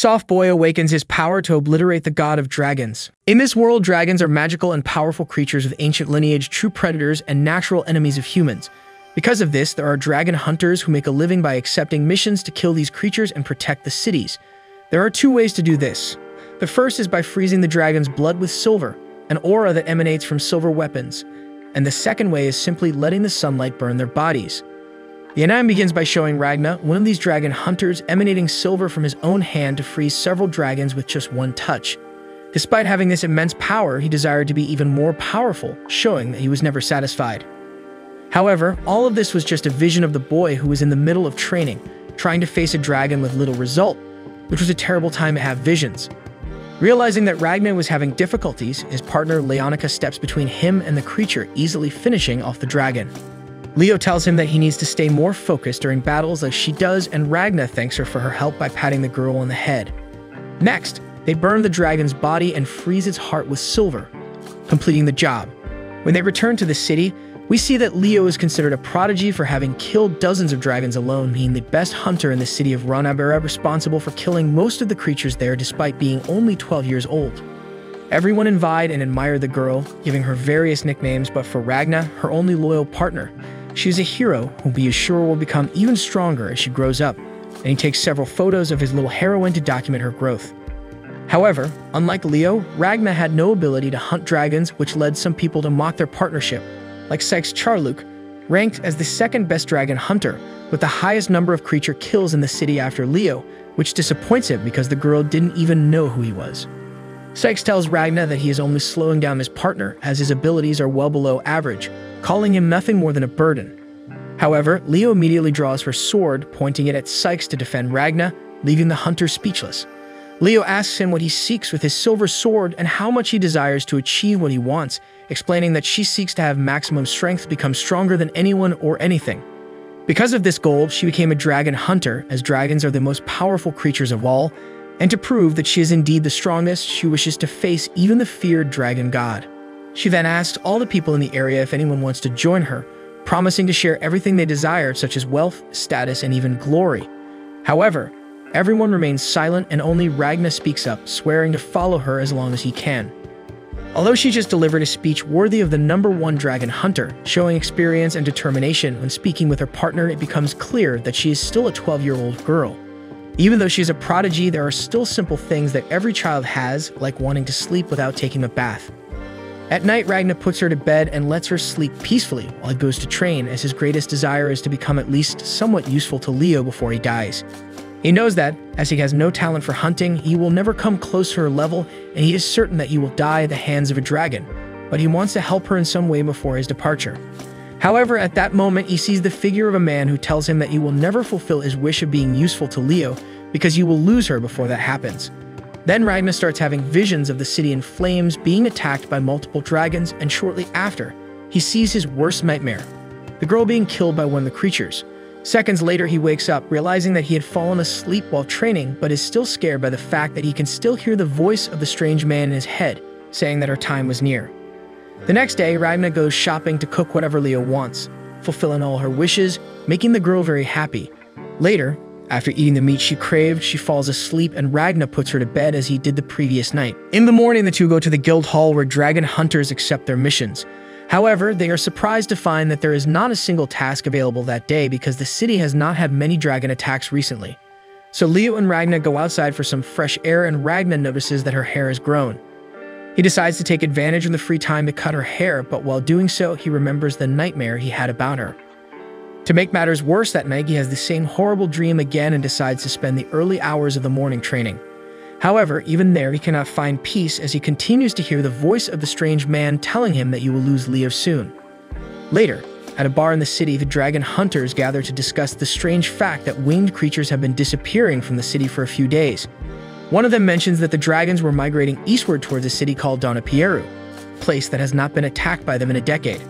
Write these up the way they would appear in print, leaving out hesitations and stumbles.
Soft Boy awakens his power to obliterate the god of dragons. In this world, dragons are magical and powerful creatures of ancient lineage, true predators, and natural enemies of humans. Because of this, there are dragon hunters who make a living by accepting missions to kill these creatures and protect the cities. There are two ways to do this. The first is by freezing the dragon's blood with silver, an aura that emanates from silver weapons, and the second way is simply letting the sunlight burn their bodies. The anime begins by showing Ragna, one of these dragon hunters, emanating silver from his own hand to freeze several dragons with just one touch. Despite having this immense power, he desired to be even more powerful, showing that he was never satisfied. However, all of this was just a vision of the boy who was in the middle of training, trying to face a dragon with little result, which was a terrible time to have visions. Realizing that Ragnar was having difficulties, his partner Leonica steps between him and the creature, easily finishing off the dragon. Leo tells him that he needs to stay more focused during battles as she does, and Ragnar thanks her for her help by patting the girl on the head. Next, they burn the dragon's body and freeze its heart with silver, completing the job. When they return to the city, we see that Leo is considered a prodigy for having killed dozens of dragons alone, being the best hunter in the city of Ranabera, responsible for killing most of the creatures there despite being only 12 years old. Everyone envied and admired the girl, giving her various nicknames, but for Ragna, her only loyal partner, she is a hero who we are sure will become even stronger as she grows up, and he takes several photos of his little heroine to document her growth. However, unlike Leo, Ragna had no ability to hunt dragons, which led some people to mock their partnership, like Sykes Charluk, ranked as the second best dragon hunter, with the highest number of creature kills in the city after Leo, which disappoints him because the girl didn't even know who he was. Sykes tells Ragna that he is only slowing down his partner, as his abilities are well below average, calling him nothing more than a burden. However, Leo immediately draws her sword, pointing it at Sykes to defend Ragna, leaving the hunter speechless. Leo asks him what he seeks with his silver sword and how much he desires to achieve what he wants, explaining that she seeks to have maximum strength to become stronger than anyone or anything. Because of this goal, she became a dragon hunter, as dragons are the most powerful creatures of all, and to prove that she is indeed the strongest, she wishes to face even the feared dragon god. She then asks all the people in the area if anyone wants to join her, promising to share everything they desire, such as wealth, status, and even glory. However, everyone remains silent and only Ragna speaks up, swearing to follow her as long as he can. Although she just delivered a speech worthy of the #1 dragon hunter, showing experience and determination when speaking with her partner, it becomes clear that she is still a 12-year-old girl. Even though she is a prodigy, there are still simple things that every child has, like wanting to sleep without taking a bath. At night, Ragna puts her to bed and lets her sleep peacefully while he goes to train, as his greatest desire is to become at least somewhat useful to Leo before he dies. He knows that, as he has no talent for hunting, he will never come close to her level, and he is certain that he will die at the hands of a dragon, but he wants to help her in some way before his departure. However, at that moment, he sees the figure of a man who tells him that he will never fulfill his wish of being useful to Leo, because he will lose her before that happens. Then Ragna starts having visions of the city in flames, being attacked by multiple dragons, and shortly after, he sees his worst nightmare, the girl being killed by one of the creatures. Seconds later, he wakes up, realizing that he had fallen asleep while training, but is still scared by the fact that he can still hear the voice of the strange man in his head, saying that her time was near. The next day, Ragna goes shopping to cook whatever Leo wants, fulfilling all her wishes, making the girl very happy. Later, after eating the meat she craved, she falls asleep and Ragna puts her to bed as he did the previous night. In the morning, the two go to the guild hall where dragon hunters accept their missions. However, they are surprised to find that there is not a single task available that day because the city has not had many dragon attacks recently. So Leo and Ragna go outside for some fresh air and Ragna notices that her hair has grown. He decides to take advantage of the free time to cut her hair, but while doing so, he remembers the nightmare he had about her. To make matters worse that night, he has the same horrible dream again and decides to spend the early hours of the morning training. However, even there, he cannot find peace as he continues to hear the voice of the strange man telling him that you will lose Leo soon. Later, at a bar in the city, the dragon hunters gather to discuss the strange fact that winged creatures have been disappearing from the city for a few days. One of them mentions that the dragons were migrating eastward towards a city called Donapieru, a place that has not been attacked by them in a decade.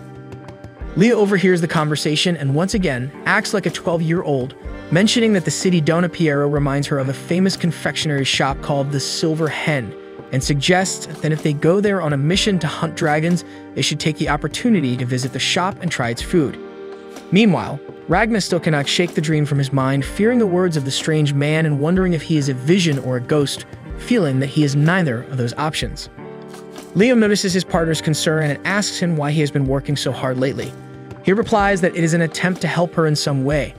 Leo overhears the conversation and once again acts like a 12-year-old, mentioning that the city Donapieru reminds her of a famous confectionery shop called the Silver Hen, and suggests that if they go there on a mission to hunt dragons, they should take the opportunity to visit the shop and try its food. Meanwhile, Ragnar still cannot shake the dream from his mind, fearing the words of the strange man and wondering if he is a vision or a ghost, feeling that he is neither of those options. Leo notices his partner's concern and asks him why he has been working so hard lately. He replies that it is an attempt to help her in some way.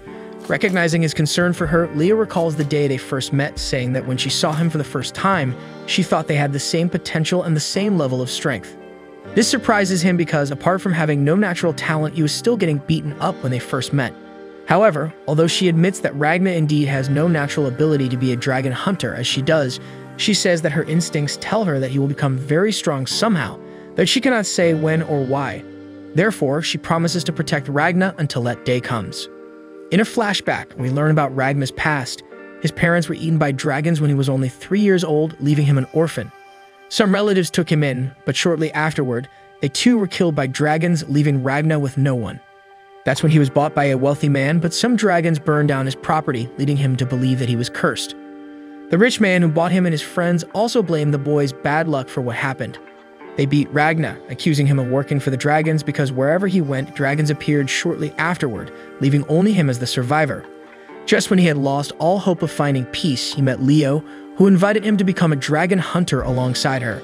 Recognizing his concern for her, Leo recalls the day they first met, saying that when she saw him for the first time, she thought they had the same potential and the same level of strength. This surprises him because, apart from having no natural talent, he was still getting beaten up when they first met. However, although she admits that Ragnar indeed has no natural ability to be a dragon hunter as she does, she says that her instincts tell her that he will become very strong somehow, though she cannot say when or why. Therefore, she promises to protect Ragnar until that day comes. In a flashback, we learn about Ragnar's past. His parents were eaten by dragons when he was only 3 years old, leaving him an orphan. Some relatives took him in, but shortly afterward, they too were killed by dragons, leaving Ragnar with no one. That's when he was bought by a wealthy man, but some dragons burned down his property, leading him to believe that he was cursed. The rich man who bought him and his friends also blamed the boy's bad luck for what happened. They beat Ragnar, accusing him of working for the dragons because wherever he went, dragons appeared shortly afterward, leaving only him as the survivor. Just when he had lost all hope of finding peace, he met Leo, who invited him to become a dragon hunter alongside her.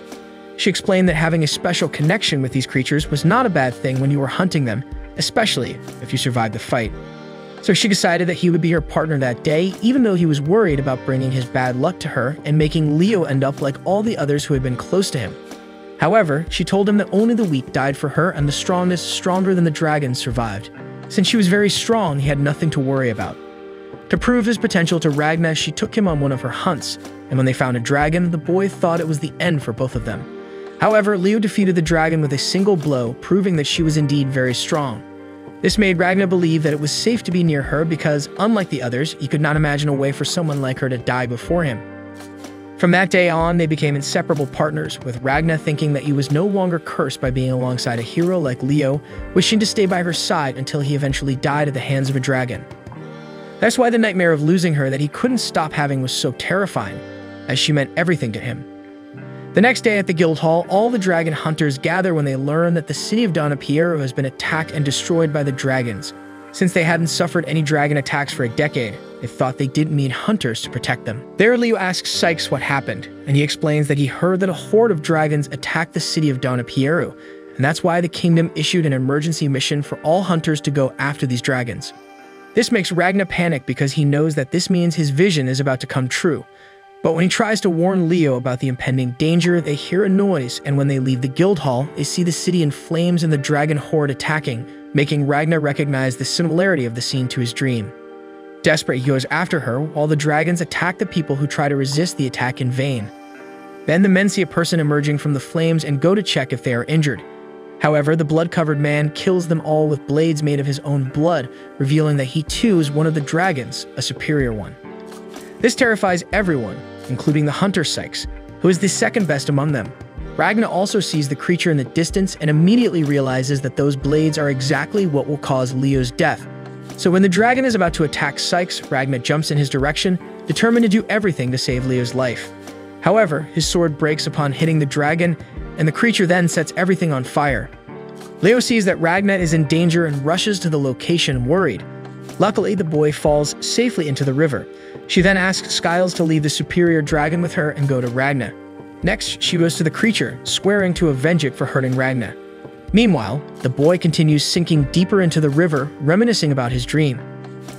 She explained that having a special connection with these creatures was not a bad thing when you were hunting them, especially if you survived the fight. So she decided that he would be her partner that day, even though he was worried about bringing his bad luck to her and making Leo end up like all the others who had been close to him. However, she told him that only the weak died for her and the strongest, stronger than the dragons, survived. Since she was very strong, he had nothing to worry about. To prove his potential to Ragnar, she took him on one of her hunts, and when they found a dragon, the boy thought it was the end for both of them. However, Leo defeated the dragon with a single blow, proving that she was indeed very strong. This made Ragnar believe that it was safe to be near her because, unlike the others, he could not imagine a way for someone like her to die before him. From that day on, they became inseparable partners, with Ragnar thinking that he was no longer cursed by being alongside a hero like Leo, wishing to stay by her side until he eventually died at the hands of a dragon. That's why the nightmare of losing her that he couldn't stop having was so terrifying, as she meant everything to him. The next day at the Guildhall, all the dragon hunters gather when they learn that the city of Donapiero has been attacked and destroyed by the dragons. Since they hadn't suffered any dragon attacks for a decade, they thought they didn't need hunters to protect them. There, Leo asks Sykes what happened, and he explains that he heard that a horde of dragons attacked the city of Donapiero, and that's why the kingdom issued an emergency mission for all hunters to go after these dragons. This makes Ragnar panic because he knows that this means his vision is about to come true. But when he tries to warn Leo about the impending danger, they hear a noise, and when they leave the Guildhall, they see the city in flames and the dragon horde attacking, making Ragnar recognize the similarity of the scene to his dream. Desperate, he goes after her, while the dragons attack the people who try to resist the attack in vain. Then the men see a person emerging from the flames and go to check if they are injured. However, the blood-covered man kills them all with blades made of his own blood, revealing that he too is one of the dragons, a superior one. This terrifies everyone, including the hunter Sykes, who is the second best among them. Ragnar also sees the creature in the distance and immediately realizes that those blades are exactly what will cause Leo's death. So when the dragon is about to attack Sykes, Ragnar jumps in his direction, determined to do everything to save Leo's life. However, his sword breaks upon hitting the dragon, and the creature then sets everything on fire. Leo sees that Ragnar is in danger and rushes to the location worried. Luckily, the boy falls safely into the river. She then asks Skiles to leave the superior dragon with her and go to Ragnar. Next, she goes to the creature, swearing to avenge it for hurting Ragnar. Meanwhile, the boy continues sinking deeper into the river, reminiscing about his dream.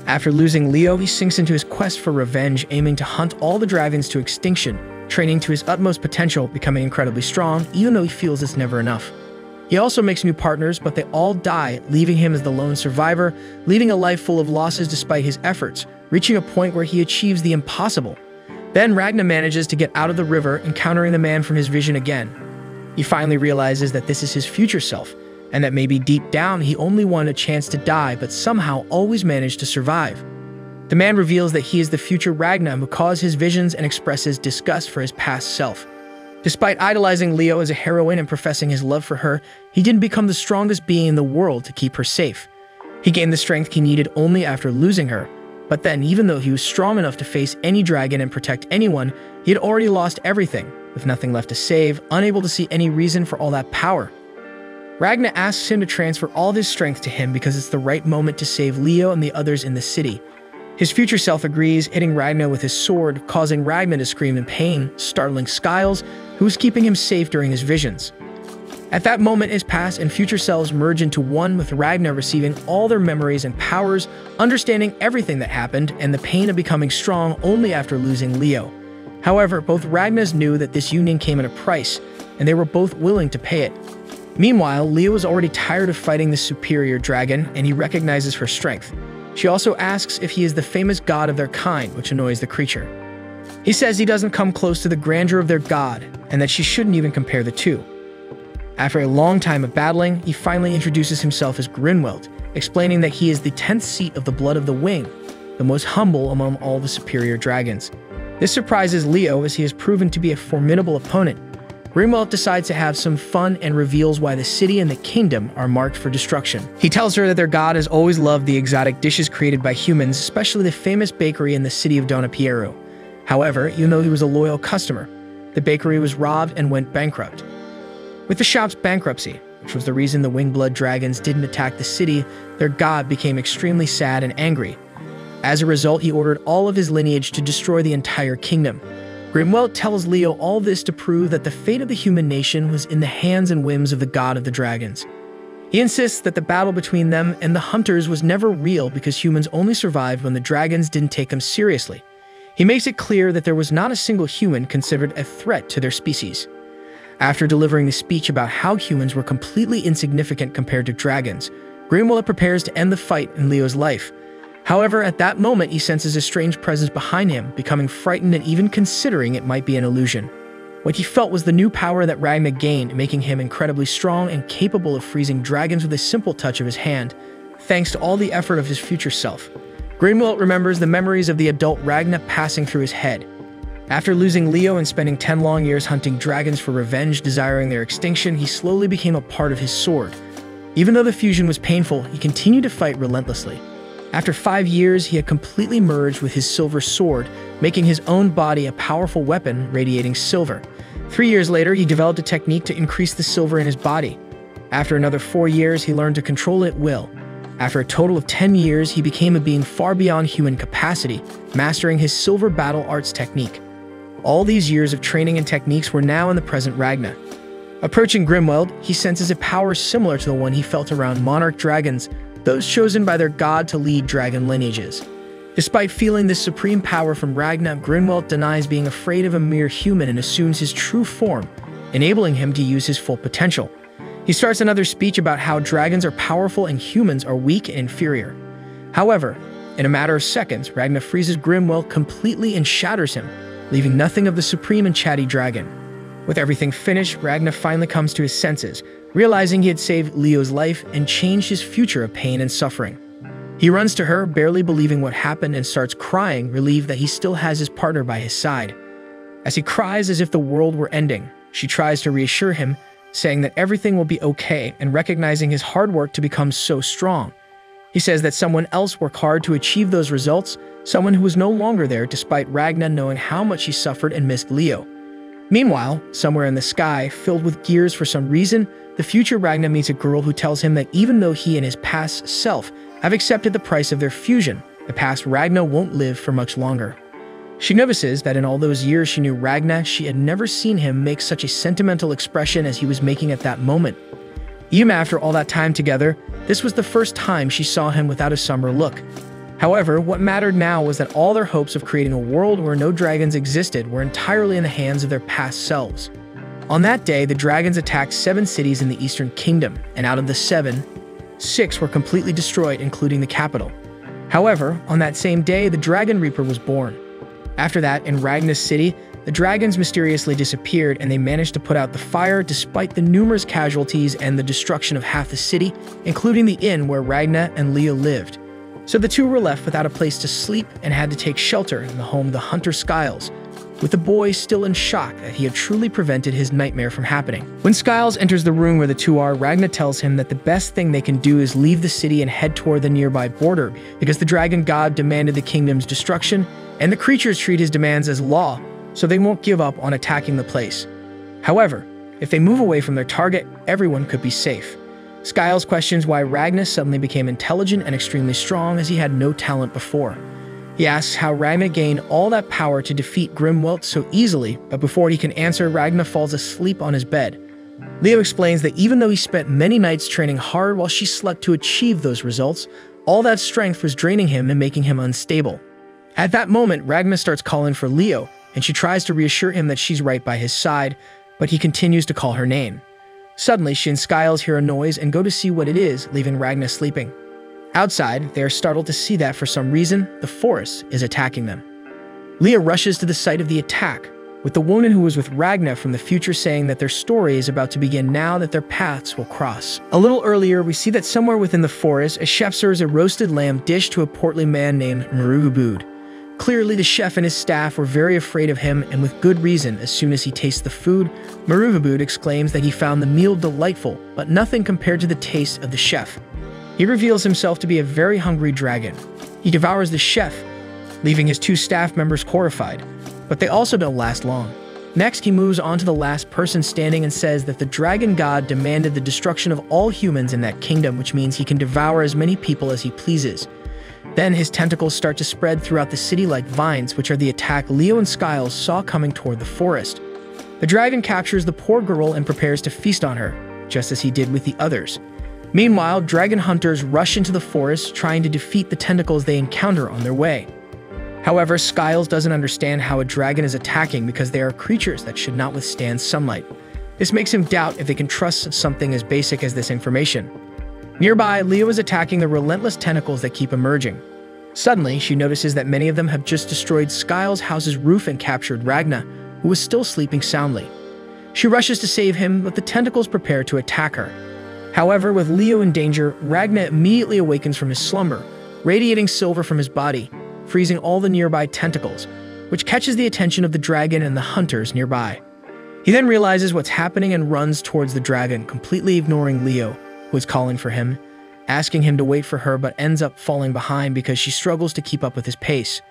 After losing Leo, he sinks into his quest for revenge, aiming to hunt all the dragons to extinction, training to his utmost potential, becoming incredibly strong, even though he feels it's never enough. He also makes new partners, but they all die, leaving him as the lone survivor, leading a life full of losses despite his efforts, reaching a point where he achieves the impossible. Then Ragnar manages to get out of the river, encountering the man from his vision again. He finally realizes that this is his future self, and that maybe deep down he only wanted a chance to die, but somehow always managed to survive. The man reveals that he is the future Ragnar who caused his visions and expresses disgust for his past self. Despite idolizing Leo as a heroine and professing his love for her, he didn't become the strongest being in the world to keep her safe. He gained the strength he needed only after losing her. But then, even though he was strong enough to face any dragon and protect anyone, he had already lost everything, with nothing left to save, unable to see any reason for all that power. Ragna asks him to transfer all of his strength to him because it's the right moment to save Leo and the others in the city. His future self agrees, hitting Ragna with his sword, causing Ragna to scream in pain, startling Skiles, who is keeping him safe during his visions. At that moment, his past and future selves merge into one, with Ragna receiving all their memories and powers, understanding everything that happened, and the pain of becoming strong only after losing Leo. However, both Ragnas knew that this union came at a price, and they were both willing to pay it. Meanwhile, Leo is already tired of fighting the superior dragon, and he recognizes her strength. She also asks if he is the famous god of their kind, which annoys the creature. He says he doesn't come close to the grandeur of their god, and that she shouldn't even compare the two. After a long time of battling, he finally introduces himself as Grinwelt, explaining that he is the 10th seat of the Blood of the Wing, the most humble among all the superior dragons. This surprises Leo, as he has proven to be a formidable opponent. Grinwelt decides to have some fun and reveals why the city and the kingdom are marked for destruction. He tells her that their god has always loved the exotic dishes created by humans, especially the famous bakery in the city of Donapiero. However, even though he was a loyal customer, the bakery was robbed and went bankrupt. With the shop's bankruptcy, which was the reason the Wingblood Dragons didn't attack the city, their god became extremely sad and angry. As a result, he ordered all of his lineage to destroy the entire kingdom. Grinwelt tells Leo all this to prove that the fate of the human nation was in the hands and whims of the god of the dragons. He insists that the battle between them and the hunters was never real because humans only survived when the dragons didn't take them seriously. He makes it clear that there was not a single human considered a threat to their species. After delivering the speech about how humans were completely insignificant compared to dragons, Grinwelt prepares to end the fight in Leo's life. However, at that moment, he senses a strange presence behind him, becoming frightened and even considering it might be an illusion. What he felt was the new power that Ragna gained, making him incredibly strong and capable of freezing dragons with a simple touch of his hand, thanks to all the effort of his future self. Grinwelt remembers the memories of the adult Ragna passing through his head. After losing Leo and spending 10 long years hunting dragons for revenge, desiring their extinction, he slowly became a part of his sword. Even though the fusion was painful, he continued to fight relentlessly. After 5 years, he had completely merged with his silver sword, making his own body a powerful weapon radiating silver. 3 years later, he developed a technique to increase the silver in his body. After another 4 years, he learned to control it at will. After a total of 10 years, he became a being far beyond human capacity, mastering his silver battle arts technique. All these years of training and techniques were now in the present Ragna. Approaching Grinwelt, he senses a power similar to the one he felt around monarch dragons, those chosen by their god to lead dragon lineages. Despite feeling this supreme power from Ragna, Grinwelt denies being afraid of a mere human and assumes his true form, enabling him to use his full potential. He starts another speech about how dragons are powerful and humans are weak and inferior. However, in a matter of seconds, Ragna freezes Grinwelt completely and shatters him, leaving nothing of the supreme and chatty dragon. With everything finished, Ragna finally comes to his senses, realizing he had saved Leo's life and changed his future of pain and suffering. He runs to her, barely believing what happened, and starts crying, relieved that he still has his partner by his side. As he cries as if the world were ending, she tries to reassure him, saying that everything will be okay and recognizing his hard work to become so strong. He says that someone else worked hard to achieve those results, someone who was no longer there despite Ragna knowing how much she suffered and missed Leo. Meanwhile, somewhere in the sky, filled with gears for some reason, the future Ragna meets a girl who tells him that even though he and his past self have accepted the price of their fusion, the past Ragna won't live for much longer. She notices that in all those years she knew Ragna, she had never seen him make such a sentimental expression as he was making at that moment. Even after all that time together, this was the first time she saw him without a somber look. However, what mattered now was that all their hopes of creating a world where no dragons existed were entirely in the hands of their past selves. On that day, the dragons attacked 7 cities in the Eastern Kingdom, and out of the 7, 6 were completely destroyed, including the capital. However, on that same day, the Dragon Reaper was born. After that, in Ragna's city, the dragons mysteriously disappeared, and they managed to put out the fire despite the numerous casualties and the destruction of half the city, including the inn where Ragna and Leo lived. So the two were left without a place to sleep and had to take shelter in the home of the hunter Skiles, with the boy still in shock that he had truly prevented his nightmare from happening. When Skiles enters the room where the two are, Ragna tells him that the best thing they can do is leave the city and head toward the nearby border, because the dragon god demanded the kingdom's destruction, and the creatures treat his demands as law, so they won't give up on attacking the place. However, if they move away from their target, everyone could be safe. Skiles questions why Ragnas suddenly became intelligent and extremely strong as he had no talent before. He asks how Ragnar gained all that power to defeat Grimwelt so easily, but before he can answer, Ragnar falls asleep on his bed. Leo explains that even though he spent many nights training hard while she slept to achieve those results, all that strength was draining him and making him unstable. At that moment, Ragnar starts calling for Leo, and she tries to reassure him that she's right by his side, but he continues to call her name. Suddenly, she and Skiles hear a noise and go to see what it is, leaving Ragnar sleeping. Outside, they are startled to see that, for some reason, the forest is attacking them. Leo rushes to the site of the attack, with the woman who was with Ragnar from the future saying that their story is about to begin now that their paths will cross. A little earlier, we see that somewhere within the forest, a chef serves a roasted lamb dish to a portly man named Mrugubud. Clearly, the chef and his staff were very afraid of him, and with good reason. As soon as he tastes the food, Mrugubud exclaims that he found the meal delightful, but nothing compared to the taste of the chef. He reveals himself to be a very hungry dragon. He devours the chef, leaving his two staff members horrified, but they also don't last long. Next, he moves on to the last person standing and says that the dragon god demanded the destruction of all humans in that kingdom, which means he can devour as many people as he pleases. Then his tentacles start to spread throughout the city like vines, which are the attack Leo and Skiles saw coming toward the forest. The dragon captures the poor girl and prepares to feast on her, just as he did with the others. Meanwhile, dragon hunters rush into the forest, trying to defeat the tentacles they encounter on their way. However, Skiles doesn't understand how a dragon is attacking because they are creatures that should not withstand sunlight. This makes him doubt if they can trust something as basic as this information. Nearby, Leo is attacking the relentless tentacles that keep emerging. Suddenly, she notices that many of them have just destroyed Skiles' house's roof and captured Ragnar, who was still sleeping soundly. She rushes to save him, but the tentacles prepare to attack her. However, with Leo in danger, Ragnar immediately awakens from his slumber, radiating silver from his body, freezing all the nearby tentacles, which catches the attention of the dragon and the hunters nearby. He then realizes what's happening and runs towards the dragon, completely ignoring Leo, who is calling for him, asking him to wait for her, but ends up falling behind because she struggles to keep up with his pace.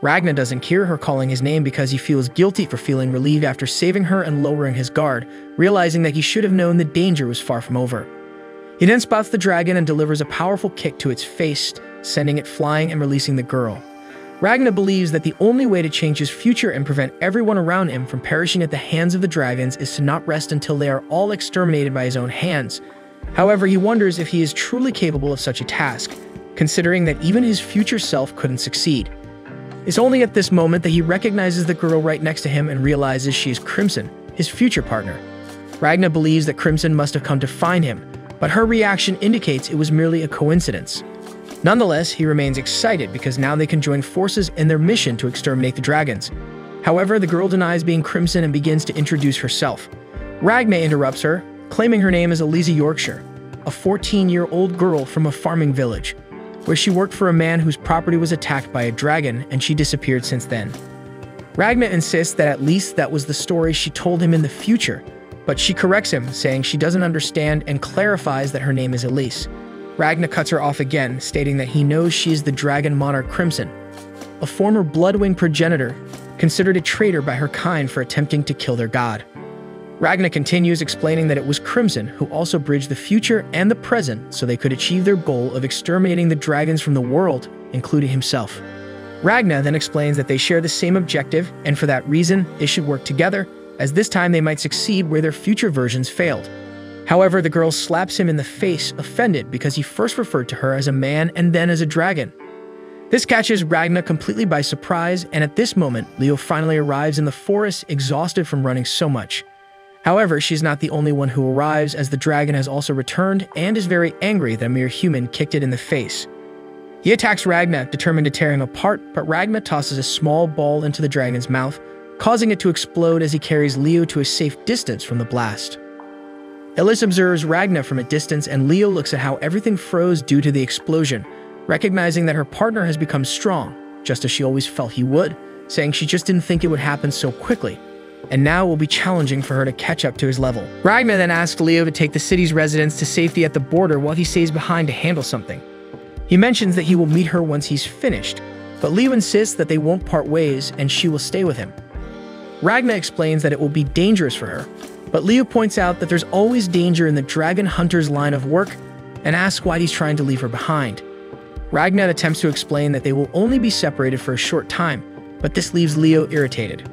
Ragnar doesn't hear her calling his name because he feels guilty for feeling relieved after saving her and lowering his guard, realizing that he should have known the danger was far from over. He then spots the dragon and delivers a powerful kick to its face, sending it flying and releasing the girl. Ragnar believes that the only way to change his future and prevent everyone around him from perishing at the hands of the dragons is to not rest until they are all exterminated by his own hands. However, he wonders if he is truly capable of such a task, considering that even his future self couldn't succeed. It's only at this moment that he recognizes the girl right next to him and realizes she is Crimson, his future partner. Ragnar believes that Crimson must have come to find him, but her reaction indicates it was merely a coincidence. Nonetheless, he remains excited because now they can join forces in their mission to exterminate the dragons. However, the girl denies being Crimson and begins to introduce herself. Ragnar interrupts her, claiming her name is Eliza Yorkshire, a 14-year-old girl from a farming village, where she worked for a man whose property was attacked by a dragon, and she disappeared since then. Ragnar insists that at least that was the story she told him in the future, but she corrects him, saying she doesn't understand and clarifies that her name is Elise. Ragnar cuts her off again, stating that he knows she is the dragon monarch Crimson, a former Bloodwing progenitor, considered a traitor by her kind for attempting to kill their god. Ragnar continues, explaining that it was Crimson who also bridged the future and the present so they could achieve their goal of exterminating the dragons from the world, including himself. Ragnar then explains that they share the same objective, and for that reason, they should work together, as this time they might succeed where their future versions failed. However, the girl slaps him in the face, offended because he first referred to her as a man and then as a dragon. This catches Ragnar completely by surprise, and at this moment, Leo finally arrives in the forest, exhausted from running so much. However, she's not the only one who arrives, as the dragon has also returned and is very angry that a mere human kicked it in the face. He attacks Ragnar, determined to tear him apart, but Ragnar tosses a small ball into the dragon's mouth, causing it to explode as he carries Leo to a safe distance from the blast. Elise observes Ragnar from a distance, and Leo looks at how everything froze due to the explosion, recognizing that her partner has become strong, just as she always felt he would, saying she just didn't think it would happen so quickly, and now it will be challenging for her to catch up to his level. Ragnar then asks Leo to take the city's residents to safety at the border while he stays behind to handle something. He mentions that he will meet her once he's finished, but Leo insists that they won't part ways and she will stay with him. Ragnar explains that it will be dangerous for her, But Leo points out that there's always danger in the Dragon Hunter's line of work and asks why he's trying to leave her behind. Ragnar attempts to explain that they will only be separated for a short time, but this leaves Leo irritated.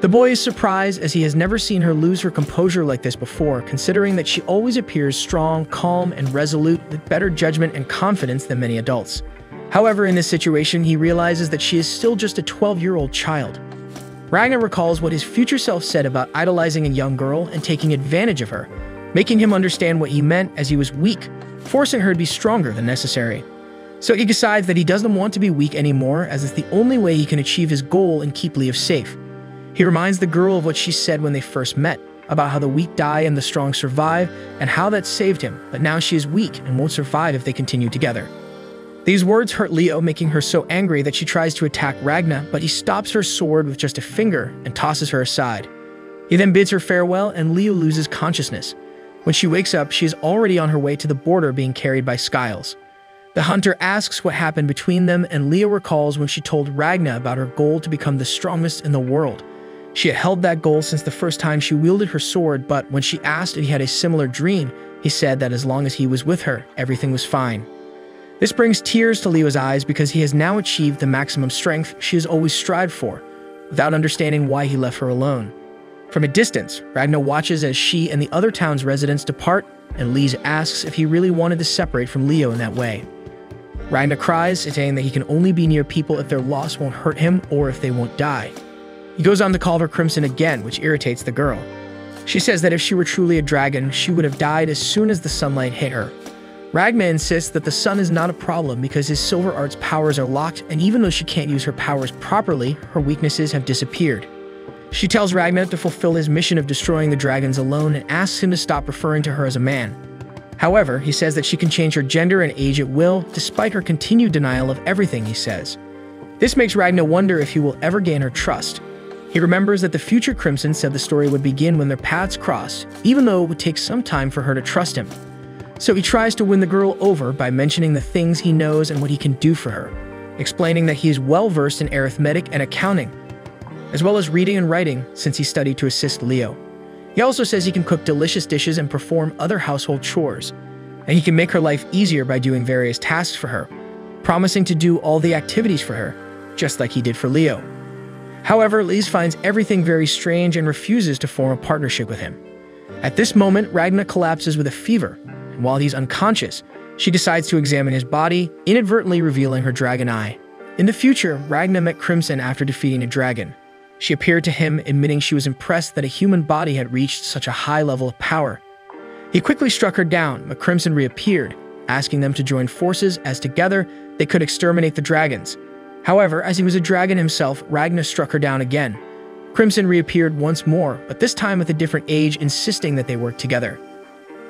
The boy is surprised as he has never seen her lose her composure like this before, considering that she always appears strong, calm, and resolute with better judgment and confidence than many adults. However, in this situation, he realizes that she is still just a 12-year-old child. Ragnar recalls what his future self said about idolizing a young girl and taking advantage of her, making him understand what he meant as he was weak, forcing her to be stronger than necessary. So he decides that he doesn't want to be weak anymore, as it's the only way he can achieve his goal and keep Leo safe. He reminds the girl of what she said when they first met, about how the weak die and the strong survive, and how that saved him, but now she is weak and won't survive if they continue together. These words hurt Leo, making her so angry that she tries to attack Ragnar, but he stops her sword with just a finger and tosses her aside. He then bids her farewell, and Leo loses consciousness. When she wakes up, she is already on her way to the border, being carried by Skiles. The hunter asks what happened between them, and Leo recalls when she told Ragnar about her goal to become the strongest in the world. She had held that goal since the first time she wielded her sword, but when she asked if he had a similar dream, he said that as long as he was with her, everything was fine. This brings tears to Leo's eyes because he has now achieved the maximum strength she has always strived for, without understanding why he left her alone. From a distance, Ragnar watches as she and the other town's residents depart, and Lise asks if he really wanted to separate from Leo in that way. Ragnar cries, saying that he can only be near people if their loss won't hurt him or if they won't die. He goes on to call her Crimson again, which irritates the girl. She says that if she were truly a dragon, she would have died as soon as the sunlight hit her. Ragnar insists that the sun is not a problem because his Silver Art's powers are locked, and even though she can't use her powers properly, her weaknesses have disappeared. She tells Ragnar to fulfill his mission of destroying the dragons alone and asks him to stop referring to her as a man. However, he says that she can change her gender and age at will, despite her continued denial of everything he says. This makes Ragnar wonder if he will ever gain her trust. He remembers that the future Crimson said the story would begin when their paths crossed, even though it would take some time for her to trust him. So he tries to win the girl over by mentioning the things he knows and what he can do for her, explaining that he is well-versed in arithmetic and accounting, as well as reading and writing, since he studied to assist Leo. He also says he can cook delicious dishes and perform other household chores, and he can make her life easier by doing various tasks for her, promising to do all the activities for her, just like he did for Leo. However, Lise finds everything very strange and refuses to form a partnership with him. At this moment, Ragnar collapses with a fever, and while he's unconscious, she decides to examine his body, inadvertently revealing her dragon eye. In the future, Ragnar met Crimson after defeating a dragon. She appeared to him, admitting she was impressed that a human body had reached such a high level of power. He quickly struck her down, but Crimson reappeared, asking them to join forces as together they could exterminate the dragons. However, as he was a dragon himself, Ragnar struck her down again. Crimson reappeared once more, but this time with a different age, insisting that they work together.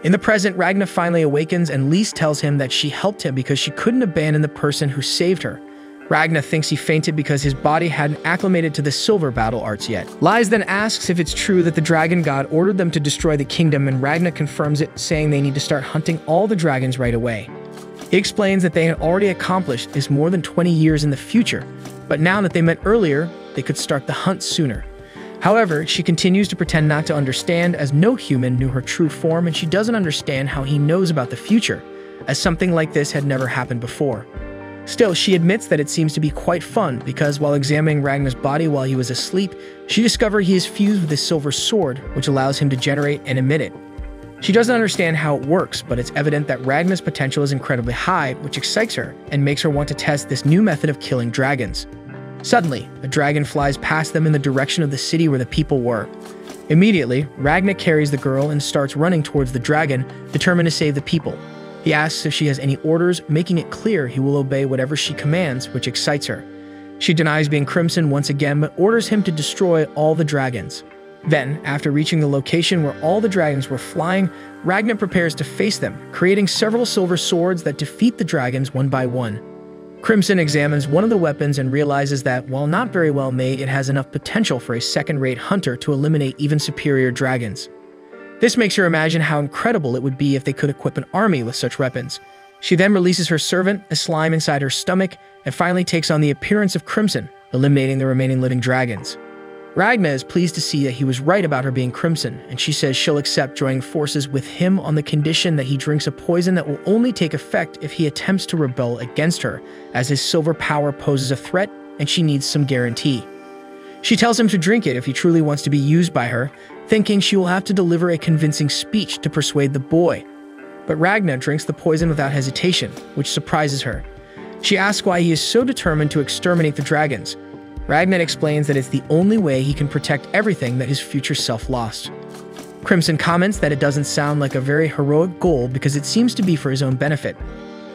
In the present, Ragnar finally awakens, and Lise tells him that she helped him because she couldn't abandon the person who saved her. Ragnar thinks he fainted because his body hadn't acclimated to the Silver Battle Arts yet. Lise then asks if it's true that the Dragon God ordered them to destroy the kingdom, and Ragnar confirms it, saying they need to start hunting all the dragons right away. He explains that they had already accomplished this more than 20 years in the future, but now that they met earlier, they could start the hunt sooner. However, she continues to pretend not to understand, as no human knew her true form, and she doesn't understand how he knows about the future, as something like this had never happened before. Still, she admits that it seems to be quite fun, because while examining Ragnar's body while he was asleep, she discovered he is fused with his silver sword, which allows him to generate and emit it. She doesn't understand how it works, but it's evident that Ragnar's potential is incredibly high, which excites her and makes her want to test this new method of killing dragons. Suddenly, a dragon flies past them in the direction of the city where the people were. Immediately, Ragnar carries the girl and starts running towards the dragon, determined to save the people. He asks if she has any orders, making it clear he will obey whatever she commands, which excites her. She denies being Crimson once again, but orders him to destroy all the dragons. Then, after reaching the location where all the dragons were flying, Ragnar prepares to face them, creating several silver swords that defeat the dragons one by one. Crimson examines one of the weapons and realizes that, while not very well made, it has enough potential for a second-rate hunter to eliminate even superior dragons. This makes her imagine how incredible it would be if they could equip an army with such weapons. She then releases her servant, a slime inside her stomach, and finally takes on the appearance of Crimson, eliminating the remaining living dragons. Ragna is pleased to see that he was right about her being Crimson, and she says she'll accept joining forces with him on the condition that he drinks a poison that will only take effect if he attempts to rebel against her, as his silver power poses a threat and she needs some guarantee. She tells him to drink it if he truly wants to be used by her, thinking she will have to deliver a convincing speech to persuade the boy. But Ragna drinks the poison without hesitation, which surprises her. She asks why he is so determined to exterminate the dragons. Ragna explains that it's the only way he can protect everything that his future self lost. Crimson comments that it doesn't sound like a very heroic goal because it seems to be for his own benefit.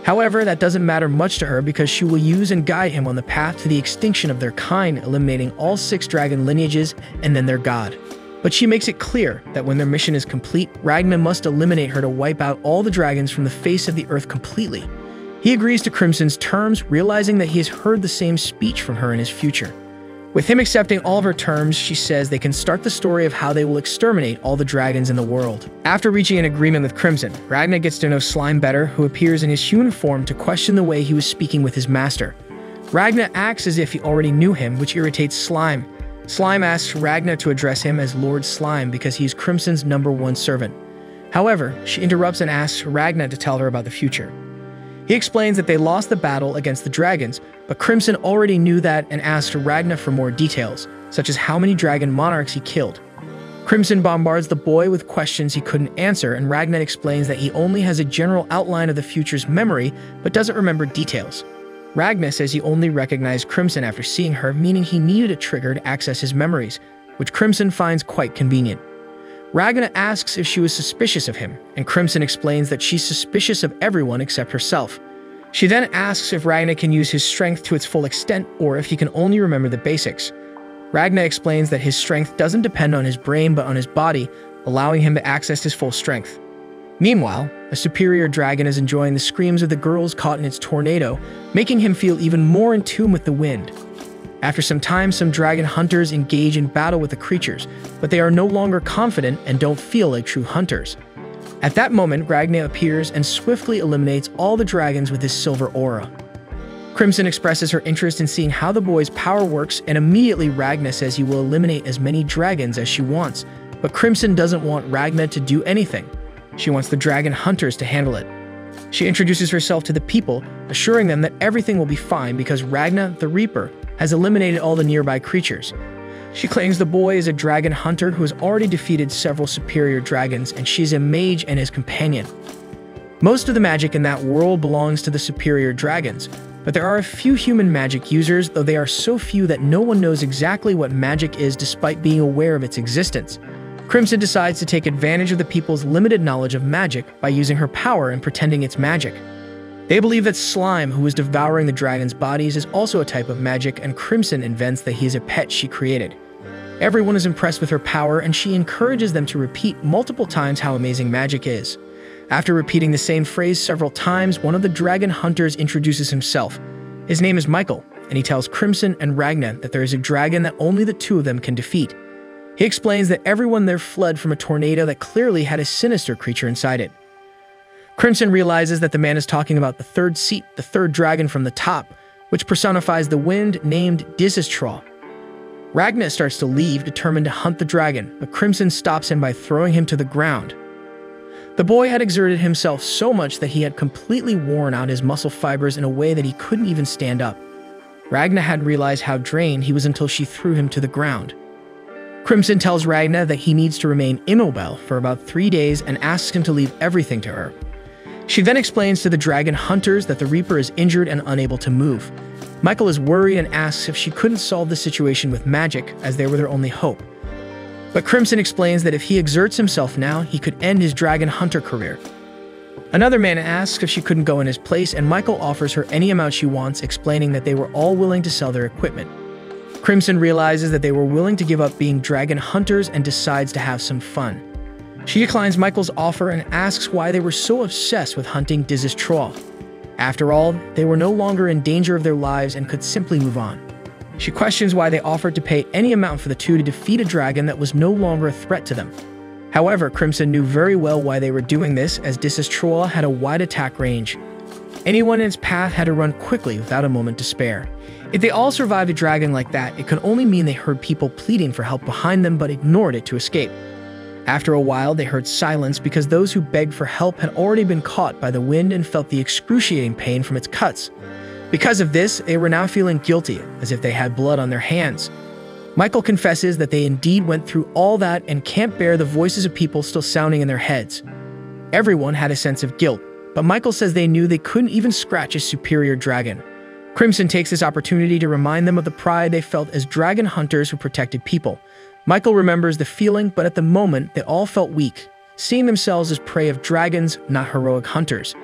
However, that doesn't matter much to her because she will use and guide him on the path to the extinction of their kind, eliminating all 6 dragon lineages and then their god. But she makes it clear that when their mission is complete, Ragna must eliminate her to wipe out all the dragons from the face of the earth completely. He agrees to Crimson's terms, realizing that he has heard the same speech from her in his future. With him accepting all of her terms, she says they can start the story of how they will exterminate all the dragons in the world. After reaching an agreement with Crimson, Ragna gets to know Slime better, who appears in his human form to question the way he was speaking with his master. Ragna acts as if he already knew him, which irritates Slime. Slime asks Ragna to address him as Lord Slime because he's Crimson's #1 servant. However, she interrupts and asks Ragna to tell her about the future. He explains that they lost the battle against the dragons, but Crimson already knew that and asked Ragna for more details, such as how many dragon monarchs he killed. Crimson bombards the boy with questions he couldn't answer, and Ragna explains that he only has a general outline of the future's memory, but doesn't remember details. Ragna says he only recognized Crimson after seeing her, meaning he needed a trigger to access his memories, which Crimson finds quite convenient. Ragna asks if she was suspicious of him, and Crimson explains that she's suspicious of everyone except herself. She then asks if Ragna can use his strength to its full extent, or if he can only remember the basics. Ragna explains that his strength doesn't depend on his brain but on his body, allowing him to access his full strength. Meanwhile, a superior dragon is enjoying the screams of the girls caught in its tornado, making him feel even more in tune with the wind. After some time, some dragon hunters engage in battle with the creatures, but they are no longer confident and don't feel like true hunters. At that moment, Ragna appears and swiftly eliminates all the dragons with his silver aura. Crimson expresses her interest in seeing how the boy's power works, and immediately Ragna says he will eliminate as many dragons as she wants, but Crimson doesn't want Ragna to do anything. She wants the dragon hunters to handle it. She introduces herself to the people, assuring them that everything will be fine because Ragna, the Reaper, has eliminated all the nearby creatures. She claims the boy is a dragon hunter who has already defeated several superior dragons, and she's a mage and his companion. Most of the magic in that world belongs to the superior dragons, but there are a few human magic users, though they are so few that no one knows exactly what magic is despite being aware of its existence. Crimson decides to take advantage of the people's limited knowledge of magic by using her power and pretending it's magic. They believe that Slime, who is devouring the dragons' bodies, is also a type of magic, and Crimson invents that he is a pet she created. Everyone is impressed with her power, and she encourages them to repeat multiple times how amazing magic is. After repeating the same phrase several times, one of the dragon hunters introduces himself. His name is Michael, and he tells Crimson and Ragna that there is a dragon that only the two of them can defeat. He explains that everyone there fled from a tornado that clearly had a sinister creature inside it. Crimson realizes that the man is talking about the third seat, the third dragon from the top, which personifies the wind, named Dizestral. Ragna starts to leave, determined to hunt the dragon, but Crimson stops him by throwing him to the ground. The boy had exerted himself so much that he had completely worn out his muscle fibers in a way that he couldn't even stand up. Ragna hadn't realized how drained he was until she threw him to the ground. Crimson tells Ragna that he needs to remain immobile for about 3 days and asks him to leave everything to her. She then explains to the dragon hunters that the Reaper is injured and unable to move. Michael is worried and asks if she couldn't solve the situation with magic, as they were their only hope. But Crimson explains that if he exerts himself now, he could end his dragon hunter career. Another man asks if she couldn't go in his place, and Michael offers her any amount she wants, explaining that they were all willing to sell their equipment. Crimson realizes that they were willing to give up being dragon hunters and decides to have some fun. She declines Michael's offer and asks why they were so obsessed with hunting Dizestral. After all, they were no longer in danger of their lives and could simply move on. She questions why they offered to pay any amount for the two to defeat a dragon that was no longer a threat to them. However, Crimson knew very well why they were doing this, as Dizestral had a wide attack range. Anyone in its path had to run quickly without a moment to spare. If they all survived a dragging like that, it could only mean they heard people pleading for help behind them but ignored it to escape. After a while, they heard silence because those who begged for help had already been caught by the wind and felt the excruciating pain from its cuts. Because of this, they were now feeling guilty, as if they had blood on their hands. Michael confesses that they indeed went through all that and can't bear the voices of people still sounding in their heads. Everyone had a sense of guilt, but Michael says they knew they couldn't even scratch a superior dragon. Crimson takes this opportunity to remind them of the pride they felt as dragon hunters who protected people. Michael remembers the feeling, but at the moment, they all felt weak, seeing themselves as prey of dragons, not heroic hunters.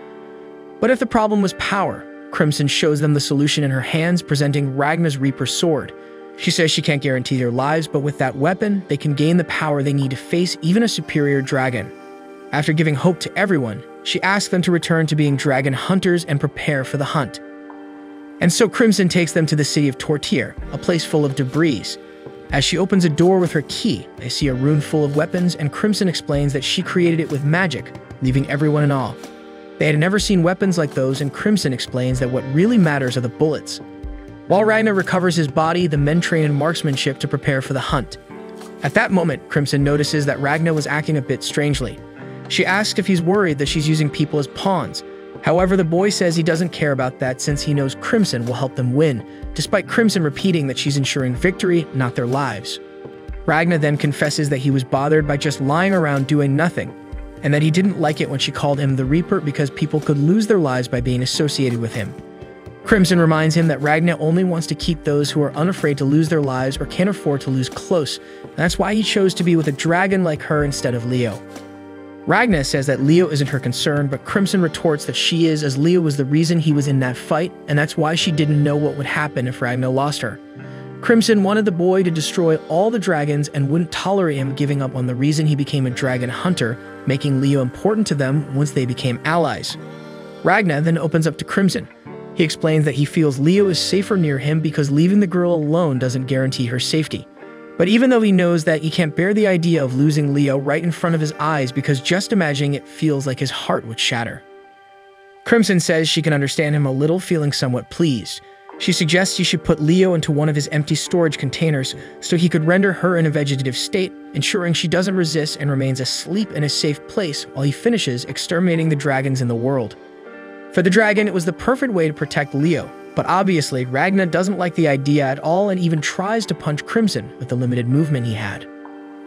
But if the problem was power, Crimson shows them the solution in her hands, presenting Ragnar's Reaper's sword. She says she can't guarantee their lives, but with that weapon, they can gain the power they need to face even a superior dragon. After giving hope to everyone, she asks them to return to being dragon hunters and prepare for the hunt. And so Crimson takes them to the city of Tortir, a place full of debris. As she opens a door with her key, they see a room full of weapons, and Crimson explains that she created it with magic, leaving everyone in awe. They had never seen weapons like those, and Crimson explains that what really matters are the bullets. While Ragnar recovers his body, the men train in marksmanship to prepare for the hunt. At that moment, Crimson notices that Ragnar was acting a bit strangely. She asks if he's worried that she's using people as pawns. However, the boy says he doesn't care about that since he knows Crimson will help them win, despite Crimson repeating that she's ensuring victory, not their lives. Ragnar then confesses that he was bothered by just lying around doing nothing, and that he didn't like it when she called him the Reaper because people could lose their lives by being associated with him. Crimson reminds him that Ragnar only wants to keep those who are unafraid to lose their lives or can't afford to lose close, and that's why he chose to be with a dragon like her instead of Leo. Ragnar says that Leo isn't her concern, but Crimson retorts that she is, as Leo was the reason he was in that fight, and that's why she didn't know what would happen if Ragnar lost her. Crimson wanted the boy to destroy all the dragons and wouldn't tolerate him giving up on the reason he became a dragon hunter, making Leo important to them once they became allies. Ragnar then opens up to Crimson. He explains that he feels Leo is safer near him because leaving the girl alone doesn't guarantee her safety. But even though he knows that, he can't bear the idea of losing Leo right in front of his eyes because just imagining it feels like his heart would shatter. Crimson says she can understand him a little, feeling somewhat pleased. She suggests he should put Leo into one of his empty storage containers so he could render her in a vegetative state, ensuring she doesn't resist and remains asleep in a safe place while he finishes exterminating the dragons in the world. For the dragon, it was the perfect way to protect Leo. But obviously, Ragnar doesn't like the idea at all and even tries to punch Crimson with the limited movement he had.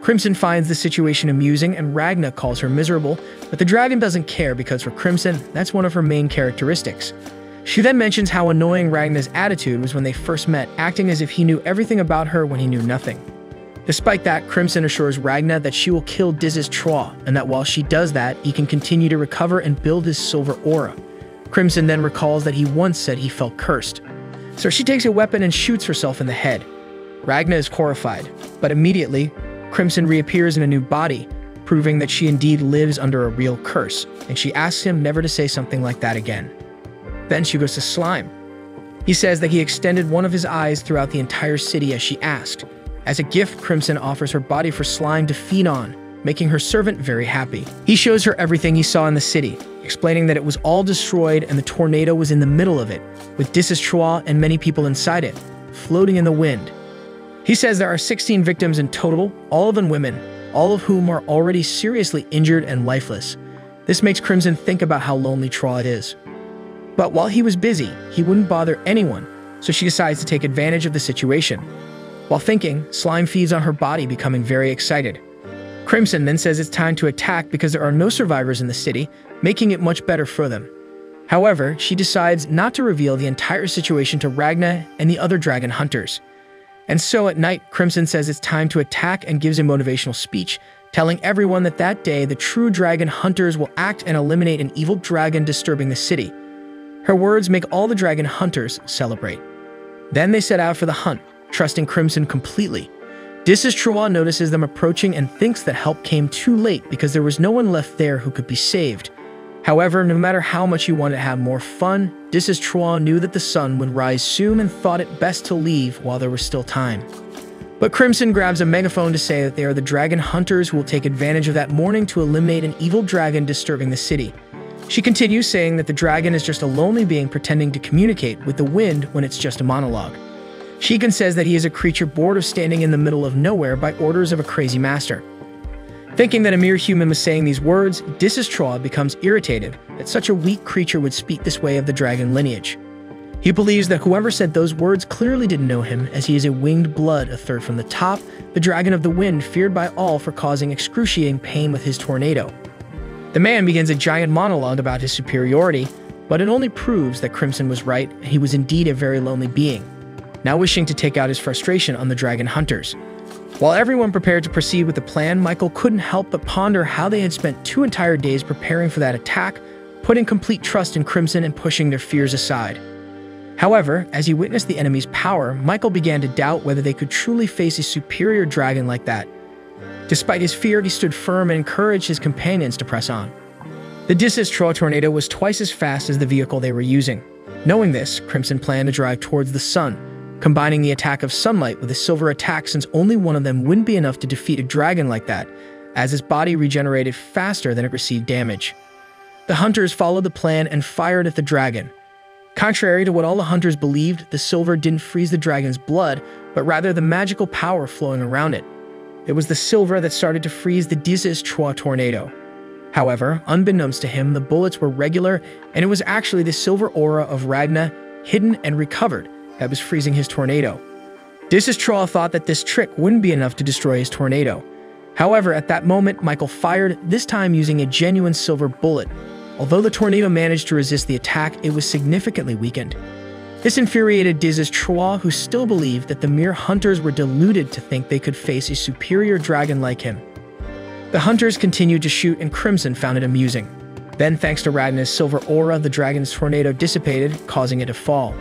Crimson finds the situation amusing and Ragnar calls her miserable, but the dragon doesn't care because for Crimson, that's one of her main characteristics. She then mentions how annoying Ragnar's attitude was when they first met, acting as if he knew everything about her when he knew nothing. Despite that, Crimson assures Ragnar that she will kill Diz's Troll, and that while she does that, he can continue to recover and build his silver aura. Crimson then recalls that he once said he felt cursed. So she takes a weapon and shoots herself in the head. Ragnar is horrified, but immediately, Crimson reappears in a new body, proving that she indeed lives under a real curse, and she asks him never to say something like that again. Then she goes to Slime. He says that he extended one of his eyes throughout the entire city as she asked. As a gift, Crimson offers her body for Slime to feed on, making her servant very happy. He shows her everything he saw in the city, explaining that it was all destroyed and the tornado was in the middle of it, with Diz's Troll and many people inside it, floating in the wind. He says there are 16 victims in total, all of them women, all of whom are already seriously injured and lifeless. This makes Crimson think about how lonely Troll it is. But while he was busy, he wouldn't bother anyone, so she decides to take advantage of the situation. While thinking, Slime feeds on her body, becoming very excited. Crimson then says it's time to attack because there are no survivors in the city, making it much better for them. However, she decides not to reveal the entire situation to Ragnar and the other dragon hunters. And so at night, Crimson says it's time to attack and gives a motivational speech, telling everyone that that day the true dragon hunters will act and eliminate an evil dragon disturbing the city. Her words make all the dragon hunters celebrate. Then they set out for the hunt, trusting Crimson completely. Diz's Troll notices them approaching and thinks that help came too late because there was no one left there who could be saved. However, no matter how much he wanted to have more fun, Diz's Troll knew that the sun would rise soon and thought it best to leave while there was still time. But Crimson grabs a megaphone to say that they are the dragon hunters who will take advantage of that morning to eliminate an evil dragon disturbing the city. She continues saying that the dragon is just a lonely being pretending to communicate with the wind when it's just a monologue. Shigen says that he is a creature bored of standing in the middle of nowhere by orders of a crazy master. Thinking that a mere human was saying these words, Disistraw becomes irritated that such a weak creature would speak this way of the dragon lineage. He believes that whoever said those words clearly didn't know him, as he is a winged blood, a third from the top, the dragon of the wind feared by all for causing excruciating pain with his tornado. The man begins a giant monologue about his superiority, but it only proves that Crimson was right, and he was indeed a very lonely being, now wishing to take out his frustration on the dragon hunters. While everyone prepared to proceed with the plan, Michael couldn't help but ponder how they had spent 2 entire days preparing for that attack, putting complete trust in Crimson and pushing their fears aside. However, as he witnessed the enemy's power, Michael began to doubt whether they could truly face a superior dragon like that. Despite his fear, he stood firm and encouraged his companions to press on. The Disistraw tornado was twice as fast as the vehicle they were using. Knowing this, Crimson planned to drive towards the sun, combining the attack of sunlight with a silver attack, since only one of them wouldn't be enough to defeat a dragon like that, as his body regenerated faster than it received damage. The hunters followed the plan and fired at the dragon. Contrary to what all the hunters believed, the silver didn't freeze the dragon's blood, but rather the magical power flowing around it. It was the silver that started to freeze the Disistraw tornado. However, unbeknownst to him, the bullets were regular, and it was actually the silver aura of Ragna, hidden and recovered, that was freezing his tornado. Disistraw thought that this trick wouldn't be enough to destroy his tornado. However, at that moment, Michael fired, this time using a genuine silver bullet. Although the tornado managed to resist the attack, it was significantly weakened. This infuriated Disistraw, who still believed that the mere hunters were deluded to think they could face a superior dragon like him. The hunters continued to shoot, and Crimson found it amusing. Then, thanks to Ragna's silver aura, the dragon's tornado dissipated, causing it to fall.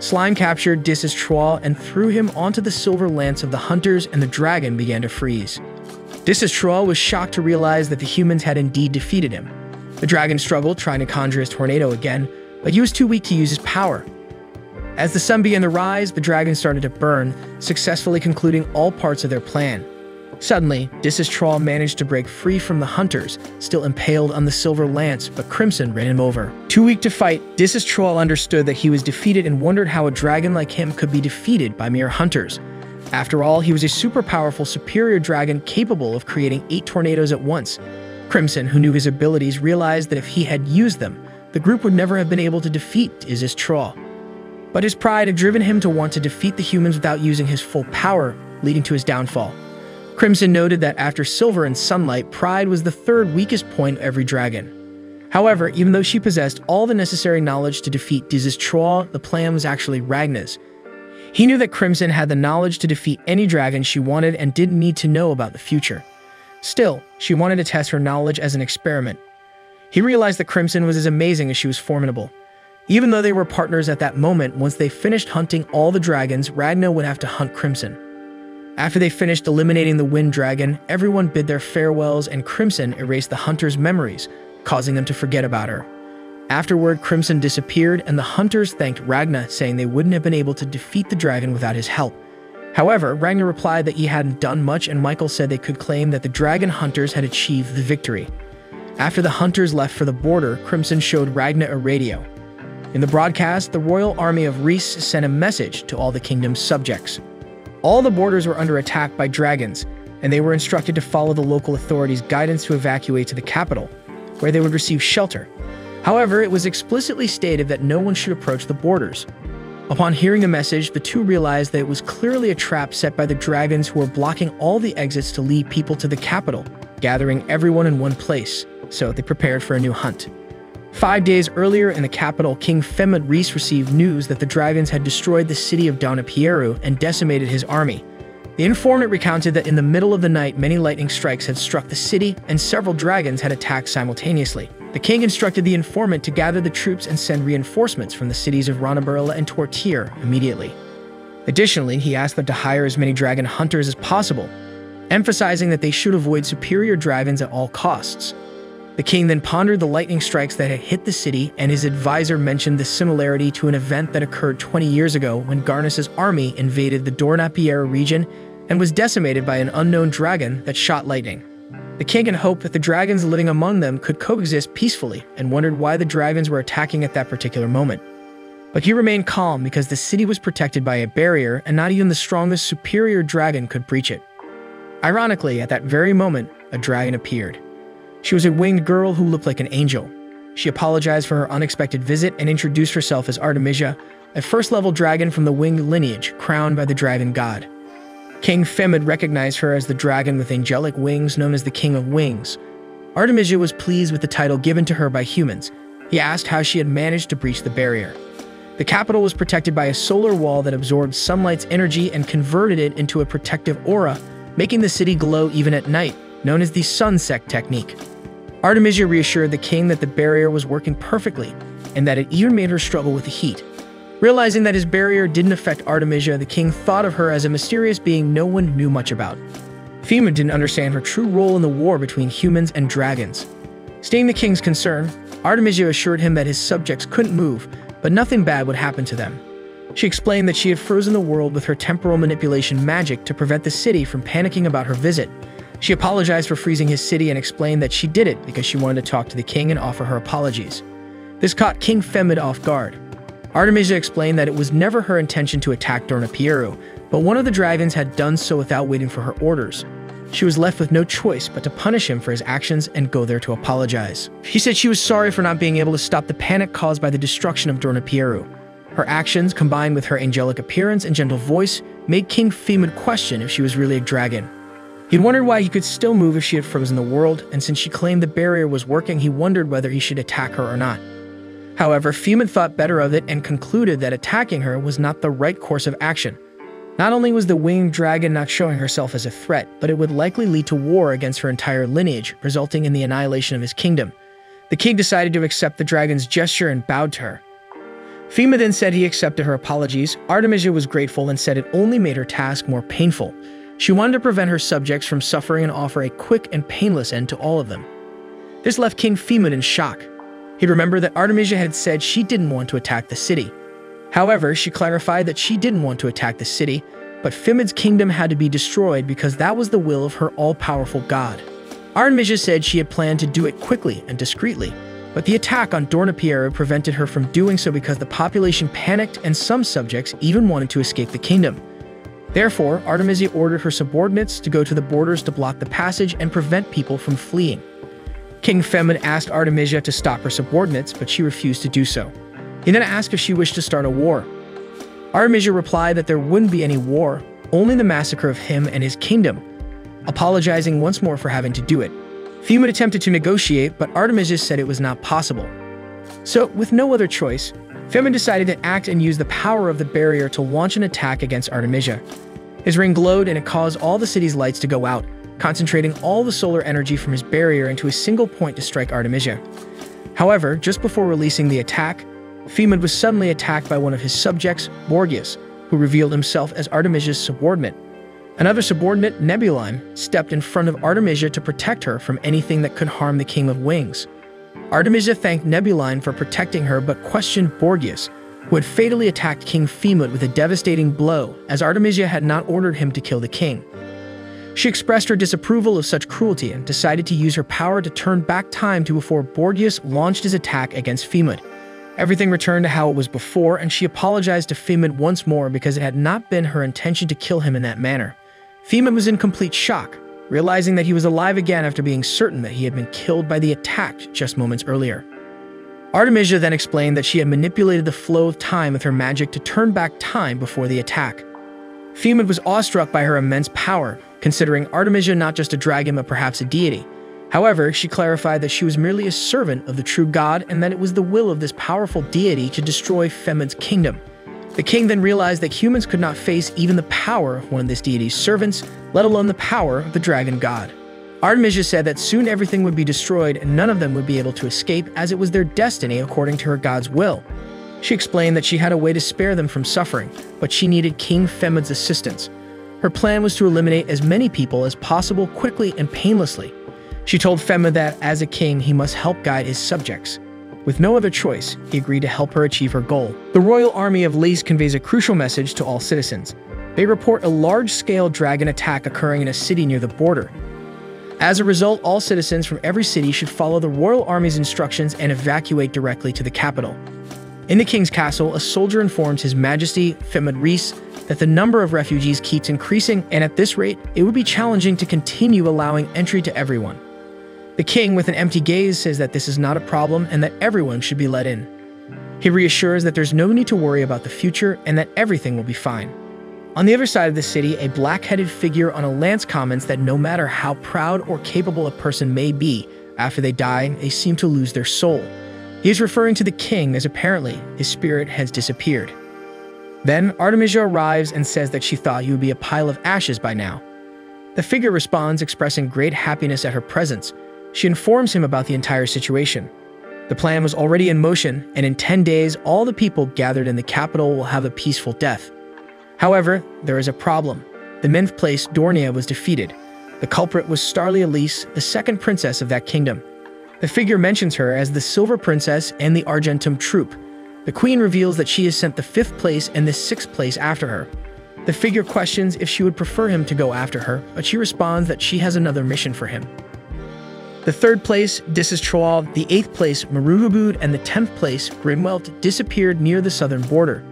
Slime captured Disistraw and threw him onto the silver lance of the hunters, and the dragon began to freeze. Disistraw was shocked to realize that the humans had indeed defeated him. The dragon struggled, trying to conjure his tornado again, but he was too weak to use his power. As the sun began to rise, the dragon started to burn, successfully concluding all parts of their plan. Suddenly, Disistraw managed to break free from the hunters, still impaled on the silver lance, but Crimson ran him over. Too weak to fight, Disistraw understood that he was defeated and wondered how a dragon like him could be defeated by mere hunters. After all, he was a super powerful, superior dragon capable of creating 8 tornadoes at once. Crimson, who knew his abilities, realized that if he had used them, the group would never have been able to defeat Disistraw. But his pride had driven him to want to defeat the humans without using his full power, leading to his downfall. Crimson noted that after silver and sunlight, pride was the third weakest point of every dragon. However, even though she possessed all the necessary knowledge to defeat Disistraw, the plan was actually Ragna's. He knew that Crimson had the knowledge to defeat any dragon she wanted and didn't need to know about the future. Still, she wanted to test her knowledge as an experiment. He realized that Crimson was as amazing as she was formidable. Even though they were partners at that moment, once they finished hunting all the dragons, Ragna would have to hunt Crimson. After they finished eliminating the wind dragon, everyone bid their farewells, and Crimson erased the hunters' memories, causing them to forget about her. Afterward, Crimson disappeared, and the hunters thanked Ragna, saying they wouldn't have been able to defeat the dragon without his help. However, Ragna replied that he hadn't done much, and Michael said they could claim that the dragon hunters had achieved the victory. After the hunters left for the border, Crimson showed Ragna a radio. In the broadcast, the royal army of Rhys sent a message to all the kingdom's subjects. All the borders were under attack by dragons, and they were instructed to follow the local authorities' guidance to evacuate to the capital, where they would receive shelter. However, it was explicitly stated that no one should approach the borders. Upon hearing the message, the two realized that it was clearly a trap set by the dragons, who were blocking all the exits to lead people to the capital, gathering everyone in one place, so they prepared for a new hunt. 5 days earlier in the capital, King Fehmed Rhys received news that the dragons had destroyed the city of Donapieru and decimated his army. The informant recounted that in the middle of the night, many lightning strikes had struck the city and several dragons had attacked simultaneously. The king instructed the informant to gather the troops and send reinforcements from the cities of Ronaburla and Tortir immediately. Additionally, he asked them to hire as many dragon hunters as possible, emphasizing that they should avoid superior dragons at all costs. The king then pondered the lightning strikes that had hit the city, and his advisor mentioned the similarity to an event that occurred 20 years ago when Garnus' army invaded the Donapieru region and was decimated by an unknown dragon that shot lightning. The king had hoped that the dragons living among them could coexist peacefully and wondered why the dragons were attacking at that particular moment. But he remained calm because the city was protected by a barrier and not even the strongest superior dragon could breach it. Ironically, at that very moment, a dragon appeared. She was a winged girl who looked like an angel. She apologized for her unexpected visit and introduced herself as Artemisia, a first-level dragon from the winged lineage, crowned by the dragon god. King Femid recognized her as the dragon with angelic wings known as the King of Wings. Artemisia was pleased with the title given to her by humans. He asked how she had managed to breach the barrier. The capital was protected by a solar wall that absorbed sunlight's energy and converted it into a protective aura, making the city glow even at night, known as the sunset technique. Artemisia reassured the king that the barrier was working perfectly, and that it even made her struggle with the heat. Realizing that his barrier didn't affect Artemisia, the king thought of her as a mysterious being no one knew much about. Femid didn't understand her true role in the war between humans and dragons. Seeing the king's concern, Artemisia assured him that his subjects couldn't move, but nothing bad would happen to them. She explained that she had frozen the world with her temporal manipulation magic to prevent the city from panicking about her visit. She apologized for freezing his city and explained that she did it because she wanted to talk to the king and offer her apologies. This caught King Femid off guard. Artemisia explained that it was never her intention to attack Dorna, but one of the dragons had done so without waiting for her orders. She was left with no choice but to punish him for his actions and go there to apologize. She said she was sorry for not being able to stop the panic caused by the destruction of Dorna. Her actions, combined with her angelic appearance and gentle voice, made King Femid question if she was really a dragon. He'd wondered why he could still move if she had frozen the world, and since she claimed the barrier was working, he wondered whether he should attack her or not. However, Femid thought better of it and concluded that attacking her was not the right course of action. Not only was the winged dragon not showing herself as a threat, but it would likely lead to war against her entire lineage, resulting in the annihilation of his kingdom. The king decided to accept the dragon's gesture and bowed to her. Femid then said he accepted her apologies. Artemisia was grateful and said it only made her task more painful. She wanted to prevent her subjects from suffering and offer a quick and painless end to all of them. This left King Femid in shock. He remembered that Artemisia had said she didn't want to attack the city. However, she clarified that she didn't want to attack the city, but Femid's kingdom had to be destroyed because that was the will of her all-powerful god. Artemisia said she had planned to do it quickly and discreetly, but the attack on Dorna prevented her from doing so because the population panicked and some subjects even wanted to escape the kingdom. Therefore, Artemisia ordered her subordinates to go to the borders to block the passage and prevent people from fleeing. King Femid asked Artemisia to stop her subordinates, but she refused to do so. He then asked if she wished to start a war. Artemisia replied that there wouldn't be any war, only the massacre of him and his kingdom, apologizing once more for having to do it. Femid attempted to negotiate, but Artemisia said it was not possible. So, with no other choice, Femid decided to act and use the power of the barrier to launch an attack against Artemisia. His ring glowed and it caused all the city's lights to go out, concentrating all the solar energy from his barrier into a single point to strike Artemisia. However, just before releasing the attack, Femid was suddenly attacked by one of his subjects, Borgias, who revealed himself as Artemisia's subordinate. Another subordinate, Nebulime, stepped in front of Artemisia to protect her from anything that could harm the King of Wings. Artemisia thanked Nebulime for protecting her but questioned Borgias, who had fatally attacked King Femid with a devastating blow, as Artemisia had not ordered him to kill the king. She expressed her disapproval of such cruelty and decided to use her power to turn back time to before Borgias launched his attack against Femid. Everything returned to how it was before, and she apologized to Femid once more because it had not been her intention to kill him in that manner. Femid was in complete shock, realizing that he was alive again after being certain that he had been killed by the attack just moments earlier. Artemisia then explained that she had manipulated the flow of time with her magic to turn back time before the attack. Femid was awestruck by her immense power, considering Artemisia not just a dragon but perhaps a deity. However, she clarified that she was merely a servant of the true god and that it was the will of this powerful deity to destroy Femid's kingdom. The king then realized that humans could not face even the power of one of this deity's servants, let alone the power of the dragon god. Artemisia said that soon everything would be destroyed and none of them would be able to escape, as it was their destiny according to her god's will. She explained that she had a way to spare them from suffering, but she needed King Femid's assistance. Her plan was to eliminate as many people as possible quickly and painlessly. She told Femid that, as a king, he must help guide his subjects. With no other choice, he agreed to help her achieve her goal. The Royal Army of Lys conveys a crucial message to all citizens. They report a large-scale dragon attack occurring in a city near the border. As a result, all citizens from every city should follow the Royal Army's instructions and evacuate directly to the capital. In the King's Castle, a soldier informs His Majesty Fetmedrisse that the number of refugees keeps increasing, and at this rate, it would be challenging to continue allowing entry to everyone. The king, with an empty gaze, says that this is not a problem and that everyone should be let in. He reassures that there's no need to worry about the future and that everything will be fine. On the other side of the city, a black-headed figure on a lance comments that no matter how proud or capable a person may be, after they die, they seem to lose their soul. He is referring to the king, as apparently his spirit has disappeared. Then, Artemisia arrives and says that she thought you would be a pile of ashes by now. The figure responds, expressing great happiness at her presence. She informs him about the entire situation. The plan was already in motion, and in 10 days, all the people gathered in the capital will have a peaceful death. However, there is a problem. The ninth place, Dornia, was defeated. The culprit was Starly Elise, the second princess of that kingdom. The figure mentions her as the Silver Princess and the Argentum Troop. The queen reveals that she has sent the 5th place and the 6th place after her. The figure questions if she would prefer him to go after her, but she responds that she has another mission for him. The 3rd place, Disistrol, the 8th place, Maruhubud, and the 10th place, Grimwelt, disappeared near the southern border.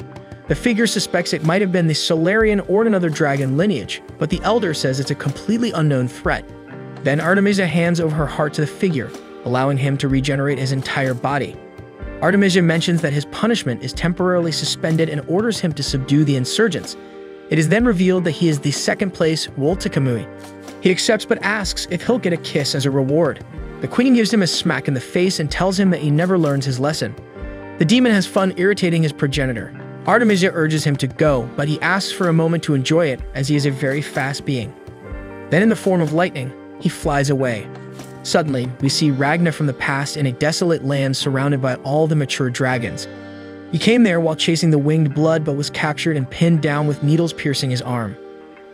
The figure suspects it might have been the Solarian or another dragon lineage, but the elder says it's a completely unknown threat. Then Artemisia hands over her heart to the figure, allowing him to regenerate his entire body. Artemisia mentions that his punishment is temporarily suspended and orders him to subdue the insurgents. It is then revealed that he is the 2nd place, Woltakamui. He accepts but asks if he'll get a kiss as a reward. The queen gives him a smack in the face and tells him that he never learns his lesson. The demon has fun irritating his progenitor. Artemisia urges him to go, but he asks for a moment to enjoy it, as he is a very fast being. Then in the form of lightning, he flies away. Suddenly, we see Ragna from the past in a desolate land surrounded by all the mature dragons. He came there while chasing the winged blood but was captured and pinned down with needles piercing his arm.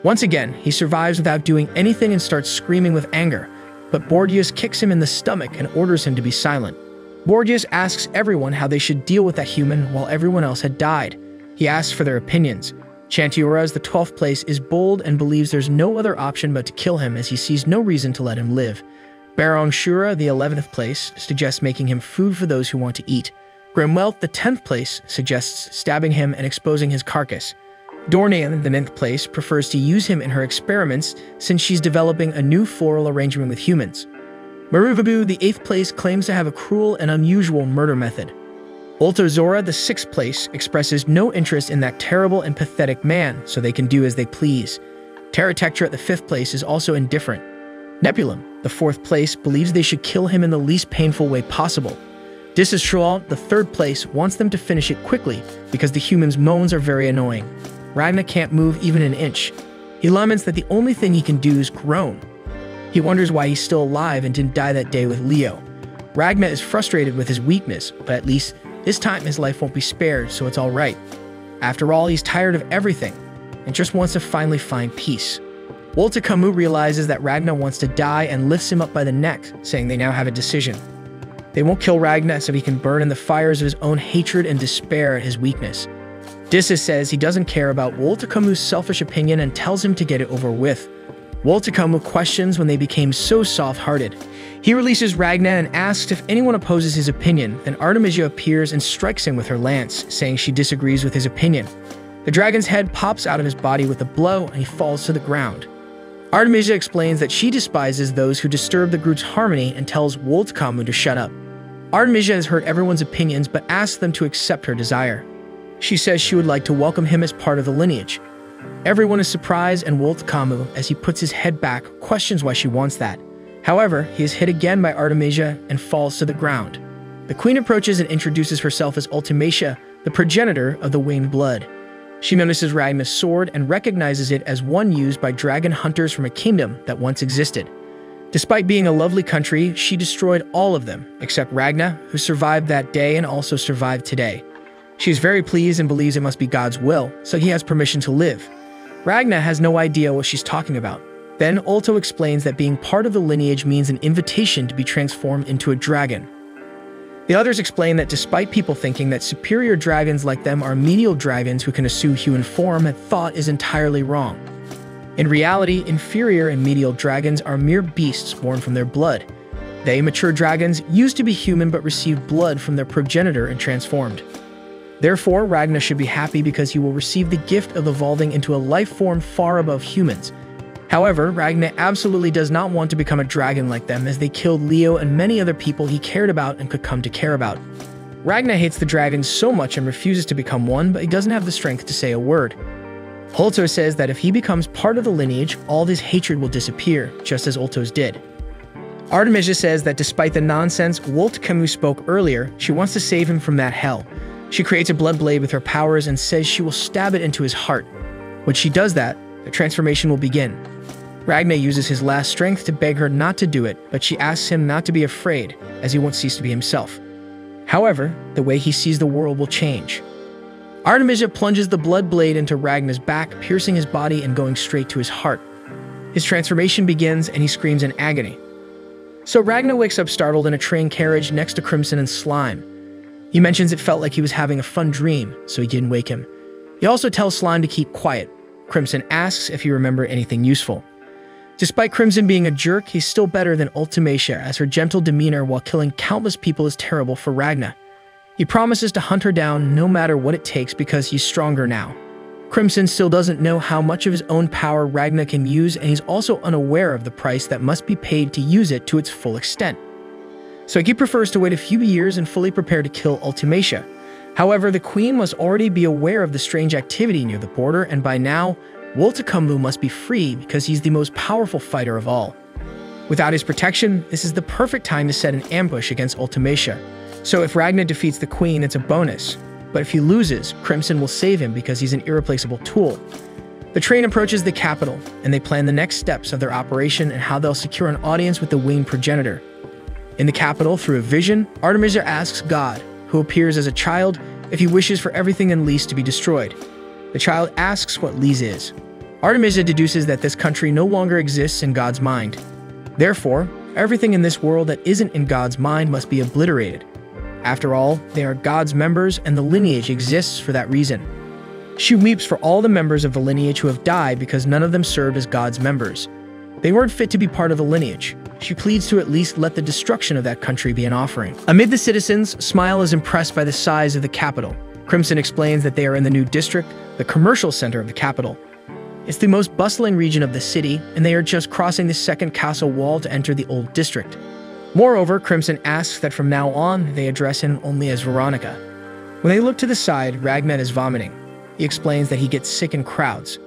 Once again, he survives without doing anything and starts screaming with anger, but Borgias kicks him in the stomach and orders him to be silent. Borgias asks everyone how they should deal with that human while everyone else had died. He asks for their opinions. Chantiora, the 12th place, is bold and believes there's no other option but to kill him as he sees no reason to let him live. Baron Shura, the 11th place, suggests making him food for those who want to eat. Grimwelt, the 10th place, suggests stabbing him and exposing his carcass. Dornan, the 9th place, prefers to use him in her experiments since she's developing a new floral arrangement with humans. Maruvabu, the 8th place, claims to have a cruel and unusual murder method. Ultozora, the 6th place, expresses no interest in that terrible and pathetic man, so they can do as they please. Teratectra, the 5th place, is also indifferent. Nepulum, the 4th place, believes they should kill him in the least painful way possible. Disistrol, the 3rd place, wants them to finish it quickly because the human's moans are very annoying. Ragna can't move even an inch. He laments that the only thing he can do is groan. He wonders why he's still alive and didn't die that day with Leo. Ragna is frustrated with his weakness, but at least this time his life won't be spared, so it's all right. After all, he's tired of everything and just wants to finally find peace. Woltakamui realizes that Ragna wants to die and lifts him up by the neck, saying they now have a decision. They won't kill Ragna so he can burn in the fires of his own hatred and despair at his weakness. Dissus says he doesn't care about Woltakamui's selfish opinion and tells him to get it over with. Woltakamui questions when they became so soft-hearted. He releases Ragna and asks if anyone opposes his opinion, then Artemisia appears and strikes him with her lance, saying she disagrees with his opinion. The dragon's head pops out of his body with a blow and he falls to the ground. Artemisia explains that she despises those who disturb the group's harmony and tells Woltakamui to shut up. Artemisia has heard everyone's opinions but asks them to accept her desire. She says she would like to welcome him as part of the lineage. Everyone is surprised and Woltakamui, as he puts his head back, questions why she wants that. However, he is hit again by Artemisia and falls to the ground. The queen approaches and introduces herself as Ultimacia, the progenitor of the Winged Blood. She notices Ragna's sword and recognizes it as one used by dragon hunters from a kingdom that once existed. Despite being a lovely country, she destroyed all of them, except Ragna, who survived that day and also survived today. She is very pleased and believes it must be God's will, so he has permission to live. Ragna has no idea what she's talking about. Then Ulto explains that being part of the lineage means an invitation to be transformed into a dragon. The others explain that despite people thinking that superior dragons like them are medial dragons who can assume human form, that thought is entirely wrong. In reality, inferior and medial dragons are mere beasts born from their blood. They, mature dragons, used to be human but received blood from their progenitor and transformed. Therefore, Ragna should be happy because he will receive the gift of evolving into a life form far above humans. However, Ragna absolutely does not want to become a dragon like them, as they killed Leo and many other people he cared about and could come to care about. Ragna hates the dragons so much and refuses to become one, but he doesn't have the strength to say a word. Holto says that if he becomes part of the lineage, all this hatred will disappear, just as Oltos did. Artemisia says that despite the nonsense Walt Camus spoke earlier, she wants to save him from that hell. She creates a blood blade with her powers and says she will stab it into his heart. When she does that, the transformation will begin. Ragna uses his last strength to beg her not to do it, but she asks him not to be afraid, as he won't cease to be himself. However, the way he sees the world will change. Artemisia plunges the blood blade into Ragna's back, piercing his body and going straight to his heart. His transformation begins, and he screams in agony. So Ragna wakes up startled in a train carriage next to Crimson and Slime. He mentions it felt like he was having a fun dream, so he didn't wake him. He also tells Slime to keep quiet. Crimson asks if he remembered anything useful. Despite Crimson being a jerk, he's still better than Ultimacia, as her gentle demeanor while killing countless people is terrible for Ragna. He promises to hunt her down no matter what it takes because he's stronger now. Crimson still doesn't know how much of his own power Ragna can use, and he's also unaware of the price that must be paid to use it to its full extent. So he prefers to wait a few years and fully prepare to kill Ultimacia. However, the queen must already be aware of the strange activity near the border, and by now, Woltakumlu must be free because he's the most powerful fighter of all. Without his protection, this is the perfect time to set an ambush against Ultimacia. So if Ragna defeats the queen, it's a bonus. But if he loses, Crimson will save him because he's an irreplaceable tool. The train approaches the capital, and they plan the next steps of their operation and how they'll secure an audience with the winged progenitor. In the capital, through a vision, Artemisia asks God, who appears as a child, if he wishes for everything in Lys to be destroyed. The child asks what Lys is. Artemisia deduces that this country no longer exists in God's mind. Therefore, everything in this world that isn't in God's mind must be obliterated. After all, they are God's members, and the lineage exists for that reason. She weeps for all the members of the lineage who have died because none of them served as God's members. They weren't fit to be part of the lineage. She pleads to at least let the destruction of that country be an offering. Amid the citizens, Smile is impressed by the size of the capital. Crimson explains that they are in the new district, the commercial center of the capital. It's the most bustling region of the city, and they are just crossing the second castle wall to enter the old district. Moreover, Crimson asks that from now on, they address him only as Veronica. When they look to the side, Ragna is vomiting. He explains that he gets sick in crowds.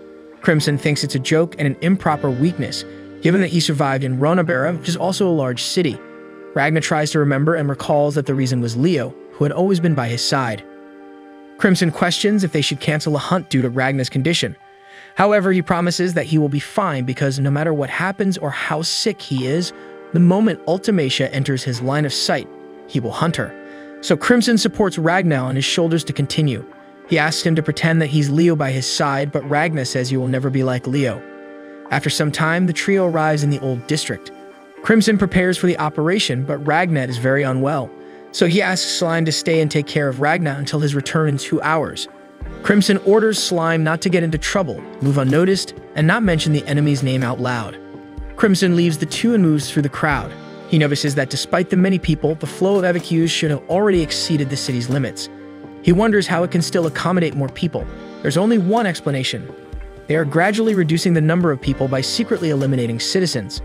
Crimson thinks it's a joke and an improper weakness, given that he survived in Ronabera, which is also a large city. Ragna tries to remember and recalls that the reason was Leo, who had always been by his side. Crimson questions if they should cancel a hunt due to Ragna's condition. However, he promises that he will be fine because no matter what happens or how sick he is, the moment Ultimacia enters his line of sight, he will hunt her. So Crimson supports Ragna on his shoulders to continue. He asks him to pretend that he's Leo by his side, but Ragna says he will never be like Leo. After some time, the trio arrives in the old district. Crimson prepares for the operation, but Ragna is very unwell. So he asks Slime to stay and take care of Ragna until his return in 2 hours. Crimson orders Slime not to get into trouble, move unnoticed, and not mention the enemy's name out loud. Crimson leaves the two and moves through the crowd. He notices that despite the many people, the flow of evacuees should have already exceeded the city's limits. He wonders how it can still accommodate more people. There's only one explanation. They are gradually reducing the number of people by secretly eliminating citizens.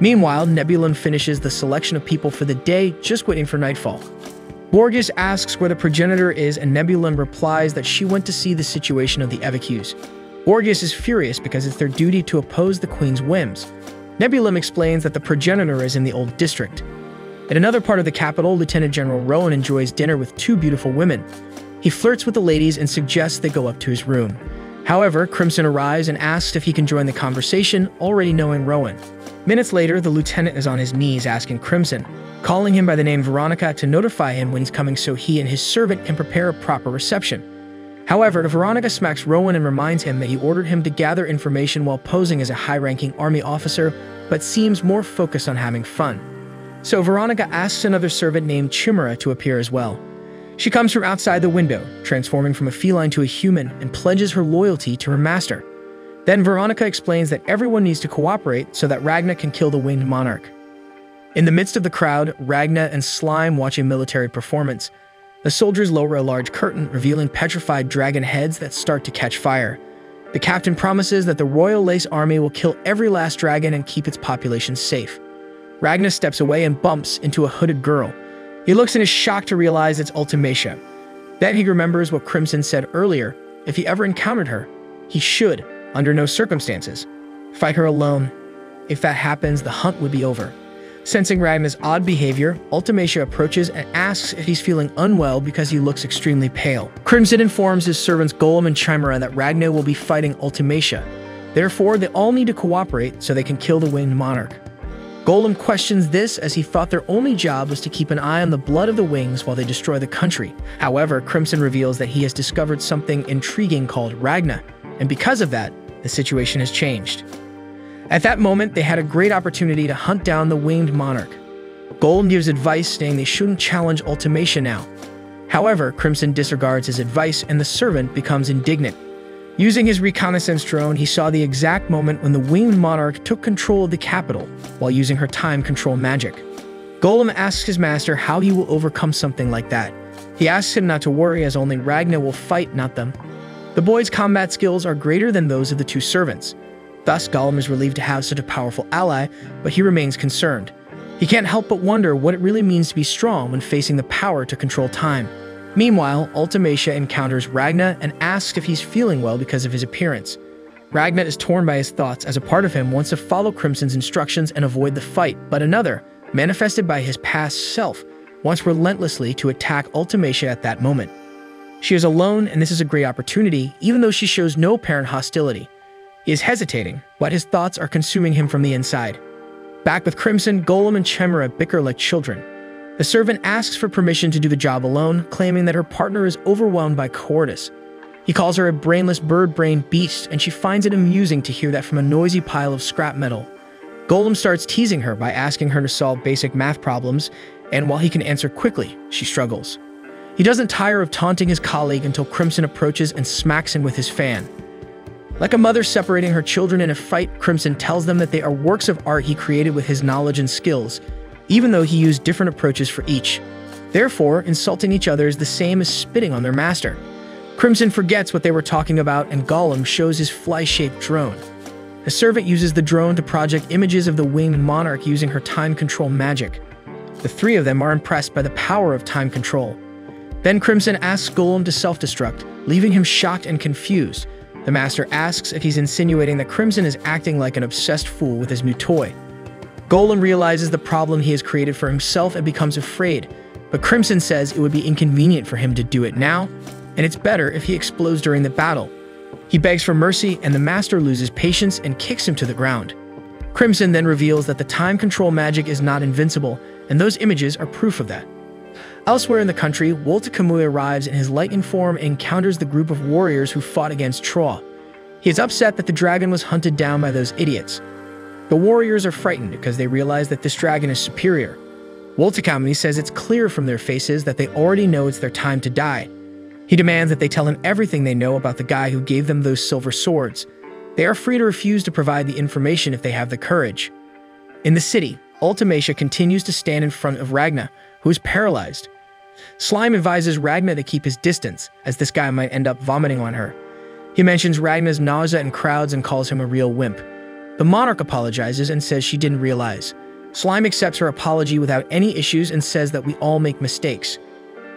Meanwhile, Nebulon finishes the selection of people for the day, just waiting for nightfall. Borges asks where the progenitor is, and Nebulon replies that she went to see the situation of the evacuees. Borges is furious because it's their duty to oppose the queen's whims. Nebulon explains that the progenitor is in the old district. In another part of the capital, Lieutenant General Rowan enjoys dinner with two beautiful women. He flirts with the ladies and suggests they go up to his room. However, Crimson arrives and asks if he can join the conversation, already knowing Rowan. Minutes later, the lieutenant is on his knees asking Crimson, calling him by the name Veronica to notify him when he's coming so he and his servant can prepare a proper reception. However, Veronica smacks Rowan and reminds him that he ordered him to gather information while posing as a high-ranking army officer, but seems more focused on having fun. So Veronica asks another servant named Chimera to appear as well. She comes from outside the window, transforming from a feline to a human, and pledges her loyalty to her master. Then Veronica explains that everyone needs to cooperate so that Ragna can kill the winged monarch. In the midst of the crowd, Ragna and Slime watch a military performance. The soldiers lower a large curtain, revealing petrified dragon heads that start to catch fire. The captain promises that the Royal Lace Army will kill every last dragon and keep its population safe. Ragna steps away and bumps into a hooded girl. He looks and is shocked to realize it's Ultimacia. Then he remembers what Crimson said earlier. If he ever encountered her, he should, under no circumstances, fight her alone. If that happens, the hunt would be over. Sensing Ragna's odd behavior, Ultimacia approaches and asks if he's feeling unwell because he looks extremely pale. Crimson informs his servants Golem and Chimera that Ragna will be fighting Ultimacia. Therefore, they all need to cooperate so they can kill the winged monarch. Golem questions this as he thought their only job was to keep an eye on the blood of the wings while they destroy the country. However, Crimson reveals that he has discovered something intriguing called Ragna, and because of that, the situation has changed. At that moment, they had a great opportunity to hunt down the winged monarch. Golem gives advice saying they shouldn't challenge Ultimacia now. However, Crimson disregards his advice and the servant becomes indignant. Using his reconnaissance drone, he saw the exact moment when the winged monarch took control of the capital while using her time control magic. Golem asks his master how he will overcome something like that. He asks him not to worry as only Ragna will fight, not them. The boy's combat skills are greater than those of the two servants. Thus, Golem is relieved to have such a powerful ally, but he remains concerned. He can't help but wonder what it really means to be strong when facing the power to control time. Meanwhile, Ultimacia encounters Ragna and asks if he's feeling well because of his appearance. Ragna is torn by his thoughts as a part of him wants to follow Crimson's instructions and avoid the fight, but another, manifested by his past self, wants relentlessly to attack Ultimacia at that moment. She is alone and this is a great opportunity, even though she shows no apparent hostility. He is hesitating, but his thoughts are consuming him from the inside. Back with Crimson, Golem and Chimera bicker like children. The servant asks for permission to do the job alone, claiming that her partner is overwhelmed by cowardice. He calls her a brainless bird-brained beast, and she finds it amusing to hear that from a noisy pile of scrap metal. Golem starts teasing her by asking her to solve basic math problems, and while he can answer quickly, she struggles. He doesn't tire of taunting his colleague until Crimson approaches and smacks him with his fan. Like a mother separating her children in a fight, Crimson tells them that they are works of art he created with his knowledge and skills, even though he used different approaches for each. Therefore, insulting each other is the same as spitting on their master. Crimson forgets what they were talking about, and Golem shows his fly-shaped drone. The servant uses the drone to project images of the winged monarch using her time control magic. The three of them are impressed by the power of time control. Then Crimson asks Golem to self-destruct, leaving him shocked and confused. The master asks if he's insinuating that Crimson is acting like an obsessed fool with his new toy. Golem realizes the problem he has created for himself and becomes afraid, but Crimson says it would be inconvenient for him to do it now, and it's better if he explodes during the battle. He begs for mercy, and the master loses patience and kicks him to the ground. Crimson then reveals that the time control magic is not invincible, and those images are proof of that. Elsewhere in the country, Wolta Kamui arrives in his lightning form and encounters the group of warriors who fought against Traw. He is upset that the dragon was hunted down by those idiots. The warriors are frightened because they realize that this dragon is superior. Wolta Kamui says it's clear from their faces that they already know it's their time to die. He demands that they tell him everything they know about the guy who gave them those silver swords. They are free to refuse to provide the information if they have the courage. In the city, Ultimacia continues to stand in front of Ragna, who is paralyzed. Slime advises Ragna to keep his distance, as this guy might end up vomiting on her. He mentions Ragna's nausea in crowds and calls him a real wimp. The monarch apologizes and says she didn't realize. Slime accepts her apology without any issues and says that we all make mistakes.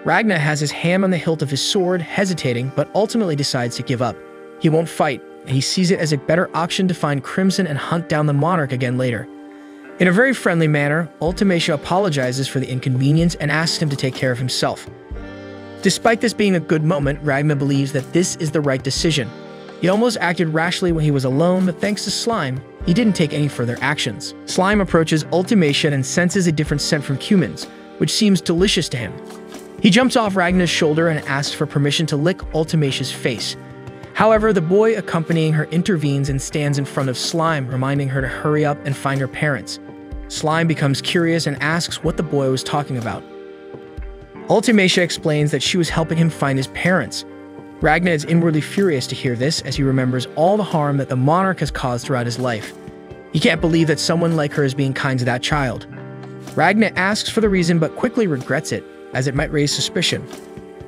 Ragna has his hand on the hilt of his sword, hesitating, but ultimately decides to give up. He won't fight, and he sees it as a better option to find Crimson and hunt down the monarch again later. In a very friendly manner, Ultimacia apologizes for the inconvenience and asks him to take care of himself. Despite this being a good moment, Ragna believes that this is the right decision. He almost acted rashly when he was alone, but thanks to Slime, he didn't take any further actions. Slime approaches Ultimacia and senses a different scent from humans, which seems delicious to him. He jumps off Ragna's shoulder and asks for permission to lick Ultimacia's face. However, the boy accompanying her intervenes and stands in front of Slime, reminding her to hurry up and find her parents. Slime becomes curious and asks what the boy was talking about. Ultimacia explains that she was helping him find his parents. Ragna is inwardly furious to hear this as he remembers all the harm that the monarch has caused throughout his life. He can't believe that someone like her is being kind to that child. Ragna asks for the reason but quickly regrets it, as it might raise suspicion.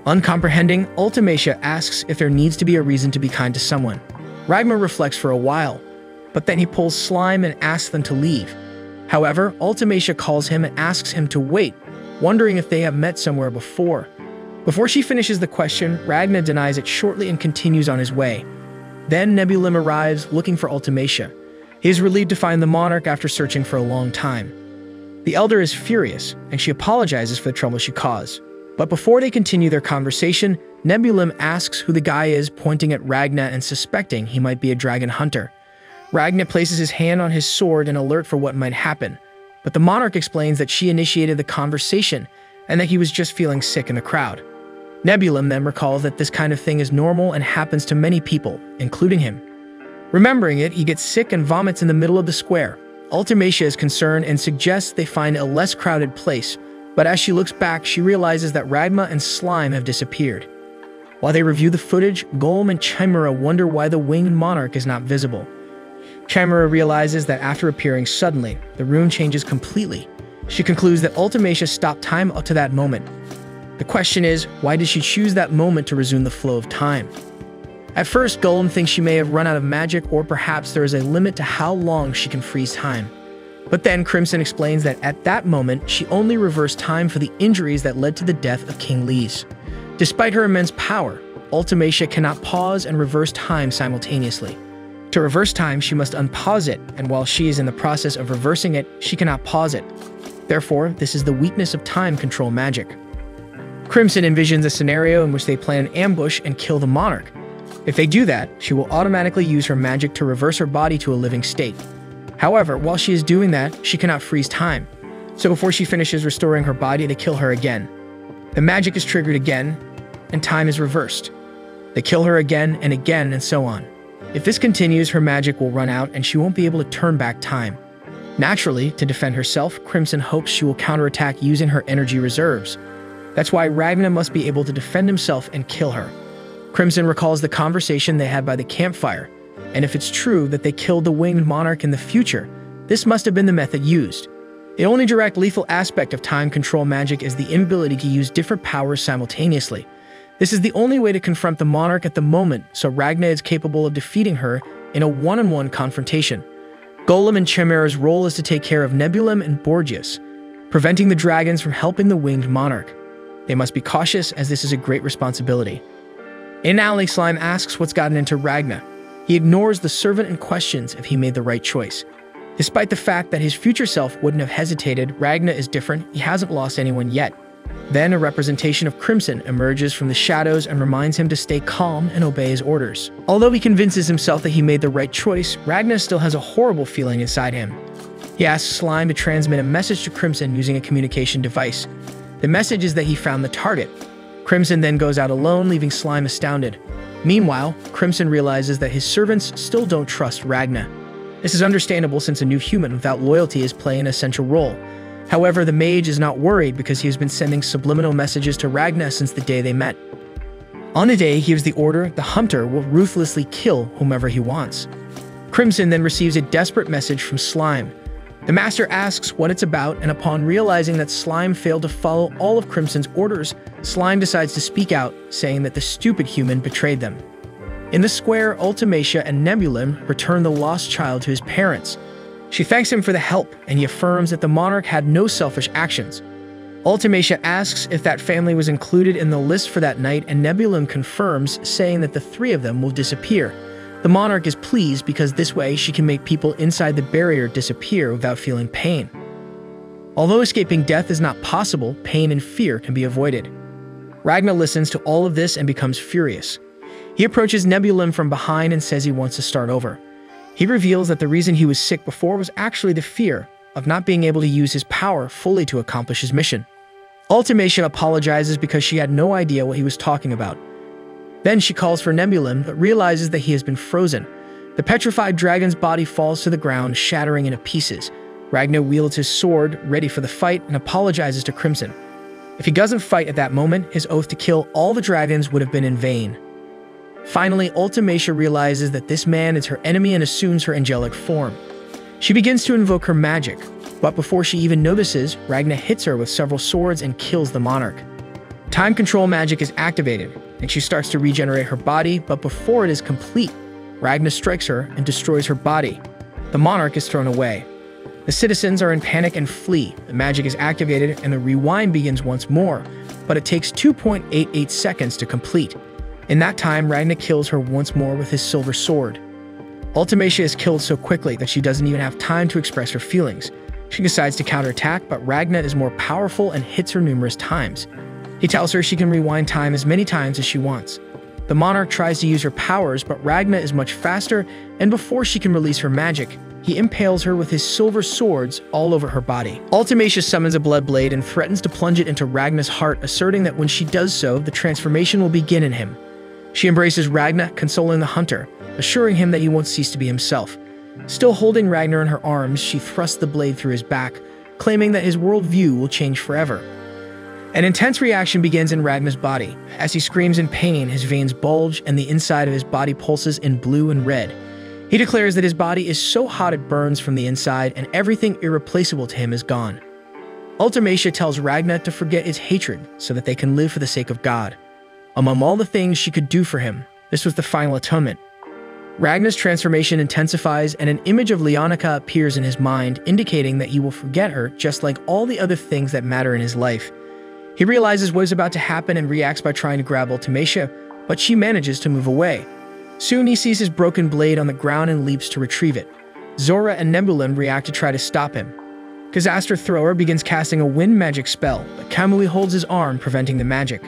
Uncomprehending, Ultimacia asks if there needs to be a reason to be kind to someone. Ragna reflects for a while, but then he pulls Slime and asks them to leave. However, Ultimacia calls him and asks him to wait, wondering if they have met somewhere before. Before she finishes the question, Ragna denies it shortly and continues on his way. Then Nebulim arrives, looking for Ultimacia. He is relieved to find the monarch after searching for a long time. The elder is furious, and she apologizes for the trouble she caused. But before they continue their conversation, Nebulim asks who the guy is, pointing at Ragna and suspecting he might be a dragon hunter. Ragna places his hand on his sword and alert for what might happen, but the monarch explains that she initiated the conversation and that he was just feeling sick in the crowd. Nebulim then recalls that this kind of thing is normal and happens to many people, including him. Remembering it, he gets sick and vomits in the middle of the square. Ultimacia is concerned and suggests they find a less crowded place, but as she looks back, she realizes that Ragna and Slime have disappeared. While they review the footage, Golem and Chimera wonder why the winged monarch is not visible. Chimera realizes that after appearing suddenly, the room changes completely. She concludes that Ultimacia stopped time up to that moment. The question is, why did she choose that moment to resume the flow of time? At first, Golem thinks she may have run out of magic, or perhaps there is a limit to how long she can freeze time. But then Crimson explains that at that moment, she only reversed time for the injuries that led to the death of King Lys. Despite her immense power, Ultimacia cannot pause and reverse time simultaneously. To reverse time, she must unpause it, and while she is in the process of reversing it, she cannot pause it. Therefore, this is the weakness of time control magic. Crimson envisions a scenario in which they plan an ambush and kill the monarch. If they do that, she will automatically use her magic to reverse her body to a living state. However, while she is doing that, she cannot freeze time. So before she finishes restoring her body, they kill her again. The magic is triggered again, and time is reversed. They kill her again, and so on. If this continues, her magic will run out, and she won't be able to turn back time. Naturally, to defend herself, Crimson hopes she will counterattack using her energy reserves. That's why Ragna must be able to defend himself and kill her. Crimson recalls the conversation they had by the campfire, and if it's true that they killed the winged monarch in the future, this must have been the method used. The only direct lethal aspect of time control magic is the inability to use different powers simultaneously. This is the only way to confront the monarch at the moment, so Ragna is capable of defeating her in a one-on-one confrontation. Golem and Chimera's role is to take care of Nebulim and Borgias, preventing the dragons from helping the winged monarch. They must be cautious, as this is a great responsibility. In alley, Slime asks what's gotten into Ragna. He ignores the servant and questions if he made the right choice. Despite the fact that his future self wouldn't have hesitated, Ragna is different, he hasn't lost anyone yet. Then a representation of Crimson emerges from the shadows and reminds him to stay calm and obey his orders. Although he convinces himself that he made the right choice, Ragna still has a horrible feeling inside him. He asks Slime to transmit a message to Crimson using a communication device. The message is that he found the target. Crimson then goes out alone, leaving Slime astounded. Meanwhile, Crimson realizes that his servants still don't trust Ragna. This is understandable since a new human without loyalty is playing an essential role. However, the mage is not worried because he has been sending subliminal messages to Ragna since the day they met. On a day, he gives the order, the hunter will ruthlessly kill whomever he wants. Crimson then receives a desperate message from Slime. The master asks what it's about, and upon realizing that Slime failed to follow all of Crimson's orders, Slime decides to speak out, saying that the stupid human betrayed them. In the square, Ultimacia and Nebulim return the lost child to his parents. She thanks him for the help, and he affirms that the monarch had no selfish actions. Ultimacia asks if that family was included in the list for that night, and Nebulim confirms, saying that the three of them will disappear. The monarch is pleased because this way she can make people inside the barrier disappear without feeling pain. Although escaping death is not possible, pain and fear can be avoided. Ragna listens to all of this and becomes furious. He approaches Nebulim from behind and says he wants to start over. He reveals that the reason he was sick before was actually the fear of not being able to use his power fully to accomplish his mission. Ultimacia apologizes because she had no idea what he was talking about. Then she calls for Nebulim, but realizes that he has been frozen. The petrified dragon's body falls to the ground, shattering into pieces. Ragna wields his sword, ready for the fight, and apologizes to Crimson. If he doesn't fight at that moment, his oath to kill all the dragons would have been in vain. Finally, Ultimacia realizes that this man is her enemy and assumes her angelic form. She begins to invoke her magic, but before she even notices, Ragna hits her with several swords and kills the monarch. Time control magic is activated, and she starts to regenerate her body, but before it is complete, Ragna strikes her and destroys her body. The monarch is thrown away. The citizens are in panic and flee. The magic is activated, and the rewind begins once more, but it takes 2.88 seconds to complete. In that time, Ragna kills her once more with his silver sword. Ultimacia is killed so quickly that she doesn't even have time to express her feelings. She decides to counterattack, but Ragna is more powerful and hits her numerous times. He tells her she can rewind time as many times as she wants. The monarch tries to use her powers, but Ragna is much faster, and before she can release her magic, he impales her with his silver swords all over her body. Ultimacia summons a blood blade and threatens to plunge it into Ragna's heart, asserting that when she does so, the transformation will begin in him. She embraces Ragna, consoling the hunter, assuring him that he won't cease to be himself. Still holding Ragna in her arms, she thrusts the blade through his back, claiming that his worldview will change forever. An intense reaction begins in Ragna's body. As he screams in pain, his veins bulge and the inside of his body pulses in blue and red. He declares that his body is so hot it burns from the inside and everything irreplaceable to him is gone. Ultimacia tells Ragna to forget his hatred so that they can live for the sake of God. Among all the things she could do for him, this was the final atonement. Ragna's transformation intensifies and an image of Leonica appears in his mind, indicating that he will forget her just like all the other things that matter in his life. He realizes what is about to happen and reacts by trying to grab Ultimacia, but she manages to move away. Soon he sees his broken blade on the ground and leaps to retrieve it. Zora and Nebulim react to try to stop him. Kazaster Thrower begins casting a wind magic spell, but Kamui holds his arm, preventing the magic.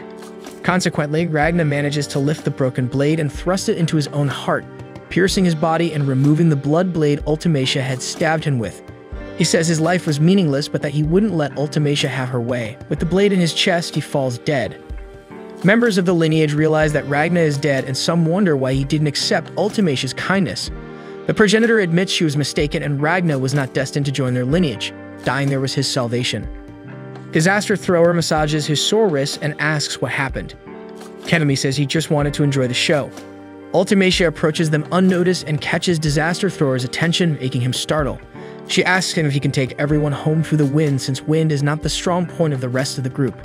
Consequently, Ragna manages to lift the broken blade and thrust it into his own heart, piercing his body and removing the blood blade Ultimacia had stabbed him with. He says his life was meaningless, but that he wouldn't let Ultimacia have her way. With the blade in his chest, he falls dead. Members of the lineage realize that Ragna is dead, and some wonder why he didn't accept Ultimacia's kindness. The progenitor admits she was mistaken, and Ragna was not destined to join their lineage. Dying there was his salvation. Disaster Thrower massages his sore wrist and asks what happened. Kenami says he just wanted to enjoy the show. Ultimacia approaches them unnoticed and catches Disaster Thrower's attention, making him startle. She asks him if he can take everyone home through the wind, since wind is not the strong point of the rest of the group.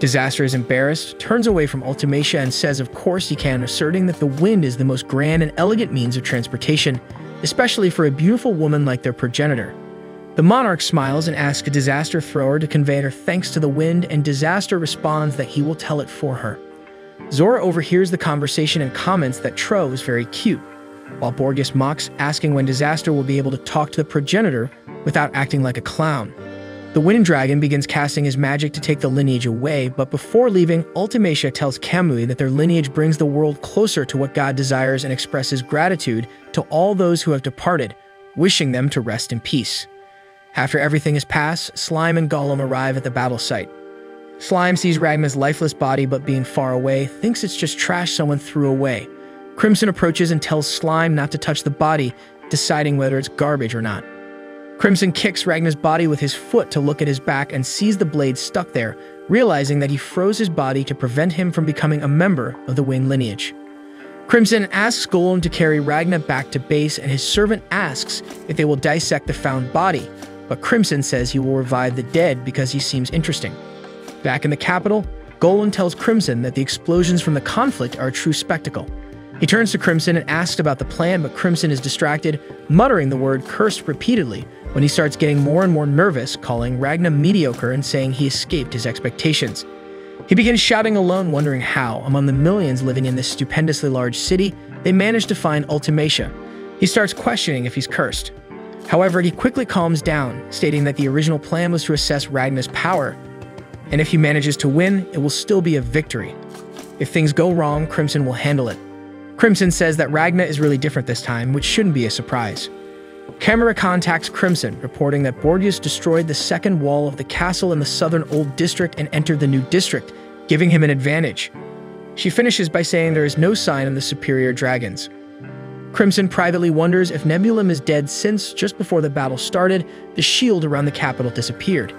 Disaster is embarrassed, turns away from Ultimacia, and says of course he can, asserting that the wind is the most grand and elegant means of transportation, especially for a beautiful woman like their progenitor. The monarch smiles and asks Disaster Thrower to convey her thanks to the wind, and Disaster responds that he will tell it for her. Zora overhears the conversation and comments that Tro is very cute, while Borges mocks, asking when Disaster will be able to talk to the progenitor without acting like a clown. The Wind Dragon begins casting his magic to take the lineage away, but before leaving, Ultimacia tells Kamui that their lineage brings the world closer to what God desires and expresses gratitude to all those who have departed, wishing them to rest in peace. After everything is passed, Slime and Gollum arrive at the battle site. Slime sees Ragna's lifeless body, but being far away, thinks it's just trash someone threw away. Crimson approaches and tells Slime not to touch the body, deciding whether it's garbage or not. Crimson kicks Ragna's body with his foot to look at his back and sees the blade stuck there, realizing that he froze his body to prevent him from becoming a member of the Wayne lineage. Crimson asks Golem to carry Ragna back to base, and his servant asks if they will dissect the found body, but Crimson says he will revive the dead because he seems interesting. Back in the capital, Golem tells Crimson that the explosions from the conflict are a true spectacle. He turns to Crimson and asks about the plan, but Crimson is distracted, muttering the word cursed repeatedly when he starts getting more and more nervous, calling Ragna mediocre and saying he escaped his expectations. He begins shouting alone, wondering how, among the millions living in this stupendously large city, they managed to find Ultimacia. He starts questioning if he's cursed. However, he quickly calms down, stating that the original plan was to assess Ragna's power, and if he manages to win, it will still be a victory. If things go wrong, Crimson will handle it. Crimson says that Ragna is really different this time, which shouldn't be a surprise. Camera contacts Crimson, reporting that Borgias destroyed the second wall of the castle in the southern old district and entered the new district, giving him an advantage. She finishes by saying there is no sign of the superior dragons. Crimson privately wonders if Nebulim is dead, since just before the battle started, the shield around the capital disappeared.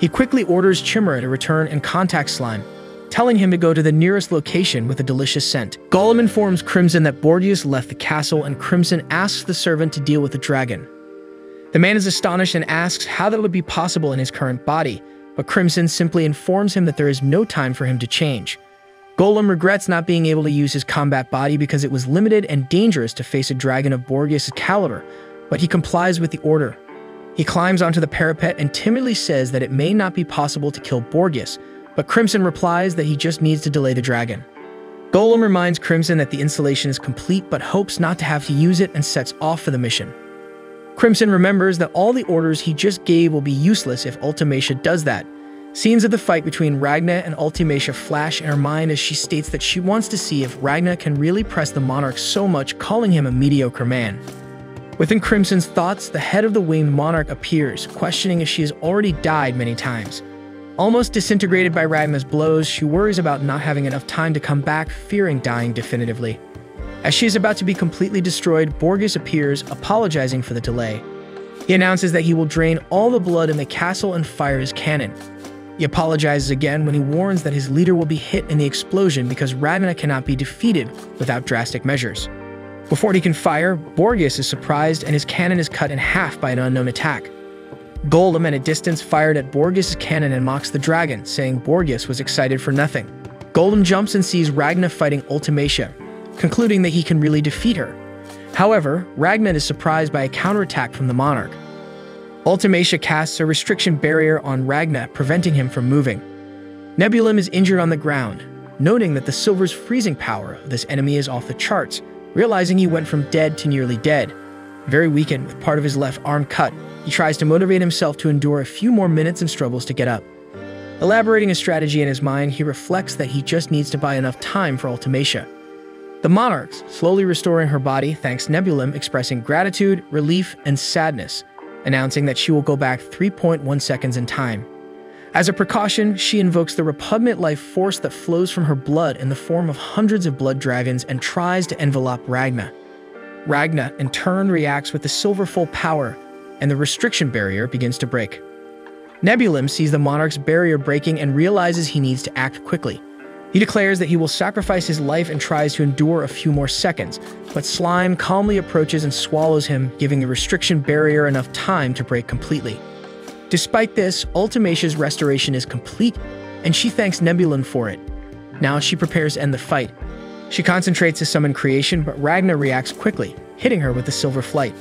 He quickly orders Chimera to return and contact Slime. telling him to go to the nearest location with a delicious scent. Gollum informs Crimson that Borgias left the castle, and Crimson asks the servant to deal with the dragon. The man is astonished and asks how that would be possible in his current body, but Crimson simply informs him that there is no time for him to change. Gollum regrets not being able to use his combat body because it was limited and dangerous to face a dragon of Borgias' caliber, but he complies with the order. He climbs onto the parapet and timidly says that it may not be possible to kill Borgias, but Crimson replies that he just needs to delay the dragon. Gollum reminds Crimson that the installation is complete but hopes not to have to use it and sets off for the mission. Crimson remembers that all the orders he just gave will be useless if Ultimacia does that. Scenes of the fight between Ragna and Ultimacia flash in her mind as she states that she wants to see if Ragna can really press the monarch so much, calling him a mediocre man. Within Crimson's thoughts, the head of the winged monarch appears, questioning if she has already died many times. Almost disintegrated by Ragna's blows, she worries about not having enough time to come back, fearing dying definitively. As she is about to be completely destroyed, Borgias appears, apologizing for the delay. He announces that he will drain all the blood in the castle and fire his cannon. He apologizes again when he warns that his leader will be hit in the explosion because Ragna cannot be defeated without drastic measures. Before he can fire, Borgias is surprised and his cannon is cut in half by an unknown attack. Gollum at a distance fired at Borgias' cannon and mocks the dragon, saying Borgias was excited for nothing. Gollum jumps and sees Ragna fighting Ultimacia, concluding that he can really defeat her. However, Ragna is surprised by a counterattack from the monarch. Ultimacia casts a restriction barrier on Ragna, preventing him from moving. Nebulum is injured on the ground, noting that the silver's freezing power of this enemy is off the charts, realizing he went from dead to nearly dead. Very weakened, with part of his left arm cut, he tries to motivate himself to endure a few more minutes and struggles to get up. Elaborating a strategy in his mind, he reflects that he just needs to buy enough time for Ultimacia. The monarchs, slowly restoring her body, thanks Nebulum, expressing gratitude, relief, and sadness, announcing that she will go back 3.1 seconds in time. As a precaution, she invokes the repugnant life force that flows from her blood in the form of hundreds of blood dragons and tries to envelop Ragna. Ragna, in turn, reacts with the silver full power, and the restriction barrier begins to break. Nebulum sees the monarch's barrier breaking and realizes he needs to act quickly. He declares that he will sacrifice his life and tries to endure a few more seconds, but Slime calmly approaches and swallows him, giving the restriction barrier enough time to break completely. Despite this, Ultimacia's restoration is complete, and she thanks Nebulum for it. Now she prepares to end the fight. She concentrates to summon creation, but Ragna reacts quickly, hitting her with the silver flight.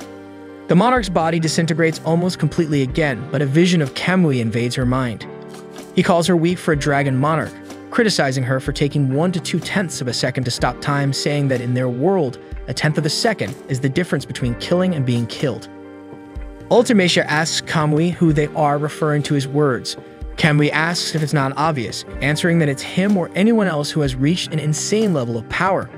The monarch's body disintegrates almost completely again, but a vision of Kamui invades her mind. He calls her weak for a dragon monarch, criticizing her for taking 1 to 2 tenths of a second to stop time, saying that in their world, a tenth of a second is the difference between killing and being killed. Ultimacia asks Kamui who they are, referring to his words. Kamui asks if it's not obvious, answering that it's him or anyone else who has reached an insane level of power.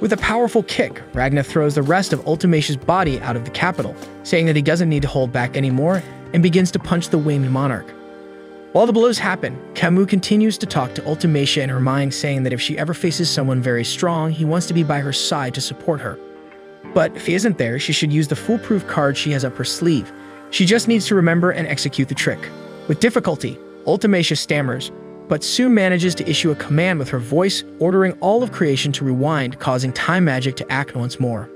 With a powerful kick, Ragna throws the rest of Ultimacia's body out of the capital, saying that he doesn't need to hold back anymore, and begins to punch the winged monarch. While the blows happen, Kamui continues to talk to Ultimacia in her mind, saying that if she ever faces someone very strong, he wants to be by her side to support her. But if he isn't there, she should use the foolproof card she has up her sleeve. She just needs to remember and execute the trick. With difficulty, Ultimacia stammers, but soon manages to issue a command with her voice, ordering all of creation to rewind, causing time magic to act once more.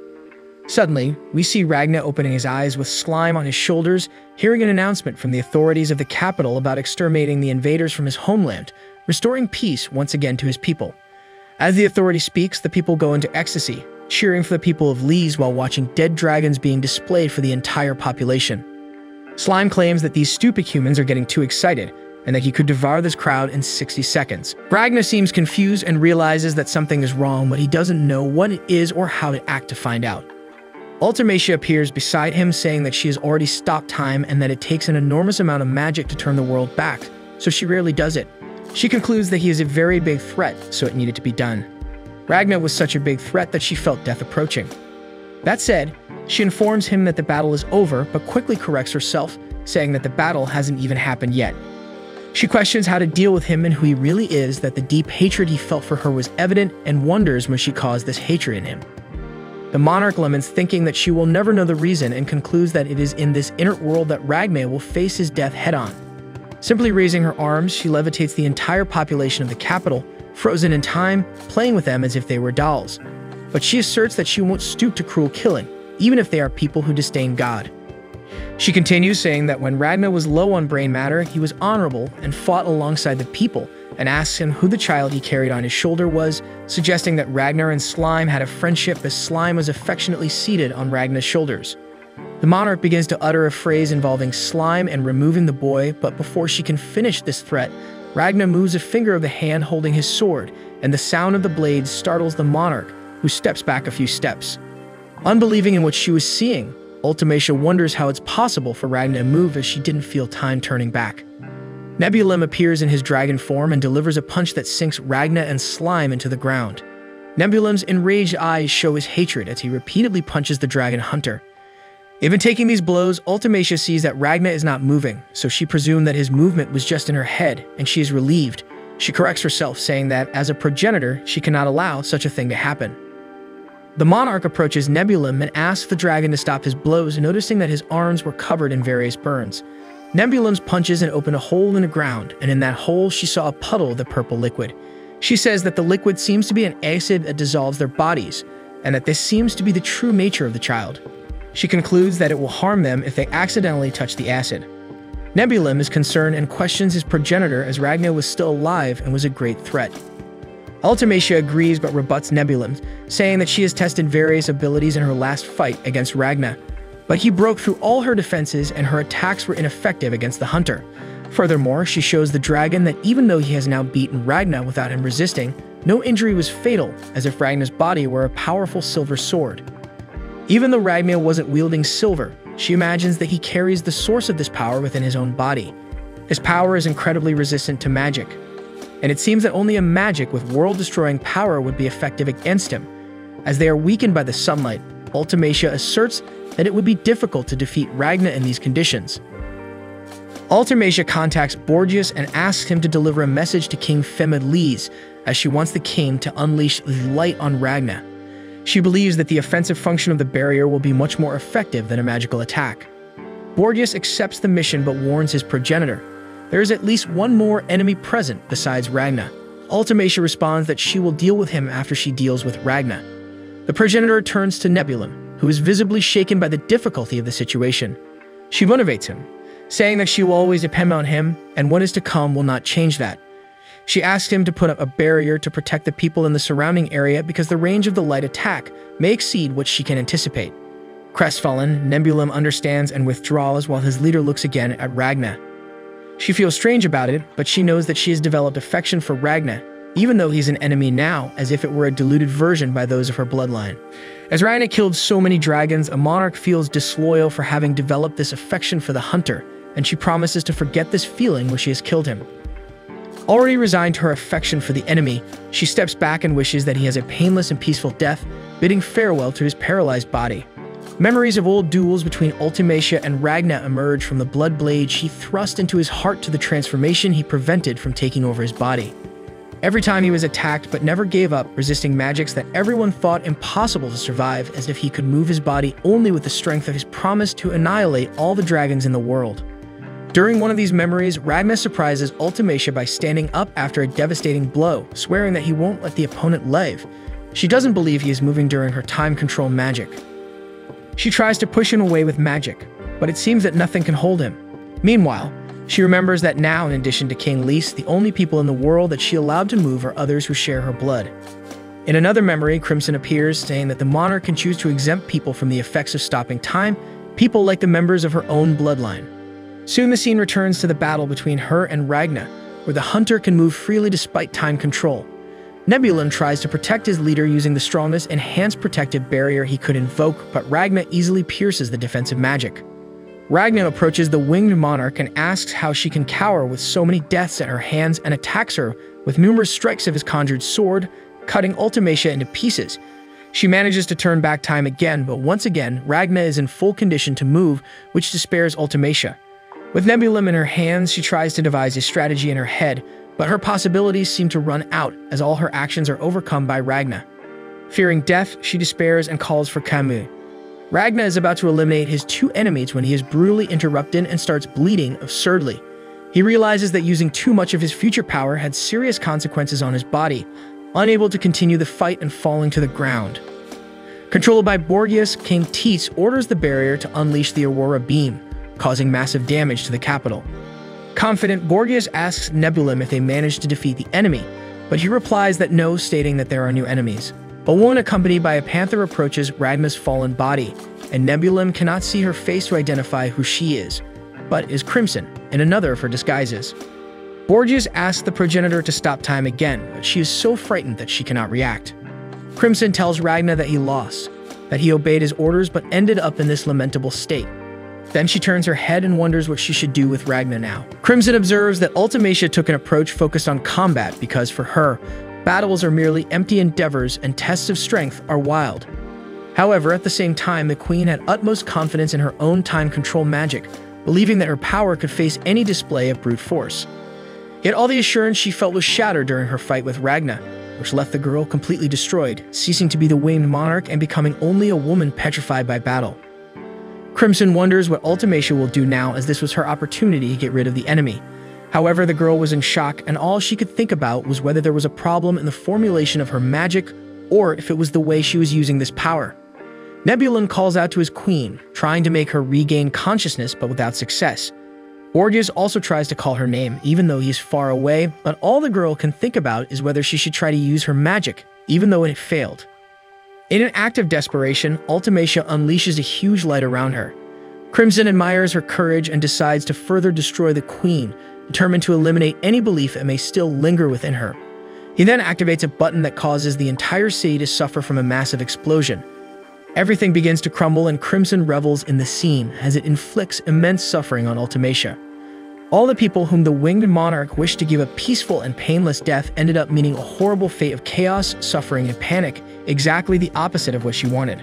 Suddenly, we see Ragna opening his eyes with slime on his shoulders, hearing an announcement from the authorities of the capital about exterminating the invaders from his homeland, restoring peace once again to his people. As the authority speaks, the people go into ecstasy, cheering for the people of Lees while watching dead dragons being displayed for the entire population. Slime claims that these stupid humans are getting too excited, and that he could devour this crowd in 60 seconds. Ragna seems confused and realizes that something is wrong, but he doesn't know what it is or how to act to find out. Ultimacia appears beside him, saying that she has already stopped time and that it takes an enormous amount of magic to turn the world back, so she rarely does it. She concludes that he is a very big threat, so it needed to be done. Ragna was such a big threat that she felt death approaching. That said, she informs him that the battle is over, but quickly corrects herself, saying that the battle hasn't even happened yet. She questions how to deal with him and who he really is, that the deep hatred he felt for her was evident, and wonders when she caused this hatred in him. The monarch laments, thinking that she will never know the reason, and concludes that it is in this inner world that Ragna will face his death head-on. Simply raising her arms, she levitates the entire population of the capital, frozen in time, playing with them as if they were dolls. But she asserts that she won't stoop to cruel killing, even if they are people who disdain God. She continues saying that when Radma was low on brain matter, he was honorable and fought alongside the people, and asks him who the child he carried on his shoulder was, suggesting that Ragnar and Slime had a friendship as Slime was affectionately seated on Ragnar's shoulders. The monarch begins to utter a phrase involving Slime and removing the boy, but before she can finish this threat, Ragnar moves a finger of the hand holding his sword, and the sound of the blade startles the monarch, who steps back a few steps. Unbelieving in what she was seeing, Ultimacia wonders how it's possible for Ragnar to move as she didn't feel time turning back. Nebulem appears in his dragon form and delivers a punch that sinks Ragnar and Slime into the ground. Nebulem's enraged eyes show his hatred as he repeatedly punches the dragon hunter. Even taking these blows, Ultimacia sees that Ragnar is not moving, so she presumed that his movement was just in her head, and she is relieved. She corrects herself, saying that, as a progenitor, she cannot allow such a thing to happen. The monarch approaches Nebulem and asks the dragon to stop his blows, noticing that his arms were covered in various burns. Nebulem's punches and open a hole in the ground, and in that hole she saw a puddle of the purple liquid. She says that the liquid seems to be an acid that dissolves their bodies, and that this seems to be the true nature of the child. She concludes that it will harm them if they accidentally touch the acid. Nebulem is concerned and questions his progenitor as Ragnar was still alive and was a great threat. Ultimacia agrees but rebuts Nebulem, saying that she has tested various abilities in her last fight against Ragnar, but he broke through all her defenses and her attacks were ineffective against the hunter. Furthermore, she shows the dragon that even though he has now beaten Ragnar without him resisting, no injury was fatal, as if Ragnar's body were a powerful silver sword. Even though Ragnar wasn't wielding silver, she imagines that he carries the source of this power within his own body. His power is incredibly resistant to magic, and it seems that only a magic with world-destroying power would be effective against him. As they are weakened by the sunlight, Ultimacia asserts that it would be difficult to defeat Ragnar in these conditions. Ultimacia contacts Borgias and asks him to deliver a message to King Femidles, as she wants the king to unleash light on Ragnar. She believes that the offensive function of the barrier will be much more effective than a magical attack. Borgias accepts the mission but warns his progenitor. There is at least one more enemy present besides Ragnar. Ultimacia responds that she will deal with him after she deals with Ragnar. The progenitor turns to Nebulem, who is visibly shaken by the difficulty of the situation. She motivates him, saying that she will always depend on him, and what is to come will not change that. She asks him to put up a barrier to protect the people in the surrounding area because the range of the light attack may exceed what she can anticipate. Crestfallen, Nebulem understands and withdraws while his leader looks again at Ragnar. She feels strange about it, but she knows that she has developed affection for Ragnar, even though he's an enemy now, as if it were a diluted version by those of her bloodline. As Ragnar killed so many dragons, a monarch feels disloyal for having developed this affection for the hunter, and she promises to forget this feeling when she has killed him. Already resigned to her affection for the enemy, she steps back and wishes that he has a painless and peaceful death, bidding farewell to his paralyzed body. Memories of old duels between Ultimacia and Ragnar emerge from the blood blade she thrust into his heart to the transformation he prevented from taking over his body. Every time he was attacked but never gave up, resisting magics that everyone thought impossible to survive, as if he could move his body only with the strength of his promise to annihilate all the dragons in the world. During one of these memories, Ragnar surprises Ultimacia by standing up after a devastating blow, swearing that he won't let the opponent live. She doesn't believe he is moving during her time control magic. She tries to push him away with magic, but it seems that nothing can hold him. Meanwhile, she remembers that now, in addition to King Lys, the only people in the world that she allowed to move are others who share her blood. In another memory, Crimson appears, saying that the monarch can choose to exempt people from the effects of stopping time, people like the members of her own bloodline. Soon the scene returns to the battle between her and Ragnar, where the hunter can move freely despite time control. Nebulem tries to protect his leader using the strongest, enhanced protective barrier he could invoke, but Ragnar easily pierces the defensive magic. Ragnar approaches the winged monarch and asks how she can cower with so many deaths at her hands, and attacks her with numerous strikes of his conjured sword, cutting Ultimacia into pieces. She manages to turn back time again, but once again, Ragnar is in full condition to move, which despairs Ultimacia. With Nebulem in her hands, she tries to devise a strategy in her head, but her possibilities seem to run out, as all her actions are overcome by Ragnar. Fearing death, she despairs and calls for Camus. Ragnar is about to eliminate his two enemies when he is brutally interrupted and starts bleeding absurdly. He realizes that using too much of his future power had serious consequences on his body, unable to continue the fight and falling to the ground. Controlled by Borgias, King Teats orders the barrier to unleash the Aurora Beam, causing massive damage to the capital. Confident, Borgias asks Nebulum if they managed to defeat the enemy, but he replies that no, stating that there are new enemies. A woman accompanied by a panther approaches Radma's fallen body, and Nebulum cannot see her face to identify who she is, but is Crimson, in another of her disguises. Borgias asks the progenitor to stop time again, but she is so frightened that she cannot react. Crimson tells Ragna that he lost, that he obeyed his orders but ended up in this lamentable state. Then she turns her head and wonders what she should do with Ragna now. Crimson observes that Ultimacia took an approach focused on combat because, for her, battles are merely empty endeavors and tests of strength are wild. However, at the same time, the Queen had utmost confidence in her own time control magic, believing that her power could face any display of brute force. Yet all the assurance she felt was shattered during her fight with Ragna, which left the girl completely destroyed, ceasing to be the winged monarch and becoming only a woman petrified by battle. Crimson wonders what Ultimacia will do now, as this was her opportunity to get rid of the enemy. However, the girl was in shock, and all she could think about was whether there was a problem in the formulation of her magic or if it was the way she was using this power. Nebulon calls out to his queen, trying to make her regain consciousness but without success. Borgias also tries to call her name, even though he is far away, but all the girl can think about is whether she should try to use her magic, even though it failed. In an act of desperation, Ultimacia unleashes a huge light around her. Crimson admires her courage and decides to further destroy the queen, determined to eliminate any belief that may still linger within her. He then activates a button that causes the entire city to suffer from a massive explosion. Everything begins to crumble, and Crimson revels in the scene as it inflicts immense suffering on Ultimacia. All the people whom the winged monarch wished to give a peaceful and painless death ended up meeting a horrible fate of chaos, suffering, and panic, exactly the opposite of what she wanted.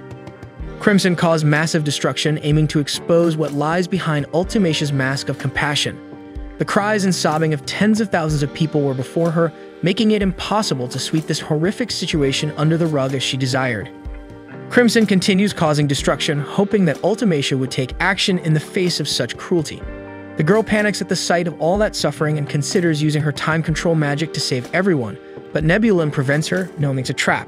Crimson caused massive destruction, aiming to expose what lies behind Ultimacia's mask of compassion. The cries and sobbing of tens of thousands of people were before her, making it impossible to sweep this horrific situation under the rug as she desired. Crimson continues causing destruction, hoping that Ultimacia would take action in the face of such cruelty. The girl panics at the sight of all that suffering and considers using her time control magic to save everyone, but Nebulum prevents her, knowing it's a trap.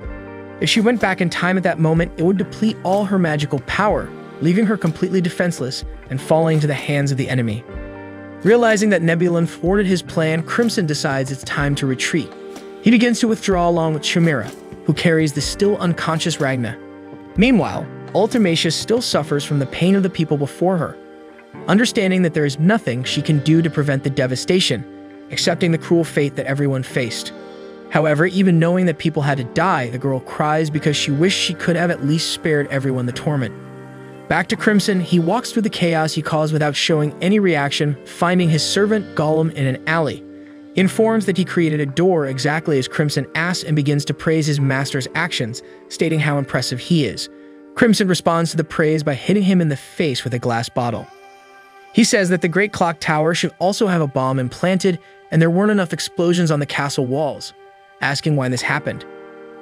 If she went back in time at that moment, it would deplete all her magical power, leaving her completely defenseless and falling into the hands of the enemy. Realizing that Nebulum thwarted his plan, Crimson decides it's time to retreat. He begins to withdraw along with Chimera, who carries the still unconscious Ragna. Meanwhile, Ultimacia still suffers from the pain of the people before her, understanding that there is nothing she can do to prevent the devastation, accepting the cruel fate that everyone faced. However, even knowing that people had to die, the girl cries because she wished she could have at least spared everyone the torment. Back to Crimson, he walks through the chaos he caused without showing any reaction, finding his servant Gollum in an alley. He informs that he created a door exactly as Crimson asked and begins to praise his master's actions, stating how impressive he is. Crimson responds to the praise by hitting him in the face with a glass bottle. He says that the Great Clock Tower should also have a bomb implanted, and there weren't enough explosions on the castle walls, asking why this happened.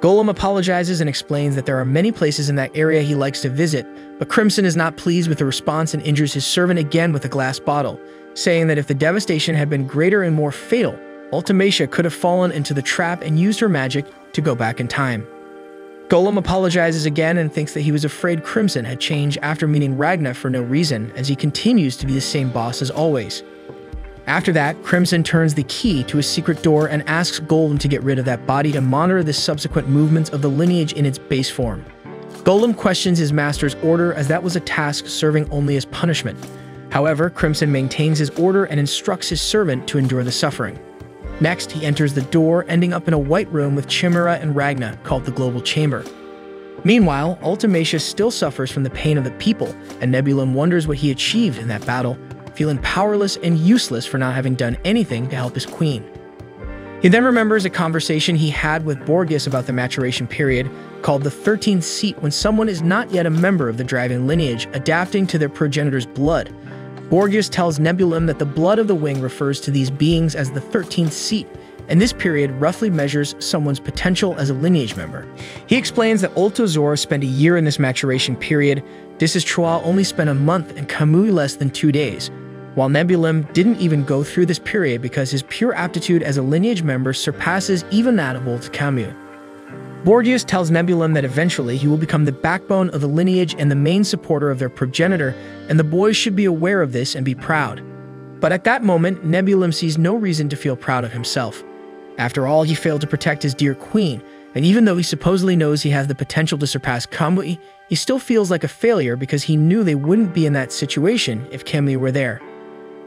Gollum apologizes and explains that there are many places in that area he likes to visit, but Crimson is not pleased with the response and injures his servant again with a glass bottle, saying that if the devastation had been greater and more fatal, Ultimacia could have fallen into the trap and used her magic to go back in time. Gollum apologizes again and thinks that he was afraid Crimson had changed after meeting Ragna for no reason, as he continues to be the same boss as always. After that, Crimson turns the key to a secret door and asks Gollum to get rid of that body to monitor the subsequent movements of the lineage in its base form. Gollum questions his master's order, as that was a task serving only as punishment. However, Crimson maintains his order and instructs his servant to endure the suffering. Next, he enters the door, ending up in a white room with Chimera and Ragna, called the Global Chamber. Meanwhile, Ultimacia still suffers from the pain of the people, and Nebulum wonders what he achieved in that battle, feeling powerless and useless for not having done anything to help his queen. He then remembers a conversation he had with Borgias about the maturation period, called the 13th Seat, when someone is not yet a member of the Dragon lineage, adapting to their progenitor's blood. Borgias tells Nebulum that the blood of the wing refers to these beings as the 13th Seat, and this period roughly measures someone's potential as a lineage member. He explains that Ultozor spent a year in this maturation period, Disistrua only spent a month, and Kamui less than 2 days. while Nebulum didn't even go through this period because his pure aptitude as a lineage member surpasses even that of old Camus. Borgias tells Nebulum that eventually he will become the backbone of the lineage and the main supporter of their progenitor, and the boys should be aware of this and be proud. But at that moment, Nebulum sees no reason to feel proud of himself. After all, he failed to protect his dear queen, and even though he supposedly knows he has the potential to surpass Kamui, he still feels like a failure because he knew they wouldn't be in that situation if Kamui were there.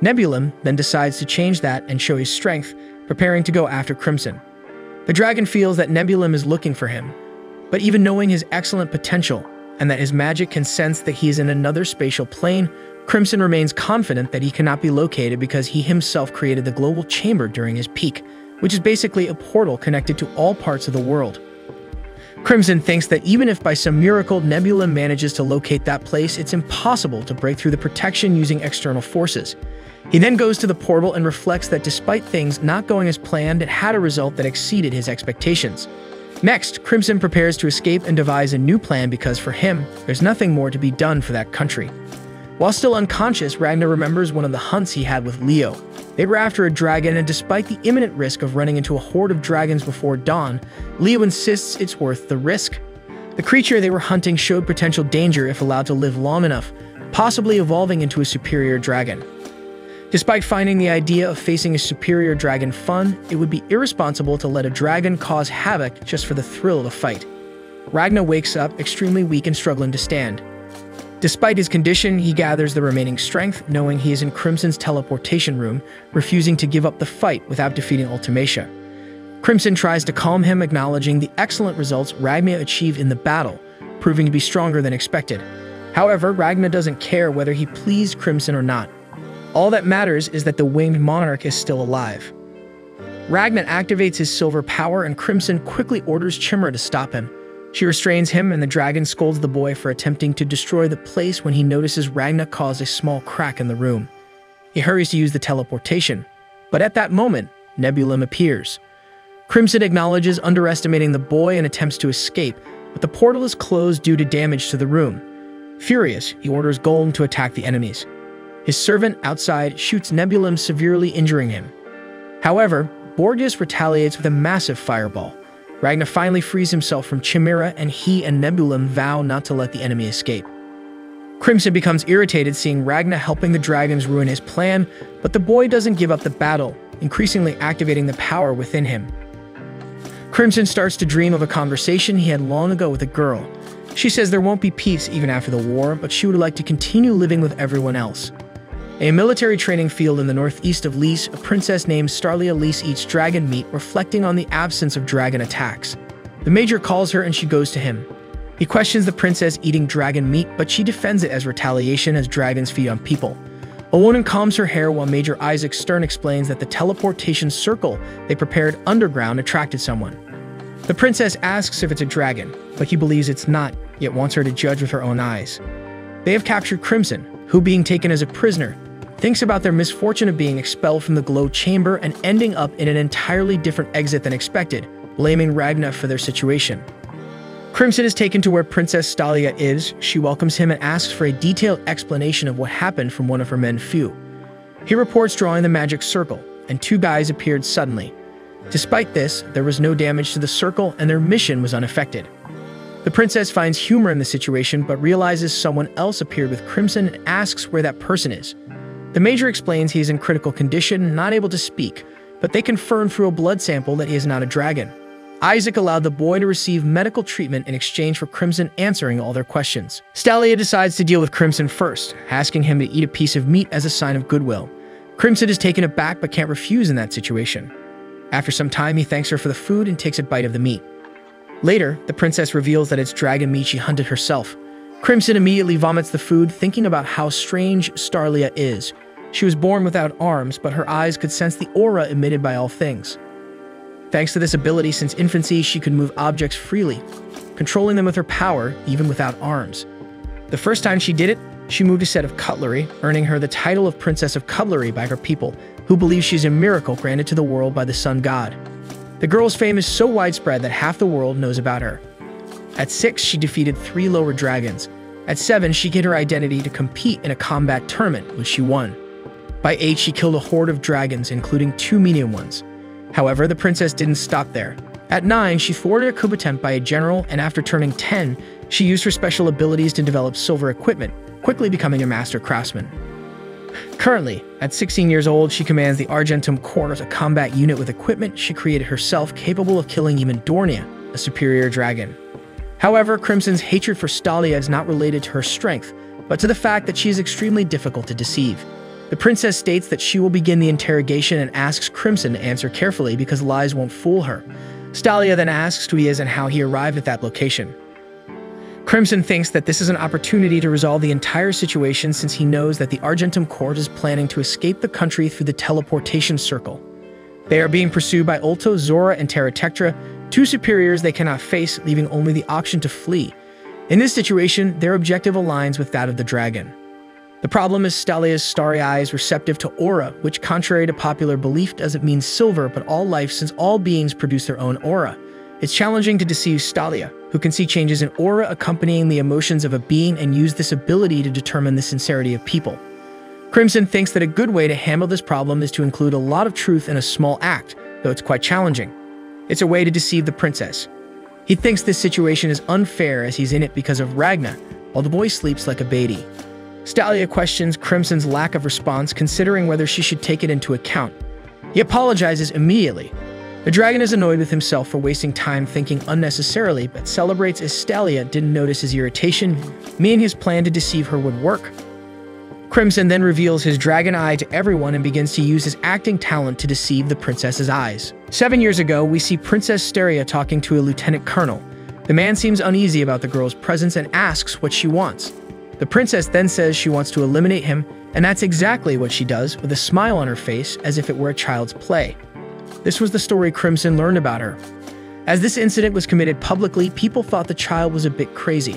Nebulum then decides to change that and show his strength, preparing to go after Crimson. The dragon feels that Nebulum is looking for him, but even knowing his excellent potential and that his magic can sense that he is in another spatial plane, Crimson remains confident that he cannot be located because he himself created the global chamber during his peak, which is basically a portal connected to all parts of the world. Crimson thinks that even if by some miracle Nebulum manages to locate that place, it's impossible to break through the protection using external forces. He then goes to the portal and reflects that despite things not going as planned, it had a result that exceeded his expectations. Next, Crimson prepares to escape and devise a new plan because for him, there's nothing more to be done for that country. While still unconscious, Ragnar remembers one of the hunts he had with Leo. They were after a dragon, and despite the imminent risk of running into a horde of dragons before dawn, Leo insists it's worth the risk. The creature they were hunting showed potential danger if allowed to live long enough, possibly evolving into a superior dragon. Despite finding the idea of facing a superior dragon fun, it would be irresponsible to let a dragon cause havoc just for the thrill of a fight. Ragnar wakes up, extremely weak and struggling to stand. Despite his condition, he gathers the remaining strength, knowing he is in Crimson's teleportation room, refusing to give up the fight without defeating Ultimacia. Crimson tries to calm him, acknowledging the excellent results Ragnar achieved in the battle, proving to be stronger than expected. However, Ragnar doesn't care whether he pleased Crimson or not. All that matters is that the winged monarch is still alive. Ragnar activates his silver power and Crimson quickly orders Chimera to stop him. She restrains him and the dragon scolds the boy for attempting to destroy the place when he notices Ragnar caused a small crack in the room. He hurries to use the teleportation, but at that moment, Nebulum appears. Crimson acknowledges underestimating the boy and attempts to escape, but the portal is closed due to damage to the room. Furious, he orders Golem to attack the enemies. His servant outside shoots Nebulum, severely injuring him. However, Borgias retaliates with a massive fireball. Ragnar finally frees himself from Chimera, and he and Nebulum vow not to let the enemy escape. Crimson becomes irritated seeing Ragnar helping the dragons ruin his plan, but the boy doesn't give up the battle, increasingly activating the power within him. Crimson starts to dream of a conversation he had long ago with a girl. She says there won't be peace even after the war, but she would like to continue living with everyone else. A military training field in the northeast of Lys, a princess named Starlia Lys eats dragon meat, reflecting on the absence of dragon attacks. The major calls her and she goes to him. He questions the princess eating dragon meat, but she defends it as retaliation as dragons feed on people. Owonen calms her hair while Major Isaac Stern explains that the teleportation circle they prepared underground attracted someone. The princess asks if it's a dragon, but he believes it's not, yet wants her to judge with her own eyes. They have captured Crimson, who, being taken as a prisoner, thinks about their misfortune of being expelled from the glow chamber and ending up in an entirely different exit than expected, blaming Ragnar for their situation. Crimson is taken to where Princess Stalia is. She welcomes him and asks for a detailed explanation of what happened from one of her men Few. He reports drawing the magic circle, and two guys appeared suddenly. Despite this, there was no damage to the circle and their mission was unaffected. The princess finds humor in the situation but realizes someone else appeared with Crimson and asks where that person is. The major explains he is in critical condition, not able to speak, but they confirm through a blood sample that he is not a dragon. Isaac allowed the boy to receive medical treatment in exchange for Crimson answering all their questions. Stalia decides to deal with Crimson first, asking him to eat a piece of meat as a sign of goodwill. Crimson is taken aback but can't refuse in that situation. After some time, he thanks her for the food and takes a bite of the meat. Later, the princess reveals that it's dragon meat she hunted herself. Crimson immediately vomits the food, thinking about how strange Starlia is. She was born without arms, but her eyes could sense the aura emitted by all things. Thanks to this ability, since infancy, she could move objects freely, controlling them with her power, even without arms. The first time she did it, she moved a set of cutlery, earning her the title of Princess of Cutlery by her people, who believe she's a miracle granted to the world by the sun god. The girl's fame is so widespread that half the world knows about her. At 6, she defeated 3 lower dragons. At 7, she hid her identity to compete in a combat tournament, which she won. By 8, she killed a horde of dragons, including 2 medium ones. However, the princess didn't stop there. At 9, she thwarted a coup attempt by a general, and after turning 10, she used her special abilities to develop silver equipment, quickly becoming a master craftsman. Currently, at 16 years old, she commands the Argentum Corps, a combat unit with equipment she created herself capable of killing even Dornia, a superior dragon. However, Crimson's hatred for Stalia is not related to her strength, but to the fact that she is extremely difficult to deceive. The princess states that she will begin the interrogation and asks Crimson to answer carefully because lies won't fool her. Stalia then asks who he is and how he arrived at that location. Crimson thinks that this is an opportunity to resolve the entire situation since he knows that the Argentum Court is planning to escape the country through the teleportation circle. They are being pursued by Ulto, Zora, and Terra Tectra, 2 superiors they cannot face, leaving only the option to flee. In this situation, their objective aligns with that of the dragon. The problem is Stalia's starry eye is receptive to aura, which contrary to popular belief doesn't mean silver but all life since all beings produce their own aura. It's challenging to deceive Stalia, who can see changes in aura accompanying the emotions of a being and use this ability to determine the sincerity of people. Crimson thinks that a good way to handle this problem is to include a lot of truth in a small act, though it's quite challenging. It's a way to deceive the princess. He thinks this situation is unfair as he's in it because of Ragna, while the boy sleeps like a baby. Stalia questions Crimson's lack of response, considering whether she should take it into account. He apologizes immediately. The dragon is annoyed with himself for wasting time thinking unnecessarily, but celebrates as Stalia didn't notice his irritation, meaning his plan to deceive her would work. Crimson then reveals his dragon eye to everyone and begins to use his acting talent to deceive the princess's eyes. 7 years ago, we see Princess Stalia talking to a lieutenant colonel. The man seems uneasy about the girl's presence and asks what she wants. The princess then says she wants to eliminate him, and that's exactly what she does, with a smile on her face as if it were a child's play. This was the story Crimson learned about her. As this incident was committed publicly, people thought the child was a bit crazy.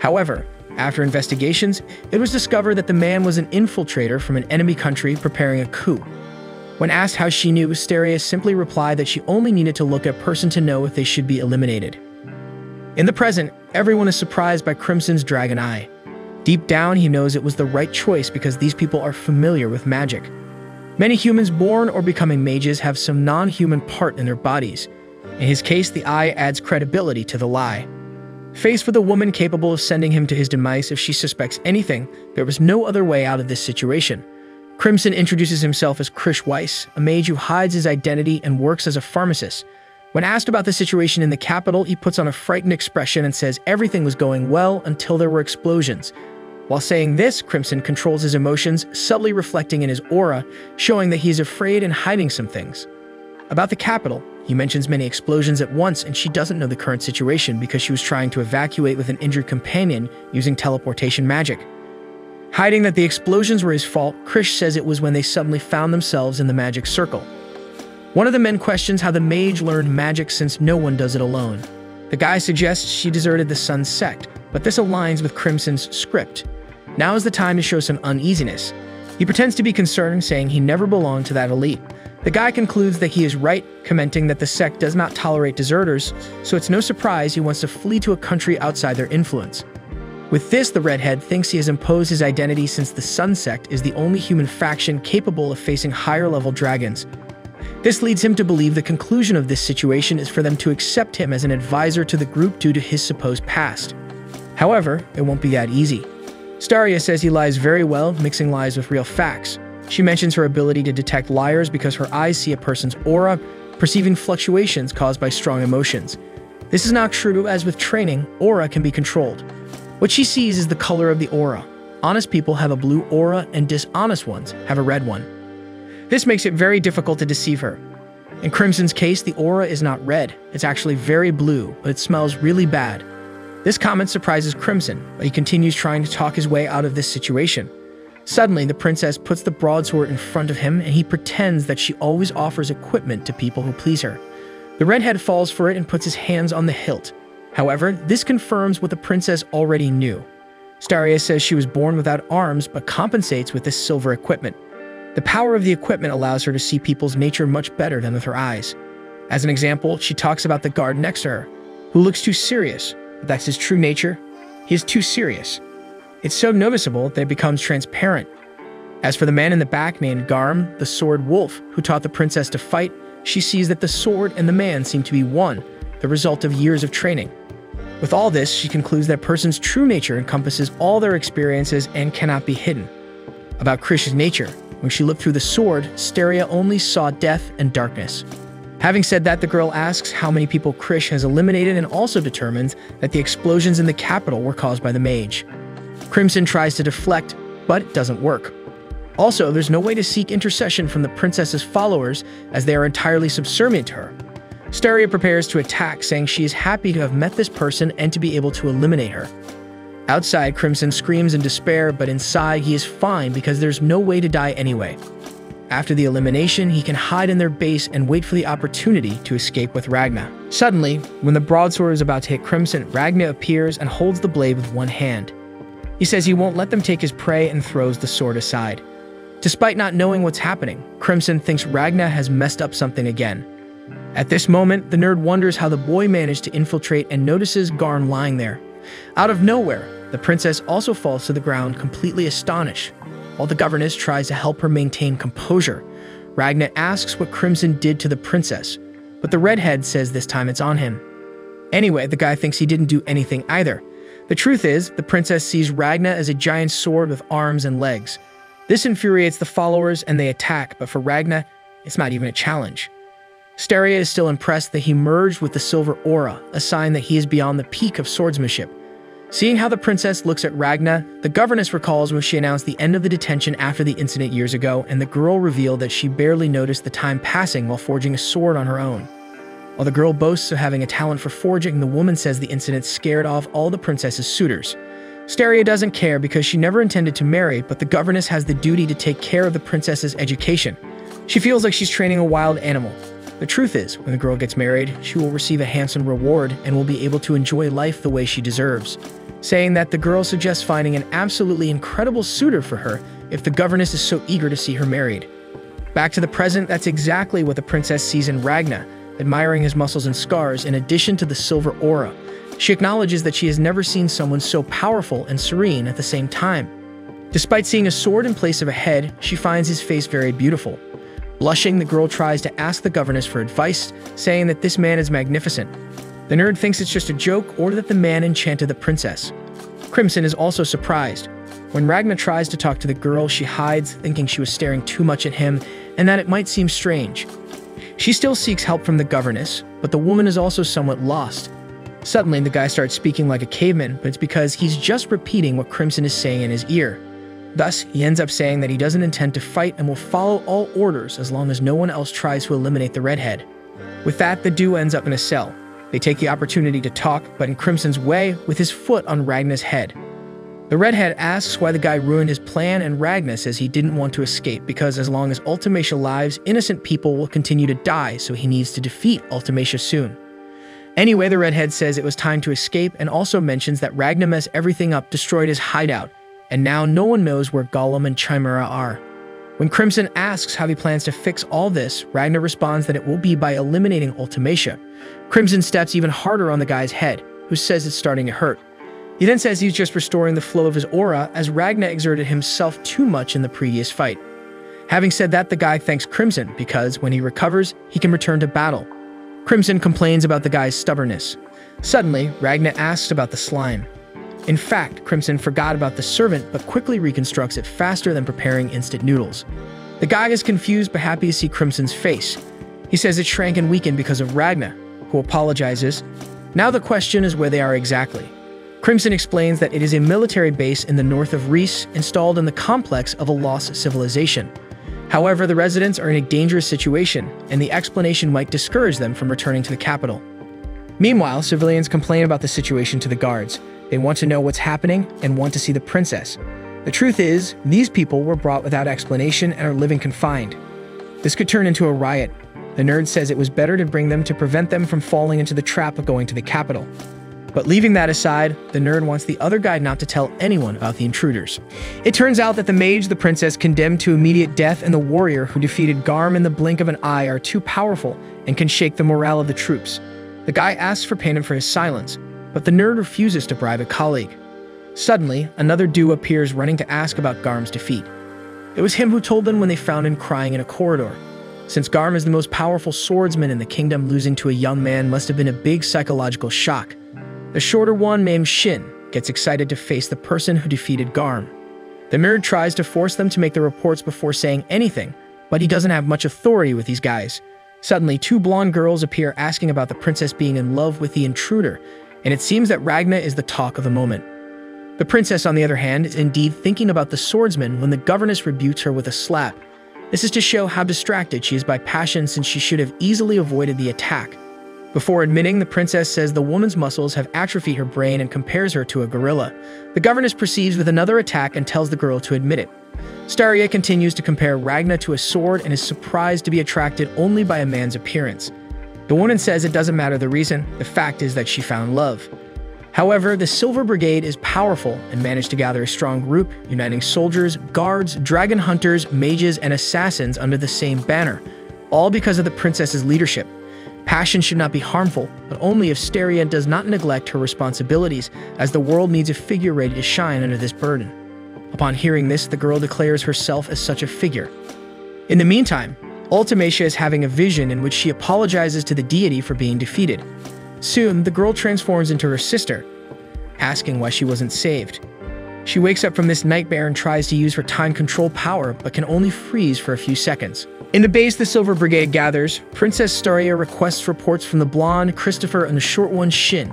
However, after investigations, it was discovered that the man was an infiltrator from an enemy country preparing a coup. When asked how she knew, Stalia simply replied that she only needed to look at a person to know if they should be eliminated. In the present, everyone is surprised by Crimson's dragon eye. Deep down, he knows it was the right choice because these people are familiar with magic. Many humans born or becoming mages have some non-human part in their bodies. In his case, the eye adds credibility to the lie. Faced with a woman capable of sending him to his demise if she suspects anything, there was no other way out of this situation. Crimson introduces himself as Krish Weiss, a mage who hides his identity and works as a pharmacist. When asked about the situation in the capital, he puts on a frightened expression and says everything was going well until there were explosions. While saying this, Crimson controls his emotions, subtly reflecting in his aura, showing that he is afraid and hiding some things. About the capital, he mentions many explosions at once and she doesn't know the current situation because she was trying to evacuate with an injured companion using teleportation magic. Hiding that the explosions were his fault, Krish says it was when they suddenly found themselves in the magic circle. One of the men questions how the mage learned magic since no one does it alone. The guy suggests she deserted the Sun Sect, but this aligns with Crimson's script. Now is the time to show some uneasiness. He pretends to be concerned, saying he never belonged to that elite. The guy concludes that he is right, commenting that the sect does not tolerate deserters, so it's no surprise he wants to flee to a country outside their influence. With this, the redhead thinks he has imposed his identity since the Sun Sect is the only human faction capable of facing higher-level dragons. This leads him to believe the conclusion of this situation is for them to accept him as an advisor to the group due to his supposed past. However, it won't be that easy. Stalia says he lies very well, mixing lies with real facts. She mentions her ability to detect liars because her eyes see a person's aura, perceiving fluctuations caused by strong emotions. This is not true, as with training, aura can be controlled. What she sees is the color of the aura. Honest people have a blue aura and dishonest ones have a red one. This makes it very difficult to deceive her. In Crimson's case, the aura is not red, it's actually very blue, but it smells really bad. This comment surprises Crimson, but he continues trying to talk his way out of this situation. Suddenly, the princess puts the broadsword in front of him, and he pretends that she always offers equipment to people who please her. The redhead falls for it and puts his hands on the hilt. However, this confirms what the princess already knew. Stalia says she was born without arms, but compensates with this silver equipment. The power of the equipment allows her to see people's nature much better than with her eyes. As an example, she talks about the guard next to her, who looks too serious. That's his true nature. He is too serious. It's so noticeable that it becomes transparent. As for the man in the back named Garm, the sword wolf, who taught the princess to fight, she sees that the sword and the man seem to be one, the result of years of training. With all this, she concludes that a person's true nature encompasses all their experiences and cannot be hidden. About Krish's nature, when she looked through the sword, Steria only saw death and darkness. Having said that, the girl asks how many people Krish has eliminated and also determines that the explosions in the capital were caused by the mage. Crimson tries to deflect, but it doesn't work. Also, there's no way to seek intercession from the princess's followers as they are entirely subservient to her. Steria prepares to attack, saying she is happy to have met this person and to be able to eliminate her. Outside, Crimson screams in despair, but inside he is fine because there's no way to die anyway. After the elimination, he can hide in their base and wait for the opportunity to escape with Ragna. Suddenly, when the broadsword is about to hit Crimson, Ragna appears and holds the blade with one hand. He says he won't let them take his prey and throws the sword aside. Despite not knowing what's happening, Crimson thinks Ragna has messed up something again. At this moment, the nerd wonders how the boy managed to infiltrate and notices Garm lying there. Out of nowhere, the princess also falls to the ground, completely astonished. While the governess tries to help her maintain composure, Ragna asks what Crimson did to the princess, but the redhead says this time it's on him. Anyway, the guy thinks he didn't do anything either. The truth is, the princess sees Ragna as a giant sword with arms and legs. This infuriates the followers and they attack, but for Ragna, it's not even a challenge. Steria is still impressed that he merged with the silver aura, a sign that he is beyond the peak of swordsmanship. Seeing how the princess looks at Ragna, the governess recalls when she announced the end of the detention after the incident years ago, and the girl revealed that she barely noticed the time passing while forging a sword on her own. While the girl boasts of having a talent for forging, the woman says the incident scared off all the princess's suitors. Steria doesn't care because she never intended to marry, but the governess has the duty to take care of the princess's education. She feels like she's training a wild animal. The truth is, when the girl gets married, she will receive a handsome reward and will be able to enjoy life the way she deserves. Saying that, the girl suggests finding an absolutely incredible suitor for her if the governess is so eager to see her married. Back to the present, that's exactly what the princess sees in Ragna, admiring his muscles and scars in addition to the silver aura. She acknowledges that she has never seen someone so powerful and serene at the same time. Despite seeing a sword in place of a head, she finds his face very beautiful. Blushing, the girl tries to ask the governess for advice, saying that this man is magnificent. The nerd thinks it's just a joke or that the man enchanted the princess. Crimson is also surprised. When Ragna tries to talk to the girl, she hides, thinking she was staring too much at him and that it might seem strange. She still seeks help from the governess, but the woman is also somewhat lost. Suddenly, the guy starts speaking like a caveman, but it's because he's just repeating what Crimson is saying in his ear. Thus, he ends up saying that he doesn't intend to fight and will follow all orders as long as no one else tries to eliminate the redhead. With that, the duo ends up in a cell. They take the opportunity to talk, but in Crimson's way, with his foot on Ragna's head. The redhead asks why the guy ruined his plan, and Ragna says he didn't want to escape because as long as Ultimacia lives, innocent people will continue to die, so he needs to defeat Ultimacia soon. Anyway, the redhead says it was time to escape and also mentions that Ragna messed everything up, destroyed his hideout, and now no one knows where Gollum and Chimera are. When Crimson asks how he plans to fix all this, Ragna responds that it will be by eliminating Ultimacia. Crimson steps even harder on the guy's head, who says it's starting to hurt. He then says he's just restoring the flow of his aura, as Ragna exerted himself too much in the previous fight. Having said that, the guy thanks Crimson, because when he recovers, he can return to battle. Crimson complains about the guy's stubbornness. Suddenly, Ragna asks about the slime. In fact, Crimson forgot about the servant, but quickly reconstructs it faster than preparing instant noodles. The guy is confused but happy to see Crimson's face. He says it shrank and weakened because of Ragna, who apologizes. Now the question is where they are exactly. Crimson explains that it is a military base in the north of Reese, installed in the complex of a lost civilization. However, the residents are in a dangerous situation, and the explanation might discourage them from returning to the capital. Meanwhile, civilians complain about the situation to the guards. They want to know what's happening and want to see the princess. The truth is, these people were brought without explanation and are living confined. This could turn into a riot. The nerd says it was better to bring them to prevent them from falling into the trap of going to the capital. But leaving that aside, the nerd wants the other guy not to tell anyone about the intruders. It turns out that the mage the princess condemned to immediate death and the warrior who defeated Garm in the blink of an eye are too powerful and can shake the morale of the troops. The guy asks for payment for his silence, but the nerd refuses to bribe a colleague. Suddenly, another duo appears running to ask about Garm's defeat. It was him who told them when they found him crying in a corridor. Since Garm is the most powerful swordsman in the kingdom, losing to a young man must have been a big psychological shock. The shorter one, named Shin, gets excited to face the person who defeated Garm. The mirror tries to force them to make the reports before saying anything, but he doesn't have much authority with these guys. Suddenly, two blonde girls appear asking about the princess being in love with the intruder, and it seems that Ragna is the talk of the moment. The princess, on the other hand, is indeed thinking about the swordsman when the governess rebukes her with a slap. This is to show how distracted she is by passion, since she should have easily avoided the attack. Before admitting, the princess says the woman's muscles have atrophied her brain and compares her to a gorilla. The governess proceeds with another attack and tells the girl to admit it. Staria continues to compare Ragna to a sword and is surprised to be attracted only by a man's appearance. The woman says it doesn't matter the reason, the fact is that she found love. However, the Silver Brigade is powerful and managed to gather a strong group, uniting soldiers, guards, dragon hunters, mages, and assassins under the same banner, all because of the princess's leadership. Passion should not be harmful, but only if Staria does not neglect her responsibilities, as the world needs a figure ready to shine under this burden. Upon hearing this, the girl declares herself as such a figure. In the meantime, Ultimacia is having a vision in which she apologizes to the deity for being defeated. Soon, the girl transforms into her sister, asking why she wasn't saved. She wakes up from this nightmare and tries to use her time control power, but can only freeze for a few seconds. In the base the Silver Brigade gathers, Princess Staria requests reports from the blonde, Christopher, and the short one, Shin.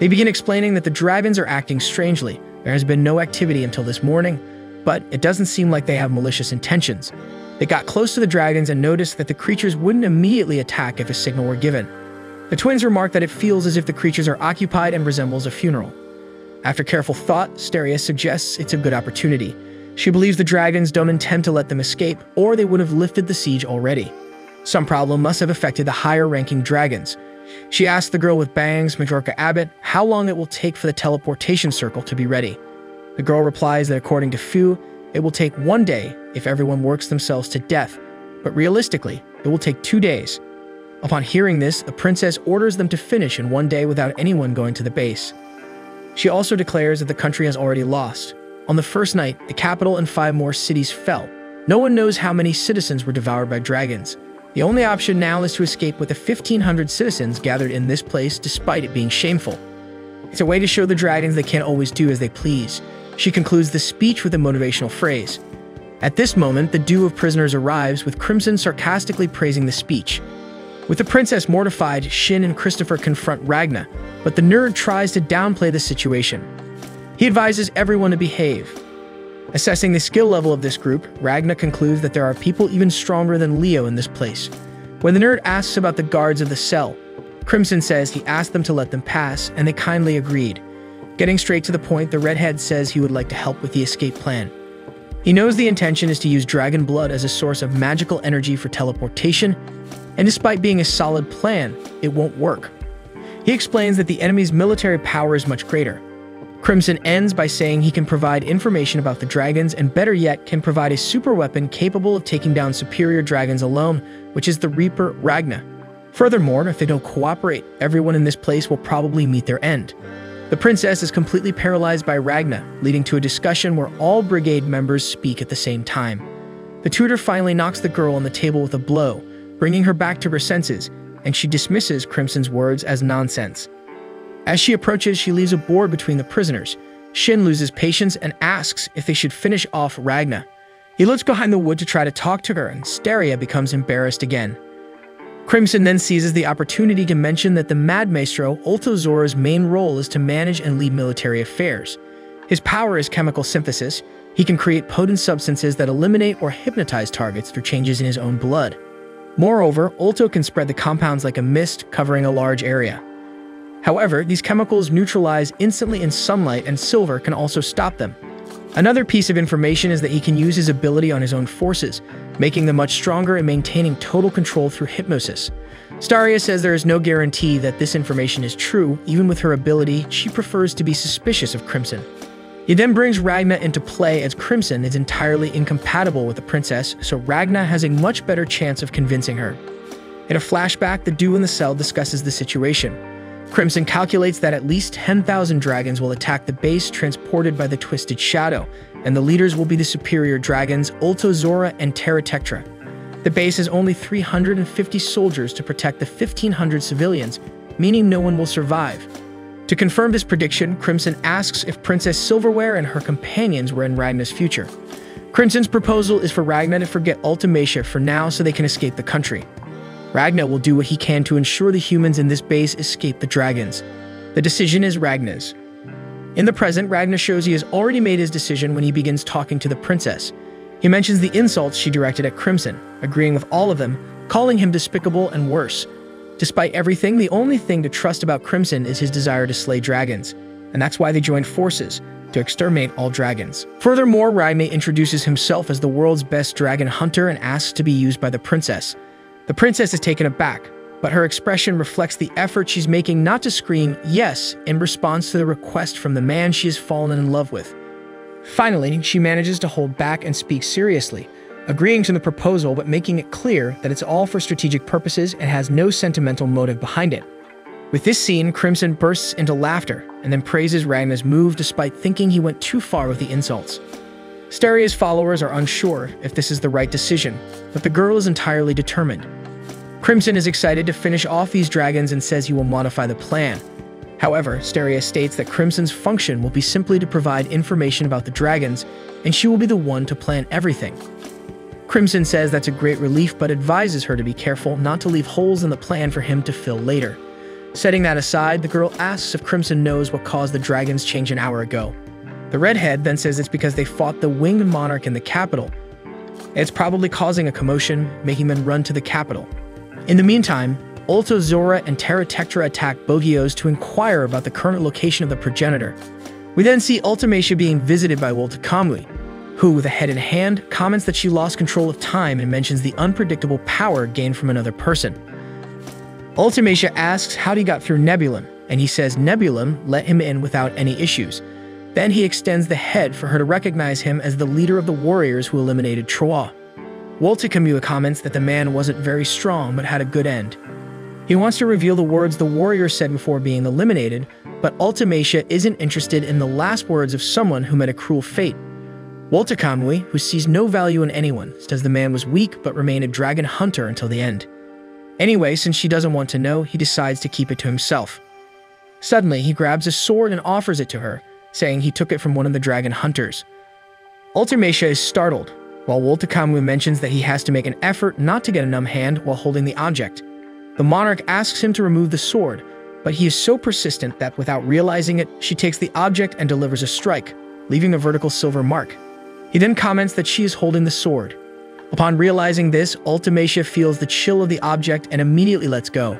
They begin explaining that the dragons are acting strangely. There has been no activity until this morning, but it doesn't seem like they have malicious intentions. They got close to the dragons and noticed that the creatures wouldn't immediately attack if a signal were given. The twins remark that it feels as if the creatures are occupied and resembles a funeral. After careful thought, Staria suggests it's a good opportunity. She believes the dragons don't intend to let them escape, or they would have lifted the siege already. Some problem must have affected the higher-ranking dragons. She asks the girl with bangs, Majorca Abbott, how long it will take for the teleportation circle to be ready. The girl replies that according to Fu, it will take 1 day if everyone works themselves to death, but realistically, it will take 2 days. Upon hearing this, the princess orders them to finish in 1 day without anyone going to the base. She also declares that the country has already lost. On the first night, the capital and 5 more cities fell. No one knows how many citizens were devoured by dragons. The only option now is to escape with the 1,500 citizens gathered in this place, despite it being shameful. It's a way to show the dragons they can't always do as they please. She concludes the speech with a motivational phrase. At this moment, the Dew of Prisoners arrives, with Crimson sarcastically praising the speech. With the princess mortified, Shin and Christopher confront Ragna, but the nerd tries to downplay the situation. He advises everyone to behave. Assessing the skill level of this group, Ragna concludes that there are people even stronger than Leo in this place. When the nerd asks about the guards of the cell, Crimson says he asked them to let them pass, and they kindly agreed. Getting straight to the point, the redhead says he would like to help with the escape plan. He knows the intention is to use dragon blood as a source of magical energy for teleportation, and despite being a solid plan, it won't work. He explains that the enemy's military power is much greater. Crimson ends by saying he can provide information about the dragons, and better yet, can provide a super weapon capable of taking down superior dragons alone, which is the Reaper Ragna. Furthermore, if they don't cooperate, everyone in this place will probably meet their end. The princess is completely paralyzed by Ragna, leading to a discussion where all brigade members speak at the same time. The tutor finally knocks the girl on the table with a blow, bringing her back to her senses, and she dismisses Crimson's words as nonsense. As she approaches, she leaves a board between the prisoners. Shin loses patience and asks if they should finish off Ragna. He looks behind the wood to try to talk to her, and Staria becomes embarrassed again. Crimson then seizes the opportunity to mention that the Mad Maestro, Ultozora's main role is to manage and lead military affairs. His power is chemical synthesis. He can create potent substances that eliminate or hypnotize targets through changes in his own blood. Moreover, Ulto can spread the compounds like a mist, covering a large area. However, these chemicals neutralize instantly in sunlight, and Silver can also stop them. Another piece of information is that he can use his ability on his own forces, making them much stronger and maintaining total control through hypnosis. Staria says there is no guarantee that this information is true. Even with her ability, she prefers to be suspicious of Crimson. He then brings Ragna into play, as Crimson is entirely incompatible with the princess, so Ragna has a much better chance of convincing her. In a flashback, the Dew in the cell discusses the situation. Crimson calculates that at least 10,000 dragons will attack the base transported by the Twisted Shadow, and the leaders will be the superior dragons Ultozora and Teratectra. The base has only 350 soldiers to protect the 1,500 civilians, meaning no one will survive. To confirm this prediction, Crimson asks if Princess Silverware and her companions were in Ragnar's future. Crimson's proposal is for Ragnar to forget Ultimacia for now so they can escape the country. Ragnar will do what he can to ensure the humans in this base escape the dragons. The decision is Ragnar's. In the present, Ragnar shows he has already made his decision when he begins talking to the princess. He mentions the insults she directed at Crimson, agreeing with all of them, calling him despicable and worse. Despite everything, the only thing to trust about Crimson is his desire to slay dragons, and that's why they joined forces, to exterminate all dragons. Furthermore, Ragnar introduces himself as the world's best dragon hunter and asks to be used by the princess. The princess is taken aback, but her expression reflects the effort she's making not to scream yes in response to the request from the man she has fallen in love with. Finally, she manages to hold back and speak seriously, agreeing to the proposal but making it clear that it's all for strategic purposes and has no sentimental motive behind it. With this scene, Crimson bursts into laughter and then praises Ragnar's move despite thinking he went too far with the insults. Steria's followers are unsure if this is the right decision, but the girl is entirely determined. Crimson is excited to finish off these dragons and says he will modify the plan. However, Steria states that Crimson's function will be simply to provide information about the dragons, and she will be the one to plan everything. Crimson says that's a great relief but advises her to be careful not to leave holes in the plan for him to fill later. Setting that aside, the girl asks if Crimson knows what caused the dragons' change an hour ago. The redhead then says it's because they fought the winged monarch in the capital. It's probably causing a commotion, making them run to the capital. In the meantime, Ultozora and Teratectra attack Bogios to inquire about the current location of the progenitor. We then see Ultimacia being visited by Woltakamui, who, with a head in hand, comments that she lost control of time and mentions the unpredictable power gained from another person. Ultimacia asks how he got through Nebulum, and he says Nebulum let him in without any issues. Then he extends the head for her to recognize him as the leader of the warriors who eliminated Troa. Woltakamui comments that the man wasn't very strong but had a good end. He wants to reveal the words the warrior said before being eliminated, but Ultimacia isn't interested in the last words of someone who met a cruel fate. Woltakamui, who sees no value in anyone, says the man was weak but remained a dragon hunter until the end. Anyway, since she doesn't want to know, he decides to keep it to himself. Suddenly, he grabs a sword and offers it to her, saying he took it from one of the dragon hunters. Ultimacia is startled, while Woltakamui mentions that he has to make an effort not to get a numb hand while holding the object. The monarch asks him to remove the sword, but he is so persistent that without realizing it, she takes the object and delivers a strike, leaving a vertical silver mark. He then comments that she is holding the sword. Upon realizing this, Ultimacia feels the chill of the object and immediately lets go.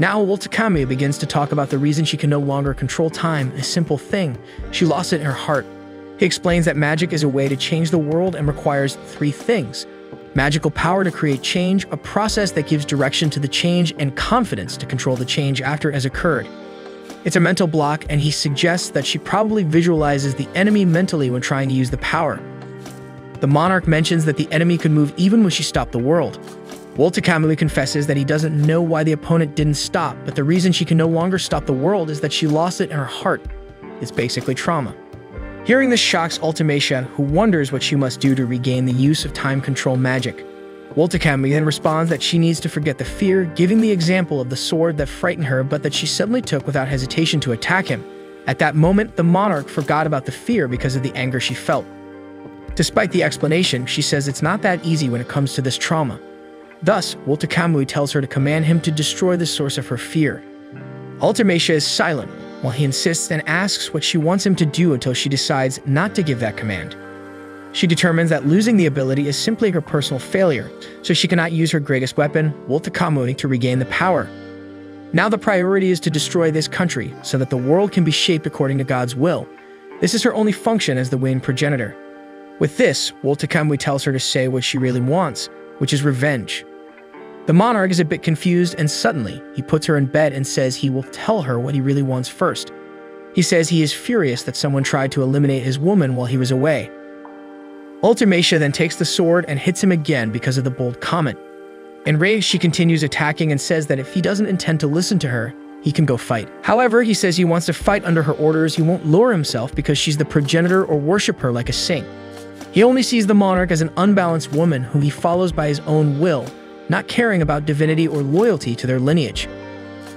Now Woltakamui begins to talk about the reason she can no longer control time, a simple thing. She lost it in her heart. He explains that magic is a way to change the world and requires three things: magical power to create change, a process that gives direction to the change, and confidence to control the change after it has occurred. It's a mental block, and he suggests that she probably visualizes the enemy mentally when trying to use the power. The monarch mentions that the enemy could move even when she stopped the world. Woltakamui confesses that he doesn't know why the opponent didn't stop, but the reason she can no longer stop the world is that she lost it in her heart. It's basically trauma. Hearing this shocks Ultimacia, who wonders what she must do to regain the use of time control magic. Woltakamui then responds that she needs to forget the fear, giving the example of the sword that frightened her but that she suddenly took without hesitation to attack him. At that moment, the monarch forgot about the fear because of the anger she felt. Despite the explanation, she says it's not that easy when it comes to this trauma. Thus, Woltakamui tells her to command him to destroy the source of her fear. Ultimacia is silent, while he insists and asks what she wants him to do until she decides not to give that command. She determines that losing the ability is simply her personal failure, so she cannot use her greatest weapon, Woltakamui, to regain the power. Now the priority is to destroy this country, so that the world can be shaped according to God's will. This is her only function as the winged progenitor. With this, Woltakamui tells her to say what she really wants, which is revenge. The monarch is a bit confused, and suddenly, he puts her in bed and says he will tell her what he really wants first. He says he is furious that someone tried to eliminate his woman while he was away. Ultimacia then takes the sword and hits him again because of the bold comment. Enraged, she continues attacking and says that if he doesn't intend to listen to her, he can go fight. However, he says he wants to fight under her orders. He won't lower himself because she's the progenitor or worship her like a saint. He only sees the monarch as an unbalanced woman whom he follows by his own will, not caring about divinity or loyalty to their lineage.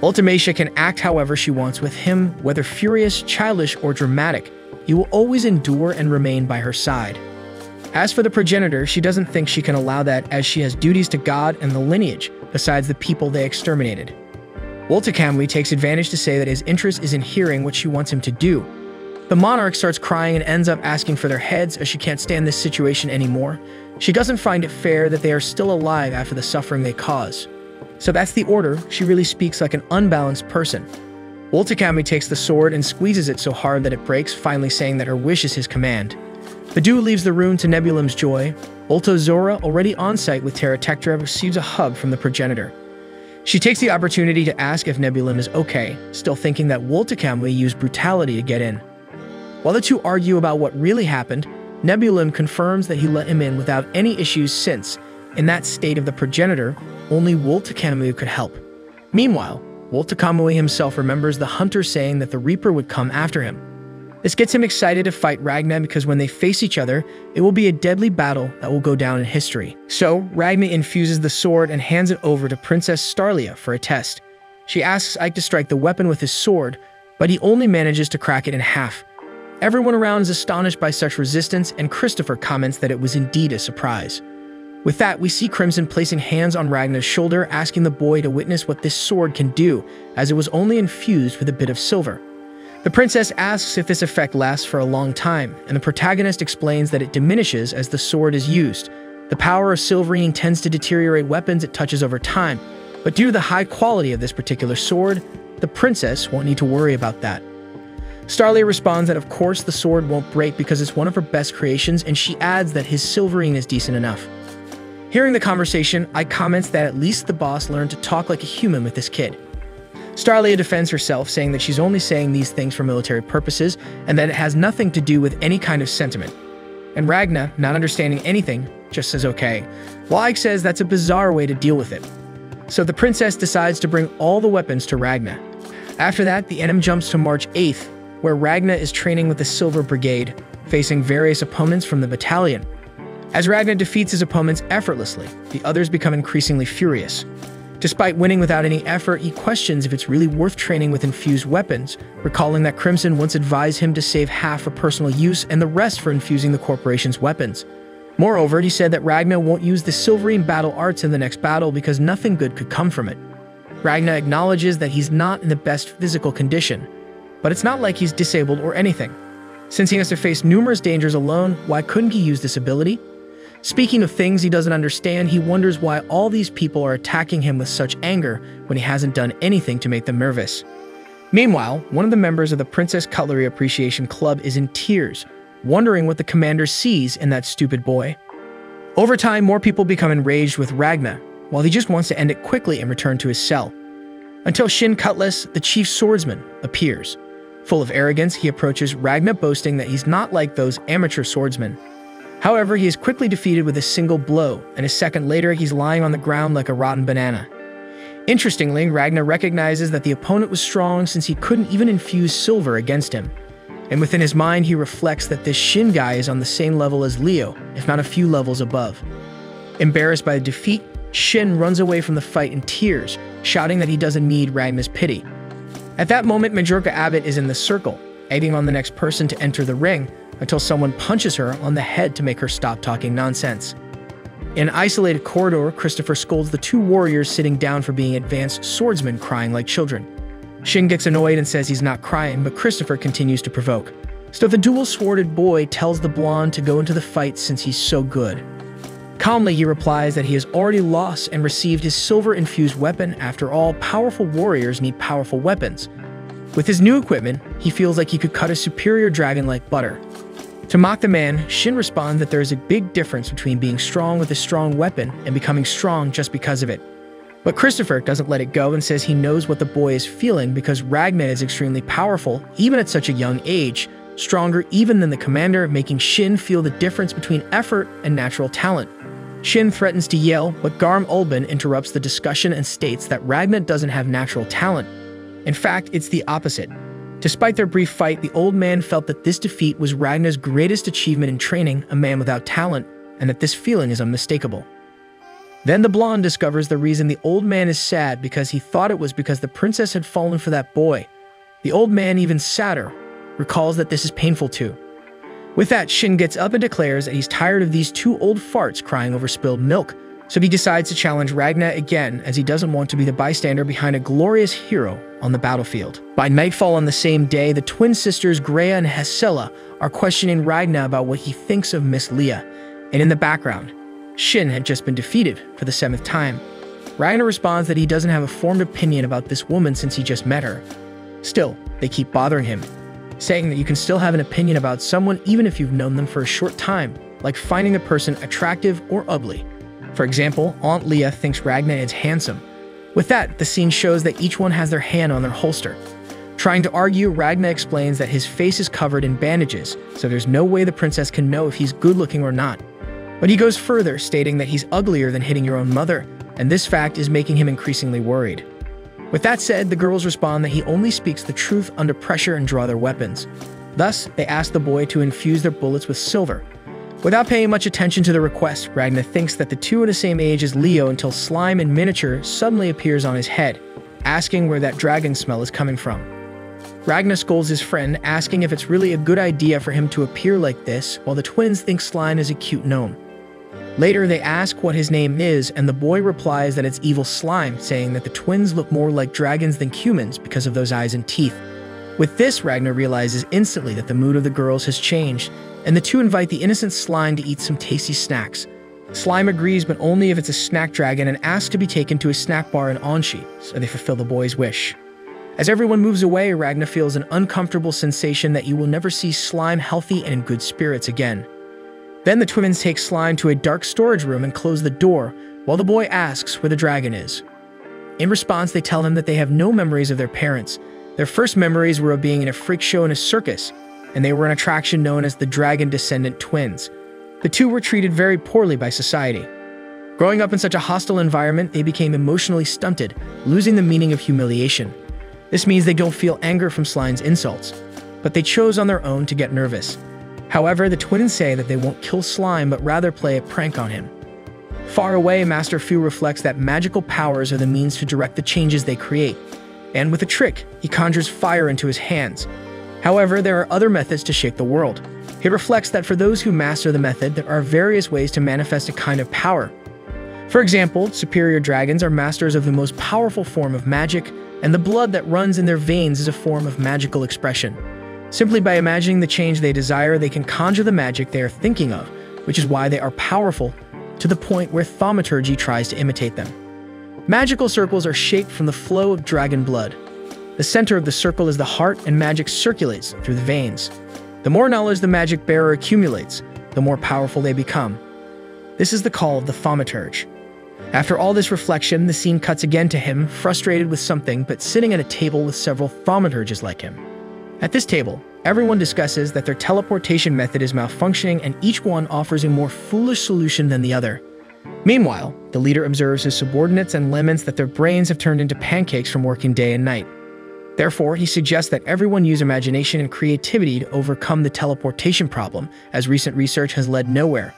Ultimacia can act however she wants with him, whether furious, childish, or dramatic. He will always endure and remain by her side. As for the progenitor, she doesn't think she can allow that, as she has duties to God and the lineage, besides the people they exterminated. Woltekamli takes advantage to say that his interest is in hearing what she wants him to do. The monarch starts crying and ends up asking for their heads, as she can't stand this situation anymore. She doesn't find it fair that they are still alive after the suffering they cause. So that's the order. She really speaks like an unbalanced person. Woltekamli takes the sword and squeezes it so hard that it breaks, finally saying that her wish is his command. Badu leaves the room to Nebulim's joy. Ultozora, already on-site with Terra Tectra, receives a hug from the progenitor. She takes the opportunity to ask if Nebulim is okay, still thinking that Woltekamli used brutality to get in. While the two argue about what really happened, Nebulim confirms that he let him in without any issues since, in that state of the progenitor, only Woltekamli could help. Meanwhile, Woltekamli himself remembers the hunter saying that the Reaper would come after him. This gets him excited to fight Ragna, because when they face each other, it will be a deadly battle that will go down in history. So, Ragna infuses the sword and hands it over to Princess Starlia for a test. She asks Ike to strike the weapon with his sword, but he only manages to crack it in half. Everyone around is astonished by such resistance, and Christopher comments that it was indeed a surprise. With that, we see Crimson placing hands on Ragna's shoulder, asking the boy to witness what this sword can do, as it was only infused with a bit of silver. The princess asks if this effect lasts for a long time, and the protagonist explains that it diminishes as the sword is used. The power of silvering tends to deteriorate weapons it touches over time, but due to the high quality of this particular sword, the princess won't need to worry about that. Starlia responds that of course the sword won't break because it's one of her best creations, and she adds that his silvering is decent enough. Hearing the conversation, Ike comments that at least the boss learned to talk like a human with this kid. Starlia defends herself, saying that she's only saying these things for military purposes, and that it has nothing to do with any kind of sentiment. And Ragna, not understanding anything, just says okay, while Ike says that's a bizarre way to deal with it. So the princess decides to bring all the weapons to Ragna. After that, the anime jumps to March 8th, where Ragna is training with the Silver Brigade, facing various opponents from the battalion. As Ragna defeats his opponents effortlessly, the others become increasingly furious. Despite winning without any effort, he questions if it's really worth training with infused weapons, recalling that Crimson once advised him to save half for personal use and the rest for infusing the corporation's weapons. Moreover, he said that Ragna won't use the Silverine battle arts in the next battle because nothing good could come from it. Ragna acknowledges that he's not in the best physical condition, but it's not like he's disabled or anything. Since he has to face numerous dangers alone, why couldn't he use this ability? Speaking of things he doesn't understand, he wonders why all these people are attacking him with such anger when he hasn't done anything to make them nervous. Meanwhile, one of the members of the Princess Cutlery Appreciation Club is in tears, wondering what the commander sees in that stupid boy. Over time, more people become enraged with Ragna, while he just wants to end it quickly and return to his cell. Until Shin Cutlass, the chief swordsman, appears. Full of arrogance, he approaches Ragna, boasting that he's not like those amateur swordsmen. However, he is quickly defeated with a single blow, and a second later he's lying on the ground like a rotten banana. Interestingly, Ragna recognizes that the opponent was strong, since he couldn't even infuse silver against him. And within his mind he reflects that this Shin guy is on the same level as Leo, if not a few levels above. Embarrassed by the defeat, Shin runs away from the fight in tears, shouting that he doesn't need Ragna's pity. At that moment, Majorca Abbott is in the circle, egging on the next person to enter the ring, until someone punches her on the head to make her stop talking nonsense. In an isolated corridor, Christopher scolds the two warriors sitting down for being advanced swordsmen crying like children. Shin gets annoyed and says he's not crying, but Christopher continues to provoke. So the dual-sworded boy tells the blonde to go into the fight since he's so good. Calmly, he replies that he has already lost and received his silver-infused weapon. After all, powerful warriors need powerful weapons. With his new equipment, he feels like he could cut a superior dragon like butter. To mock the man, Shin responds that there is a big difference between being strong with a strong weapon and becoming strong just because of it. But Christopher doesn't let it go and says he knows what the boy is feeling because Ragna is extremely powerful, even at such a young age, stronger even than the commander, making Shin feel the difference between effort and natural talent. Shin threatens to yell, but Garm Ulbin interrupts the discussion and states that Ragna doesn't have natural talent, In fact, it's the opposite. Despite their brief fight, the old man felt that this defeat was Ragnar's greatest achievement in training a man without talent, and that this feeling is unmistakable. Then the blonde discovers the reason the old man is sad, because he thought it was because the princess had fallen for that boy. The old man, even sadder, recalls that this is painful too. With that, Shin gets up and declares that he's tired of these two old farts crying over spilled milk, so he decides to challenge Ragnar again, as he doesn't want to be the bystander behind a glorious hero on the battlefield. By nightfall on the same day, the twin sisters Greya and Hesela are questioning Ragnar about what he thinks of Miss Leah, and in the background, Shin had just been defeated for the 7th time. Ragnar responds that he doesn't have a formed opinion about this woman since he just met her. Still, they keep bothering him, saying that you can still have an opinion about someone even if you've known them for a short time, like finding the person attractive or ugly. For example, Aunt Leah thinks Ragnar is handsome. With that, the scene shows that each one has their hand on their holster. Trying to argue, Ragnar explains that his face is covered in bandages, so there's no way the princess can know if he's good-looking or not. But he goes further, stating that he's uglier than hitting your own mother, and this fact is making him increasingly worried. With that said, the girls respond that he only speaks the truth under pressure and draw their weapons. Thus, they ask the boy to infuse their bullets with silver. Without paying much attention to the request, Ragnar thinks that the two are the same age as Leo until slime in miniature suddenly appears on his head, asking where that dragon smell is coming from. Ragnar scolds his friend, asking if it's really a good idea for him to appear like this, while the twins think slime is a cute gnome. Later, they ask what his name is, and the boy replies that it's evil slime, saying that the twins look more like dragons than humans because of those eyes and teeth. With this, Ragnar realizes instantly that the mood of the girls has changed, and the two invite the innocent slime to eat some tasty snacks. Slime agrees, but only if it's a snack dragon, and asks to be taken to a snack bar in Onshi, so they fulfill the boy's wish. As everyone moves away, Ragnar feels an uncomfortable sensation that you will never see slime healthy and in good spirits again. Then the twins take slime to a dark storage room and close the door, while the boy asks where the dragon is. In response, they tell him that they have no memories of their parents. Their first memories were of being in a freak show in a circus, and they were an attraction known as the Dragon Descendant Twins. The two were treated very poorly by society. Growing up in such a hostile environment, they became emotionally stunted, losing the meaning of humiliation. This means they don't feel anger from slime's insults, but they chose on their own to get nervous. However, the twins say that they won't kill slime, but rather play a prank on him. Far away, Master Fu reflects that magical powers are the means to direct the changes they create, and with a trick, he conjures fire into his hands. However, there are other methods to shake the world. He reflects that for those who master the method, there are various ways to manifest a kind of power. For example, superior dragons are masters of the most powerful form of magic, and the blood that runs in their veins is a form of magical expression. Simply by imagining the change they desire, they can conjure the magic they are thinking of, which is why they are powerful, to the point where thaumaturgy tries to imitate them. Magical circles are shaped from the flow of dragon blood. The center of the circle is the heart, and magic circulates through the veins. The more knowledge the magic bearer accumulates, the more powerful they become. This is the call of the thaumaturge. After all this reflection, the scene cuts again to him, frustrated with something, but sitting at a table with several thaumaturges like him. At this table, everyone discusses that their teleportation method is malfunctioning, and each one offers a more foolish solution than the other. Meanwhile, the leader observes his subordinates and laments that their brains have turned into pancakes from working day and night. Therefore, he suggests that everyone use imagination and creativity to overcome the teleportation problem, as recent research has led nowhere.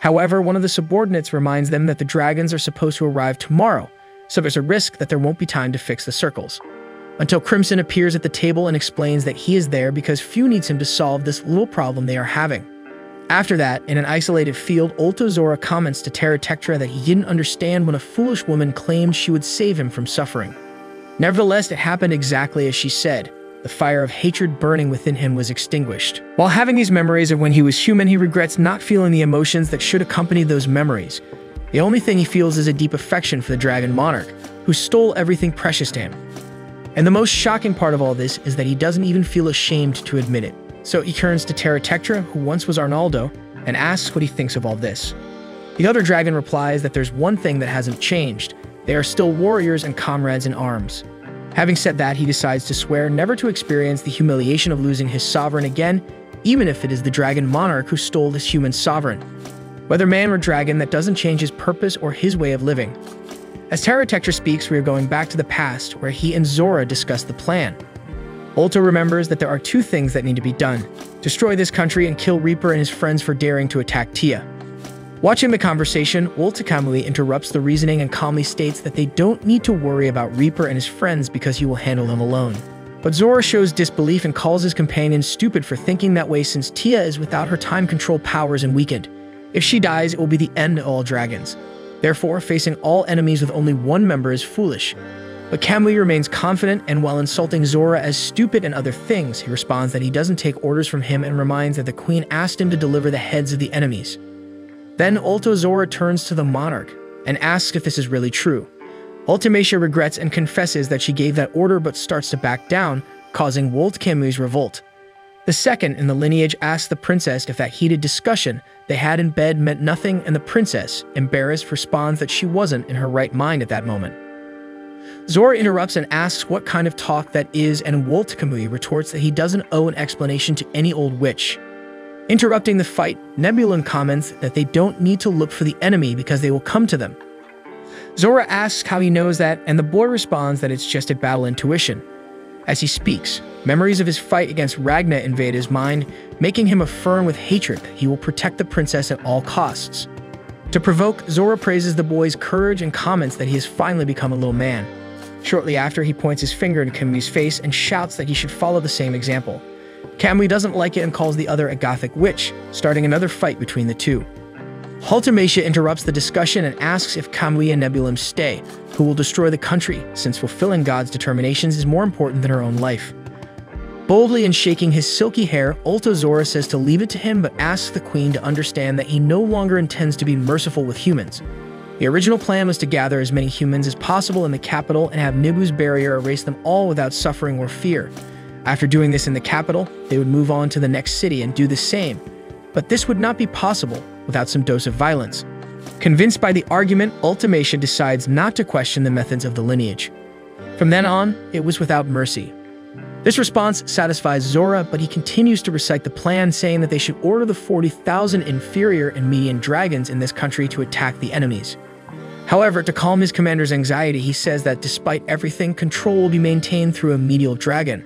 However, one of the subordinates reminds them that the dragons are supposed to arrive tomorrow, so there's a risk that there won't be time to fix the circles. Until Crimson appears at the table and explains that he is there because Fu needs him to solve this little problem they are having. After that, in an isolated field, Ultozora comments to Terra Tectra that he didn't understand when a foolish woman claimed she would save him from suffering. Nevertheless, it happened exactly as she said. The fire of hatred burning within him was extinguished. While having these memories of when he was human, he regrets not feeling the emotions that should accompany those memories. The only thing he feels is a deep affection for the Dragon Monarch, who stole everything precious to him. And the most shocking part of all this is that he doesn't even feel ashamed to admit it. So he turns to Terra Tectra, who once was Arnaldo, and asks what he thinks of all this. The other dragon replies that there's one thing that hasn't changed. They are still warriors and comrades in arms. Having said that, he decides to swear never to experience the humiliation of losing his sovereign again, even if it is the Dragon Monarch who stole his human sovereign. Whether man or dragon, that doesn't change his purpose or his way of living. As Terra Tector speaks, we are going back to the past, where he and Zora discuss the plan. Ulta remembers that there are two things that need to be done: destroy this country and kill Reaper and his friends for daring to attack Tia. Watching the conversation, Ulta calmly interrupts the reasoning and calmly states that they don't need to worry about Reaper and his friends because he will handle them alone. But Zora shows disbelief and calls his companion stupid for thinking that way, since Tia is without her time control powers and weakened. If she dies, it will be the end of all dragons. Therefore, facing all enemies with only one member is foolish. But Kamui remains confident, and while insulting Zora as stupid and other things, he responds that he doesn't take orders from him and reminds that the queen asked him to deliver the heads of the enemies. Then Ulta Zora turns to the monarch and asks if this is really true. Ultimacia regrets and confesses that she gave that order but starts to back down, causing Wold Kamui's revolt. The second in the lineage asks the princess if that heated discussion they had in bed meant nothing, and the princess, embarrassed, responds that she wasn't in her right mind at that moment. Zora interrupts and asks what kind of talk that is, and Wold Kamui retorts that he doesn't owe an explanation to any old witch. Interrupting the fight, Nebulon comments that they don't need to look for the enemy because they will come to them. Zora asks how he knows that, and the boy responds that it's just a battle intuition. As he speaks, memories of his fight against Ragna invade his mind, making him affirm with hatred that he will protect the princess at all costs. To provoke, Zora praises the boy's courage and comments that he has finally become a little man. Shortly after, he points his finger in Kamui's face and shouts that he should follow the same example. Kamui doesn't like it and calls the other a gothic witch, starting another fight between the two. Ultimacia interrupts the discussion and asks if Kamui and Nebulum stay, who will destroy the country, since fulfilling God's determinations is more important than her own life. Boldly and shaking his silky hair, Ulta Zora says to leave it to him, but asks the queen to understand that he no longer intends to be merciful with humans. The original plan was to gather as many humans as possible in the capital and have Nibu's barrier erase them all without suffering or fear. After doing this in the capital, they would move on to the next city and do the same. But this would not be possible without some dose of violence. Convinced by the argument, Ultimacia decides not to question the methods of the lineage. From then on, it was without mercy. This response satisfies Zora, but he continues to recite the plan, saying that they should order the 40,000 inferior and median dragons in this country to attack the enemies. However, to calm his commander's anxiety, he says that despite everything, control will be maintained through a medial dragon.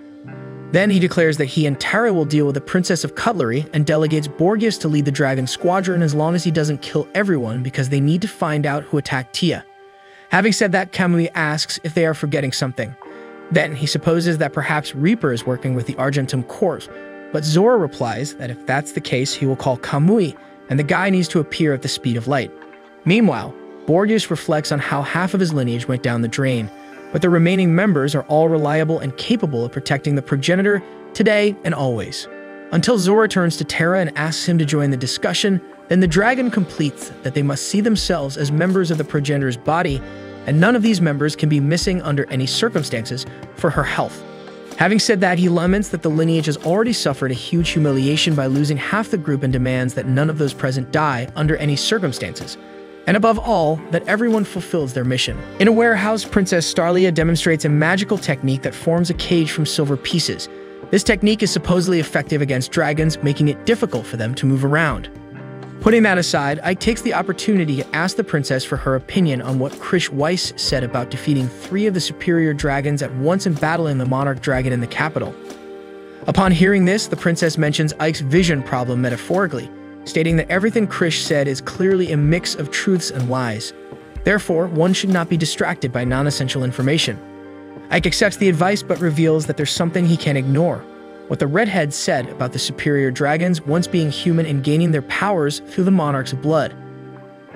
Then he declares that he and Terra will deal with the Princess of Cutlery and delegates Borgias to lead the dragon squadron as long as he doesn't kill everyone, because they need to find out who attacked Tia. Having said that, Kamui asks if they are forgetting something. Then he supposes that perhaps Reaper is working with the Argentum Corps, but Zora replies that if that's the case, he will call Kamui, and the guy needs to appear at the speed of light. Meanwhile, Borgias reflects on how half of his lineage went down the drain, but the remaining members are all reliable and capable of protecting the progenitor today and always. Until Zora turns to Terra and asks him to join the discussion, then the dragon completes that they must see themselves as members of the progenitor's body, and none of these members can be missing under any circumstances for her health. Having said that, he laments that the lineage has already suffered a huge humiliation by losing half the group and demands that none of those present die under any circumstances, and above all, that everyone fulfills their mission. In a warehouse, Princess Starlia demonstrates a magical technique that forms a cage from silver pieces. This technique is supposedly effective against dragons, making it difficult for them to move around. Putting that aside, Ike takes the opportunity to ask the princess for her opinion on what Krish Weiss said about defeating three of the superior dragons at once and battling the monarch dragon in the capital. Upon hearing this, the princess mentions Ike's vision problem metaphorically, stating that everything Krish said is clearly a mix of truths and lies. Therefore, one should not be distracted by non-essential information. Ike accepts the advice but reveals that there's something he can't ignore: what the redhead said about the superior dragons once being human and gaining their powers through the monarch's blood.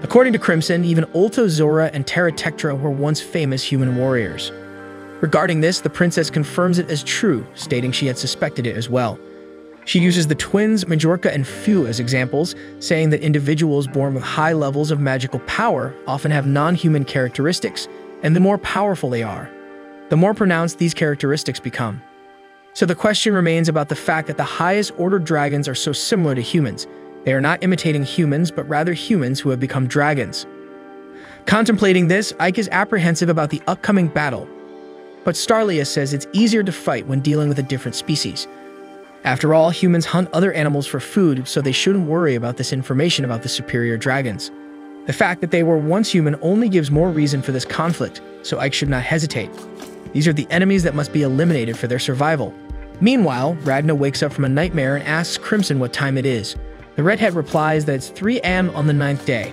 According to Crimson, even Ulta Zora and Terra Tectra were once famous human warriors. Regarding this, the princess confirms it as true, stating she had suspected it as well. She uses the twins Majorca and Fu as examples, saying that individuals born with high levels of magical power often have non-human characteristics, and the more powerful they are, the more pronounced these characteristics become. So the question remains about the fact that the highest order dragons are so similar to humans. They are not imitating humans, but rather humans who have become dragons. Contemplating this, Ike is apprehensive about the upcoming battle, but Starlia says it's easier to fight when dealing with a different species. After all, humans hunt other animals for food, so they shouldn't worry about this information about the superior dragons. The fact that they were once human only gives more reason for this conflict, so Ike should not hesitate. These are the enemies that must be eliminated for their survival. Meanwhile, Radna wakes up from a nightmare and asks Crimson what time it is. The redhead replies that it's 3 a.m. on the 9th day.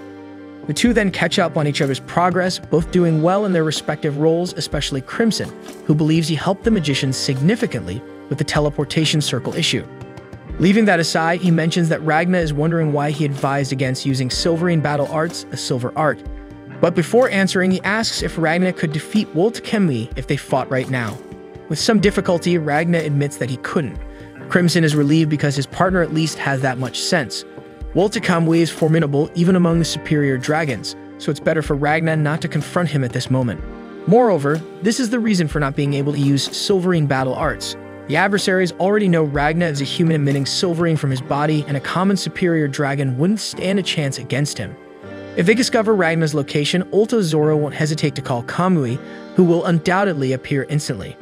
The two then catch up on each other's progress, both doing well in their respective roles, especially Crimson, who believes he helped the magician significantly with the teleportation circle issue. Leaving that aside, he mentions that Ragna is wondering why he advised against using Silverine Battle Arts, a silver art. But before answering, he asks if Ragna could defeat Wolt Kemmi if they fought right now. With some difficulty, Ragna admits that he couldn't. Crimson is relieved because his partner at least has that much sense. Wolt Kemmi is formidable even among the superior dragons, so it's better for Ragna not to confront him at this moment. Moreover, this is the reason for not being able to use Silverine Battle Arts. The adversaries already know Ragna is a human emitting Silverine from his body, and a common superior dragon wouldn't stand a chance against him. If they discover Ragna's location, Ulta Zora won't hesitate to call Kamui, who will undoubtedly appear instantly.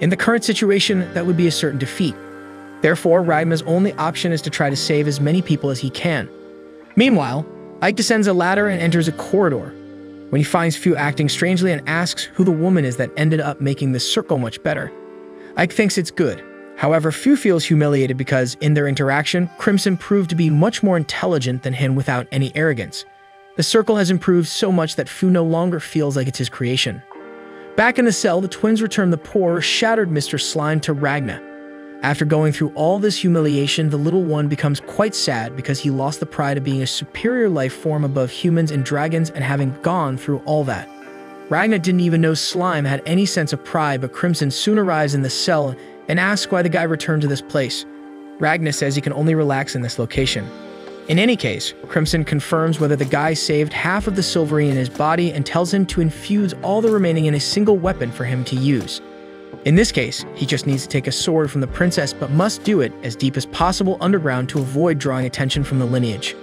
In the current situation, that would be a certain defeat. Therefore, Ragna's only option is to try to save as many people as he can. Meanwhile, Ike descends a ladder and enters a corridor. When he finds Few acting strangely and asks who the woman is that ended up making this circle much better, Ike thinks it's good. However, Few feels humiliated because, in their interaction, Crimson proved to be much more intelligent than him without any arrogance. The circle has improved so much that Few no longer feels like it's his creation. Back in the cell, the twins return the poor, shattered Mr. Slime to Ragna. After going through all this humiliation, the little one becomes quite sad because he lost the pride of being a superior life form above humans and dragons and having gone through all that. Ragna didn't even know Slime had any sense of pride, but Crimson soon arrives in the cell and asks why the guy returned to this place. Ragna says he can only relax in this location. In any case, Crimson confirms whether the guy saved half of the Silverine in his body and tells him to infuse all the remaining in a single weapon for him to use. In this case, he just needs to take a sword from the princess, but must do it as deep as possible underground to avoid drawing attention from the lineage.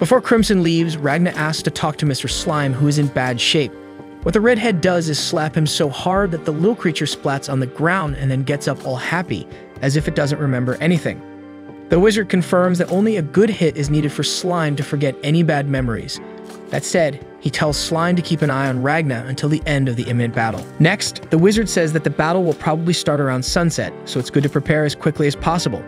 Before Crimson leaves, Ragna asks to talk to Mr. Slime, who is in bad shape. What the redhead does is slap him so hard that the little creature splats on the ground and then gets up all happy, as if it doesn't remember anything. The wizard confirms that only a good hit is needed for Slime to forget any bad memories. That said, he tells Slime to keep an eye on Ragna until the end of the imminent battle. Next, the wizard says that the battle will probably start around sunset, so it's good to prepare as quickly as possible.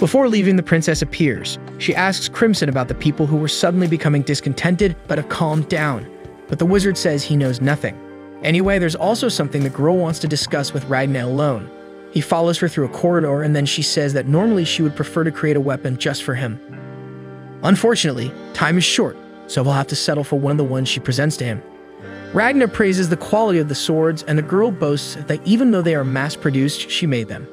Before leaving, the princess appears. She asks Crimson about the people who were suddenly becoming discontented but have calmed down, but the wizard says he knows nothing. Anyway, there's also something the girl wants to discuss with Ragna alone. He follows her through a corridor, and then she says that normally she would prefer to create a weapon just for him. Unfortunately, time is short, so he'll have to settle for one of the ones she presents to him. Ragna praises the quality of the swords, and the girl boasts that even though they are mass-produced, she made them.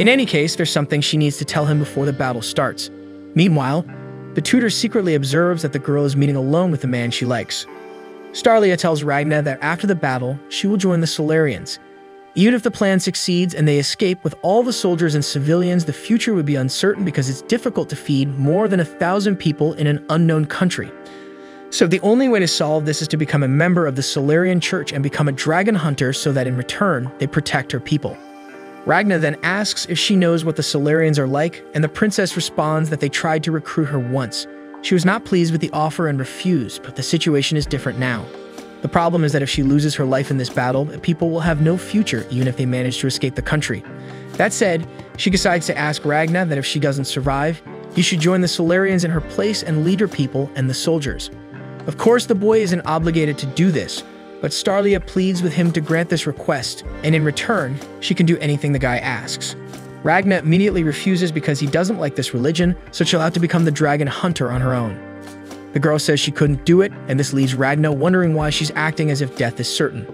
In any case, there's something she needs to tell him before the battle starts. Meanwhile, the tutor secretly observes that the girl is meeting alone with the man she likes. Starlia tells Ragna that after the battle, she will join the Solarians. Even if the plan succeeds and they escape with all the soldiers and civilians, the future would be uncertain because it's difficult to feed more than 1,000 people in an unknown country. So the only way to solve this is to become a member of the Solarian Church and become a dragon hunter so that in return, they protect her people. Ragna then asks if she knows what the Solarians are like, and the princess responds that they tried to recruit her once. She was not pleased with the offer and refused, but the situation is different now. The problem is that if she loses her life in this battle, people will have no future even if they manage to escape the country. That said, she decides to ask Ragna that if she doesn't survive, he should join the Solarians in her place and lead her people and the soldiers. Of course, the boy isn't obligated to do this, but Starlia pleads with him to grant this request, and in return, she can do anything the guy asks. Ragna immediately refuses because he doesn't like this religion, so she'll have to become the dragon hunter on her own. The girl says she couldn't do it, and this leaves Ragna wondering why she's acting as if death is certain.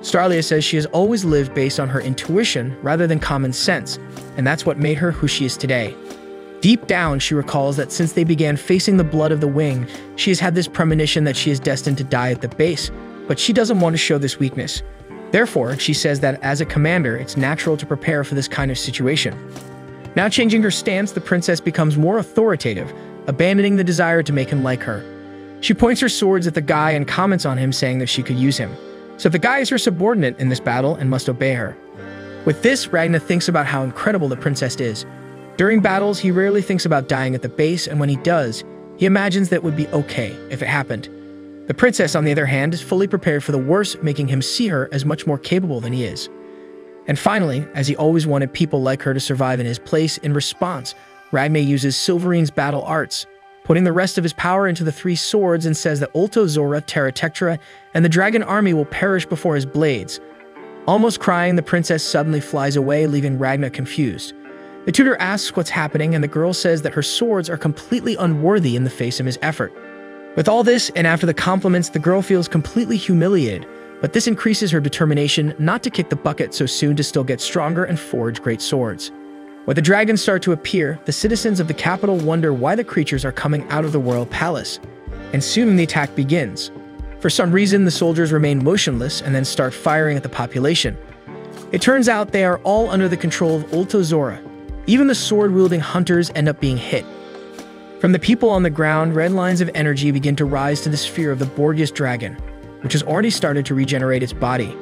Starlia says she has always lived based on her intuition rather than common sense, and that's what made her who she is today. Deep down, she recalls that since they began facing the blood of the wing, she has had this premonition that she is destined to die at the base, but she doesn't want to show this weakness. Therefore, she says that as a commander, it's natural to prepare for this kind of situation. Now changing her stance, the princess becomes more authoritative, abandoning the desire to make him like her. She points her swords at the guy and comments on him, saying that she could use him. So the guy is her subordinate in this battle and must obey her. With this, Ragna thinks about how incredible the princess is. During battles, he rarely thinks about dying at the base, and when he does, He imagines that it would be okay if it happened. The princess, on the other hand, is fully prepared for the worst, making him see her as much more capable than he is. And finally, as he always wanted people like her to survive in his place, in response, Radmei uses Silverine's battle arts, putting the rest of his power into the three swords, and says that Ulto Zora, Terra Tectra, and the dragon army will perish before his blades. Almost crying, the princess suddenly flies away, leaving Ragna confused. The tutor asks what's happening, and the girl says that her swords are completely unworthy in the face of his effort. With all this, and after the compliments, the girl feels completely humiliated, but this increases her determination not to kick the bucket so soon, to still get stronger and forge great swords. When the dragons start to appear, the citizens of the capital wonder why the creatures are coming out of the royal palace, and soon the attack begins. For some reason, the soldiers remain motionless and then start firing at the population. It turns out they are all under the control of Ulto Zora. Even the sword-wielding hunters end up being hit. From the people on the ground, red lines of energy begin to rise to the sphere of the Borgias dragon, which has already started to regenerate its body.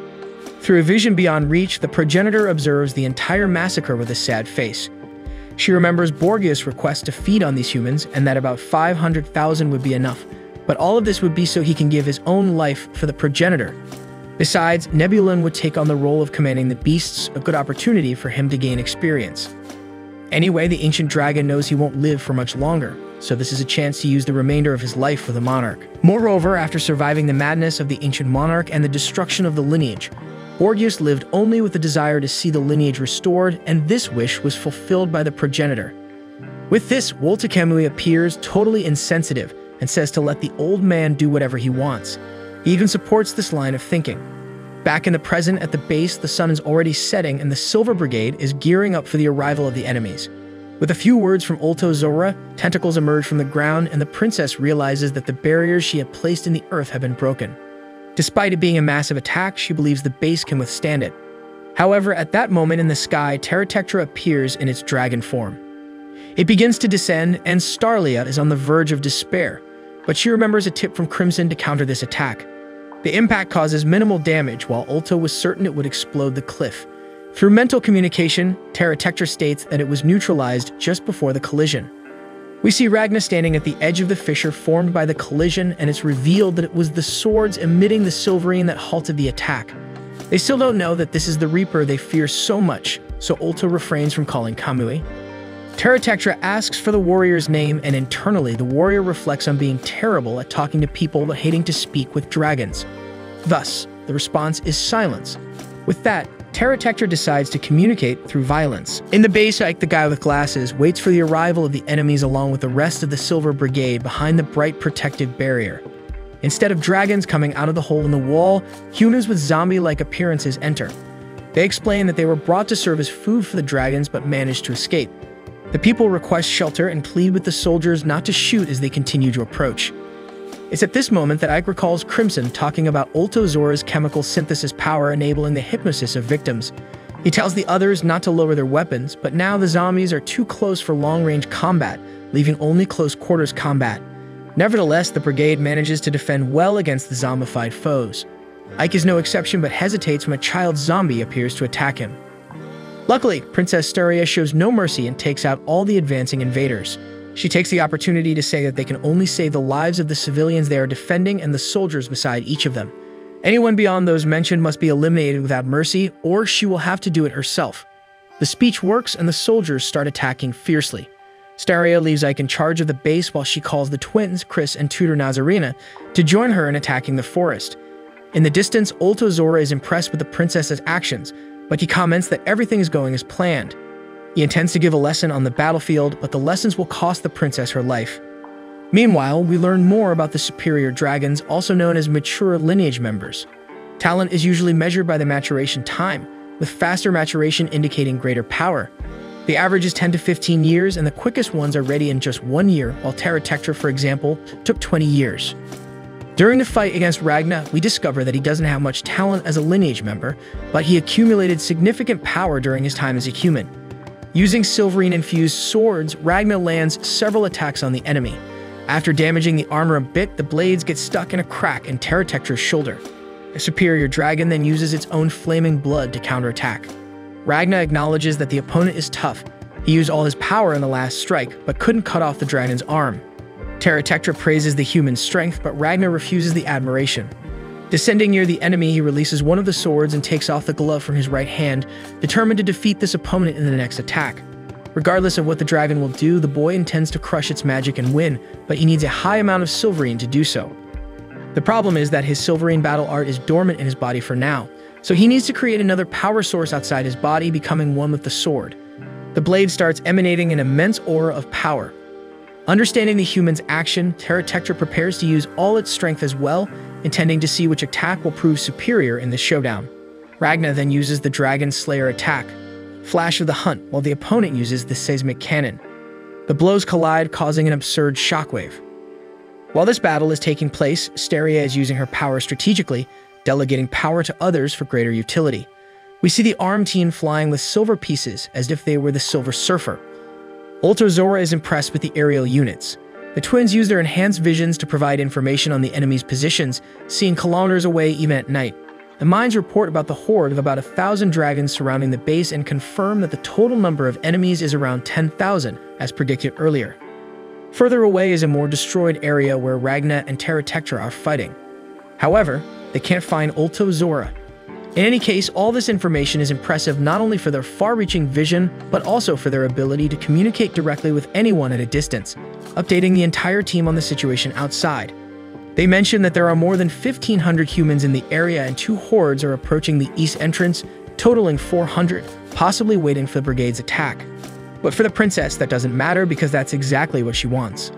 Through a vision beyond reach, the progenitor observes the entire massacre with a sad face. She remembers Borgias' request to feed on these humans, and that about 500,000 would be enough, but all of this would be so he can give his own life for the progenitor. Besides, Nebulun would take on the role of commanding the beasts, a good opportunity for him to gain experience. Anyway, the ancient dragon knows he won't live for much longer, so this is a chance to use the remainder of his life for the monarch. Moreover, after surviving the madness of the ancient monarch and the destruction of the lineage, Borgias lived only with the desire to see the lineage restored, and this wish was fulfilled by the progenitor. With this, Woltakemui appears, totally insensitive, and says to let the old man do whatever he wants. He even supports this line of thinking. Back in the present at the base, the sun is already setting and the Silver Brigade is gearing up for the arrival of the enemies. With a few words from Ulto Zora, tentacles emerge from the ground and the princess realizes that the barriers she had placed in the earth have been broken. Despite it being a massive attack, she believes the base can withstand it. However, at that moment in the sky, Terra Tectra appears in its dragon form. It begins to descend and Starlia is on the verge of despair, but she remembers a tip from Crimson to counter this attack. The impact causes minimal damage, while Ulto was certain it would explode the cliff. Through mental communication, Terra Tectra states that it was neutralized just before the collision. We see Ragna standing at the edge of the fissure formed by the collision, and it's revealed that it was the swords emitting the Silverine that halted the attack. They still don't know that this is the Reaper they fear so much, so Ulto refrains from calling Kamui. Terra Tectra asks for the warrior's name, and internally, the warrior reflects on being terrible at talking to people but hating to speak with dragons. Thus, the response is silence. With that, Terra Tectra decides to communicate through violence. In the base, Ike, the guy with glasses, waits for the arrival of the enemies along with the rest of the Silver Brigade behind the bright protective barrier. Instead of dragons coming out of the hole in the wall, humans with zombie-like appearances enter. They explain that they were brought to serve as food for the dragons but managed to escape. The people request shelter and plead with the soldiers not to shoot as they continue to approach. It's at this moment that Ike recalls Crimson talking about Ulto Zora's chemical synthesis power enabling the hypnosis of victims. He tells the others not to lower their weapons, but now the zombies are too close for long-range combat, leaving only close-quarters combat. Nevertheless, the brigade manages to defend well against the zombified foes. Ike is no exception but hesitates when a child zombie appears to attack him. Luckily, Princess Staria shows no mercy and takes out all the advancing invaders. She takes the opportunity to say that they can only save the lives of the civilians they are defending and the soldiers beside each of them. Anyone beyond those mentioned must be eliminated without mercy, or she will have to do it herself. The speech works and the soldiers start attacking fiercely. Staria leaves Ike in charge of the base while she calls the twins, Chris and Tutor Nazarena, to join her in attacking the forest. In the distance, Ulto Zora is impressed with the princess's actions, but he comments that everything is going as planned. He intends to give a lesson on the battlefield, but the lessons will cost the princess her life. Meanwhile, we learn more about the superior dragons, also known as mature lineage members. Talent is usually measured by the maturation time, with faster maturation indicating greater power. The average is 10 to 15 years, and the quickest ones are ready in just 1 year, while Terra Tectra, for example, took 20 years. During the fight against Ragna, we discover that he doesn't have much talent as a lineage member, but he accumulated significant power during his time as a human. Using Silverine-infused swords, Ragna lands several attacks on the enemy. After damaging the armor a bit, the blades get stuck in a crack in Terra Tectra's shoulder. A superior dragon then uses its own flaming blood to counterattack. Ragna acknowledges that the opponent is tough. He used all his power in the last strike, but couldn't cut off the dragon's arm. Teratektra praises the human strength, but Ragnar refuses the admiration. Descending near the enemy, he releases one of the swords and takes off the glove from his right hand, determined to defeat this opponent in the next attack. Regardless of what the dragon will do, the boy intends to crush its magic and win, but he needs a high amount of Silverine to do so. The problem is that his Silverine battle art is dormant in his body for now, so he needs to create another power source outside his body, becoming one with the sword. The blade starts emanating an immense aura of power. Understanding the human's action, Teratektra prepares to use all its strength as well, intending to see which attack will prove superior in this showdown. Ragnar then uses the Dragon Slayer attack, Flash of the Hunt, while the opponent uses the Seismic Cannon. The blows collide, causing an absurd shockwave. While this battle is taking place, Steria is using her power strategically, delegating power to others for greater utility. We see the arm team flying with silver pieces, as if they were the Silver Surfer. Ultrazora is impressed with the aerial units. The twins use their enhanced visions to provide information on the enemy's positions, seeing kilometers away even at night. The mines report about the horde of about 1,000 dragons surrounding the base and confirm that the total number of enemies is around 10,000, as predicted earlier. Further away is a more destroyed area where Ragnar and Teratektra are fighting. However, they can't find Ultozora. In any case, all this information is impressive not only for their far-reaching vision, but also for their ability to communicate directly with anyone at a distance, updating the entire team on the situation outside. They mention that there are more than 1,500 humans in the area and two hordes are approaching the east entrance, totaling 400, possibly waiting for the brigade's attack. But for the princess, that doesn't matter because that's exactly what she wants.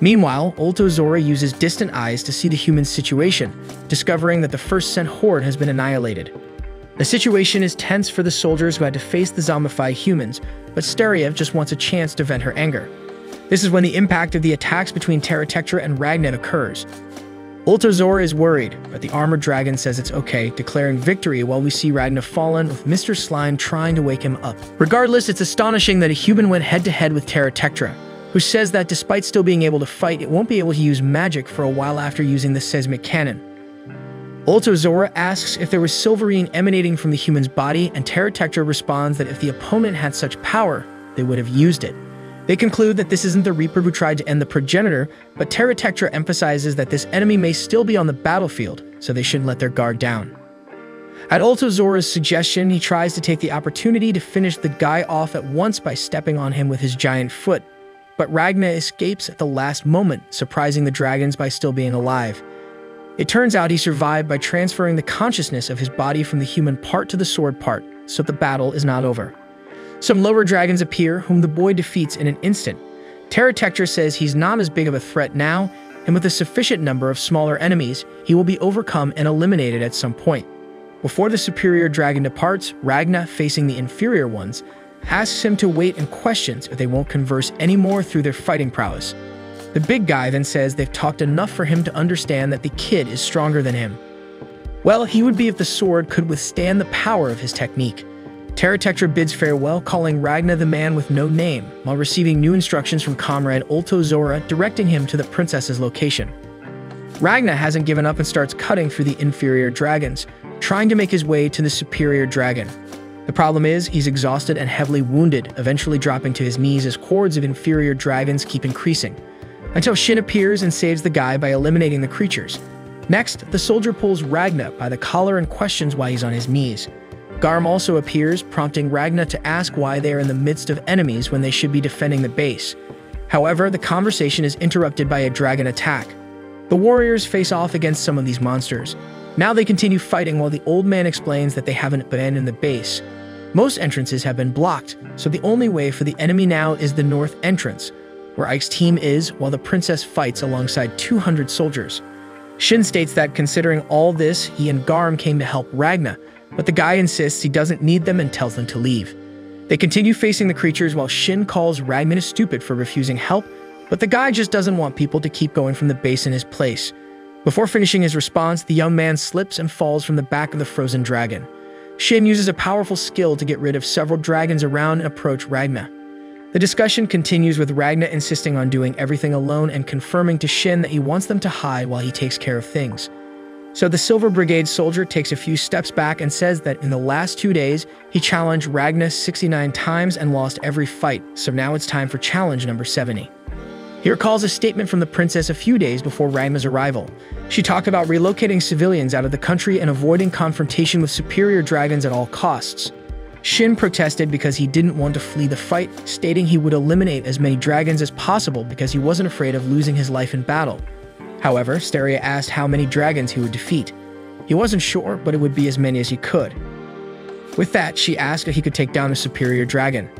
Meanwhile, Ultozora uses distant eyes to see the human situation, discovering that the first sent horde has been annihilated. The situation is tense for the soldiers who had to face the zombified humans, but Steria just wants a chance to vent her anger. This is when the impact of the attacks between Teratektra and Ragnar occurs. Ultozora is worried, but the armored dragon says it's okay, declaring victory while we see Ragnar fallen with Mr. Slime trying to wake him up. Regardless, it's astonishing that a human went head-to-head with Teratektra, who says that despite still being able to fight, it won't be able to use magic for a while after using the Seismic Cannon. Ultozora asks if there was Silverine emanating from the human's body, and Teratektra responds that if the opponent had such power, they would have used it. They conclude that this isn't the Reaper who tried to end the progenitor, but Teratektra emphasizes that this enemy may still be on the battlefield, so they shouldn't let their guard down. At Ultozora's suggestion, he tries to take the opportunity to finish the guy off at once by stepping on him with his giant foot. But Ragnar escapes at the last moment, surprising the dragons by still being alive. It turns out he survived by transferring the consciousness of his body from the human part to the sword part, so the battle is not over. Some lower dragons appear, whom the boy defeats in an instant. Teratektra says he's not as big of a threat now, and with a sufficient number of smaller enemies, he will be overcome and eliminated at some point. Before the superior dragon departs, Ragnar, facing the inferior ones, asks him to wait and questions if they won't converse anymore through their fighting prowess. The big guy then says they've talked enough for him to understand that the kid is stronger than him. Well, he would be if the sword could withstand the power of his technique. Teratektra bids farewell, calling Ragnar the man with no name, while receiving new instructions from comrade Ultozora, directing him to the princess's location. Ragnar hasn't given up and starts cutting through the inferior dragons, trying to make his way to the superior dragon. The problem is, he's exhausted and heavily wounded, eventually dropping to his knees as hordes of inferior dragons keep increasing, until Shin appears and saves the guy by eliminating the creatures. Next, the soldier pulls Ragnar by the collar and questions why he's on his knees. Garm also appears, prompting Ragnar to ask why they are in the midst of enemies when they should be defending the base. However, the conversation is interrupted by a dragon attack. The warriors face off against some of these monsters. Now they continue fighting while the old man explains that they haven't abandoned the base. Most entrances have been blocked, so the only way for the enemy now is the north entrance, where Ike's team is, while the princess fights alongside 200 soldiers. Shin states that considering all this, he and Garm came to help Ragnar, but the guy insists he doesn't need them and tells them to leave. They continue facing the creatures while Shin calls Ragnar stupid for refusing help, but the guy just doesn't want people to keep going from the base in his place. Before finishing his response, the young man slips and falls from the back of the frozen dragon. Shin uses a powerful skill to get rid of several dragons around and approach Ragnar. The discussion continues with Ragnar insisting on doing everything alone and confirming to Shin that he wants them to hide while he takes care of things. So the Silver Brigade soldier takes a few steps back and says that in the last 2 days, he challenged Ragnar 69 times and lost every fight, so now it's time for challenge number 70. He recalls a statement from the princess a few days before Raima's arrival. She talked about relocating civilians out of the country and avoiding confrontation with superior dragons at all costs. Shin protested because he didn't want to flee the fight, stating he would eliminate as many dragons as possible because he wasn't afraid of losing his life in battle. However, Steria asked how many dragons he would defeat. He wasn't sure, but it would be as many as he could. With that, she asked if he could take down a superior dragon.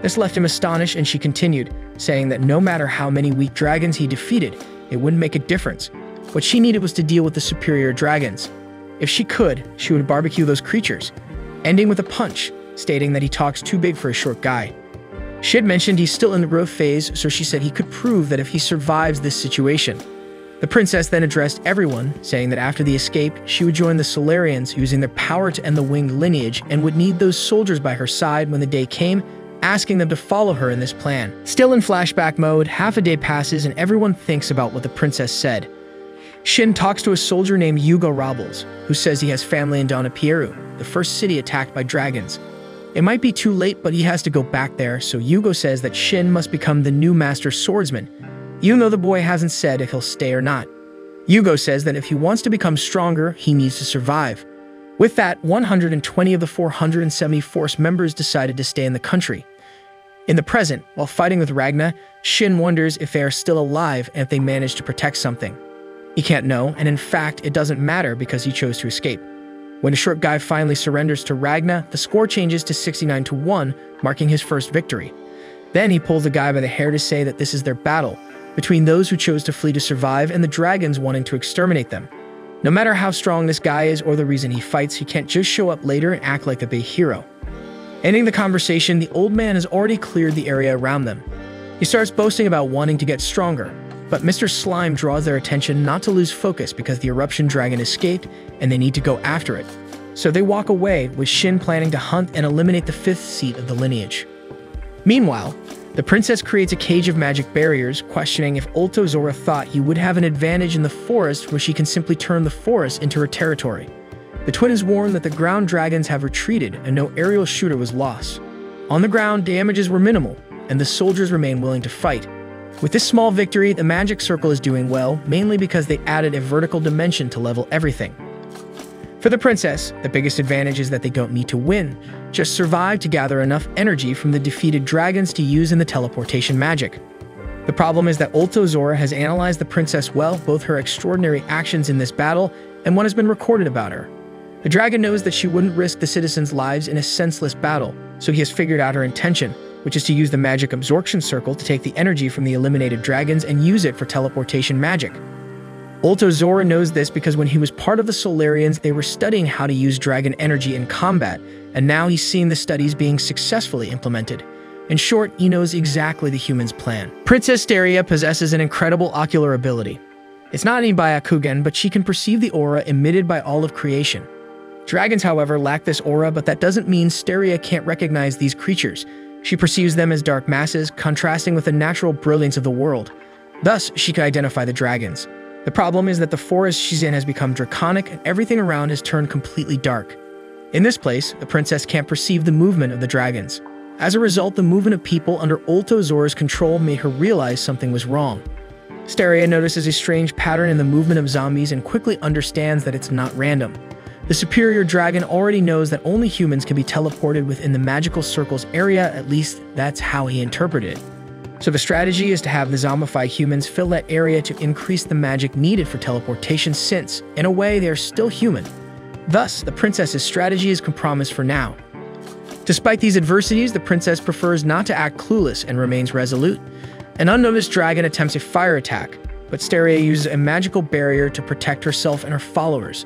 This left him astonished, and she continued, saying that no matter how many weak dragons he defeated, it wouldn't make a difference. What she needed was to deal with the superior dragons. If she could, she would barbecue those creatures, ending with a punch, stating that he talks too big for a short guy. Shin mentioned he's still in the growth phase, so she said he could prove that if he survives this situation. The princess then addressed everyone, saying that after the escape, she would join the Solarians, using their power to end the winged lineage, and would need those soldiers by her side when the day came, asking them to follow her in this plan. Still in flashback mode, half a day passes and everyone thinks about what the princess said. Shin talks to a soldier named Yuga Robles, who says he has family in Donapiru, the first city attacked by dragons. It might be too late, but he has to go back there, so Yugo says that Shin must become the new master swordsman, even though the boy hasn't said if he'll stay or not. Yugo says that if he wants to become stronger, he needs to survive. With that, 120 of the 470 force members decided to stay in the country. In the present, while fighting with Ragna, Shin wonders if they are still alive and if they managed to protect something. He can't know, and in fact, it doesn't matter because he chose to escape. When a short guy finally surrenders to Ragna, the score changes to 69-1, marking his first victory. Then he pulls the guy by the hair to say that this is their battle, between those who chose to flee to survive and the dragons wanting to exterminate them. No matter how strong this guy is or the reason he fights, he can't just show up later and act like a big hero. Ending the conversation, the old man has already cleared the area around them. He starts boasting about wanting to get stronger, but Mr. Slime draws their attention not to lose focus because the eruption dragon escaped and they need to go after it. So they walk away, with Shin planning to hunt and eliminate the fifth seat of the lineage. Meanwhile, the princess creates a cage of magic barriers, questioning if Ulto Zora thought he would have an advantage in the forest where she can simply turn the forest into her territory. The twin is warned that the ground dragons have retreated and no aerial shooter was lost. On the ground, damages were minimal, and the soldiers remain willing to fight. With this small victory, the magic circle is doing well, mainly because they added a vertical dimension to level everything. For the princess, the biggest advantage is that they don't need to win, just survive to gather enough energy from the defeated dragons to use in the teleportation magic. The problem is that Ulto Zora has analyzed the princess well, both her extraordinary actions in this battle and what has been recorded about her. The dragon knows that she wouldn't risk the citizens' lives in a senseless battle, so he has figured out her intention, which is to use the magic absorption circle to take the energy from the eliminated dragons and use it for teleportation magic. Ulto Zora knows this because when he was part of the Solarians, they were studying how to use dragon energy in combat, and now he's seen the studies being successfully implemented. In short, he knows exactly the human's plan. Princess Steria possesses an incredible ocular ability. It's not any Byakugan, but she can perceive the aura emitted by all of creation. Dragons, however, lack this aura, but that doesn't mean Steria can't recognize these creatures. She perceives them as dark masses, contrasting with the natural brilliance of the world. Thus, she can identify the dragons. The problem is that the forest she's in has become draconic and everything around has turned completely dark. In this place, the princess can't perceive the movement of the dragons. As a result, the movement of people under Ulto Zora's control made her realize something was wrong. Steria notices a strange pattern in the movement of zombies and quickly understands that it's not random. The superior dragon already knows that only humans can be teleported within the magical circle's area, at least that's how he interpreted it. So the strategy is to have the zombified humans fill that area to increase the magic needed for teleportation since, in a way, they are still human. Thus, the princess's strategy is compromised for now. Despite these adversities, the princess prefers not to act clueless and remains resolute. An unnoticed dragon attempts a fire attack, but Steria uses a magical barrier to protect herself and her followers.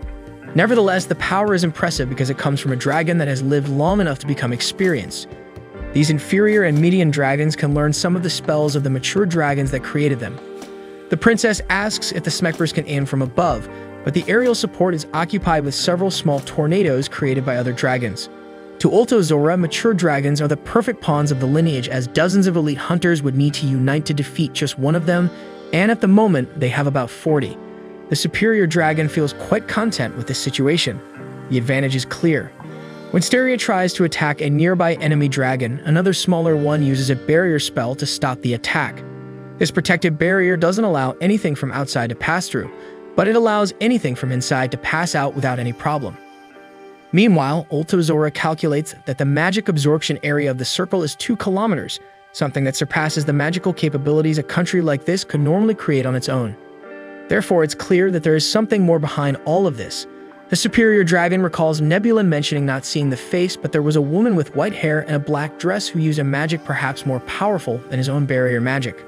Nevertheless, the power is impressive because it comes from a dragon that has lived long enough to become experienced. These inferior and median dragons can learn some of the spells of the mature dragons that created them. The princess asks if the Smekbers can aim from above, but the aerial support is occupied with several small tornadoes created by other dragons. To Ulto Zora, mature dragons are the perfect pawns of the lineage, as dozens of elite hunters would need to unite to defeat just one of them, and at the moment, they have about 40. The superior dragon feels quite content with this situation. The advantage is clear. When Steria tries to attack a nearby enemy dragon, another smaller one uses a barrier spell to stop the attack. This protective barrier doesn't allow anything from outside to pass through, but it allows anything from inside to pass out without any problem. Meanwhile, Ultozora calculates that the magic absorption area of the circle is 2 kilometers, something that surpasses the magical capabilities a country like this could normally create on its own. Therefore, it's clear that there is something more behind all of this. The superior dragon recalls Nebula mentioning not seeing the face, but there was a woman with white hair and a black dress who used a magic perhaps more powerful than his own barrier magic.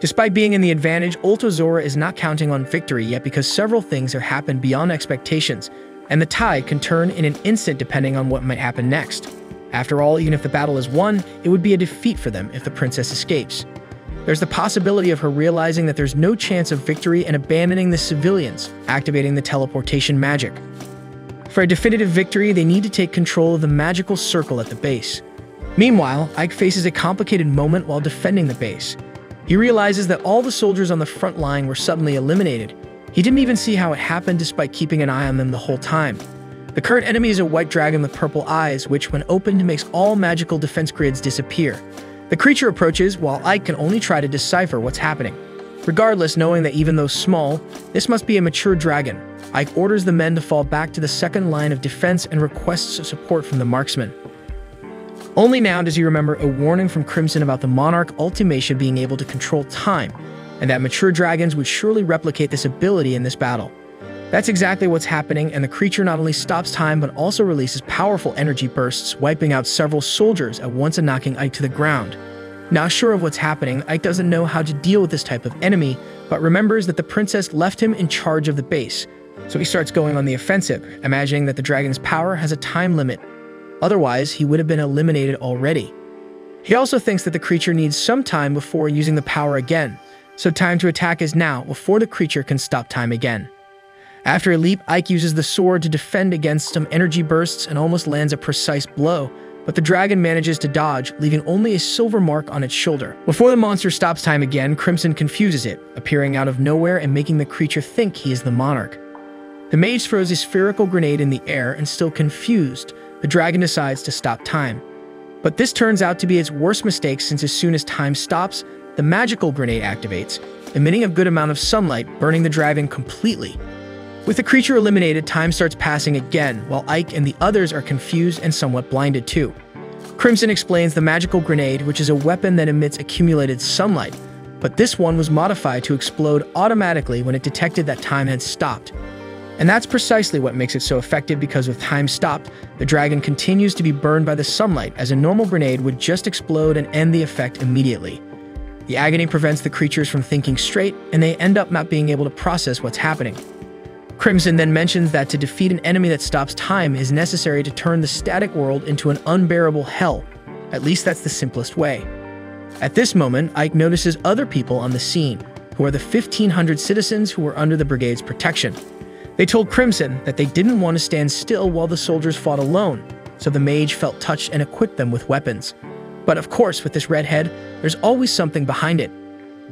Despite being in the advantage, Ultozora is not counting on victory yet because several things have happened beyond expectations, and the tide can turn in an instant depending on what might happen next. After all, even if the battle is won, it would be a defeat for them if the princess escapes. There's the possibility of her realizing that there's no chance of victory and abandoning the civilians, activating the teleportation magic. For a definitive victory, they need to take control of the magical circle at the base. Meanwhile, Ike faces a complicated moment while defending the base. He realizes that all the soldiers on the front line were suddenly eliminated. He didn't even see how it happened despite keeping an eye on them the whole time. The current enemy is a white dragon with purple eyes, which when opened makes all magical defense grids disappear. The creature approaches, while Ike can only try to decipher what's happening. Regardless, knowing that even though small, this must be a mature dragon, Ike orders the men to fall back to the second line of defense and requests support from the marksmen. Only now does he remember a warning from Crimson about the Monarch Ultimacia being able to control time, and that mature dragons would surely replicate this ability in this battle. That's exactly what's happening, and the creature not only stops time but also releases powerful energy bursts, wiping out several soldiers at once and knocking Ike to the ground. Not sure of what's happening, Ike doesn't know how to deal with this type of enemy, but remembers that the princess left him in charge of the base. So he starts going on the offensive, imagining that the dragon's power has a time limit. Otherwise, he would have been eliminated already. He also thinks that the creature needs some time before using the power again, so time to attack is now before the creature can stop time again. After a leap, Ike uses the sword to defend against some energy bursts and almost lands a precise blow, but the dragon manages to dodge, leaving only a silver mark on its shoulder. Before the monster stops time again, Crimson confuses it, appearing out of nowhere and making the creature think he is the monarch. The mage throws a spherical grenade in the air, and still confused, the dragon decides to stop time. But this turns out to be its worst mistake, since as soon as time stops, the magical grenade activates, emitting a good amount of sunlight, burning the dragon completely. With the creature eliminated, time starts passing again, while Ike and the others are confused and somewhat blinded too. Crimson explains the magical grenade, which is a weapon that emits accumulated sunlight, but this one was modified to explode automatically when it detected that time had stopped. And that's precisely what makes it so effective, because with time stopped, the dragon continues to be burned by the sunlight, as a normal grenade would just explode and end the effect immediately. The agony prevents the creatures from thinking straight, and they end up not being able to process what's happening. Crimson then mentions that to defeat an enemy that stops time is necessary to turn the static world into an unbearable hell. At least that's the simplest way. At this moment, Ike notices other people on the scene, who are the 1,500 citizens who were under the brigade's protection. They told Crimson that they didn't want to stand still while the soldiers fought alone, so the mage felt touched and equipped them with weapons. But of course, with this redhead, there's always something behind it.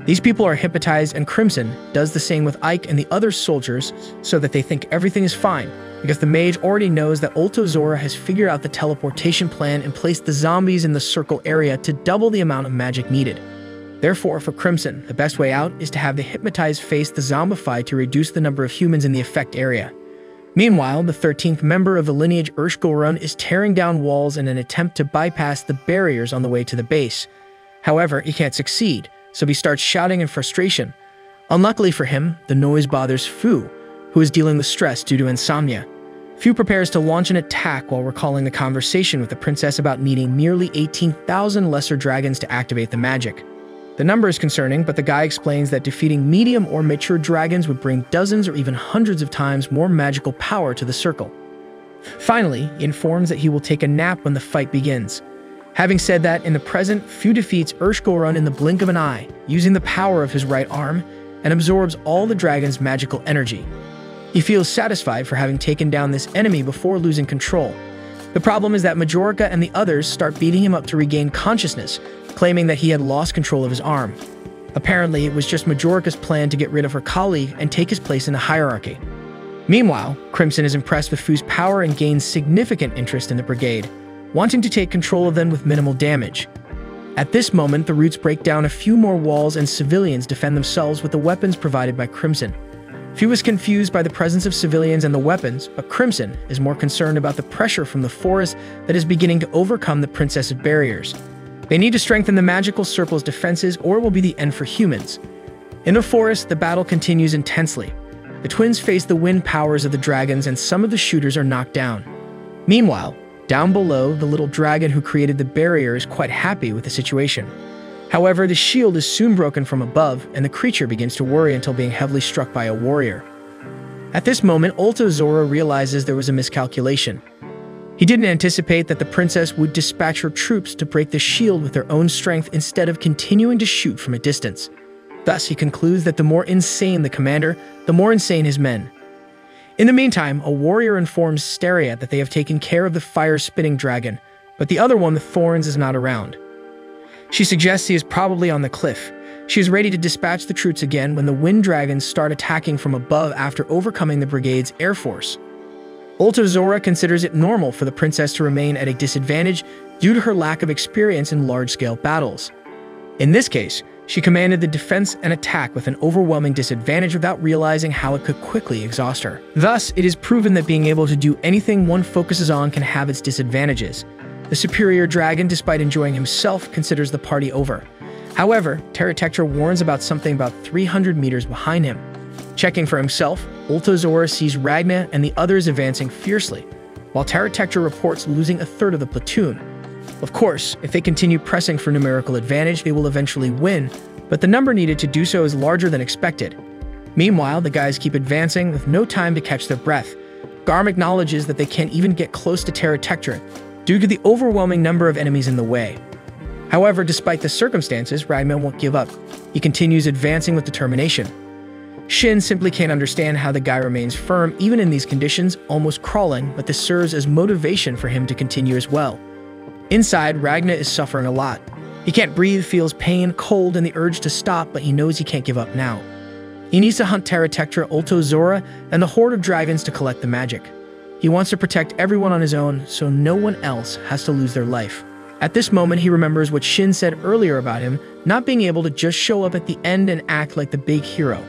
These people are hypnotized, and Crimson does the same with Ike and the other soldiers so that they think everything is fine, because the mage already knows that Ultozora has figured out the teleportation plan and placed the zombies in the circle area to double the amount of magic needed. Therefore, for Crimson, the best way out is to have the hypnotized face the zombified to reduce the number of humans in the effect area. Meanwhile, the 13th member of the lineage Urshgorun is tearing down walls in an attempt to bypass the barriers on the way to the base. However, he can't succeed, so he starts shouting in frustration. Unluckily for him, the noise bothers Fu, who is dealing with stress due to insomnia. Fu prepares to launch an attack while recalling the conversation with the princess about needing nearly 18,000 lesser dragons to activate the magic. The number is concerning, but the guy explains that defeating medium or mature dragons would bring dozens or even hundreds of times more magical power to the circle. Finally, he informs that he will take a nap when the fight begins. Having said that, in the present, Fu defeats Urshgorun in the blink of an eye, using the power of his right arm, and absorbs all the dragon's magical energy. He feels satisfied for having taken down this enemy before losing control. The problem is that Majorica and the others start beating him up to regain consciousness, claiming that he had lost control of his arm. Apparently, it was just Majorica's plan to get rid of her colleague and take his place in the hierarchy. Meanwhile, Crimson is impressed with Fu's power and gains significant interest in the brigade, wanting to take control of them with minimal damage. At this moment, the Roots break down a few more walls and civilians defend themselves with the weapons provided by Crimson. Few is confused by the presence of civilians and the weapons, but Crimson is more concerned about the pressure from the forest that is beginning to overcome the princess's barriers. They need to strengthen the magical circle's defenses or it will be the end for humans. In the forest, the battle continues intensely. The twins face the wind powers of the dragons and some of the shooters are knocked down. Meanwhile, down below, the little dragon who created the barrier is quite happy with the situation. However, the shield is soon broken from above, and the creature begins to worry until being heavily struck by a warrior. At this moment, Ultozora realizes there was a miscalculation. He didn't anticipate that the princess would dispatch her troops to break the shield with their own strength instead of continuing to shoot from a distance. Thus, he concludes that the more insane the commander, the more insane his men. In the meantime, a warrior informs Steria that they have taken care of the fire-spitting dragon, but the other one, the Thorns, is not around. She suggests he is probably on the cliff. She is ready to dispatch the troops again when the Wind Dragons start attacking from above after overcoming the brigade's air force. Ultozora considers it normal for the princess to remain at a disadvantage due to her lack of experience in large-scale battles. In this case, she commanded the defense and attack with an overwhelming disadvantage without realizing how it could quickly exhaust her. Thus, it is proven that being able to do anything one focuses on can have its disadvantages. The superior dragon, despite enjoying himself, considers the party over. However, Terratectra warns about something about 300 meters behind him. Checking for himself, Ultozora sees Ragna and the others advancing fiercely, while Terratectra reports losing a third of the platoon. Of course, if they continue pressing for numerical advantage, they will eventually win, but the number needed to do so is larger than expected. Meanwhile, the guys keep advancing with no time to catch their breath. Garm acknowledges that they can't even get close to Terratectra, due to the overwhelming number of enemies in the way. However, despite the circumstances, Ragnar won't give up. He continues advancing with determination. Shin simply can't understand how the guy remains firm even in these conditions, almost crawling, but this serves as motivation for him to continue as well. Inside, Ragnar is suffering a lot. He can't breathe, feels pain, cold, and the urge to stop, but he knows he can't give up now. He needs to hunt Terratectra, Ultozora, and the horde of dragons to collect the magic. He wants to protect everyone on his own, so no one else has to lose their life. At this moment, he remembers what Shin said earlier about him, not being able to just show up at the end and act like the big hero.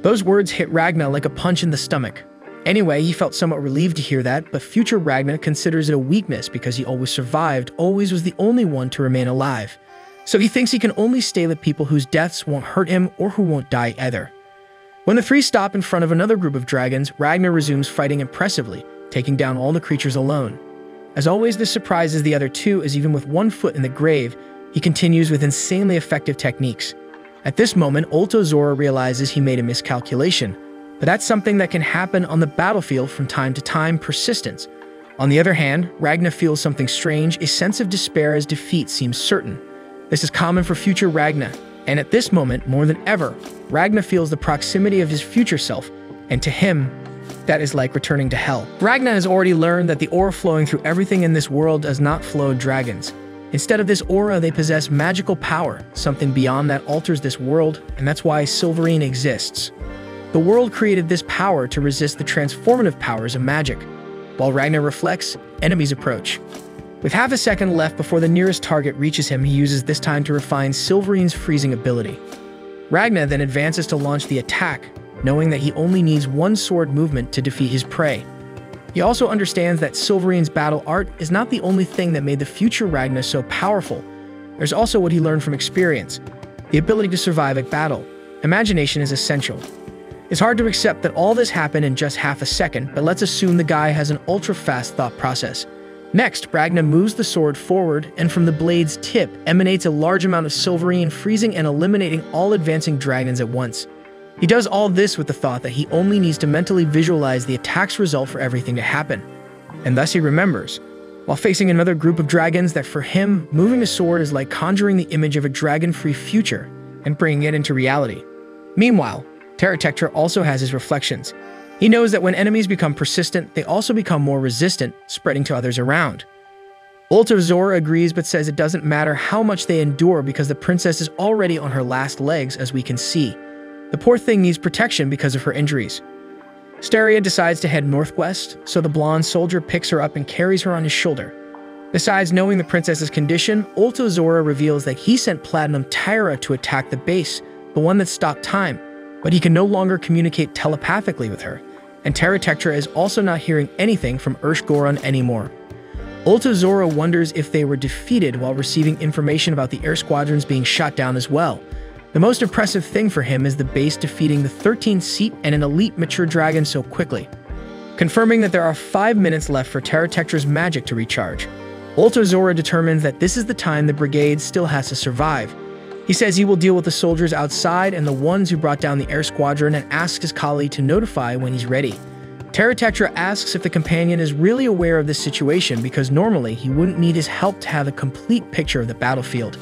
Those words hit Ragna like a punch in the stomach. Anyway, he felt somewhat relieved to hear that, but future Ragna considers it a weakness because he always survived, always was the only one to remain alive. So he thinks he can only stay with people whose deaths won't hurt him or who won't die either. When the three stop in front of another group of dragons, Ragnar resumes fighting impressively, taking down all the creatures alone. As always, this surprises the other two, as even with one foot in the grave, he continues with insanely effective techniques. At this moment, Ultozora realizes he made a miscalculation, but that's something that can happen on the battlefield from time to time, persistence. On the other hand, Ragnar feels something strange, a sense of despair as defeat seems certain. This is common for future Ragnar. And at this moment, more than ever, Ragnar feels the proximity of his future self, and to him, that is like returning to hell. Ragnar has already learned that the aura flowing through everything in this world does not flow dragons. Instead of this aura, they possess magical power, something beyond that alters this world, and that's why Silverine exists. The world created this power to resist the transformative powers of magic. While Ragnar reflects, enemies approach. With half a second left before the nearest target reaches him, he uses this time to refine Silverine's freezing ability. Ragnar then advances to launch the attack, knowing that he only needs one sword movement to defeat his prey. He also understands that Silverine's battle art is not the only thing that made the future Ragnar so powerful. There's also what he learned from experience, the ability to survive at battle. Imagination is essential. It's hard to accept that all this happened in just half a second, but let's assume the guy has an ultra-fast thought process. Next, Ragnar moves the sword forward, and from the blade's tip emanates a large amount of Silverine, freezing and eliminating all advancing dragons at once. He does all this with the thought that he only needs to mentally visualize the attack's result for everything to happen. And thus he remembers, while facing another group of dragons, that for him, moving a sword is like conjuring the image of a dragon-free future and bringing it into reality. Meanwhile, Terratectra also has his reflections. He knows that when enemies become persistent, they also become more resistant, spreading to others around. Ultozora agrees but says it doesn't matter how much they endure because the princess is already on her last legs, as we can see. The poor thing needs protection because of her injuries. Steria decides to head northwest, so the blonde soldier picks her up and carries her on his shoulder. Besides knowing the princess's condition, Ulto Zora reveals that he sent Platinum Tyra to attack the base, the one that stopped time, but he can no longer communicate telepathically with her, and Terra Tectra is also not hearing anything from Ursh Goron anymore. Ulto Zora wonders if they were defeated while receiving information about the air squadrons being shot down as well. The most impressive thing for him is the base defeating the 13th seat and an elite mature dragon so quickly, confirming that there are 5 minutes left for Terra Tectra's magic to recharge. Ulto Zora determines that this is the time the brigade still has to survive. He says he will deal with the soldiers outside and the ones who brought down the air squadron and asks his colleague to notify when he's ready. Terra Tectra asks if the companion is really aware of this situation because normally he wouldn't need his help to have a complete picture of the battlefield,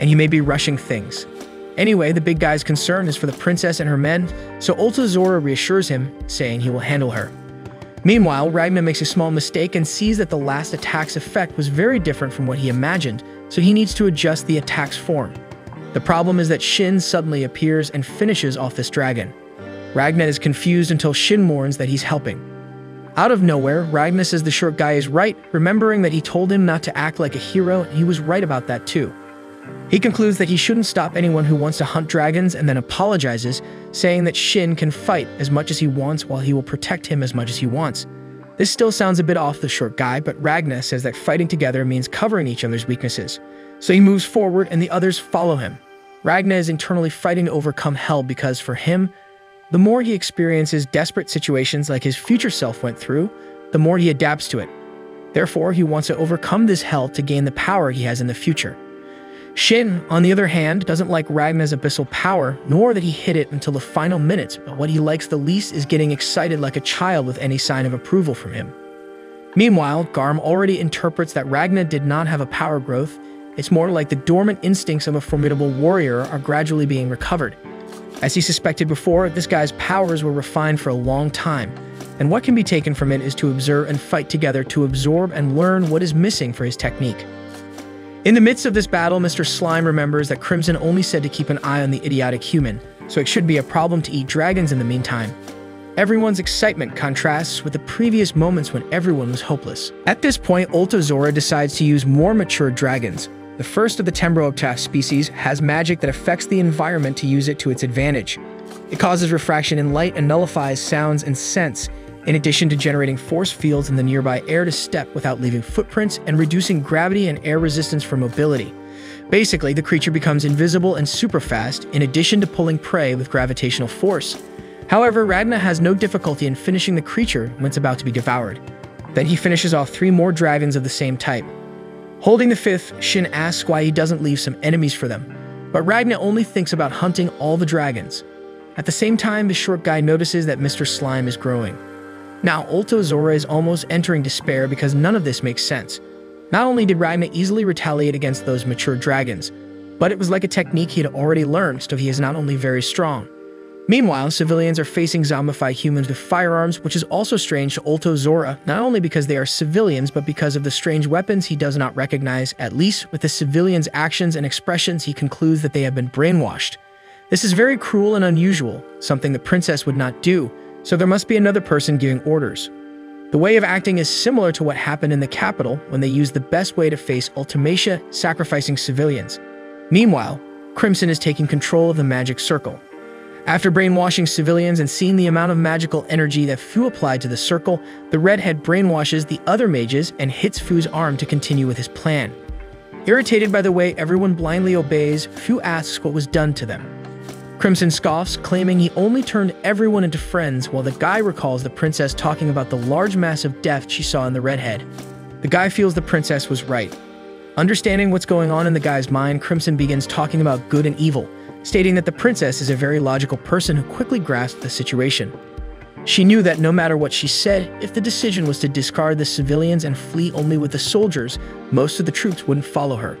and he may be rushing things. Anyway, the big guy's concern is for the princess and her men, so Ulto Zora reassures him, saying he will handle her. Meanwhile, Ragnar makes a small mistake and sees that the last attack's effect was very different from what he imagined, so he needs to adjust the attack's form. The problem is that Shin suddenly appears and finishes off this dragon. Ragnar is confused until Shin warns that he's helping. Out of nowhere, Ragnar says the short guy is right, remembering that he told him not to act like a hero, and he was right about that too. He concludes that he shouldn't stop anyone who wants to hunt dragons and then apologizes, saying that Shin can fight as much as he wants while he will protect him as much as he wants. This still sounds a bit off the short guy, but Ragnar says that fighting together means covering each other's weaknesses. So he moves forward and the others follow him. Ragnar is internally fighting to overcome hell because for him, the more he experiences desperate situations like his future self went through, the more he adapts to it. Therefore, he wants to overcome this hell to gain the power he has in the future. Shin, on the other hand, doesn't like Ragnar's abyssal power, nor that he hid it until the final minutes, but what he likes the least is getting excited like a child with any sign of approval from him. Meanwhile, Garm already interprets that Ragnar did not have a power growth, it's more like the dormant instincts of a formidable warrior are gradually being recovered. As he suspected before, this guy's powers were refined for a long time, and what can be taken from it is to observe and fight together to absorb and learn what is missing for his technique. In the midst of this battle, Mr. Slime remembers that Crimson only said to keep an eye on the idiotic human, so it should be a problem to eat dragons in the meantime. Everyone's excitement contrasts with the previous moments when everyone was hopeless. At this point, Ulto Zora decides to use more mature dragons. The first of the Tembrotash species has magic that affects the environment to use it to its advantage. It causes refraction in light and nullifies sounds and scents, in addition to generating force fields in the nearby air to step without leaving footprints and reducing gravity and air resistance for mobility. Basically, the creature becomes invisible and super fast, in addition to pulling prey with gravitational force. However, Ragnar has no difficulty in finishing the creature when it's about to be devoured. Then he finishes off 3 more dragons of the same type. Holding the 5th, Shin asks why he doesn't leave some enemies for them, but Ragnar only thinks about hunting all the dragons. At the same time, the short guy notices that Mr. Slime is growing. Now, Ulto Zora is almost entering despair because none of this makes sense. Not only did Ragnar easily retaliate against those mature dragons, but it was like a technique he had already learned, so he is not only very strong. Meanwhile, civilians are facing zombified humans with firearms, which is also strange to Ulto Zora, not only because they are civilians, but because of the strange weapons he does not recognize. At least with the civilians' actions and expressions, he concludes that they have been brainwashed. This is very cruel and unusual, something the princess would not do, so there must be another person giving orders. The way of acting is similar to what happened in the capital when they used the best way to face Ultimacia, sacrificing civilians. Meanwhile, Crimson is taking control of the magic circle. After brainwashing civilians and seeing the amount of magical energy that Fu applied to the circle, the redhead brainwashes the other mages and hits Fu's arm to continue with his plan. Irritated by the way everyone blindly obeys, Fu asks what was done to them. Crimson scoffs, claiming he only turned everyone into friends, while the guy recalls the princess talking about the large mass of death she saw in the redhead. The guy feels the princess was right. Understanding what's going on in the guy's mind, Crimson begins talking about good and evil, stating that the princess is a very logical person who quickly grasped the situation. She knew that no matter what she said, if the decision was to discard the civilians and flee only with the soldiers, most of the troops wouldn't follow her.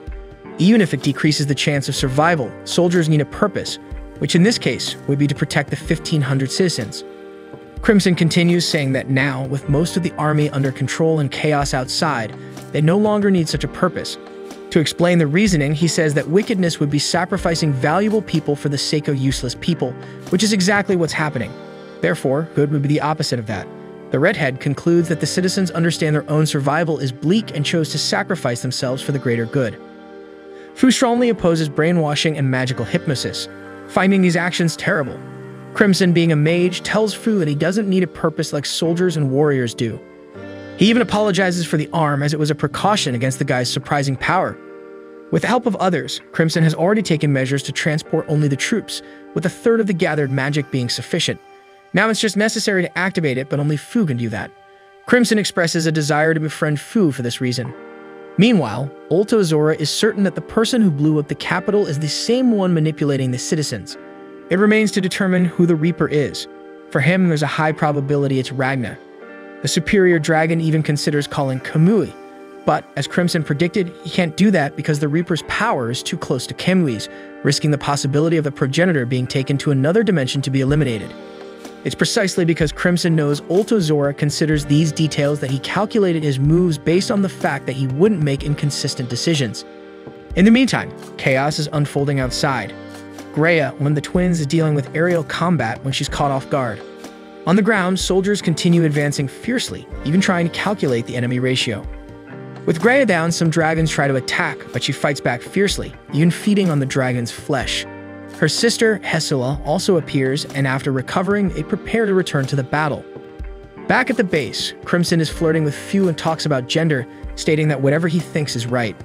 Even if it decreases the chance of survival, soldiers need a purpose, which in this case would be to protect the 1,500 citizens. Crimson continues, saying that now, with most of the army under control and chaos outside, they no longer need such a purpose. To explain the reasoning, he says that wickedness would be sacrificing valuable people for the sake of useless people, which is exactly what's happening. Therefore, good would be the opposite of that. The redhead concludes that the citizens understand their own survival is bleak and chose to sacrifice themselves for the greater good. Fu strongly opposes brainwashing and magical hypnosis, finding these actions terrible. Crimson, being a mage, tells Fu that he doesn't need a purpose like soldiers and warriors do. He even apologizes for the arm, as it was a precaution against the guy's surprising power. With the help of others, Crimson has already taken measures to transport only the troops, with a third of the gathered magic being sufficient. Now it's just necessary to activate it, but only Fu can do that. Crimson expresses a desire to befriend Fu for this reason. Meanwhile, Alto Zora is certain that the person who blew up the capital is the same one manipulating the citizens. It remains to determine who the Reaper is. For him, there's a high probability it's Ragna. The superior dragon even considers calling Kamui, but, as Crimson predicted, he can't do that because the Reaper's power is too close to Kamui's, risking the possibility of the progenitor being taken to another dimension to be eliminated. It's precisely because Crimson knows Alto Zora considers these details that he calculated his moves based on the fact that he wouldn't make inconsistent decisions. In the meantime, chaos is unfolding outside. Greya, one of the twins, is dealing with aerial combat when she's caught off guard. On the ground, soldiers continue advancing fiercely, even trying to calculate the enemy ratio. With Greya down, some dragons try to attack, but she fights back fiercely, even feeding on the dragon's flesh. Her sister, Hesila, also appears, and after recovering, they prepare to return to the battle. Back at the base, Crimson is flirting with Fu and talks about gender, stating that whatever he thinks is right.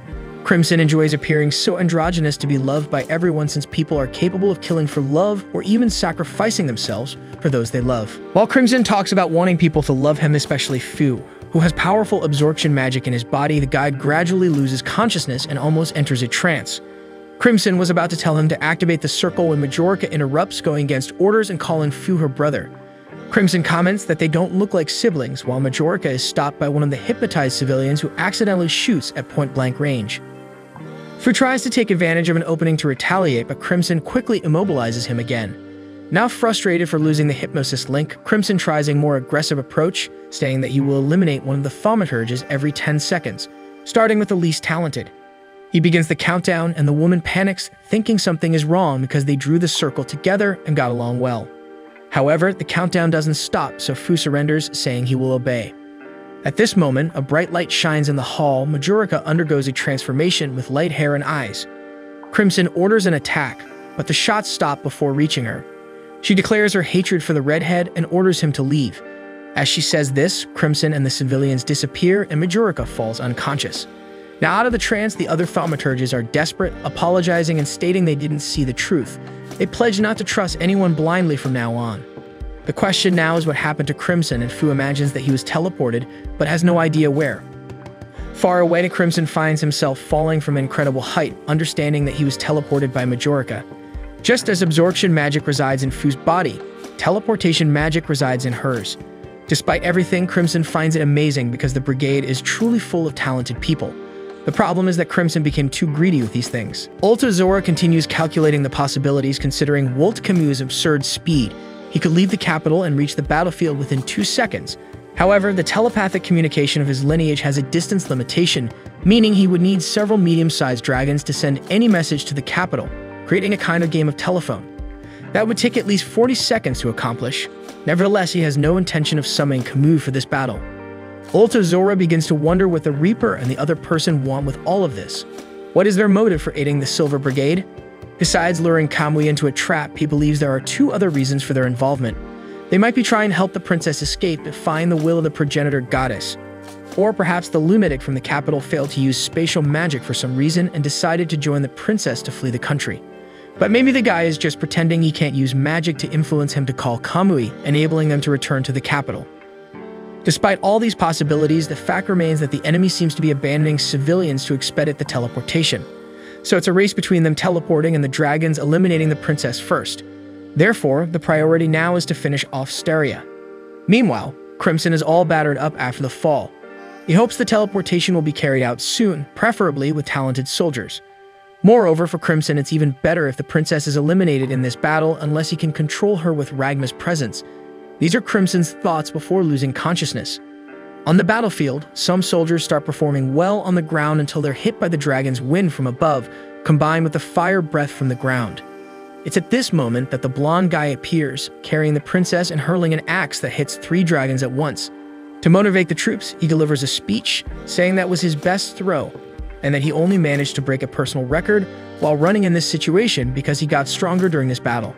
Crimson enjoys appearing so androgynous to be loved by everyone, since people are capable of killing for love or even sacrificing themselves for those they love. While Crimson talks about wanting people to love him, especially Fu, who has powerful absorption magic in his body, the guide gradually loses consciousness and almost enters a trance. Crimson was about to tell him to activate the circle when Majorca interrupts, going against orders and calling Fu her brother. Crimson comments that they don't look like siblings, while Majorca is stopped by one of the hypnotized civilians who accidentally shoots at point-blank range. Fu tries to take advantage of an opening to retaliate, but Crimson quickly immobilizes him again. Now frustrated for losing the hypnosis link, Crimson tries a more aggressive approach, saying that he will eliminate one of the thaumaturges every 10 seconds, starting with the least talented. He begins the countdown, and the woman panics, thinking something is wrong because they drew the circle together and got along well. However, the countdown doesn't stop, so Fu surrenders, saying he will obey. At this moment, a bright light shines in the hall. Majorca undergoes a transformation with light hair and eyes. Crimson orders an attack, but the shots stop before reaching her. She declares her hatred for the redhead and orders him to leave. As she says this, Crimson and the civilians disappear, and Majorca falls unconscious. Now out of the trance, the other thaumaturges are desperate, apologizing and stating they didn't see the truth. They pledge not to trust anyone blindly from now on. The question now is what happened to Crimson, and Fu imagines that he was teleported, but has no idea where. Far away, Crimson finds himself falling from an incredible height, understanding that he was teleported by Majorca. Just as absorption magic resides in Fu's body, teleportation magic resides in hers. Despite everything, Crimson finds it amazing because the brigade is truly full of talented people. The problem is that Crimson became too greedy with these things. Alto Zora continues calculating the possibilities, considering Walt Camus's absurd speed. He could leave the capital and reach the battlefield within 2 seconds. However, the telepathic communication of his lineage has a distance limitation, meaning he would need several medium-sized dragons to send any message to the capital, creating a kind of game of telephone. That would take at least 40 seconds to accomplish. Nevertheless, he has no intention of summoning Camus for this battle. Alto Zora begins to wonder what the Reaper and the other person want with all of this. What is their motive for aiding the Silver Brigade? Besides luring Kamui into a trap, he believes there are 2 other reasons for their involvement. They might be trying to help the princess escape and find the will of the progenitor goddess. Or perhaps the lunatic from the capital failed to use spatial magic for some reason and decided to join the princess to flee the country. But maybe the guy is just pretending he can't use magic to influence him to call Kamui, enabling them to return to the capital. Despite all these possibilities, the fact remains that the enemy seems to be abandoning civilians to expedite the teleportation. So it's a race between them teleporting and the dragons eliminating the princess first. Therefore, the priority now is to finish off Steria. Meanwhile, Crimson is all battered up after the fall. He hopes the teleportation will be carried out soon, preferably with talented soldiers. Moreover, for Crimson, it's even better if the princess is eliminated in this battle, unless he can control her with Ragna's presence. These are Crimson's thoughts before losing consciousness. On the battlefield, some soldiers start performing well on the ground until they're hit by the dragon's wind from above, combined with the fire breath from the ground. It's at this moment that the blonde guy appears, carrying the princess and hurling an axe that hits 3 dragons at once. To motivate the troops, he delivers a speech, saying that was his best throw, and that he only managed to break a personal record while running in this situation because he got stronger during this battle.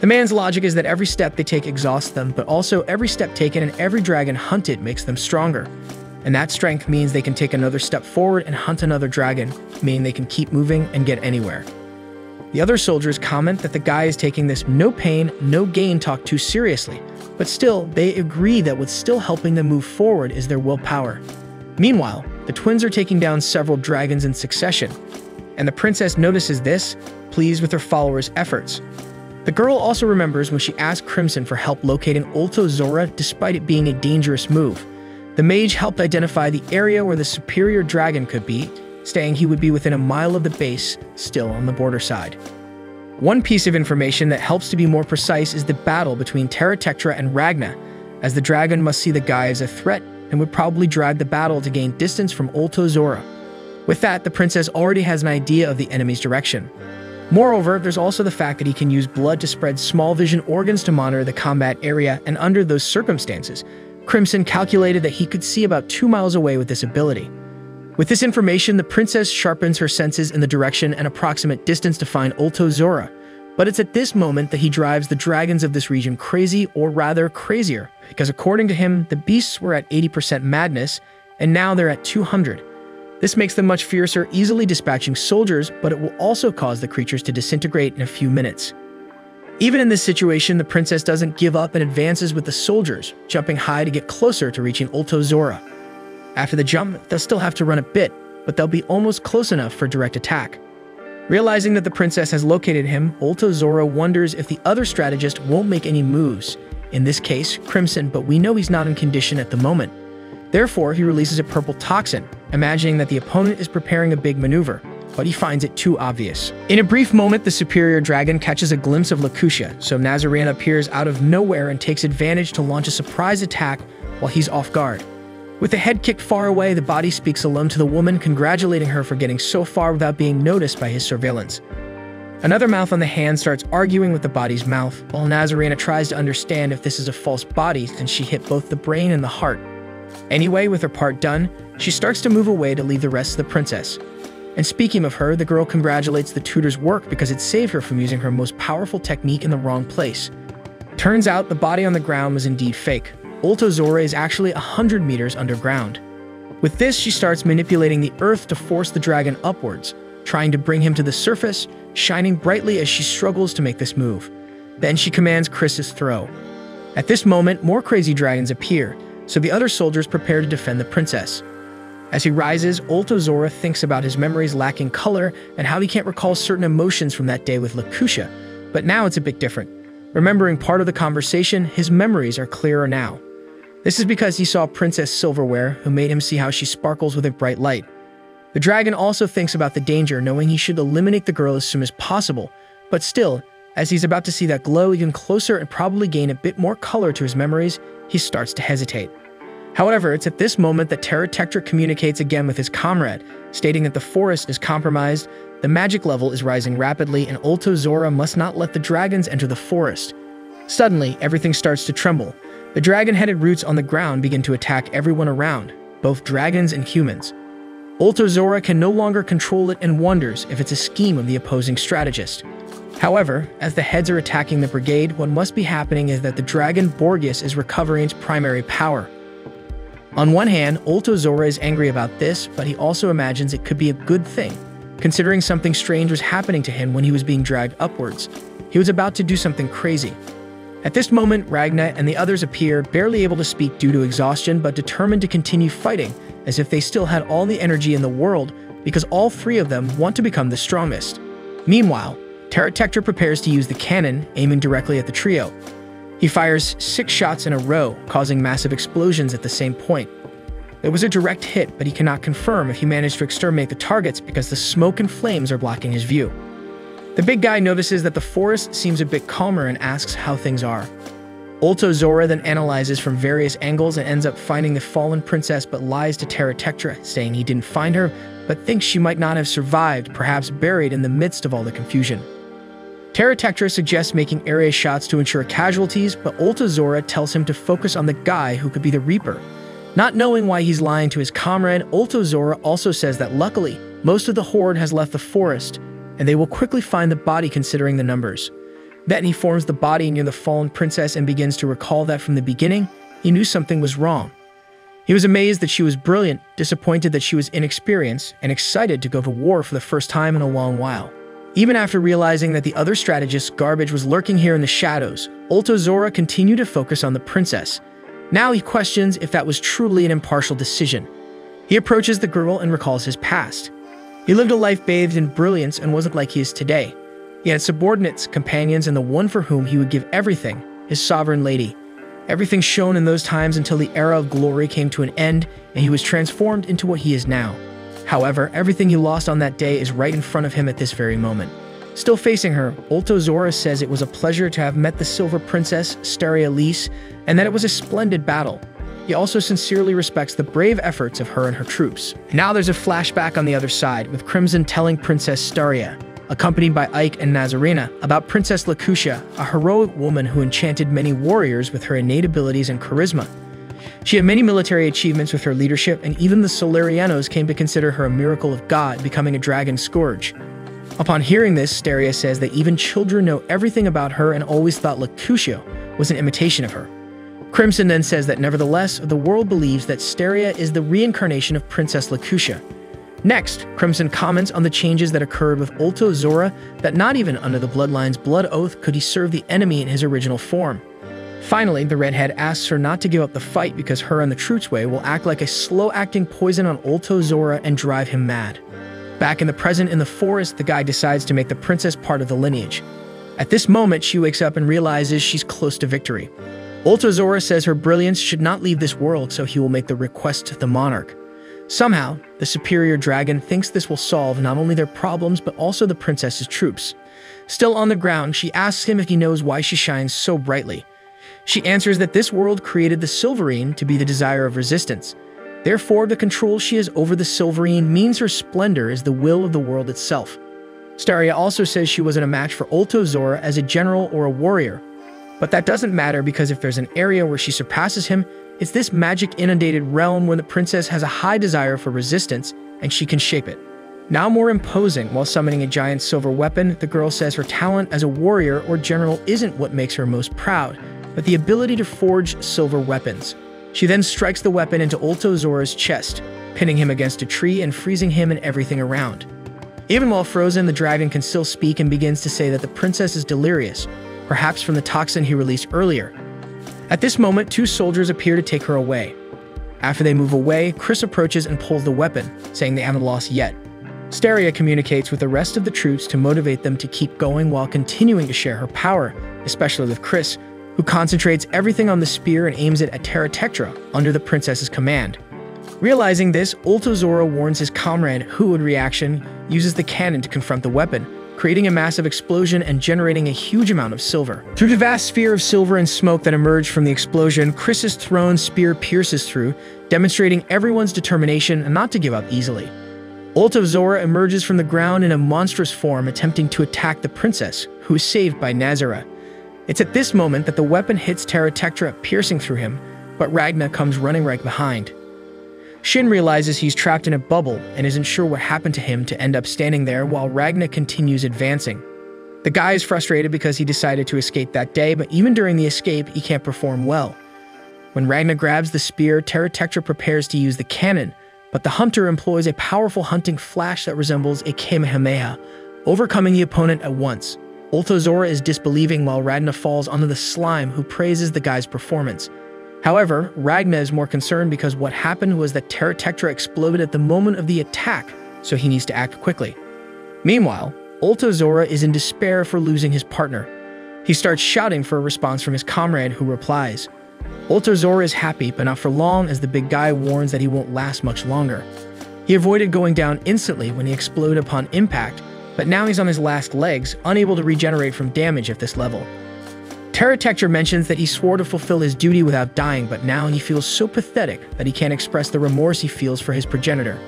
The man's logic is that every step they take exhausts them, but also every step taken and every dragon hunted makes them stronger. And that strength means they can take another step forward and hunt another dragon, meaning they can keep moving and get anywhere. The other soldiers comment that the guy is taking this no pain, no gain talk too seriously, but still, they agree that what's still helping them move forward is their willpower. Meanwhile, the twins are taking down several dragons in succession, and the princess notices this, pleased with her followers' efforts. The girl also remembers when she asked Crimson for help locating Ultozora despite it being a dangerous move. The mage helped identify the area where the superior dragon could be, saying he would be within a mile of the base, still on the border side. One piece of information that helps to be more precise is the battle between Terra Tectra and Ragna, as the dragon must see the guy as a threat and would probably drive the battle to gain distance from Ultozora. With that, the princess already has an idea of the enemy's direction. Moreover, there's also the fact that he can use blood to spread small vision organs to monitor the combat area, and under those circumstances, Crimson calculated that he could see about 2 miles away with this ability. With this information, the princess sharpens her senses in the direction and approximate distance to find Ultozora, but it's at this moment that he drives the dragons of this region crazy, or rather crazier, because according to him, the beasts were at 80% madness, and now they're at 200. This makes them much fiercer, easily dispatching soldiers, but it will also cause the creatures to disintegrate in a few minutes. Even in this situation, the princess doesn't give up and advances with the soldiers, jumping high to get closer to reaching Ultozora. After the jump, they'll still have to run a bit, but they'll be almost close enough for direct attack. Realizing that the princess has located him, Ultozora wonders if the other strategist won't make any moves, in this case, Crimson, but we know he's not in condition at the moment. Therefore, he releases a purple toxin, imagining that the opponent is preparing a big maneuver, but he finds it too obvious. In a brief moment, the superior dragon catches a glimpse of Lakusha, so Nazarena appears out of nowhere and takes advantage to launch a surprise attack while he's off guard. With the head kicked far away, the body speaks alone to the woman, congratulating her for getting so far without being noticed by his surveillance. Another mouth on the hand starts arguing with the body's mouth, while Nazarena tries to understand if this is a false body since she hit both the brain and the heart. Anyway, with her part done, she starts to move away to leave the rest of the princess. And speaking of her, the girl congratulates the tutor's work because it saved her from using her most powerful technique in the wrong place. Turns out the body on the ground was indeed fake. Ultozora is actually 100 meters underground. With this, she starts manipulating the earth to force the dragon upwards, trying to bring him to the surface, shining brightly as she struggles to make this move. Then she commands Chris's throw. At this moment, more crazy dragons appear, so the other soldiers prepare to defend the princess. As he rises, Ultozora thinks about his memories lacking color and how he can't recall certain emotions from that day with Lakusha, but now it's a bit different. Remembering part of the conversation, his memories are clearer now. This is because he saw Princess Silverware, who made him see how she sparkles with a bright light. The dragon also thinks about the danger, knowing he should eliminate the girl as soon as possible, but still, as he's about to see that glow even closer and probably gain a bit more color to his memories, he starts to hesitate. However, it's at this moment that Terra Tectra communicates again with his comrade, stating that the forest is compromised, the magic level is rising rapidly, and Ultozora must not let the dragons enter the forest. Suddenly, everything starts to tremble. The dragon-headed roots on the ground begin to attack everyone around, both dragons and humans. Ultozora can no longer control it and wonders if it's a scheme of the opposing strategist. However, as the heads are attacking the brigade, what must be happening is that the dragon Borgias is recovering its primary power. On one hand, Ultozora is angry about this, but he also imagines it could be a good thing, considering something strange was happening to him when he was being dragged upwards. He was about to do something crazy. At this moment, Ragna and the others appear, barely able to speak due to exhaustion, but determined to continue fighting, as if they still had all the energy in the world, because all three of them want to become the strongest. Meanwhile, Terra Tectra prepares to use the cannon, aiming directly at the trio. He fires 6 shots in a row, causing massive explosions at the same point. It was a direct hit, but he cannot confirm if he managed to exterminate the targets because the smoke and flames are blocking his view. The big guy notices that the forest seems a bit calmer and asks how things are. Ultozora then analyzes from various angles and ends up finding the fallen princess, but lies to Terra Tectra, saying he didn't find her, but thinks she might not have survived, perhaps buried in the midst of all the confusion. Terra Tectra suggests making area shots to ensure casualties, but Ulta Zora tells him to focus on the guy who could be the Reaper. Not knowing why he's lying to his comrade, Ulta Zora also says that luckily, most of the Horde has left the forest, and they will quickly find the body considering the numbers. Bettany forms the body near the fallen princess and begins to recall that from the beginning, he knew something was wrong. He was amazed that she was brilliant, disappointed that she was inexperienced, and excited to go to war for the first time in a long while. Even after realizing that the other strategist's garbage was lurking here in the shadows, Ulta Zora continued to focus on the princess. Now he questions if that was truly an impartial decision. He approaches the girl and recalls his past. He lived a life bathed in brilliance and wasn't like he is today. He had subordinates, companions, and the one for whom he would give everything, his sovereign lady. Everything shone in those times until the era of glory came to an end, and he was transformed into what he is now. However, everything he lost on that day is right in front of him at this very moment. Still facing her, Ulta Zora says it was a pleasure to have met the Silver Princess, Steria Lys, and that it was a splendid battle. He also sincerely respects the brave efforts of her and her troops. Now there's a flashback on the other side, with Crimson telling Princess Steria, accompanied by Ike and Nazarena, about Princess Lakusha, a heroic woman who enchanted many warriors with her innate abilities and charisma. She had many military achievements with her leadership, and even the Solarianos came to consider her a miracle of God, becoming a dragon scourge. Upon hearing this, Steria says that even children know everything about her and always thought Lakusha was an imitation of her. Crimson then says that nevertheless, the world believes that Steria is the reincarnation of Princess Lakusha. Next, Crimson comments on the changes that occurred with Ulta Zora, that not even under the Bloodline's blood oath could he serve the enemy in his original form. Finally, the redhead asks her not to give up the fight because her and the Truthway will act like a slow-acting poison on Ulta Zora and drive him mad. Back in the present in the forest, the guy decides to make the princess part of the lineage. At this moment, she wakes up and realizes she's close to victory. Ulta Zora says her brilliance should not leave this world, so he will make the request to the monarch. Somehow, the superior dragon thinks this will solve not only their problems but also the princess's troops. Still on the ground, she asks him if he knows why she shines so brightly. She answers that this world created the Silverine to be the desire of resistance. Therefore, the control she has over the Silverine means her splendor is the will of the world itself. Steria also says she wasn't a match for Ulta Zora as a general or a warrior. But that doesn't matter because if there's an area where she surpasses him, it's this magic-inundated realm where the princess has a high desire for resistance, and she can shape it. Now more imposing, while summoning a giant silver weapon, the girl says her talent as a warrior or general isn't what makes her most proud, but the ability to forge silver weapons. She then strikes the weapon into Ulta Zora's chest, pinning him against a tree and freezing him and everything around. Even while frozen, the dragon can still speak and begins to say that the princess is delirious, perhaps from the toxin he released earlier. At this moment, two soldiers appear to take her away. After they move away, Chris approaches and pulls the weapon, saying they haven't lost yet. Steria communicates with the rest of the troops to motivate them to keep going while continuing to share her power, especially with Chris, who concentrates everything on the spear and aims it at Terra Tectra under the princess's command. Realizing this, Ulta Zora warns his comrade, who in reaction uses the cannon to confront the weapon, creating a massive explosion and generating a huge amount of silver. Through the vast sphere of silver and smoke that emerged from the explosion, Chris's thrown spear pierces through, demonstrating everyone's determination not to give up easily. Ulta Zora emerges from the ground in a monstrous form, attempting to attack the princess, who is saved by Nazara. It's at this moment that the weapon hits Terra Tectra, piercing through him, but Ragna comes running right behind. Shin realizes he's trapped in a bubble and isn't sure what happened to him to end up standing there while Ragna continues advancing. The guy is frustrated because he decided to escape that day, but even during the escape, he can't perform well. When Ragna grabs the spear, Terra Tectra prepares to use the cannon, but the hunter employs a powerful hunting flash that resembles a Kamehameha, overcoming the opponent at once. Ulta Zora is disbelieving while Ragna falls onto the slime, who praises the guy's performance. However, Ragna is more concerned because what happened was that Terra Tectra exploded at the moment of the attack, so he needs to act quickly. Meanwhile, Ulta Zora is in despair for losing his partner. He starts shouting for a response from his comrade, who replies. Ulta Zora is happy, but not for long, as the big guy warns that he won't last much longer. He avoided going down instantly when he exploded upon impact, but now he's on his last legs, unable to regenerate from damage at this level. Terra Tectra mentions that he swore to fulfill his duty without dying, but now he feels so pathetic that he can't express the remorse he feels for his progenitor.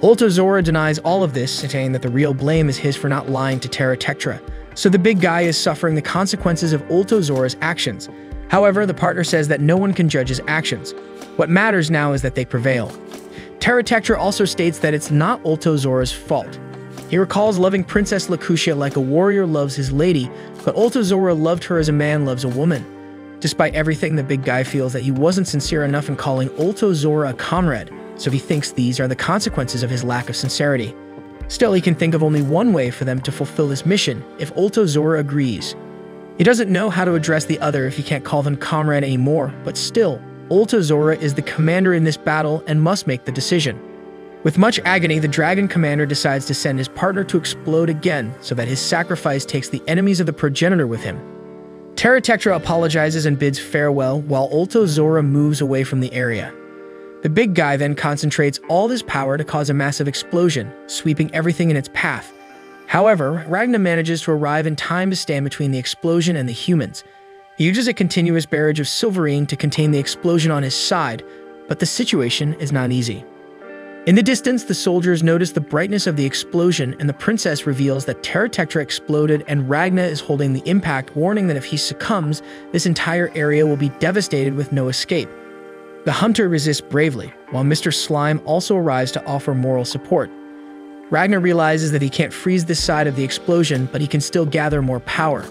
Ulta Zora denies all of this, saying that the real blame is his for not lying to Terra Tectra, so the big guy is suffering the consequences of Ultozora's actions. However, the partner says that no one can judge his actions. What matters now is that they prevail. Terratectra also states that it's not Ultozora's fault. He recalls loving Princess Lakutia like a warrior loves his lady, but Ultozora loved her as a man loves a woman. Despite everything, the big guy feels that he wasn't sincere enough in calling Ultozora a comrade, so he thinks these are the consequences of his lack of sincerity. Still, he can think of only one way for them to fulfill this mission, if Ultozora agrees. He doesn't know how to address the other if he can't call them comrade anymore, but still, Ultozora is the commander in this battle and must make the decision. With much agony, the dragon commander decides to send his partner to explode again so that his sacrifice takes the enemies of the progenitor with him. Terratectra apologizes and bids farewell while Ultozora moves away from the area. The big guy then concentrates all his power to cause a massive explosion, sweeping everything in its path. However, Ragna manages to arrive in time to stand between the explosion and the humans. He uses a continuous barrage of Silverine to contain the explosion on his side, but the situation is not easy. In the distance, the soldiers notice the brightness of the explosion, and the princess reveals that Terratectra exploded and Ragna is holding the impact, warning that if he succumbs, this entire area will be devastated with no escape. The hunter resists bravely, while Mr. Slime also arrives to offer moral support. Ragnar realizes that he can't freeze this side of the explosion, but he can still gather more power.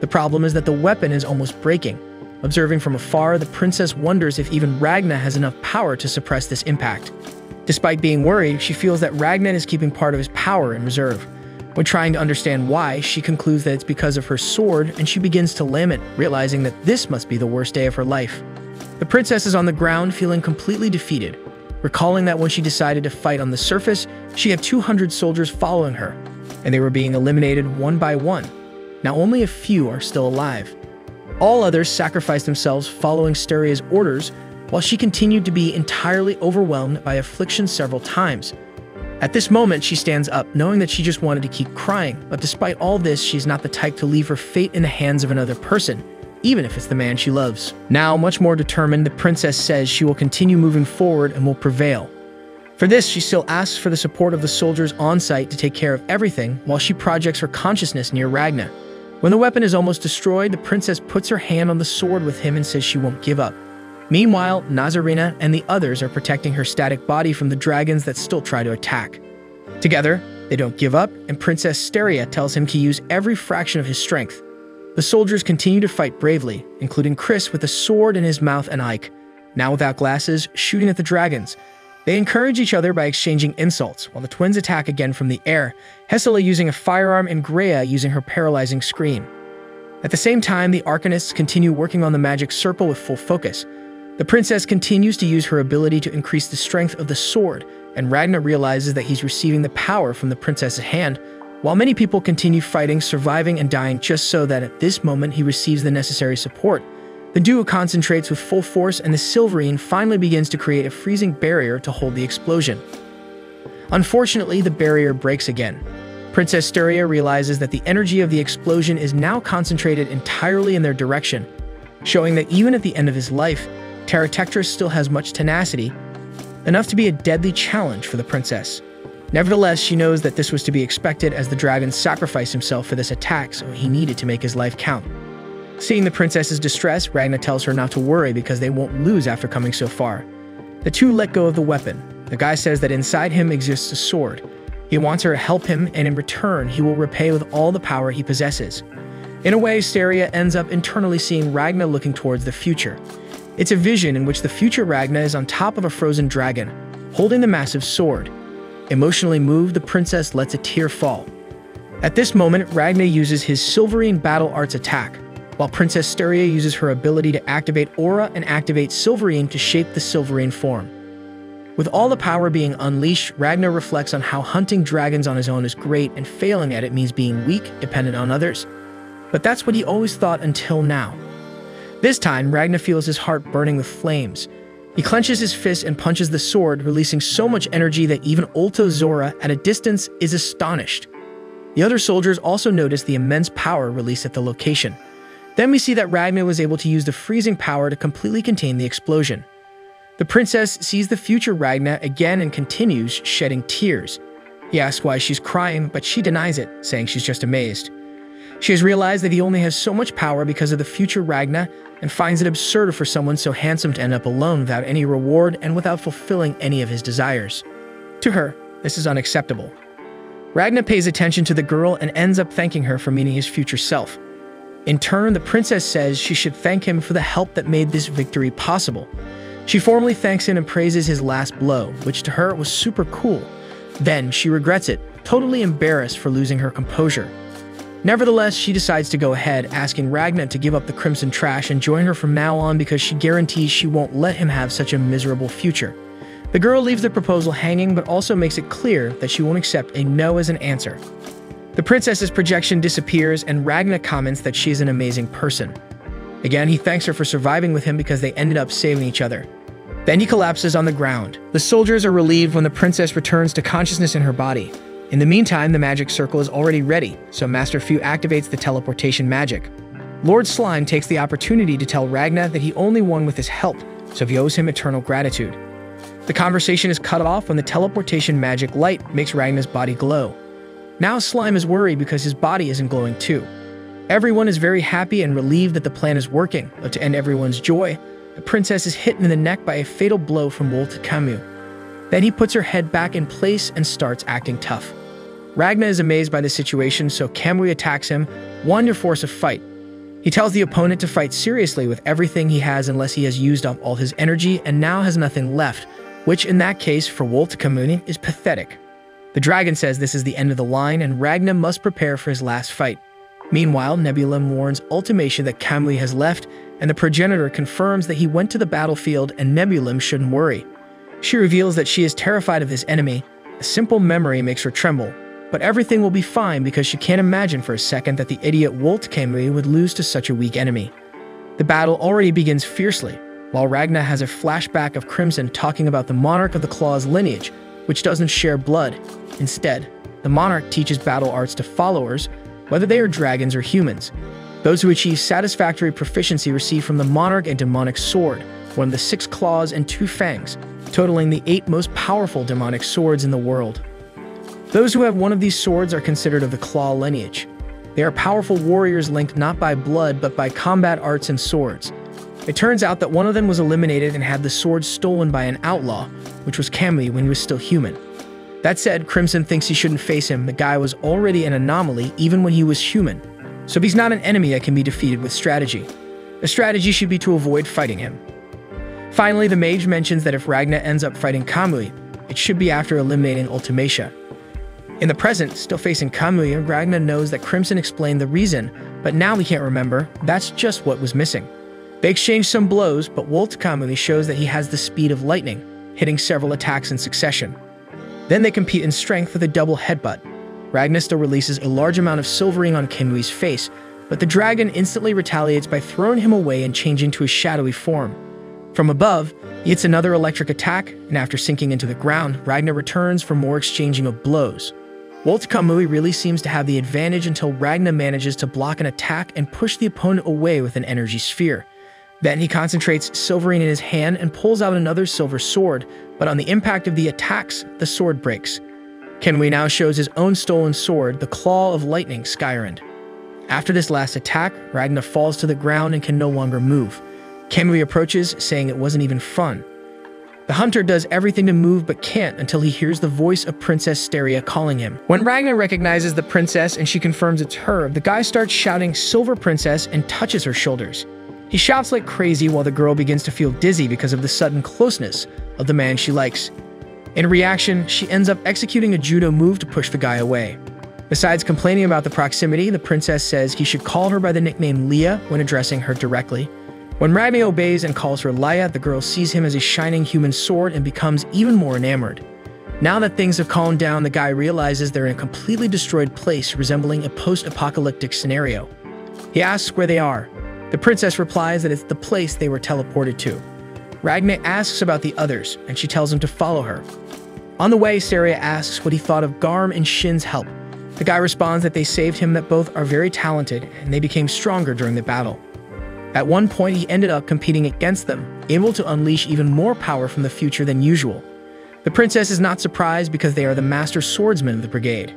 The problem is that the weapon is almost breaking. Observing from afar, the princess wonders if even Ragnar has enough power to suppress this impact. Despite being worried, she feels that Ragnar is keeping part of his power in reserve. When trying to understand why, she concludes that it's because of her sword, and she begins to lament, realizing that this must be the worst day of her life. The princess is on the ground, feeling completely defeated, recalling that when she decided to fight on the surface, she had 200 soldiers following her, and they were being eliminated one by one. Now only a few are still alive. All others sacrificed themselves following Steria's orders, while she continued to be entirely overwhelmed by affliction several times. At this moment, she stands up, knowing that she just wanted to keep crying, but despite all this, she's not the type to leave her fate in the hands of another person, even if it's the man she loves. Now, much more determined, the princess says she will continue moving forward and will prevail. For this, she still asks for the support of the soldiers on site to take care of everything while she projects her consciousness near Ragna. When the weapon is almost destroyed, the princess puts her hand on the sword with him and says she won't give up. Meanwhile, Nazarena and the others are protecting her static body from the dragons that still try to attack. Together, they don't give up, and Princess Steria tells him to use every fraction of his strength. The soldiers continue to fight bravely, including Chris with a sword in his mouth and Ike, now without glasses, shooting at the dragons. They encourage each other by exchanging insults, while the twins attack again from the air, Hesela using a firearm and Greya using her paralyzing scream. At the same time, the Arcanists continue working on the magic circle with full focus. The princess continues to use her ability to increase the strength of the sword, and Ragna realizes that he's receiving the power from the princess's hand, while many people continue fighting, surviving, and dying just so that at this moment he receives the necessary support. The duo concentrates with full force, and the Silverine finally begins to create a freezing barrier to hold the explosion. Unfortunately, the barrier breaks again. Princess Steria realizes that the energy of the explosion is now concentrated entirely in their direction, showing that even at the end of his life, Terratectra still has much tenacity, enough to be a deadly challenge for the princess. Nevertheless, she knows that this was to be expected as the dragon sacrificed himself for this attack, so he needed to make his life count. Seeing the princess's distress, Ragna tells her not to worry because they won't lose after coming so far. The two let go of the weapon. The guy says that inside him exists a sword. He wants her to help him, and in return, he will repay with all the power he possesses. In a way, Steria ends up internally seeing Ragna looking towards the future. It's a vision in which the future Ragna is on top of a frozen dragon, holding the massive sword. Emotionally moved, the princess lets a tear fall. At this moment, Ragna uses his Silverine Battle Arts attack, while Princess Steria uses her ability to activate Aura and activate Silverine to shape the Silverine form. With all the power being unleashed, Ragna reflects on how hunting dragons on his own is great and failing at it means being weak, dependent on others. But that's what he always thought until now. This time, Ragna feels his heart burning with flames. He clenches his fist and punches the sword, releasing so much energy that even Ultozora, at a distance, is astonished. The other soldiers also notice the immense power released at the location. Then we see that Ragna was able to use the freezing power to completely contain the explosion. The princess sees the future Ragna again and continues shedding tears. He asks why she's crying, but she denies it, saying she's just amazed. She has realized that he only has so much power because of the future Ragna, and finds it absurd for someone so handsome to end up alone without any reward and without fulfilling any of his desires. To her, this is unacceptable. Ragna pays attention to the girl and ends up thanking her for meeting his future self. In turn, the princess says she should thank him for the help that made this victory possible. She formally thanks him and praises his last blow, which to her was super cool. Then she regrets it, totally embarrassed for losing her composure. Nevertheless, she decides to go ahead, asking Ragna to give up the Crimson Trash and join her from now on because she guarantees she won't let him have such a miserable future. The girl leaves the proposal hanging but also makes it clear that she won't accept a no as an answer. The princess's projection disappears and Ragna comments that she is an amazing person. Again, he thanks her for surviving with him because they ended up saving each other. Then he collapses on the ground. The soldiers are relieved when the princess returns to consciousness in her body. In the meantime, the magic circle is already ready, so Master Fu activates the teleportation magic. Lord Slime takes the opportunity to tell Ragna that he only won with his help, so he owes him eternal gratitude. The conversation is cut off when the teleportation magic light makes Ragna's body glow. Now Slime is worried because his body isn't glowing too. Everyone is very happy and relieved that the plan is working, but to end everyone's joy, the princess is hit in the neck by a fatal blow from Wolf Camus. Then he puts her head back in place and starts acting tough. Ragna is amazed by the situation, so Kamui attacks him, one to force a fight. He tells the opponent to fight seriously with everything he has unless he has used up all his energy and now has nothing left, which in that case for Wolf Camus is pathetic. The dragon says this is the end of the line and Ragna must prepare for his last fight. Meanwhile, Nebula warns Ultimacia that Kamui has left, and the progenitor confirms that he went to the battlefield and Nebula shouldn't worry. She reveals that she is terrified of this enemy. A simple memory makes her tremble, but everything will be fine because she can't imagine for a second that the idiot Wolf Camus would lose to such a weak enemy. The battle already begins fiercely, while Ragna has a flashback of Crimson talking about the Monarch of the Claw's lineage, which doesn't share blood. Instead, the Monarch teaches battle arts to followers, whether they are dragons or humans. Those who achieve satisfactory proficiency receive from the Monarch a demonic sword, one of the 6 claws and 2 fangs, totaling the 8 most powerful demonic swords in the world. Those who have one of these swords are considered of the Claw lineage. They are powerful warriors linked not by blood but by combat arts and swords. It turns out that one of them was eliminated and had the sword stolen by an outlaw, which was Kamui when he was still human. That said, Crimson thinks he shouldn't face him. The guy was already an anomaly even when he was human, so he's not an enemy that can be defeated with strategy. The strategy should be to avoid fighting him. Finally, the mage mentions that if Ragna ends up fighting Kamui, it should be after eliminating Ultimacia. In the present, still facing Kamui, Ragna knows that Crimson explained the reason, but now he can't remember. That's just what was missing. They exchange some blows, but Wolf Camus shows that he has the speed of lightning, hitting several attacks in succession. Then they compete in strength with a double headbutt. Ragna still releases a large amount of silvering on Kamui's face, but the dragon instantly retaliates by throwing him away and changing to his shadowy form. From above, he hits another electric attack, and after sinking into the ground, Ragna returns for more exchanging of blows. Wolf Camus really seems to have the advantage until Ragna manages to block an attack and push the opponent away with an energy sphere. Then he concentrates silvering in his hand and pulls out another silver sword, but on the impact of the attacks, the sword breaks. Kenwei now shows his own stolen sword, the Claw of Lightning Skyrend. After this last attack, Ragna falls to the ground and can no longer move. Kenwei approaches, saying it wasn't even fun. The hunter does everything to move but can't until he hears the voice of Princess Steria calling him. When Ragna recognizes the princess and she confirms it's her, the guy starts shouting "Silver Princess" and touches her shoulders. He shouts like crazy while the girl begins to feel dizzy because of the sudden closeness of the man she likes. In reaction, she ends up executing a judo move to push the guy away. Besides complaining about the proximity, the princess says he should call her by the nickname Leah when addressing her directly. When Ragna obeys and calls her Leia, the girl sees him as a shining human sword and becomes even more enamored. Now that things have calmed down, the guy realizes they're in a completely destroyed place resembling a post-apocalyptic scenario. He asks where they are. The princess replies that it's the place they were teleported to. Ragna asks about the others, and she tells him to follow her. On the way, Steria asks what he thought of Garm and Shin's help. The guy responds that they saved him, that both are very talented, and they became stronger during the battle. At one point, he ended up competing against them, able to unleash even more power from the future than usual. The princess is not surprised because they are the master swordsmen of the brigade.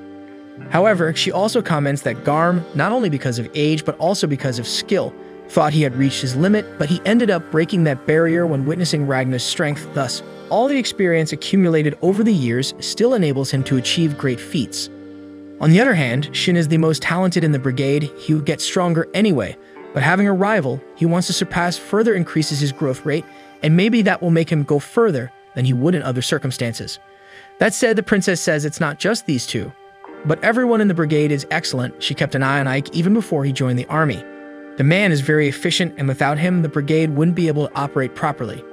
However, she also comments that Garm, not only because of age but also because of skill, thought he had reached his limit, but he ended up breaking that barrier when witnessing Ragnar's strength. Thus, all the experience accumulated over the years still enables him to achieve great feats. On the other hand, Shin is the most talented in the brigade. He would get stronger anyway, but having a rival he wants to surpass further increases his growth rate, and maybe that will make him go further than he would in other circumstances. That said, the princess says it's not just these two, but everyone in the brigade is excellent. She kept an eye on Ike even before he joined the army. The man is very efficient, and without him, the brigade wouldn't be able to operate properly.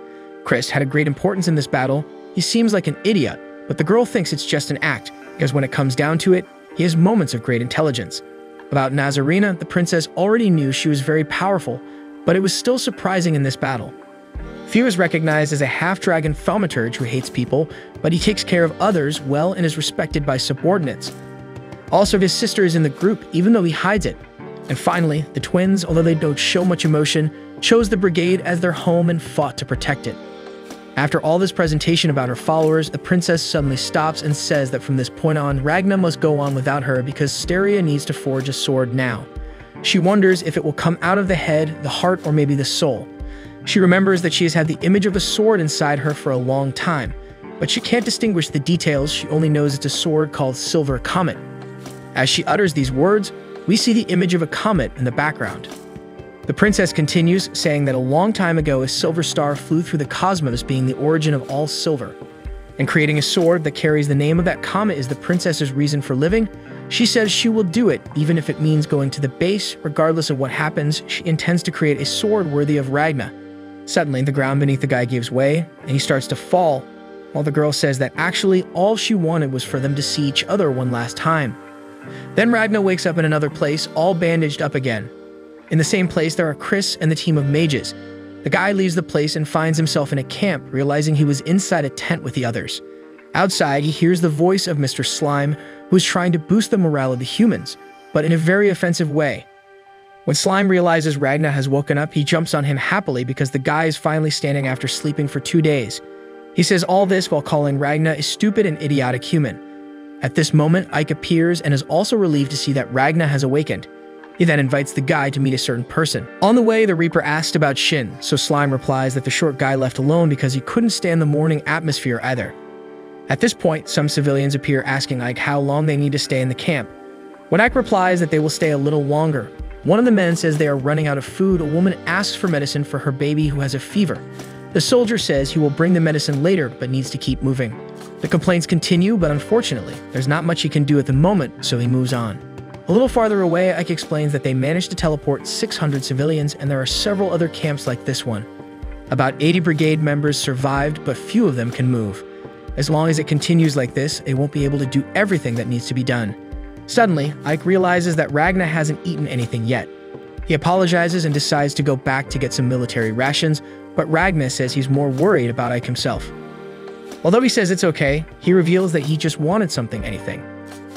Chris had a great importance in this battle. He seems like an idiot, but the girl thinks it's just an act, because when it comes down to it, he has moments of great intelligence. About Nazarena, the princess already knew she was very powerful, but it was still surprising in this battle. Few is recognized as a half-dragon thaumaturge who hates people, but he takes care of others well and is respected by subordinates. Also, his sister is in the group, even though he hides it. And finally, the twins, although they don't show much emotion, chose the brigade as their home and fought to protect it. After all this presentation about her followers, the princess suddenly stops and says that from this point on, Ragna must go on without her because Steria needs to forge a sword now. She wonders if it will come out of the head, the heart, or maybe the soul. She remembers that she has had the image of a sword inside her for a long time, but she can't distinguish the details. She only knows it's a sword called Silver Comet. As she utters these words, we see the image of a comet in the background. The princess continues, saying that a long time ago a silver star flew through the cosmos, being the origin of all silver. And creating a sword that carries the name of that comet is the princess's reason for living. She says she will do it, even if it means going to the base. Regardless of what happens, she intends to create a sword worthy of Ragna. Suddenly, the ground beneath the guy gives way, and he starts to fall, while the girl says that actually all she wanted was for them to see each other one last time. Then Ragna wakes up in another place, all bandaged up again. In the same place, there are Chris and the team of mages. The guy leaves the place and finds himself in a camp, realizing he was inside a tent with the others. Outside, he hears the voice of Mr. Slime, who is trying to boost the morale of the humans, but in a very offensive way. When Slime realizes Ragna has woken up, he jumps on him happily because the guy is finally standing after sleeping for 2 days. He says all this while calling Ragna a stupid and idiotic human. At this moment, Ike appears and is also relieved to see that Ragna has awakened. He then invites the guy to meet a certain person. On the way, the Reaper asked about Shin, so Slime replies that the short guy left alone because he couldn't stand the morning atmosphere either. At this point, some civilians appear asking Ike how long they need to stay in the camp. When Ike replies that they will stay a little longer, one of the men says they are running out of food. A woman asks for medicine for her baby who has a fever. The soldier says he will bring the medicine later but needs to keep moving. The complaints continue, but unfortunately, there's not much he can do at the moment, so he moves on. A little farther away, Ike explains that they managed to teleport 600 civilians, and there are several other camps like this one. About 80 brigade members survived, but few of them can move. As long as it continues like this, they won't be able to do everything that needs to be done. Suddenly, Ike realizes that Ragna hasn't eaten anything yet. He apologizes and decides to go back to get some military rations, but Ragna says he's more worried about Ike himself. Although he says it's okay, he reveals that he just wanted anything.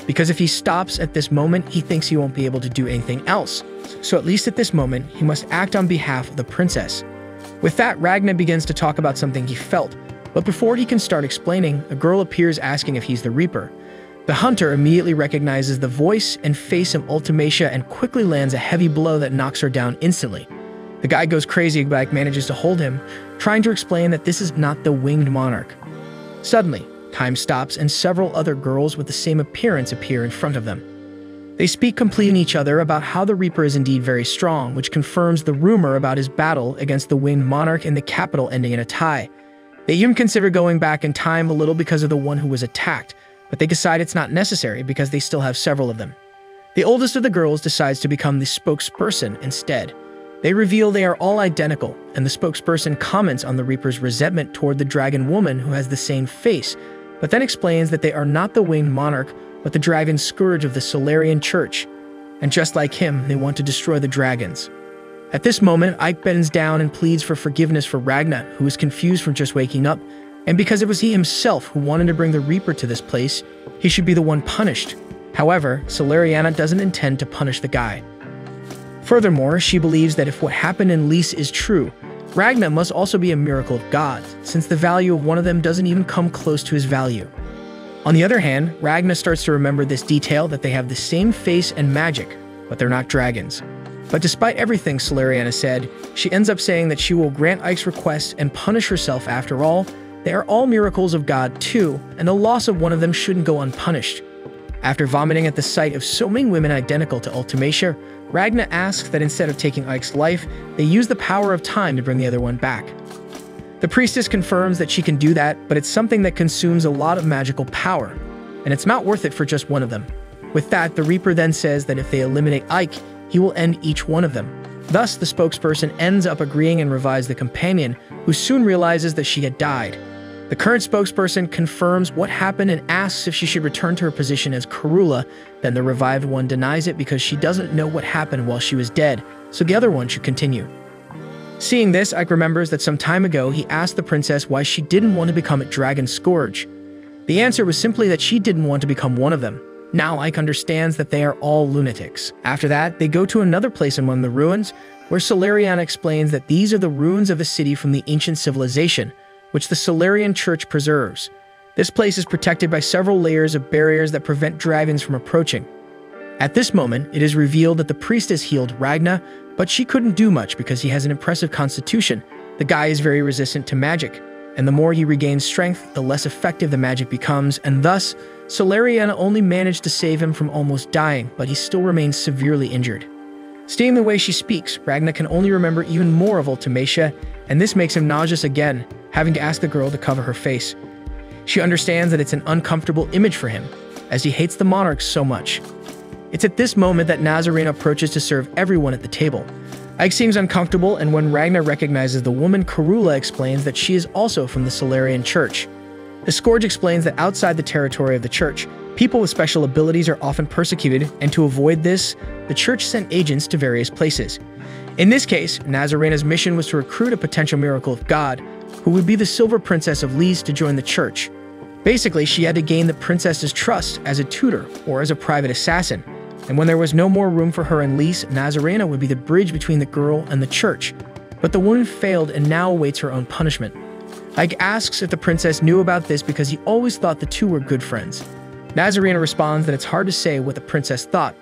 Because if he stops at this moment, he thinks he won't be able to do anything else. So at least at this moment, he must act on behalf of the princess. With that, Ragna begins to talk about something he felt, but before he can start explaining, a girl appears asking if he's the Reaper. The hunter immediately recognizes the voice and face of Ultimacia and quickly lands a heavy blow that knocks her down instantly. The guy goes crazy, but Ike manages to hold him, trying to explain that this is not the winged monarch. Suddenly, time stops and several other girls with the same appearance appear in front of them. They speak completing each other about how the Reaper is indeed very strong, which confirms the rumor about his battle against the winged monarch in the capital ending in a tie. They even consider going back in time a little because of the one who was attacked, but they decide it's not necessary because they still have several of them. The oldest of the girls decides to become the spokesperson instead. They reveal they are all identical, and the spokesperson comments on the Reaper's resentment toward the dragon woman who has the same face, but then explains that they are not the winged monarch, but the dragon scourge of the Solarian Church. And just like him, they want to destroy the dragons. At this moment, Ike bends down and pleads for forgiveness for Ragna, who is confused from just waking up, and because it was he himself who wanted to bring the Reaper to this place, he should be the one punished. However, Solariana doesn't intend to punish the guy. Furthermore, she believes that if what happened in Lys is true, Ragna must also be a miracle of God, since the value of one of them doesn't even come close to his value. On the other hand, Ragna starts to remember this detail that they have the same face and magic, but they're not dragons. But despite everything Solariana said, she ends up saying that she will grant Ike's request and punish herself after all. They are all miracles of God too, and the loss of one of them shouldn't go unpunished. After vomiting at the sight of so many women identical to Ultimacia, Ragna asks that instead of taking Ike's life, they use the power of time to bring the other one back. The priestess confirms that she can do that, but it's something that consumes a lot of magical power, and it's not worth it for just one of them. With that, the Reaper then says that if they eliminate Ike, he will end each one of them. Thus, the spokesperson ends up agreeing and revives the companion, who soon realizes that she had died. The current spokesperson confirms what happened and asks if she should return to her position as Karula. Then the revived one denies it because she doesn't know what happened while she was dead, so the other one should continue. Seeing this, Ike remembers that some time ago he asked the princess why she didn't want to become a dragon scourge. The answer was simply that she didn't want to become one of them. Now Ike understands that they are all lunatics. After that, they go to another place among the ruins, where Solariana explains that these are the ruins of a city from the ancient civilization, which the Solarian Church preserves. This place is protected by several layers of barriers that prevent dragons from approaching. At this moment, it is revealed that the priestess healed Ragna, but she couldn't do much because he has an impressive constitution. The guy is very resistant to magic, and the more he regains strength, the less effective the magic becomes, and thus, Solariana only managed to save him from almost dying, but he still remains severely injured. Seeing the way she speaks, Ragna can only remember even more of Ultimacia, and this makes him nauseous again, having to ask the girl to cover her face. She understands that it's an uncomfortable image for him, as he hates the monarchs so much. It's at this moment that Nazarena approaches to serve everyone at the table. Ike seems uncomfortable, and when Ragna recognizes the woman, Karula explains that she is also from the Solarian Church. The Scourge explains that outside the territory of the church, people with special abilities are often persecuted, and to avoid this, the church sent agents to various places. In this case, Nazarena's mission was to recruit a potential miracle of God, who would be the Silver Princess of Lys, to join the church. Basically, she had to gain the princess's trust as a tutor or as a private assassin, and when there was no more room for her in Lys, Nazarena would be the bridge between the girl and the church. But the woman failed and now awaits her own punishment. Ike asks if the princess knew about this because he always thought the two were good friends. Nazarena responds that it's hard to say what the princess thought,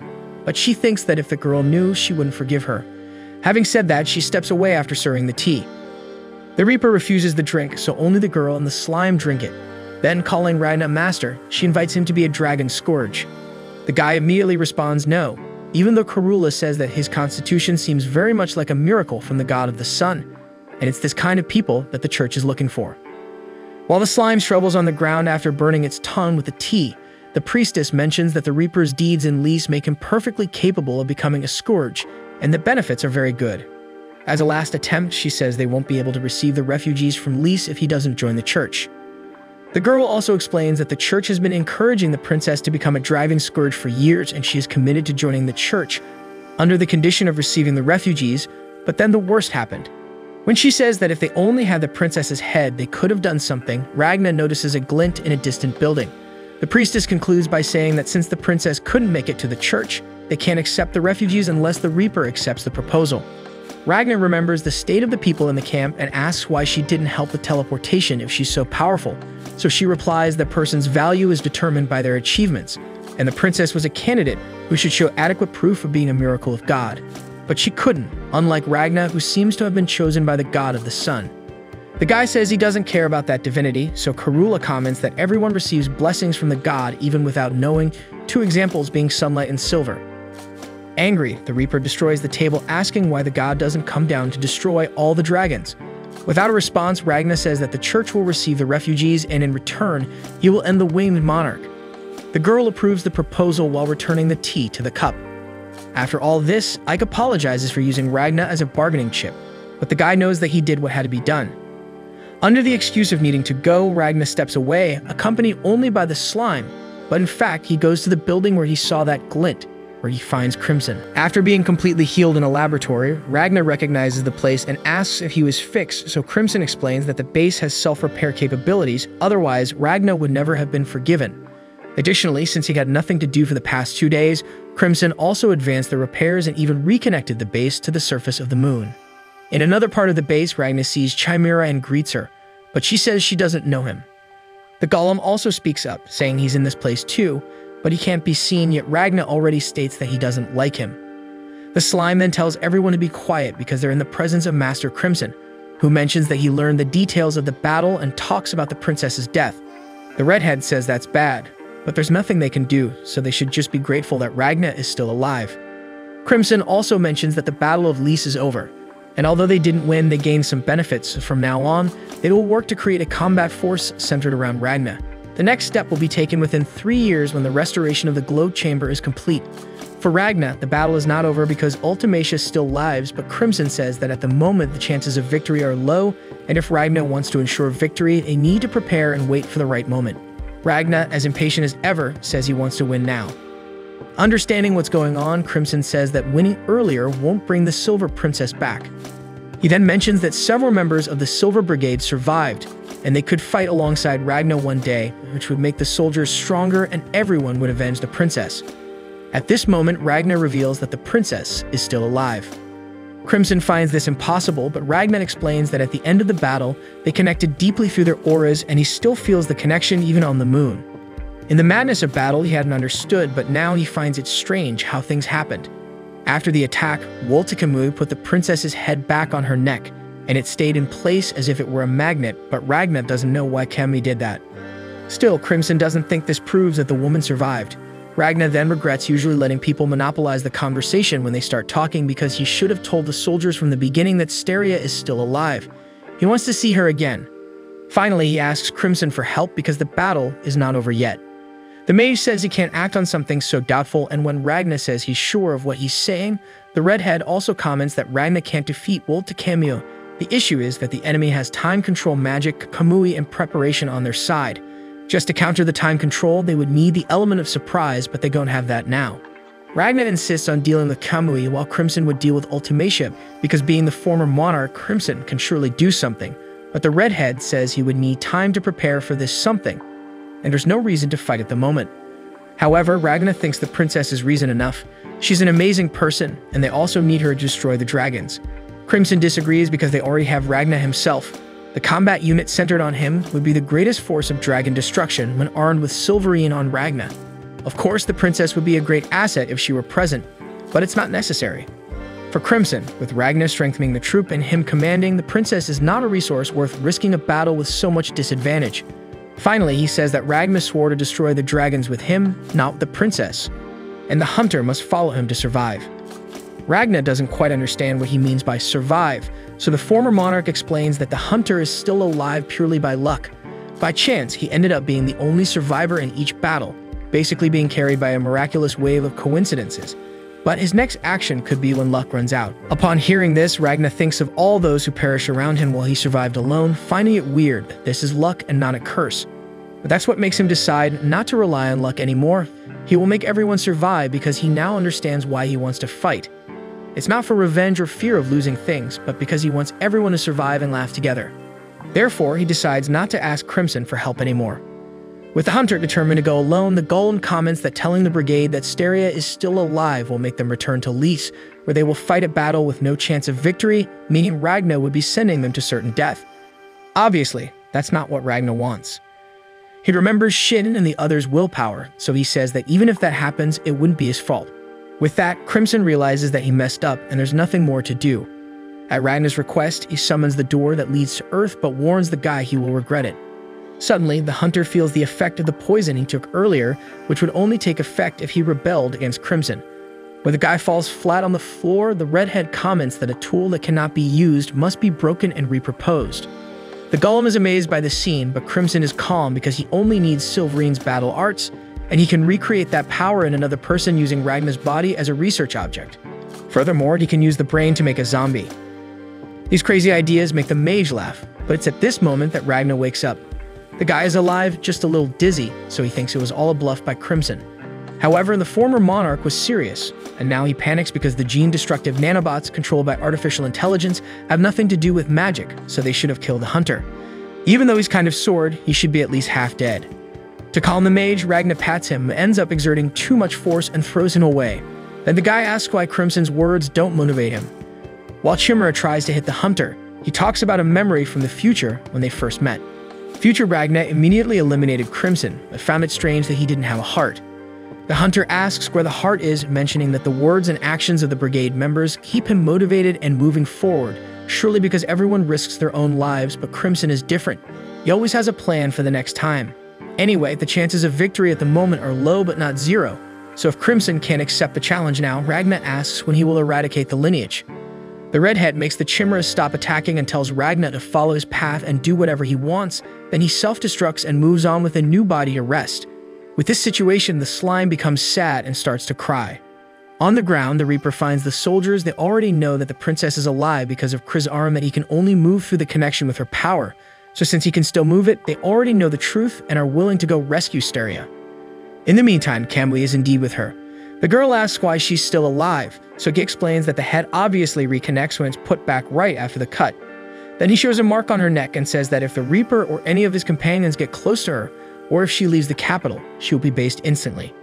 but she thinks that if the girl knew, she wouldn't forgive her. Having said that, she steps away after serving the tea. The Reaper refuses the drink, so only the girl and the slime drink it. Then, calling Ragna master, she invites him to be a dragon scourge. The guy immediately responds no, even though Karula says that his constitution seems very much like a miracle from the god of the sun, and it's this kind of people that the church is looking for. While the slime shrivels on the ground after burning its tongue with the tea, the priestess mentions that the Reaper's deeds in Lys make him perfectly capable of becoming a scourge, and the benefits are very good. As a last attempt, she says they won't be able to receive the refugees from Lys if he doesn't join the church. The girl also explains that the church has been encouraging the princess to become a driving scourge for years, and she is committed to joining the church under the condition of receiving the refugees, but then the worst happened. When she says that if they only had the princess's head, they could have done something, Ragna notices a glint in a distant building. The priestess concludes by saying that since the princess couldn't make it to the church, they can't accept the refugees unless the Reaper accepts the proposal. Ragna remembers the state of the people in the camp and asks why she didn't help with teleportation if she's so powerful, so she replies that a person's value is determined by their achievements, and the princess was a candidate who should show adequate proof of being a miracle of God. But she couldn't, unlike Ragna, who seems to have been chosen by the god of the sun. The guy says he doesn't care about that divinity, so Karula comments that everyone receives blessings from the god even without knowing, two examples being sunlight and silver. Angry, the Reaper destroys the table, asking why the god doesn't come down to destroy all the dragons. Without a response, Ragna says that the church will receive the refugees, and in return, he will end the winged monarch. The girl approves the proposal while returning the tea to the cup. After all this, Ike apologizes for using Ragna as a bargaining chip, but the guy knows that he did what had to be done. Under the excuse of needing to go, Ragna steps away, accompanied only by the slime, but in fact, he goes to the building where he saw that glint, where he finds Crimson. After being completely healed in a laboratory, Ragna recognizes the place and asks if he was fixed, so Crimson explains that the base has self-repair capabilities, otherwise Ragna would never have been forgiven. Additionally, since he had nothing to do for the past 2 days, Crimson also advanced the repairs and even reconnected the base to the surface of the moon. In another part of the base, Ragna sees Chimera and greets her, but she says she doesn't know him. The golem also speaks up, saying he's in this place too, but he can't be seen, yet Ragna already states that he doesn't like him. The slime then tells everyone to be quiet because they're in the presence of Master Crimson, who mentions that he learned the details of the battle and talks about the princess's death. The redhead says that's bad, but there's nothing they can do, so they should just be grateful that Ragna is still alive. Crimson also mentions that the Battle of Lys is over, and although they didn't win, they gained some benefits. From now on, they will work to create a combat force centered around Ragna. The next step will be taken within 3 years when the restoration of the Glow Chamber is complete. For Ragna, the battle is not over because Ultimacia still lives, but Crimson says that at the moment the chances of victory are low, and if Ragna wants to ensure victory, they need to prepare and wait for the right moment. Ragna, as impatient as ever, says he wants to win now. Understanding what's going on, Crimson says that winning earlier won't bring the Silver Princess back. He then mentions that several members of the Silver Brigade survived, and they could fight alongside Ragna one day, which would make the soldiers stronger and everyone would avenge the princess. At this moment, Ragna reveals that the princess is still alive. Crimson finds this impossible, but Ragna explains that at the end of the battle, they connected deeply through their auras, and he still feels the connection even on the moon. In the madness of battle, he hadn't understood, but now he finds it strange how things happened. After the attack, Woltakamu put the princess's head back on her neck, and it stayed in place as if it were a magnet, but Ragna doesn't know why Kemi did that. Still, Crimson doesn't think this proves that the woman survived. Ragna then regrets usually letting people monopolize the conversation when they start talking because he should have told the soldiers from the beginning that Steria is still alive. He wants to see her again. Finally, he asks Crimson for help because the battle is not over yet. The mage says he can't act on something so doubtful, and when Ragna says he's sure of what he's saying, the redhead also comments that Ragna can't defeat Woltakamu. The issue is that the enemy has time control magic, Kamui, and preparation on their side. Just to counter the time control, they would need the element of surprise, but they don't have that now. Ragna insists on dealing with Kamui, while Crimson would deal with Ultimacia, because being the former monarch, Crimson can surely do something, but the redhead says he would need time to prepare for this something, and there's no reason to fight at the moment. However, Ragna thinks the princess is reason enough. She's an amazing person, and they also need her to destroy the dragons. Crimson disagrees because they already have Ragna himself. The combat unit centered on him would be the greatest force of dragon destruction when armed with Silverine on Ragna. Of course, the princess would be a great asset if she were present, but it's not necessary. For Crimson, with Ragna strengthening the troop and him commanding, the princess is not a resource worth risking a battle with so much disadvantage. Finally, he says that Ragna swore to destroy the dragons with him, not the princess, and the hunter must follow him to survive. Ragna doesn't quite understand what he means by survive, so the former monarch explains that the hunter is still alive purely by luck. By chance, he ended up being the only survivor in each battle, basically being carried by a miraculous wave of coincidences. But his next action could be when luck runs out. Upon hearing this, Ragna thinks of all those who perish around him while he survived alone, finding it weird that this is luck and not a curse. But that's what makes him decide not to rely on luck anymore. He will make everyone survive because he now understands why he wants to fight. It's not for revenge or fear of losing things, but because he wants everyone to survive and laugh together. Therefore, he decides not to ask Crimson for help anymore. With the hunter determined to go alone, the golem comments that telling the brigade that Steria is still alive will make them return to Lys, where they will fight a battle with no chance of victory, meaning Ragna would be sending them to certain death. Obviously, that's not what Ragna wants. He remembers Shin and the others' willpower, so he says that even if that happens, it wouldn't be his fault. With that, Crimson realizes that he messed up and there's nothing more to do. At Ragna's request, he summons the door that leads to Earth but warns the guy he will regret it. Suddenly, the hunter feels the effect of the poison he took earlier, which would only take effect if he rebelled against Crimson. When the guy falls flat on the floor, the redhead comments that a tool that cannot be used must be broken and repurposed. The golem is amazed by the scene, but Crimson is calm because he only needs Silverine's battle arts, and he can recreate that power in another person using Ragna's body as a research object. Furthermore, he can use the brain to make a zombie. These crazy ideas make the mage laugh, but it's at this moment that Ragna wakes up. The guy is alive, just a little dizzy, so he thinks it was all a bluff by Crimson. However, the former monarch was serious, and now he panics because the gene-destructive nanobots controlled by artificial intelligence have nothing to do with magic, so they should have killed the hunter. Even though he's kind of sored, he should be at least half dead. To calm the mage, Ragna pats him, ends up exerting too much force and throws him away. Then the guy asks why Crimson's words don't motivate him. While Chimera tries to hit the hunter, he talks about a memory from the future when they first met. Future Ragna immediately eliminated Crimson, but found it strange that he didn't have a heart. The hunter asks where the heart is, mentioning that the words and actions of the brigade members keep him motivated and moving forward, surely because everyone risks their own lives, but Crimson is different. He always has a plan for the next time. Anyway, the chances of victory at the moment are low but not zero, so if Crimson can't accept the challenge now, Ragna asks when he will eradicate the lineage. The redhead makes the Chimeras stop attacking and tells Ragna to follow his path and do whatever he wants, then he self-destructs and moves on with a new body to rest. With this situation, the slime becomes sad and starts to cry. On the ground, the Reaper finds the soldiers. They already know that the princess is alive because of Kriz's arm, that he can only move through the connection with her power. So since he can still move it, they already know the truth and are willing to go rescue Steria. In the meantime, Camly is indeed with her. The girl asks why she's still alive, so Gek explains that the head obviously reconnects when it's put back right after the cut. Then he shows a mark on her neck and says that if the Reaper or any of his companions get close to her, or if she leaves the capital, she will be based instantly.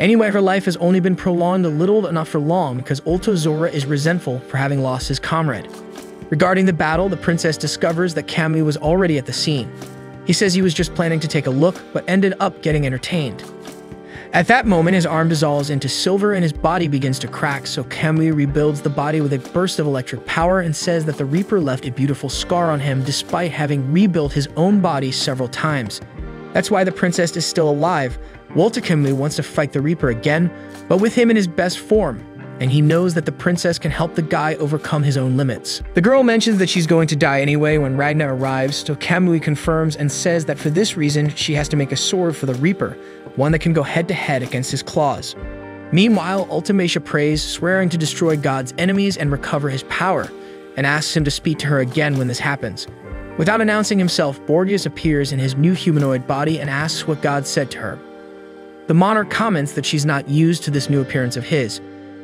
Anyway, her life has only been prolonged a little but not for long because Ulto Zora is resentful for having lost his comrade. Regarding the battle, the princess discovers that Camly was already at the scene. He says he was just planning to take a look, but ended up getting entertained. At that moment, his arm dissolves into silver and his body begins to crack, so Camly rebuilds the body with a burst of electric power and says that the Reaper left a beautiful scar on him despite having rebuilt his own body several times. That's why the princess is still alive. Camly wants to fight the Reaper again, but with him in his best form, and he knows that the princess can help the guy overcome his own limits. The girl mentions that she's going to die anyway when Ragna arrives, so Camly confirms and says that for this reason she has to make a sword for the Reaper, one that can go head-to-head against his claws. Meanwhile, Ultimacia prays, swearing to destroy God's enemies and recover his power, and asks him to speak to her again when this happens. Without announcing himself, Borgias appears in his new humanoid body and asks what God said to her. The monarch comments that she's not used to this new appearance of his.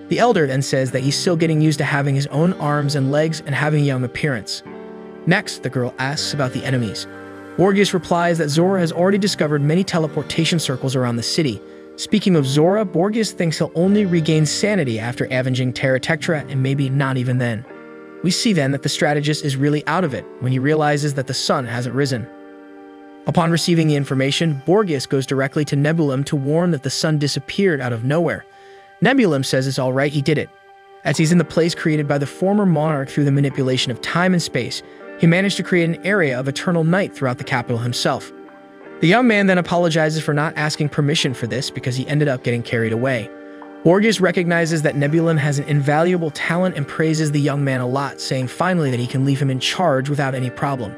The elder then says that he's still getting used to having his own arms and legs and having a young appearance. Next, the girl asks about the enemies. Borgias replies that Zora has already discovered many teleportation circles around the city. Speaking of Zora, Borgias thinks he'll only regain sanity after avenging Terra Tectra, and maybe not even then. We see then that the strategist is really out of it when he realizes that the sun hasn't risen. Upon receiving the information, Borgias goes directly to Nebulum to warn that the sun disappeared out of nowhere. Nebulum says it's alright, he did it. As he's in the place created by the former monarch through the manipulation of time and space, he managed to create an area of eternal night throughout the capital himself. The young man then apologizes for not asking permission for this because he ended up getting carried away. Borgias recognizes that Nebulum has an invaluable talent and praises the young man a lot, saying finally that he can leave him in charge without any problem.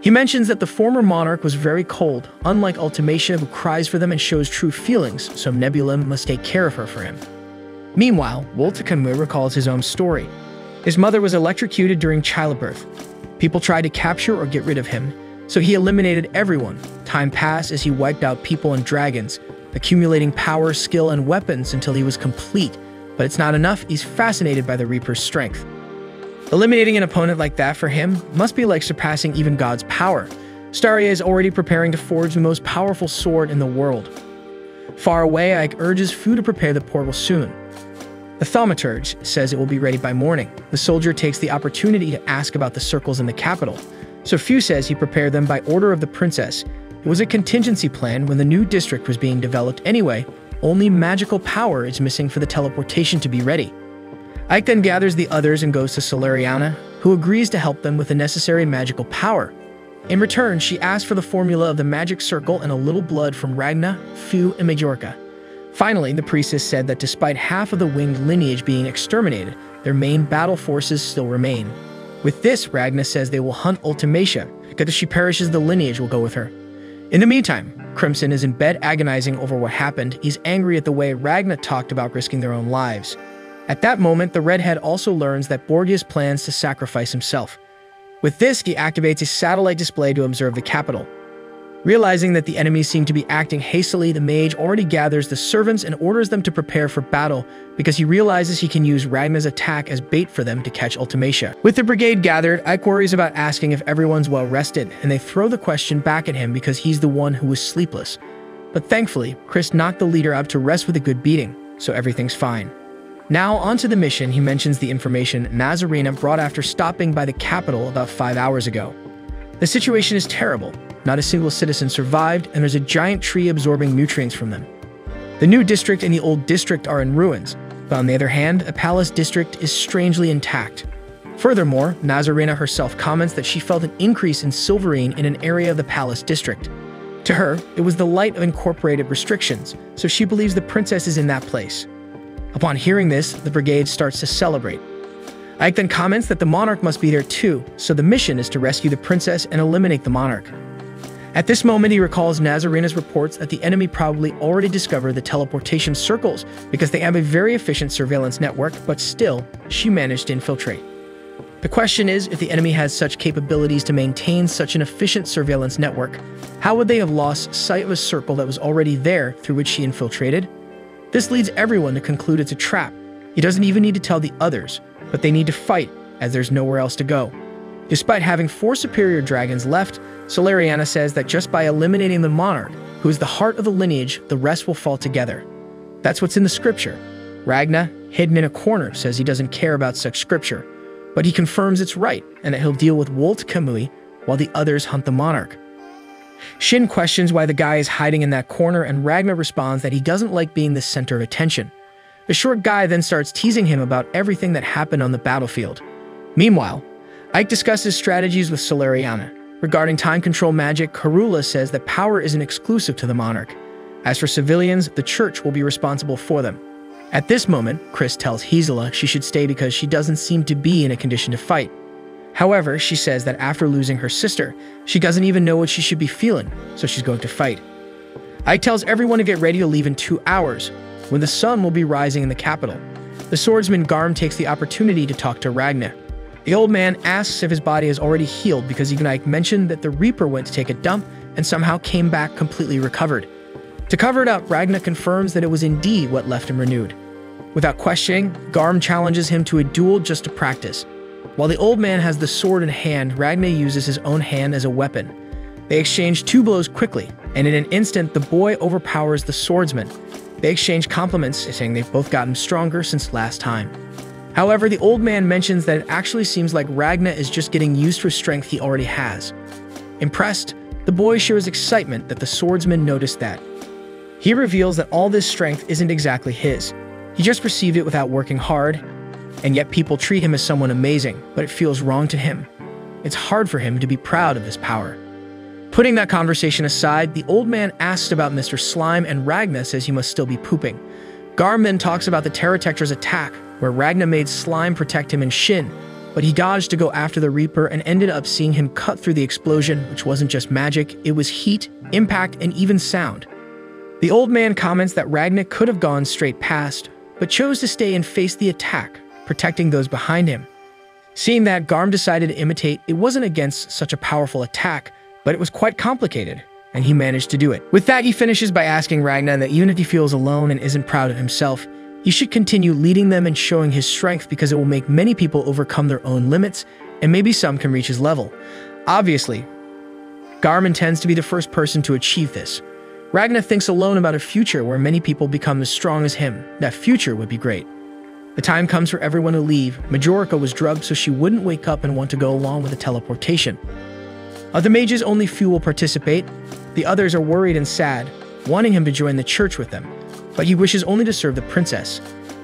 He mentions that the former monarch was very cold, unlike Ultimacia, who cries for them and shows true feelings, so Nebulum must take care of her for him. Meanwhile, Camui recalls his own story. His mother was electrocuted during childbirth. People tried to capture or get rid of him, so he eliminated everyone. Time passed as he wiped out people and dragons, accumulating power, skill, and weapons until he was complete, but it's not enough. He's fascinated by the Reaper's strength. Eliminating an opponent like that for him must be like surpassing even God's power. Steria is already preparing to forge the most powerful sword in the world. Far away, Ike urges Fu to prepare the portal soon. The Thaumaturge says it will be ready by morning. The soldier takes the opportunity to ask about the circles in the capital, so Fu says he prepared them by order of the princess. It was a contingency plan when the new district was being developed anyway. Only magical power is missing for the teleportation to be ready. Ike then gathers the others and goes to Solariana, who agrees to help them with the necessary magical power. In return, she asks for the formula of the magic circle and a little blood from Ragna, Fu, and Majorca. Finally, the priestess said that despite half of the winged lineage being exterminated, their main battle forces still remain. With this, Ragna says they will hunt Ultimacia, because if she perishes, the lineage will go with her. In the meantime, Crimson is in bed agonizing over what happened. He's angry at the way Ragna talked about risking their own lives. At that moment, the redhead also learns that Borgias plans to sacrifice himself. With this, he activates a satellite display to observe the capital. Realizing that the enemies seem to be acting hastily, the mage already gathers the servants and orders them to prepare for battle because he realizes he can use Ragna's attack as bait for them to catch Ultimacia. With the brigade gathered, Ike worries about asking if everyone's well rested, and they throw the question back at him because he's the one who was sleepless. But thankfully, Chris knocked the leader out to rest with a good beating, so everything's fine. Now onto the mission. He mentions the information Nazarena brought after stopping by the capital about 5 hours ago. The situation is terrible. Not a single citizen survived, and there's a giant tree absorbing nutrients from them. The new district and the old district are in ruins, but on the other hand, the palace district is strangely intact. Furthermore, Nazarena herself comments that she felt an increase in silverine in an area of the palace district. To her, it was the light of incorporated restrictions, so she believes the princess is in that place. Upon hearing this, the brigade starts to celebrate. Ike then comments that the monarch must be there too, so the mission is to rescue the princess and eliminate the monarch. At this moment, he recalls Nazarena's reports that the enemy probably already discovered the teleportation circles because they have a very efficient surveillance network, but still, she managed to infiltrate. The question is, if the enemy has such capabilities to maintain such an efficient surveillance network, how would they have lost sight of a circle that was already there through which she infiltrated? This leads everyone to conclude it's a trap. He doesn't even need to tell the others, but they need to fight, as there's nowhere else to go. Despite having 4 superior dragons left, Solariana says that just by eliminating the monarch, who is the heart of the lineage, the rest will fall together. That's what's in the scripture. Ragna, hidden in a corner, says he doesn't care about such scripture, but he confirms it's right, and that he'll deal with Wolt Kamui while the others hunt the monarch. Shin questions why the guy is hiding in that corner, and Ragna responds that he doesn't like being the center of attention. The short guy then starts teasing him about everything that happened on the battlefield. Meanwhile, Ike discusses strategies with Solariana. Regarding time control magic, Karula says that power isn't exclusive to the monarch. As for civilians, the church will be responsible for them. At this moment, Chris tells Gisela she should stay because she doesn't seem to be in a condition to fight. However, she says that after losing her sister, she doesn't even know what she should be feeling, so she's going to fight. Ike tells everyone to get ready to leave in 2 hours, when the sun will be rising in the capital. The swordsman Garm takes the opportunity to talk to Ragnar. The old man asks if his body is already healed because Ike mentioned that the Reaper went to take a dump and somehow came back completely recovered. To cover it up, Ragna confirms that it was indeed what left him renewed. Without questioning, Garm challenges him to a duel just to practice. While the old man has the sword in hand, Ragna uses his own hand as a weapon. They exchange 2 blows quickly, and in an instant, the boy overpowers the swordsman. They exchange compliments, saying they've both gotten stronger since last time. However, the old man mentions that it actually seems like Ragna is just getting used to strength he already has. Impressed, the boy shares excitement that the swordsman noticed that. He reveals that all this strength isn't exactly his. He just received it without working hard, and yet people treat him as someone amazing, but it feels wrong to him. It's hard for him to be proud of his power. Putting that conversation aside, the old man asks about Mr. Slime, and Ragna says he must still be pooping. Garmin talks about the Terratectra's attack, where Ragna made Slime protect him and Shin, but he dodged to go after the Reaper and ended up seeing him cut through the explosion, which wasn't just magic, it was heat, impact, and even sound. The old man comments that Ragna could have gone straight past, but chose to stay and face the attack, protecting those behind him. Seeing that, Garm decided to imitate. It wasn't against such a powerful attack, but it was quite complicated, and he managed to do it. With that, he finishes by asking Ragna that even if he feels alone and isn't proud of himself, he should continue leading them and showing his strength because it will make many people overcome their own limits, and maybe some can reach his level. Obviously, Garm intends to be the first person to achieve this. Ragna thinks alone about a future where many people become as strong as him. That future would be great. The time comes for everyone to leave. Majorica was drugged so she wouldn't wake up and want to go along with the teleportation. Of the mages, only few will participate. The others are worried and sad, wanting him to join the church with them, but he wishes only to serve the princess.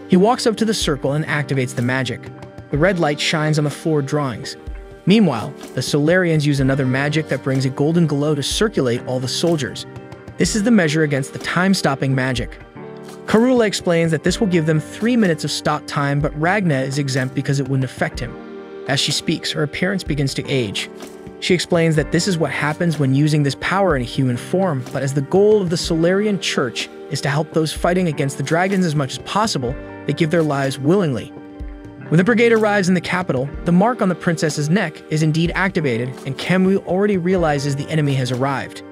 He walks up to the circle and activates the magic. The red light shines on the floor drawings. Meanwhile, the Solarians use another magic that brings a golden glow to circulate all the soldiers. This is the measure against the time-stopping magic. Karula explains that this will give them 3 minutes of stop time, but Ragna is exempt because it wouldn't affect him. As she speaks, her appearance begins to age. She explains that this is what happens when using this power in a human form, but as the goal of the Solarian Church is to help those fighting against the dragons as much as possible, they give their lives willingly. When the brigade arrives in the capital, the mark on the princess's neck is indeed activated, and Kamui already realizes the enemy has arrived.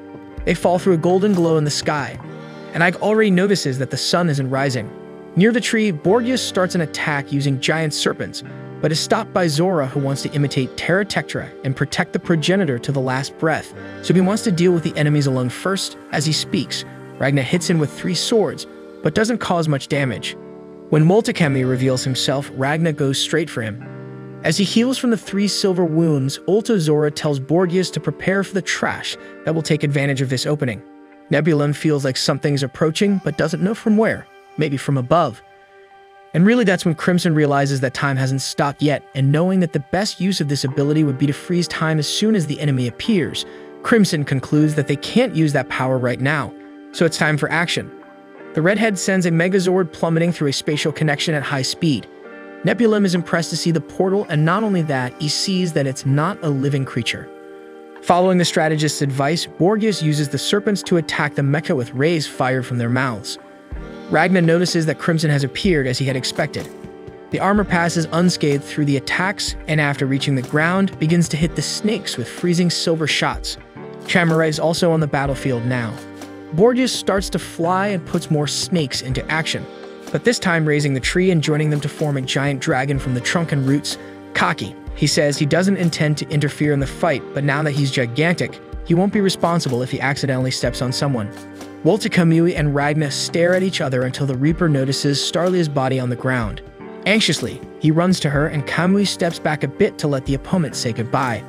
They fall through a golden glow in the sky, and Ike already notices that the sun isn't rising. Near the tree, Borgias starts an attack using giant serpents, but is stopped by Zora, who wants to imitate Terratectra and protect the progenitor to the last breath, so he wants to deal with the enemies alone first. As he speaks, Ragna hits him with 3 swords, but doesn't cause much damage. When Multikemi reveals himself, Ragna goes straight for him. As he heals from the 3 silver wounds, Ultozora tells Borgias to prepare for the trash that will take advantage of this opening. Nebulum feels like something's approaching, but doesn't know from where, maybe from above. And really that's when Crimson realizes that time hasn't stopped yet, and knowing that the best use of this ability would be to freeze time as soon as the enemy appears, Crimson concludes that they can't use that power right now, so it's time for action. The redhead sends a Megazord plummeting through a spatial connection at high speed. Nebulum is impressed to see the portal, and not only that, he sees that it's not a living creature. Following the strategist's advice, Borgias uses the serpents to attack the mecha with rays fired from their mouths. Ragna notices that Crimson has appeared as he had expected. The armor passes unscathed through the attacks, and after reaching the ground, begins to hit the snakes with freezing silver shots. Chamarei is also on the battlefield now. Borgias starts to fly and puts more snakes into action, but this time raising the tree and joining them to form a giant dragon from the trunk and roots. Cocky, he says he doesn't intend to interfere in the fight, but now that he's gigantic, he won't be responsible if he accidentally steps on someone. Wolta Kamui and Ragna stare at each other until the Reaper notices Starlia's body on the ground. Anxiously, he runs to her, and Kamui steps back a bit to let the opponent say goodbye.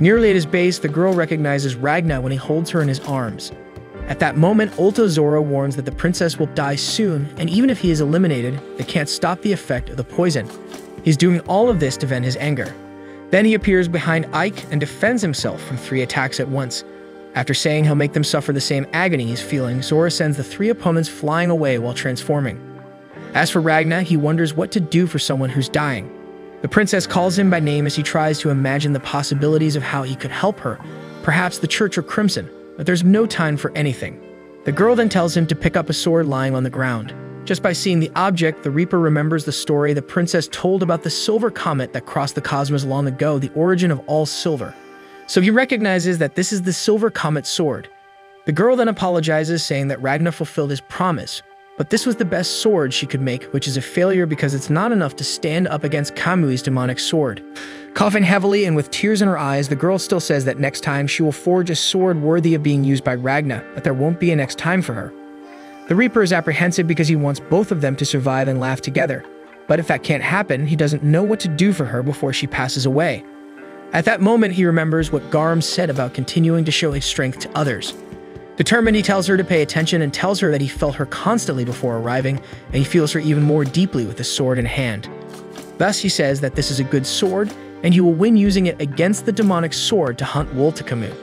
Nearly at his base, the girl recognizes Ragna when he holds her in his arms. At that moment, Ultozora warns that the princess will die soon, and even if he is eliminated, they can't stop the effect of the poison. He's doing all of this to vent his anger. Then he appears behind Ike and defends himself from 3 attacks at once. After saying he'll make them suffer the same agony he's feeling, Zora sends the 3 opponents flying away while transforming. As for Ragna, he wonders what to do for someone who's dying. The princess calls him by name as he tries to imagine the possibilities of how he could help her, perhaps the church or Crimson. But there's no time for anything. The girl then tells him to pick up a sword lying on the ground. Just by seeing the object, the Reaper remembers the story the princess told about the silver comet that crossed the cosmos long ago, the origin of all silver. So he recognizes that this is the silver comet sword. The girl then apologizes, saying that Ragna fulfilled his promise, but this was the best sword she could make, which is a failure because it's not enough to stand up against Kamui's demonic sword. Coughing heavily and with tears in her eyes, the girl still says that next time she will forge a sword worthy of being used by Ragna, but there won't be a next time for her. The Reaper is apprehensive because he wants both of them to survive and laugh together, but if that can't happen, he doesn't know what to do for her before she passes away. At that moment, he remembers what Garm said about continuing to show his strength to others. Determined, he tells her to pay attention and tells her that he felt her constantly before arriving, and he feels her even more deeply with the sword in hand. Thus, he says that this is a good sword, and he will win using it against the demonic sword to hunt Wolta Kamui.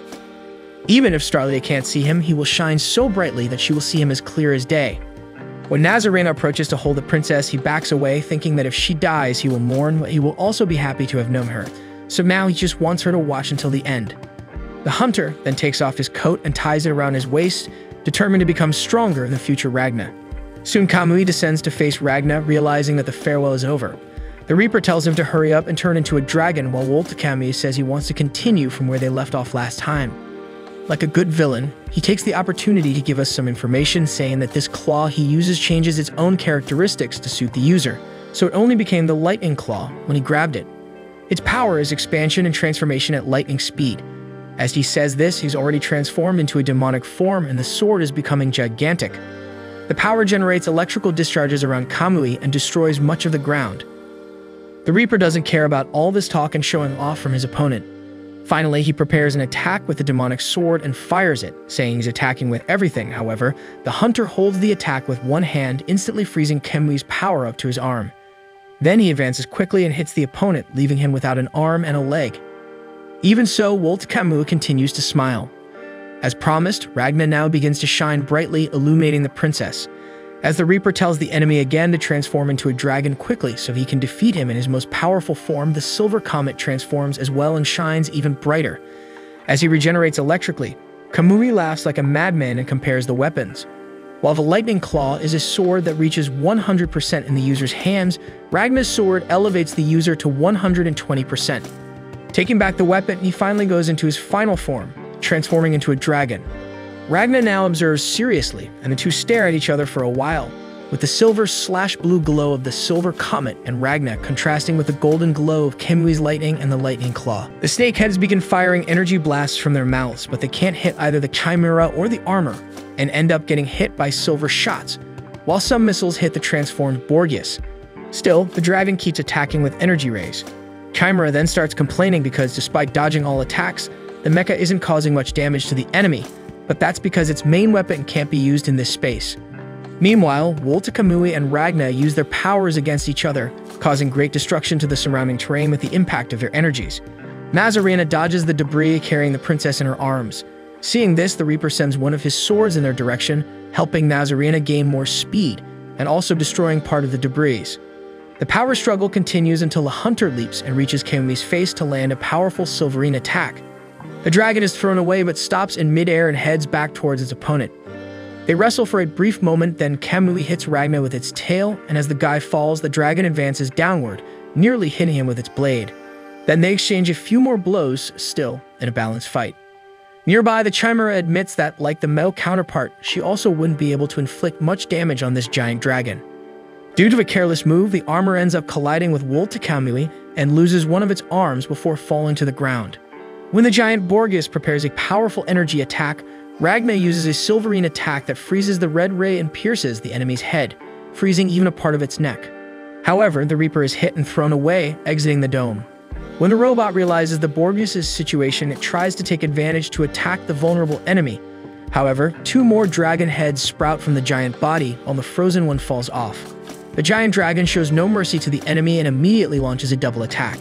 Even if Starlia can't see him, he will shine so brightly that she will see him as clear as day. When Nazarena approaches to hold the princess, he backs away, thinking that if she dies, he will mourn, but he will also be happy to have known her. So now he just wants her to watch until the end. The hunter then takes off his coat and ties it around his waist, determined to become stronger in the future Ragna. Soon Kamui descends to face Ragna, realizing that the farewell is over. The Reaper tells him to hurry up and turn into a dragon, while Wolta Kamui says he wants to continue from where they left off last time. Like a good villain, he takes the opportunity to give us some information, saying that this claw he uses changes its own characteristics to suit the user, so it only became the lightning claw when he grabbed it. Its power is expansion and transformation at lightning speed. As he says this, he's already transformed into a demonic form, and the sword is becoming gigantic. The power generates electrical discharges around Kamui and destroys much of the ground. The Reaper doesn't care about all this talk and showing off from his opponent. Finally, he prepares an attack with the demonic sword and fires it, saying he's attacking with everything. However, the hunter holds the attack with one hand, instantly freezing Kamui's power up to his arm. Then he advances quickly and hits the opponent, leaving him without an arm and a leg. Even so, Wolta Kamui continues to smile. As promised, Ragna now begins to shine brightly, illuminating the princess. As the Reaper tells the enemy again to transform into a dragon quickly so he can defeat him in his most powerful form, the silver comet transforms as well and shines even brighter. As he regenerates electrically, Kamui laughs like a madman and compares the weapons. While the lightning claw is a sword that reaches 100% in the user's hands, Ragna's sword elevates the user to 120%. Taking back the weapon, he finally goes into his final form, transforming into a dragon. Ragna now observes seriously, and the two stare at each other for a while, with the silver/blue glow of the silver comet and Ragna contrasting with the golden glow of Kamui's lightning and the lightning claw. The snakeheads begin firing energy blasts from their mouths, but they can't hit either the chimera or the armor, and end up getting hit by silver shots, while some missiles hit the transformed Borgias. Still, the dragon keeps attacking with energy rays. Chimera then starts complaining because, despite dodging all attacks, the mecha isn't causing much damage to the enemy, but that's because its main weapon can't be used in this space. Meanwhile, Wolta Kamui and Ragna use their powers against each other, causing great destruction to the surrounding terrain with the impact of their energies. Mazarina dodges the debris, carrying the princess in her arms. Seeing this, the Reaper sends one of his swords in their direction, helping Mazarina gain more speed, and also destroying part of the debris. The power struggle continues until a hunter leaps and reaches Kamui's face to land a powerful Silverine attack. The dragon is thrown away but stops in midair and heads back towards its opponent. They wrestle for a brief moment, then Kamui hits Ragna with its tail, and as the guy falls, the dragon advances downward, nearly hitting him with its blade. Then they exchange a few more blows, still in a balanced fight. Nearby, the Chimera admits that, like the male counterpart, she also wouldn't be able to inflict much damage on this giant dragon. Due to a careless move, the armor ends up colliding with Wolta Kamui and loses one of its arms before falling to the ground. When the giant Borgias prepares a powerful energy attack, Ragna uses a Silverine attack that freezes the red ray and pierces the enemy's head, freezing even a part of its neck. However, the Reaper is hit and thrown away, exiting the dome. When the robot realizes the Borgias' situation, it tries to take advantage to attack the vulnerable enemy. However, two more dragon heads sprout from the giant body, while the frozen one falls off. The giant dragon shows no mercy to the enemy and immediately launches a double attack.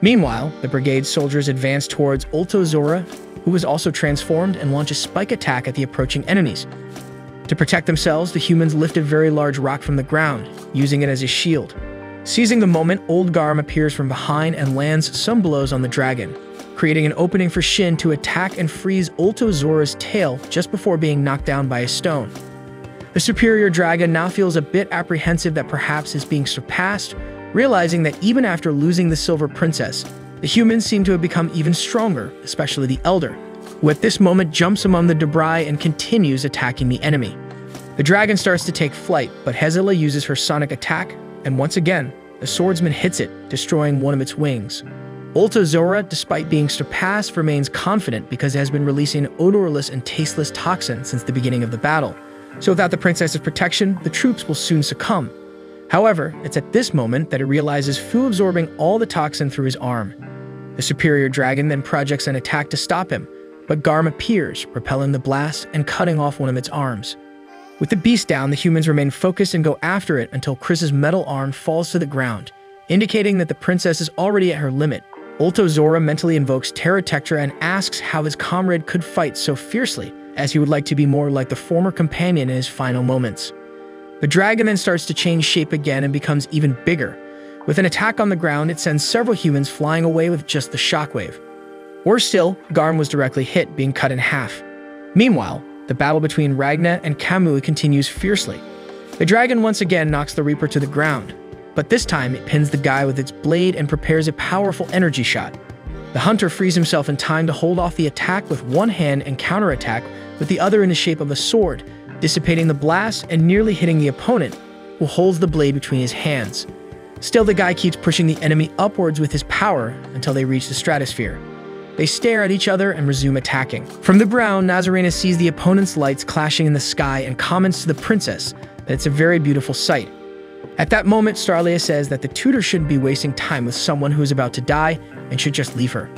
Meanwhile, the brigade's soldiers advance towards Ulto Zora, who was also transformed, and launch a spike attack at the approaching enemies. To protect themselves, the humans lift a very large rock from the ground, using it as a shield. Seizing the moment, Old Garm appears from behind and lands some blows on the dragon, creating an opening for Shin to attack and freeze Ulto Zora's tail just before being knocked down by a stone. The superior dragon now feels a bit apprehensive that perhaps it's being surpassed, realizing that even after losing the Silver Princess, the humans seem to have become even stronger, especially the Elder, who at this moment jumps among the debris and continues attacking the enemy. The dragon starts to take flight, but Hezela uses her sonic attack, and once again, the swordsman hits it, destroying one of its wings. Ulta Zora, despite being surpassed, remains confident because it has been releasing an odorless and tasteless toxin since the beginning of the battle. So without the princess's protection, the troops will soon succumb. However, it's at this moment that it realizes Fu absorbing all the toxin through his arm. The superior dragon then projects an attack to stop him, but Garm appears, repelling the blast and cutting off one of its arms. With the beast down, the humans remain focused and go after it until Chris's metal arm falls to the ground, indicating that the princess is already at her limit. Ulto Zora mentally invokes Terra Tectra and asks how his comrade could fight so fiercely, as he would like to be more like the former companion in his final moments. The dragon then starts to change shape again and becomes even bigger. With an attack on the ground, it sends several humans flying away with just the shockwave. Worse still, Garm was directly hit, being cut in half. Meanwhile, the battle between Ragna and Kamui continues fiercely. The dragon once again knocks the Reaper to the ground, but this time it pins the guy with its blade and prepares a powerful energy shot. The hunter frees himself in time to hold off the attack with one hand and counterattack with the other in the shape of a sword, dissipating the blast and nearly hitting the opponent, who holds the blade between his hands. Still, the guy keeps pushing the enemy upwards with his power until they reach the stratosphere. They stare at each other and resume attacking. From the ground, Nazarena sees the opponent's lights clashing in the sky and comments to the princess that it's a very beautiful sight. At that moment, Starlia says that the tutor shouldn't be wasting time with someone who is about to die and should just leave her.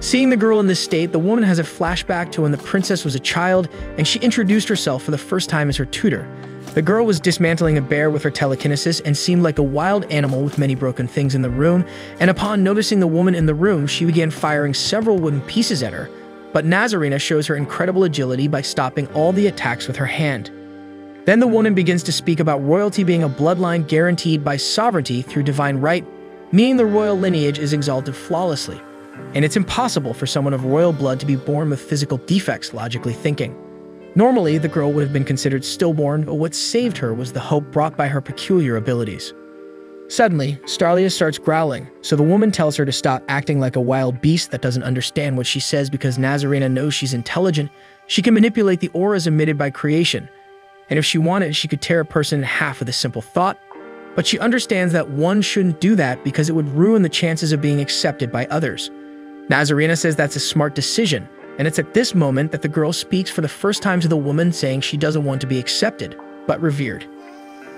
Seeing the girl in this state, the woman has a flashback to when the princess was a child and she introduced herself for the first time as her tutor. The girl was dismantling a bear with her telekinesis and seemed like a wild animal with many broken things in the room, and upon noticing the woman in the room, she began firing several wooden pieces at her, but Nazarena shows her incredible agility by stopping all the attacks with her hand. Then the woman begins to speak about royalty being a bloodline guaranteed by sovereignty through divine right, meaning the royal lineage is exalted flawlessly, and it's impossible for someone of royal blood to be born with physical defects, logically thinking. Normally, the girl would have been considered stillborn, but what saved her was the hope brought by her peculiar abilities. Suddenly, Starlia starts growling, so the woman tells her to stop acting like a wild beast that doesn't understand what she says because Nazarena knows she's intelligent, she can manipulate the auras emitted by creation, and if she wanted, she could tear a person in half with a simple thought, but she understands that one shouldn't do that because it would ruin the chances of being accepted by others. Nazarena says that's a smart decision, and it's at this moment that the girl speaks for the first time to the woman, saying she doesn't want to be accepted, but revered.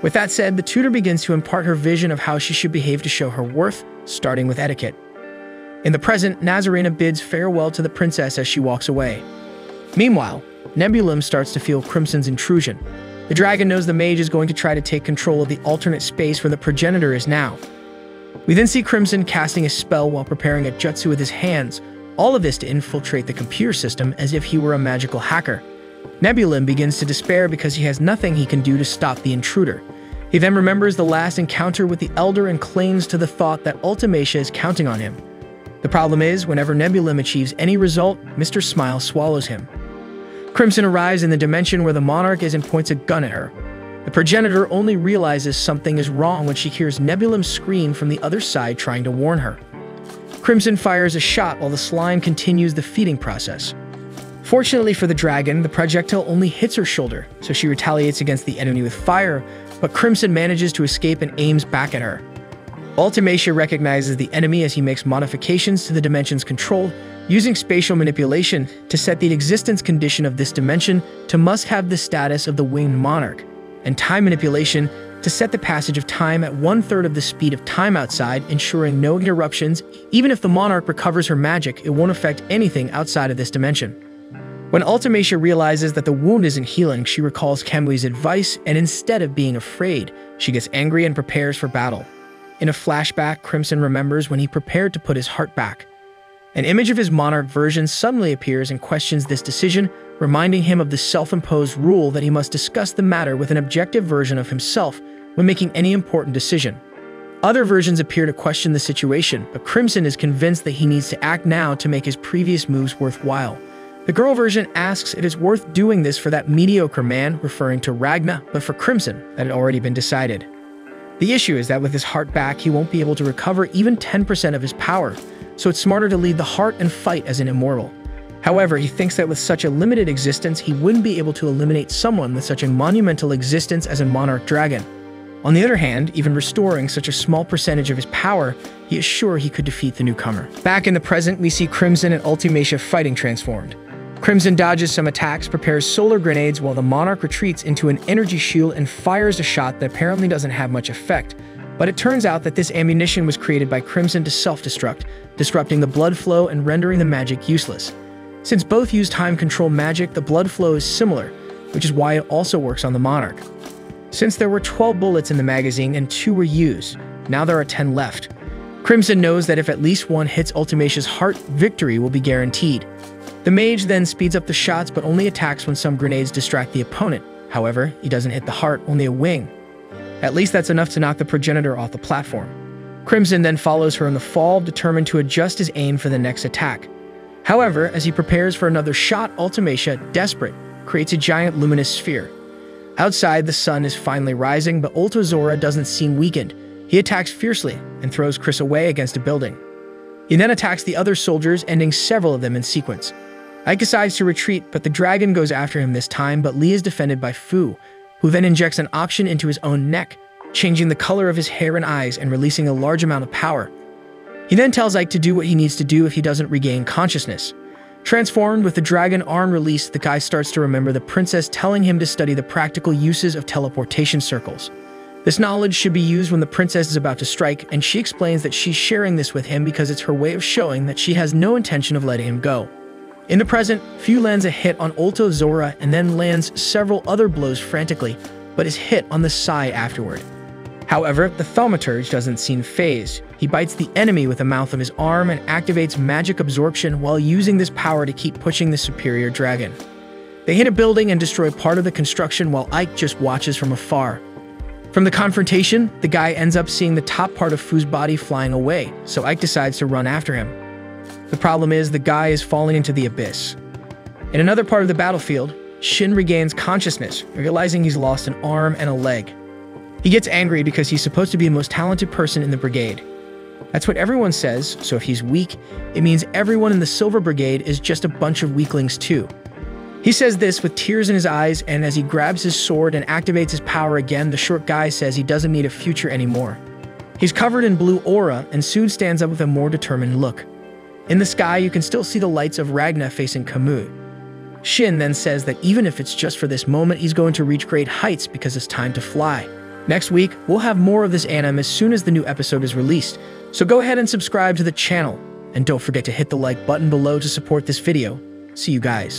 With that said, the tutor begins to impart her vision of how she should behave to show her worth, starting with etiquette. In the present, Nazarena bids farewell to the princess as she walks away. Meanwhile, Nebulum starts to feel Crimson's intrusion. The dragon knows the mage is going to try to take control of the alternate space where the progenitor is now. We then see Crimson casting a spell while preparing a jutsu with his hands, all of this to infiltrate the computer system as if he were a magical hacker. Nebulum begins to despair because he has nothing he can do to stop the intruder. He then remembers the last encounter with the Elder and clings to the thought that Ultimacia is counting on him. The problem is, whenever Nebulum achieves any result, Mr. Smile swallows him. Crimson arrives in the dimension where the Monarch is and points a gun at her. The progenitor only realizes something is wrong when she hears Nebulum scream from the other side trying to warn her. Crimson fires a shot while the slime continues the feeding process. Fortunately for the dragon, the projectile only hits her shoulder, so she retaliates against the enemy with fire, but Crimson manages to escape and aims back at her. Ultimacia recognizes the enemy as he makes modifications to the dimension's control, using spatial manipulation to set the existence condition of this dimension to must have the status of the winged monarch, and time manipulation to set the passage of time at 1/3 of the speed of time outside, ensuring no interruptions. Even if the monarch recovers her magic, it won't affect anything outside of this dimension. When Ultimacia realizes that the wound isn't healing, she recalls Kemui's advice, and instead of being afraid, she gets angry and prepares for battle. In a flashback, Crimson remembers when he prepared to put his heart back. An image of his monarch version suddenly appears and questions this decision, reminding him of the self-imposed rule that he must discuss the matter with an objective version of himself when making any important decision. Other versions appear to question the situation, but Crimson is convinced that he needs to act now to make his previous moves worthwhile. The girl version asks if it's worth doing this for that mediocre man, referring to Ragna, but for Crimson, that had already been decided. The issue is that with his heart back, he won't be able to recover even 10% of his power, so it's smarter to lead the heart and fight as an immortal. However, he thinks that with such a limited existence, he wouldn't be able to eliminate someone with such a monumental existence as a monarch dragon. On the other hand, even restoring such a small percentage of his power, he is sure he could defeat the newcomer. Back in the present, we see Crimson and Ultimacia fighting transformed. Crimson dodges some attacks, prepares solar grenades, while the monarch retreats into an energy shield and fires a shot that apparently doesn't have much effect. But it turns out that this ammunition was created by Crimson to self-destruct, disrupting the blood flow and rendering the magic useless. Since both use time control magic, the blood flow is similar, which is why it also works on the monarch. Since there were 12 bullets in the magazine and 2 were used, now there are 10 left. Crimson knows that if at least one hits Ultimacia's heart, victory will be guaranteed. The mage then speeds up the shots but only attacks when some grenades distract the opponent. However, he doesn't hit the heart, only a wing. At least that's enough to knock the progenitor off the platform. Crimson then follows her in the fall, determined to adjust his aim for the next attack. However, as he prepares for another shot, Ultimacia, desperate, creates a giant luminous sphere. Outside, the sun is finally rising, but Ultozora doesn't seem weakened. He attacks fiercely and throws Chris away against a building. He then attacks the other soldiers, ending several of them in sequence. Ike decides to retreat, but the dragon goes after him this time, but Lee is defended by Fu, who then injects an oxygen into his own neck, changing the color of his hair and eyes and releasing a large amount of power. He then tells Ike to do what he needs to do if he doesn't regain consciousness. Transformed, with the dragon arm released, the guy starts to remember the princess telling him to study the practical uses of teleportation circles. This knowledge should be used when the princess is about to strike, and she explains that she's sharing this with him because it's her way of showing that she has no intention of letting him go. In the present, Fu lands a hit on Ultozora and then lands several other blows frantically, but is hit on the side afterward. However, the Thaumaturge doesn't seem phased. He bites the enemy with the mouth of his arm and activates magic absorption while using this power to keep pushing the superior dragon. They hit a building and destroy part of the construction while Ike just watches from afar. From the confrontation, the guy ends up seeing the top part of Fu's body flying away, so Ike decides to run after him. The problem is, the guy is falling into the abyss. In another part of the battlefield, Shin regains consciousness, realizing he's lost an arm and a leg. He gets angry because he's supposed to be the most talented person in the brigade. That's what everyone says, so if he's weak, it means everyone in the Silver Brigade is just a bunch of weaklings too. He says this with tears in his eyes, and as he grabs his sword and activates his power again, the short guy says he doesn't need a future anymore. He's covered in blue aura, and soon stands up with a more determined look. In the sky, you can still see the lights of Ragna facing Camus. Shin then says that even if it's just for this moment, he's going to reach great heights because it's time to fly. Next week, we'll have more of this anime as soon as the new episode is released, so go ahead and subscribe to the channel. And don't forget to hit the like button below to support this video. See you guys.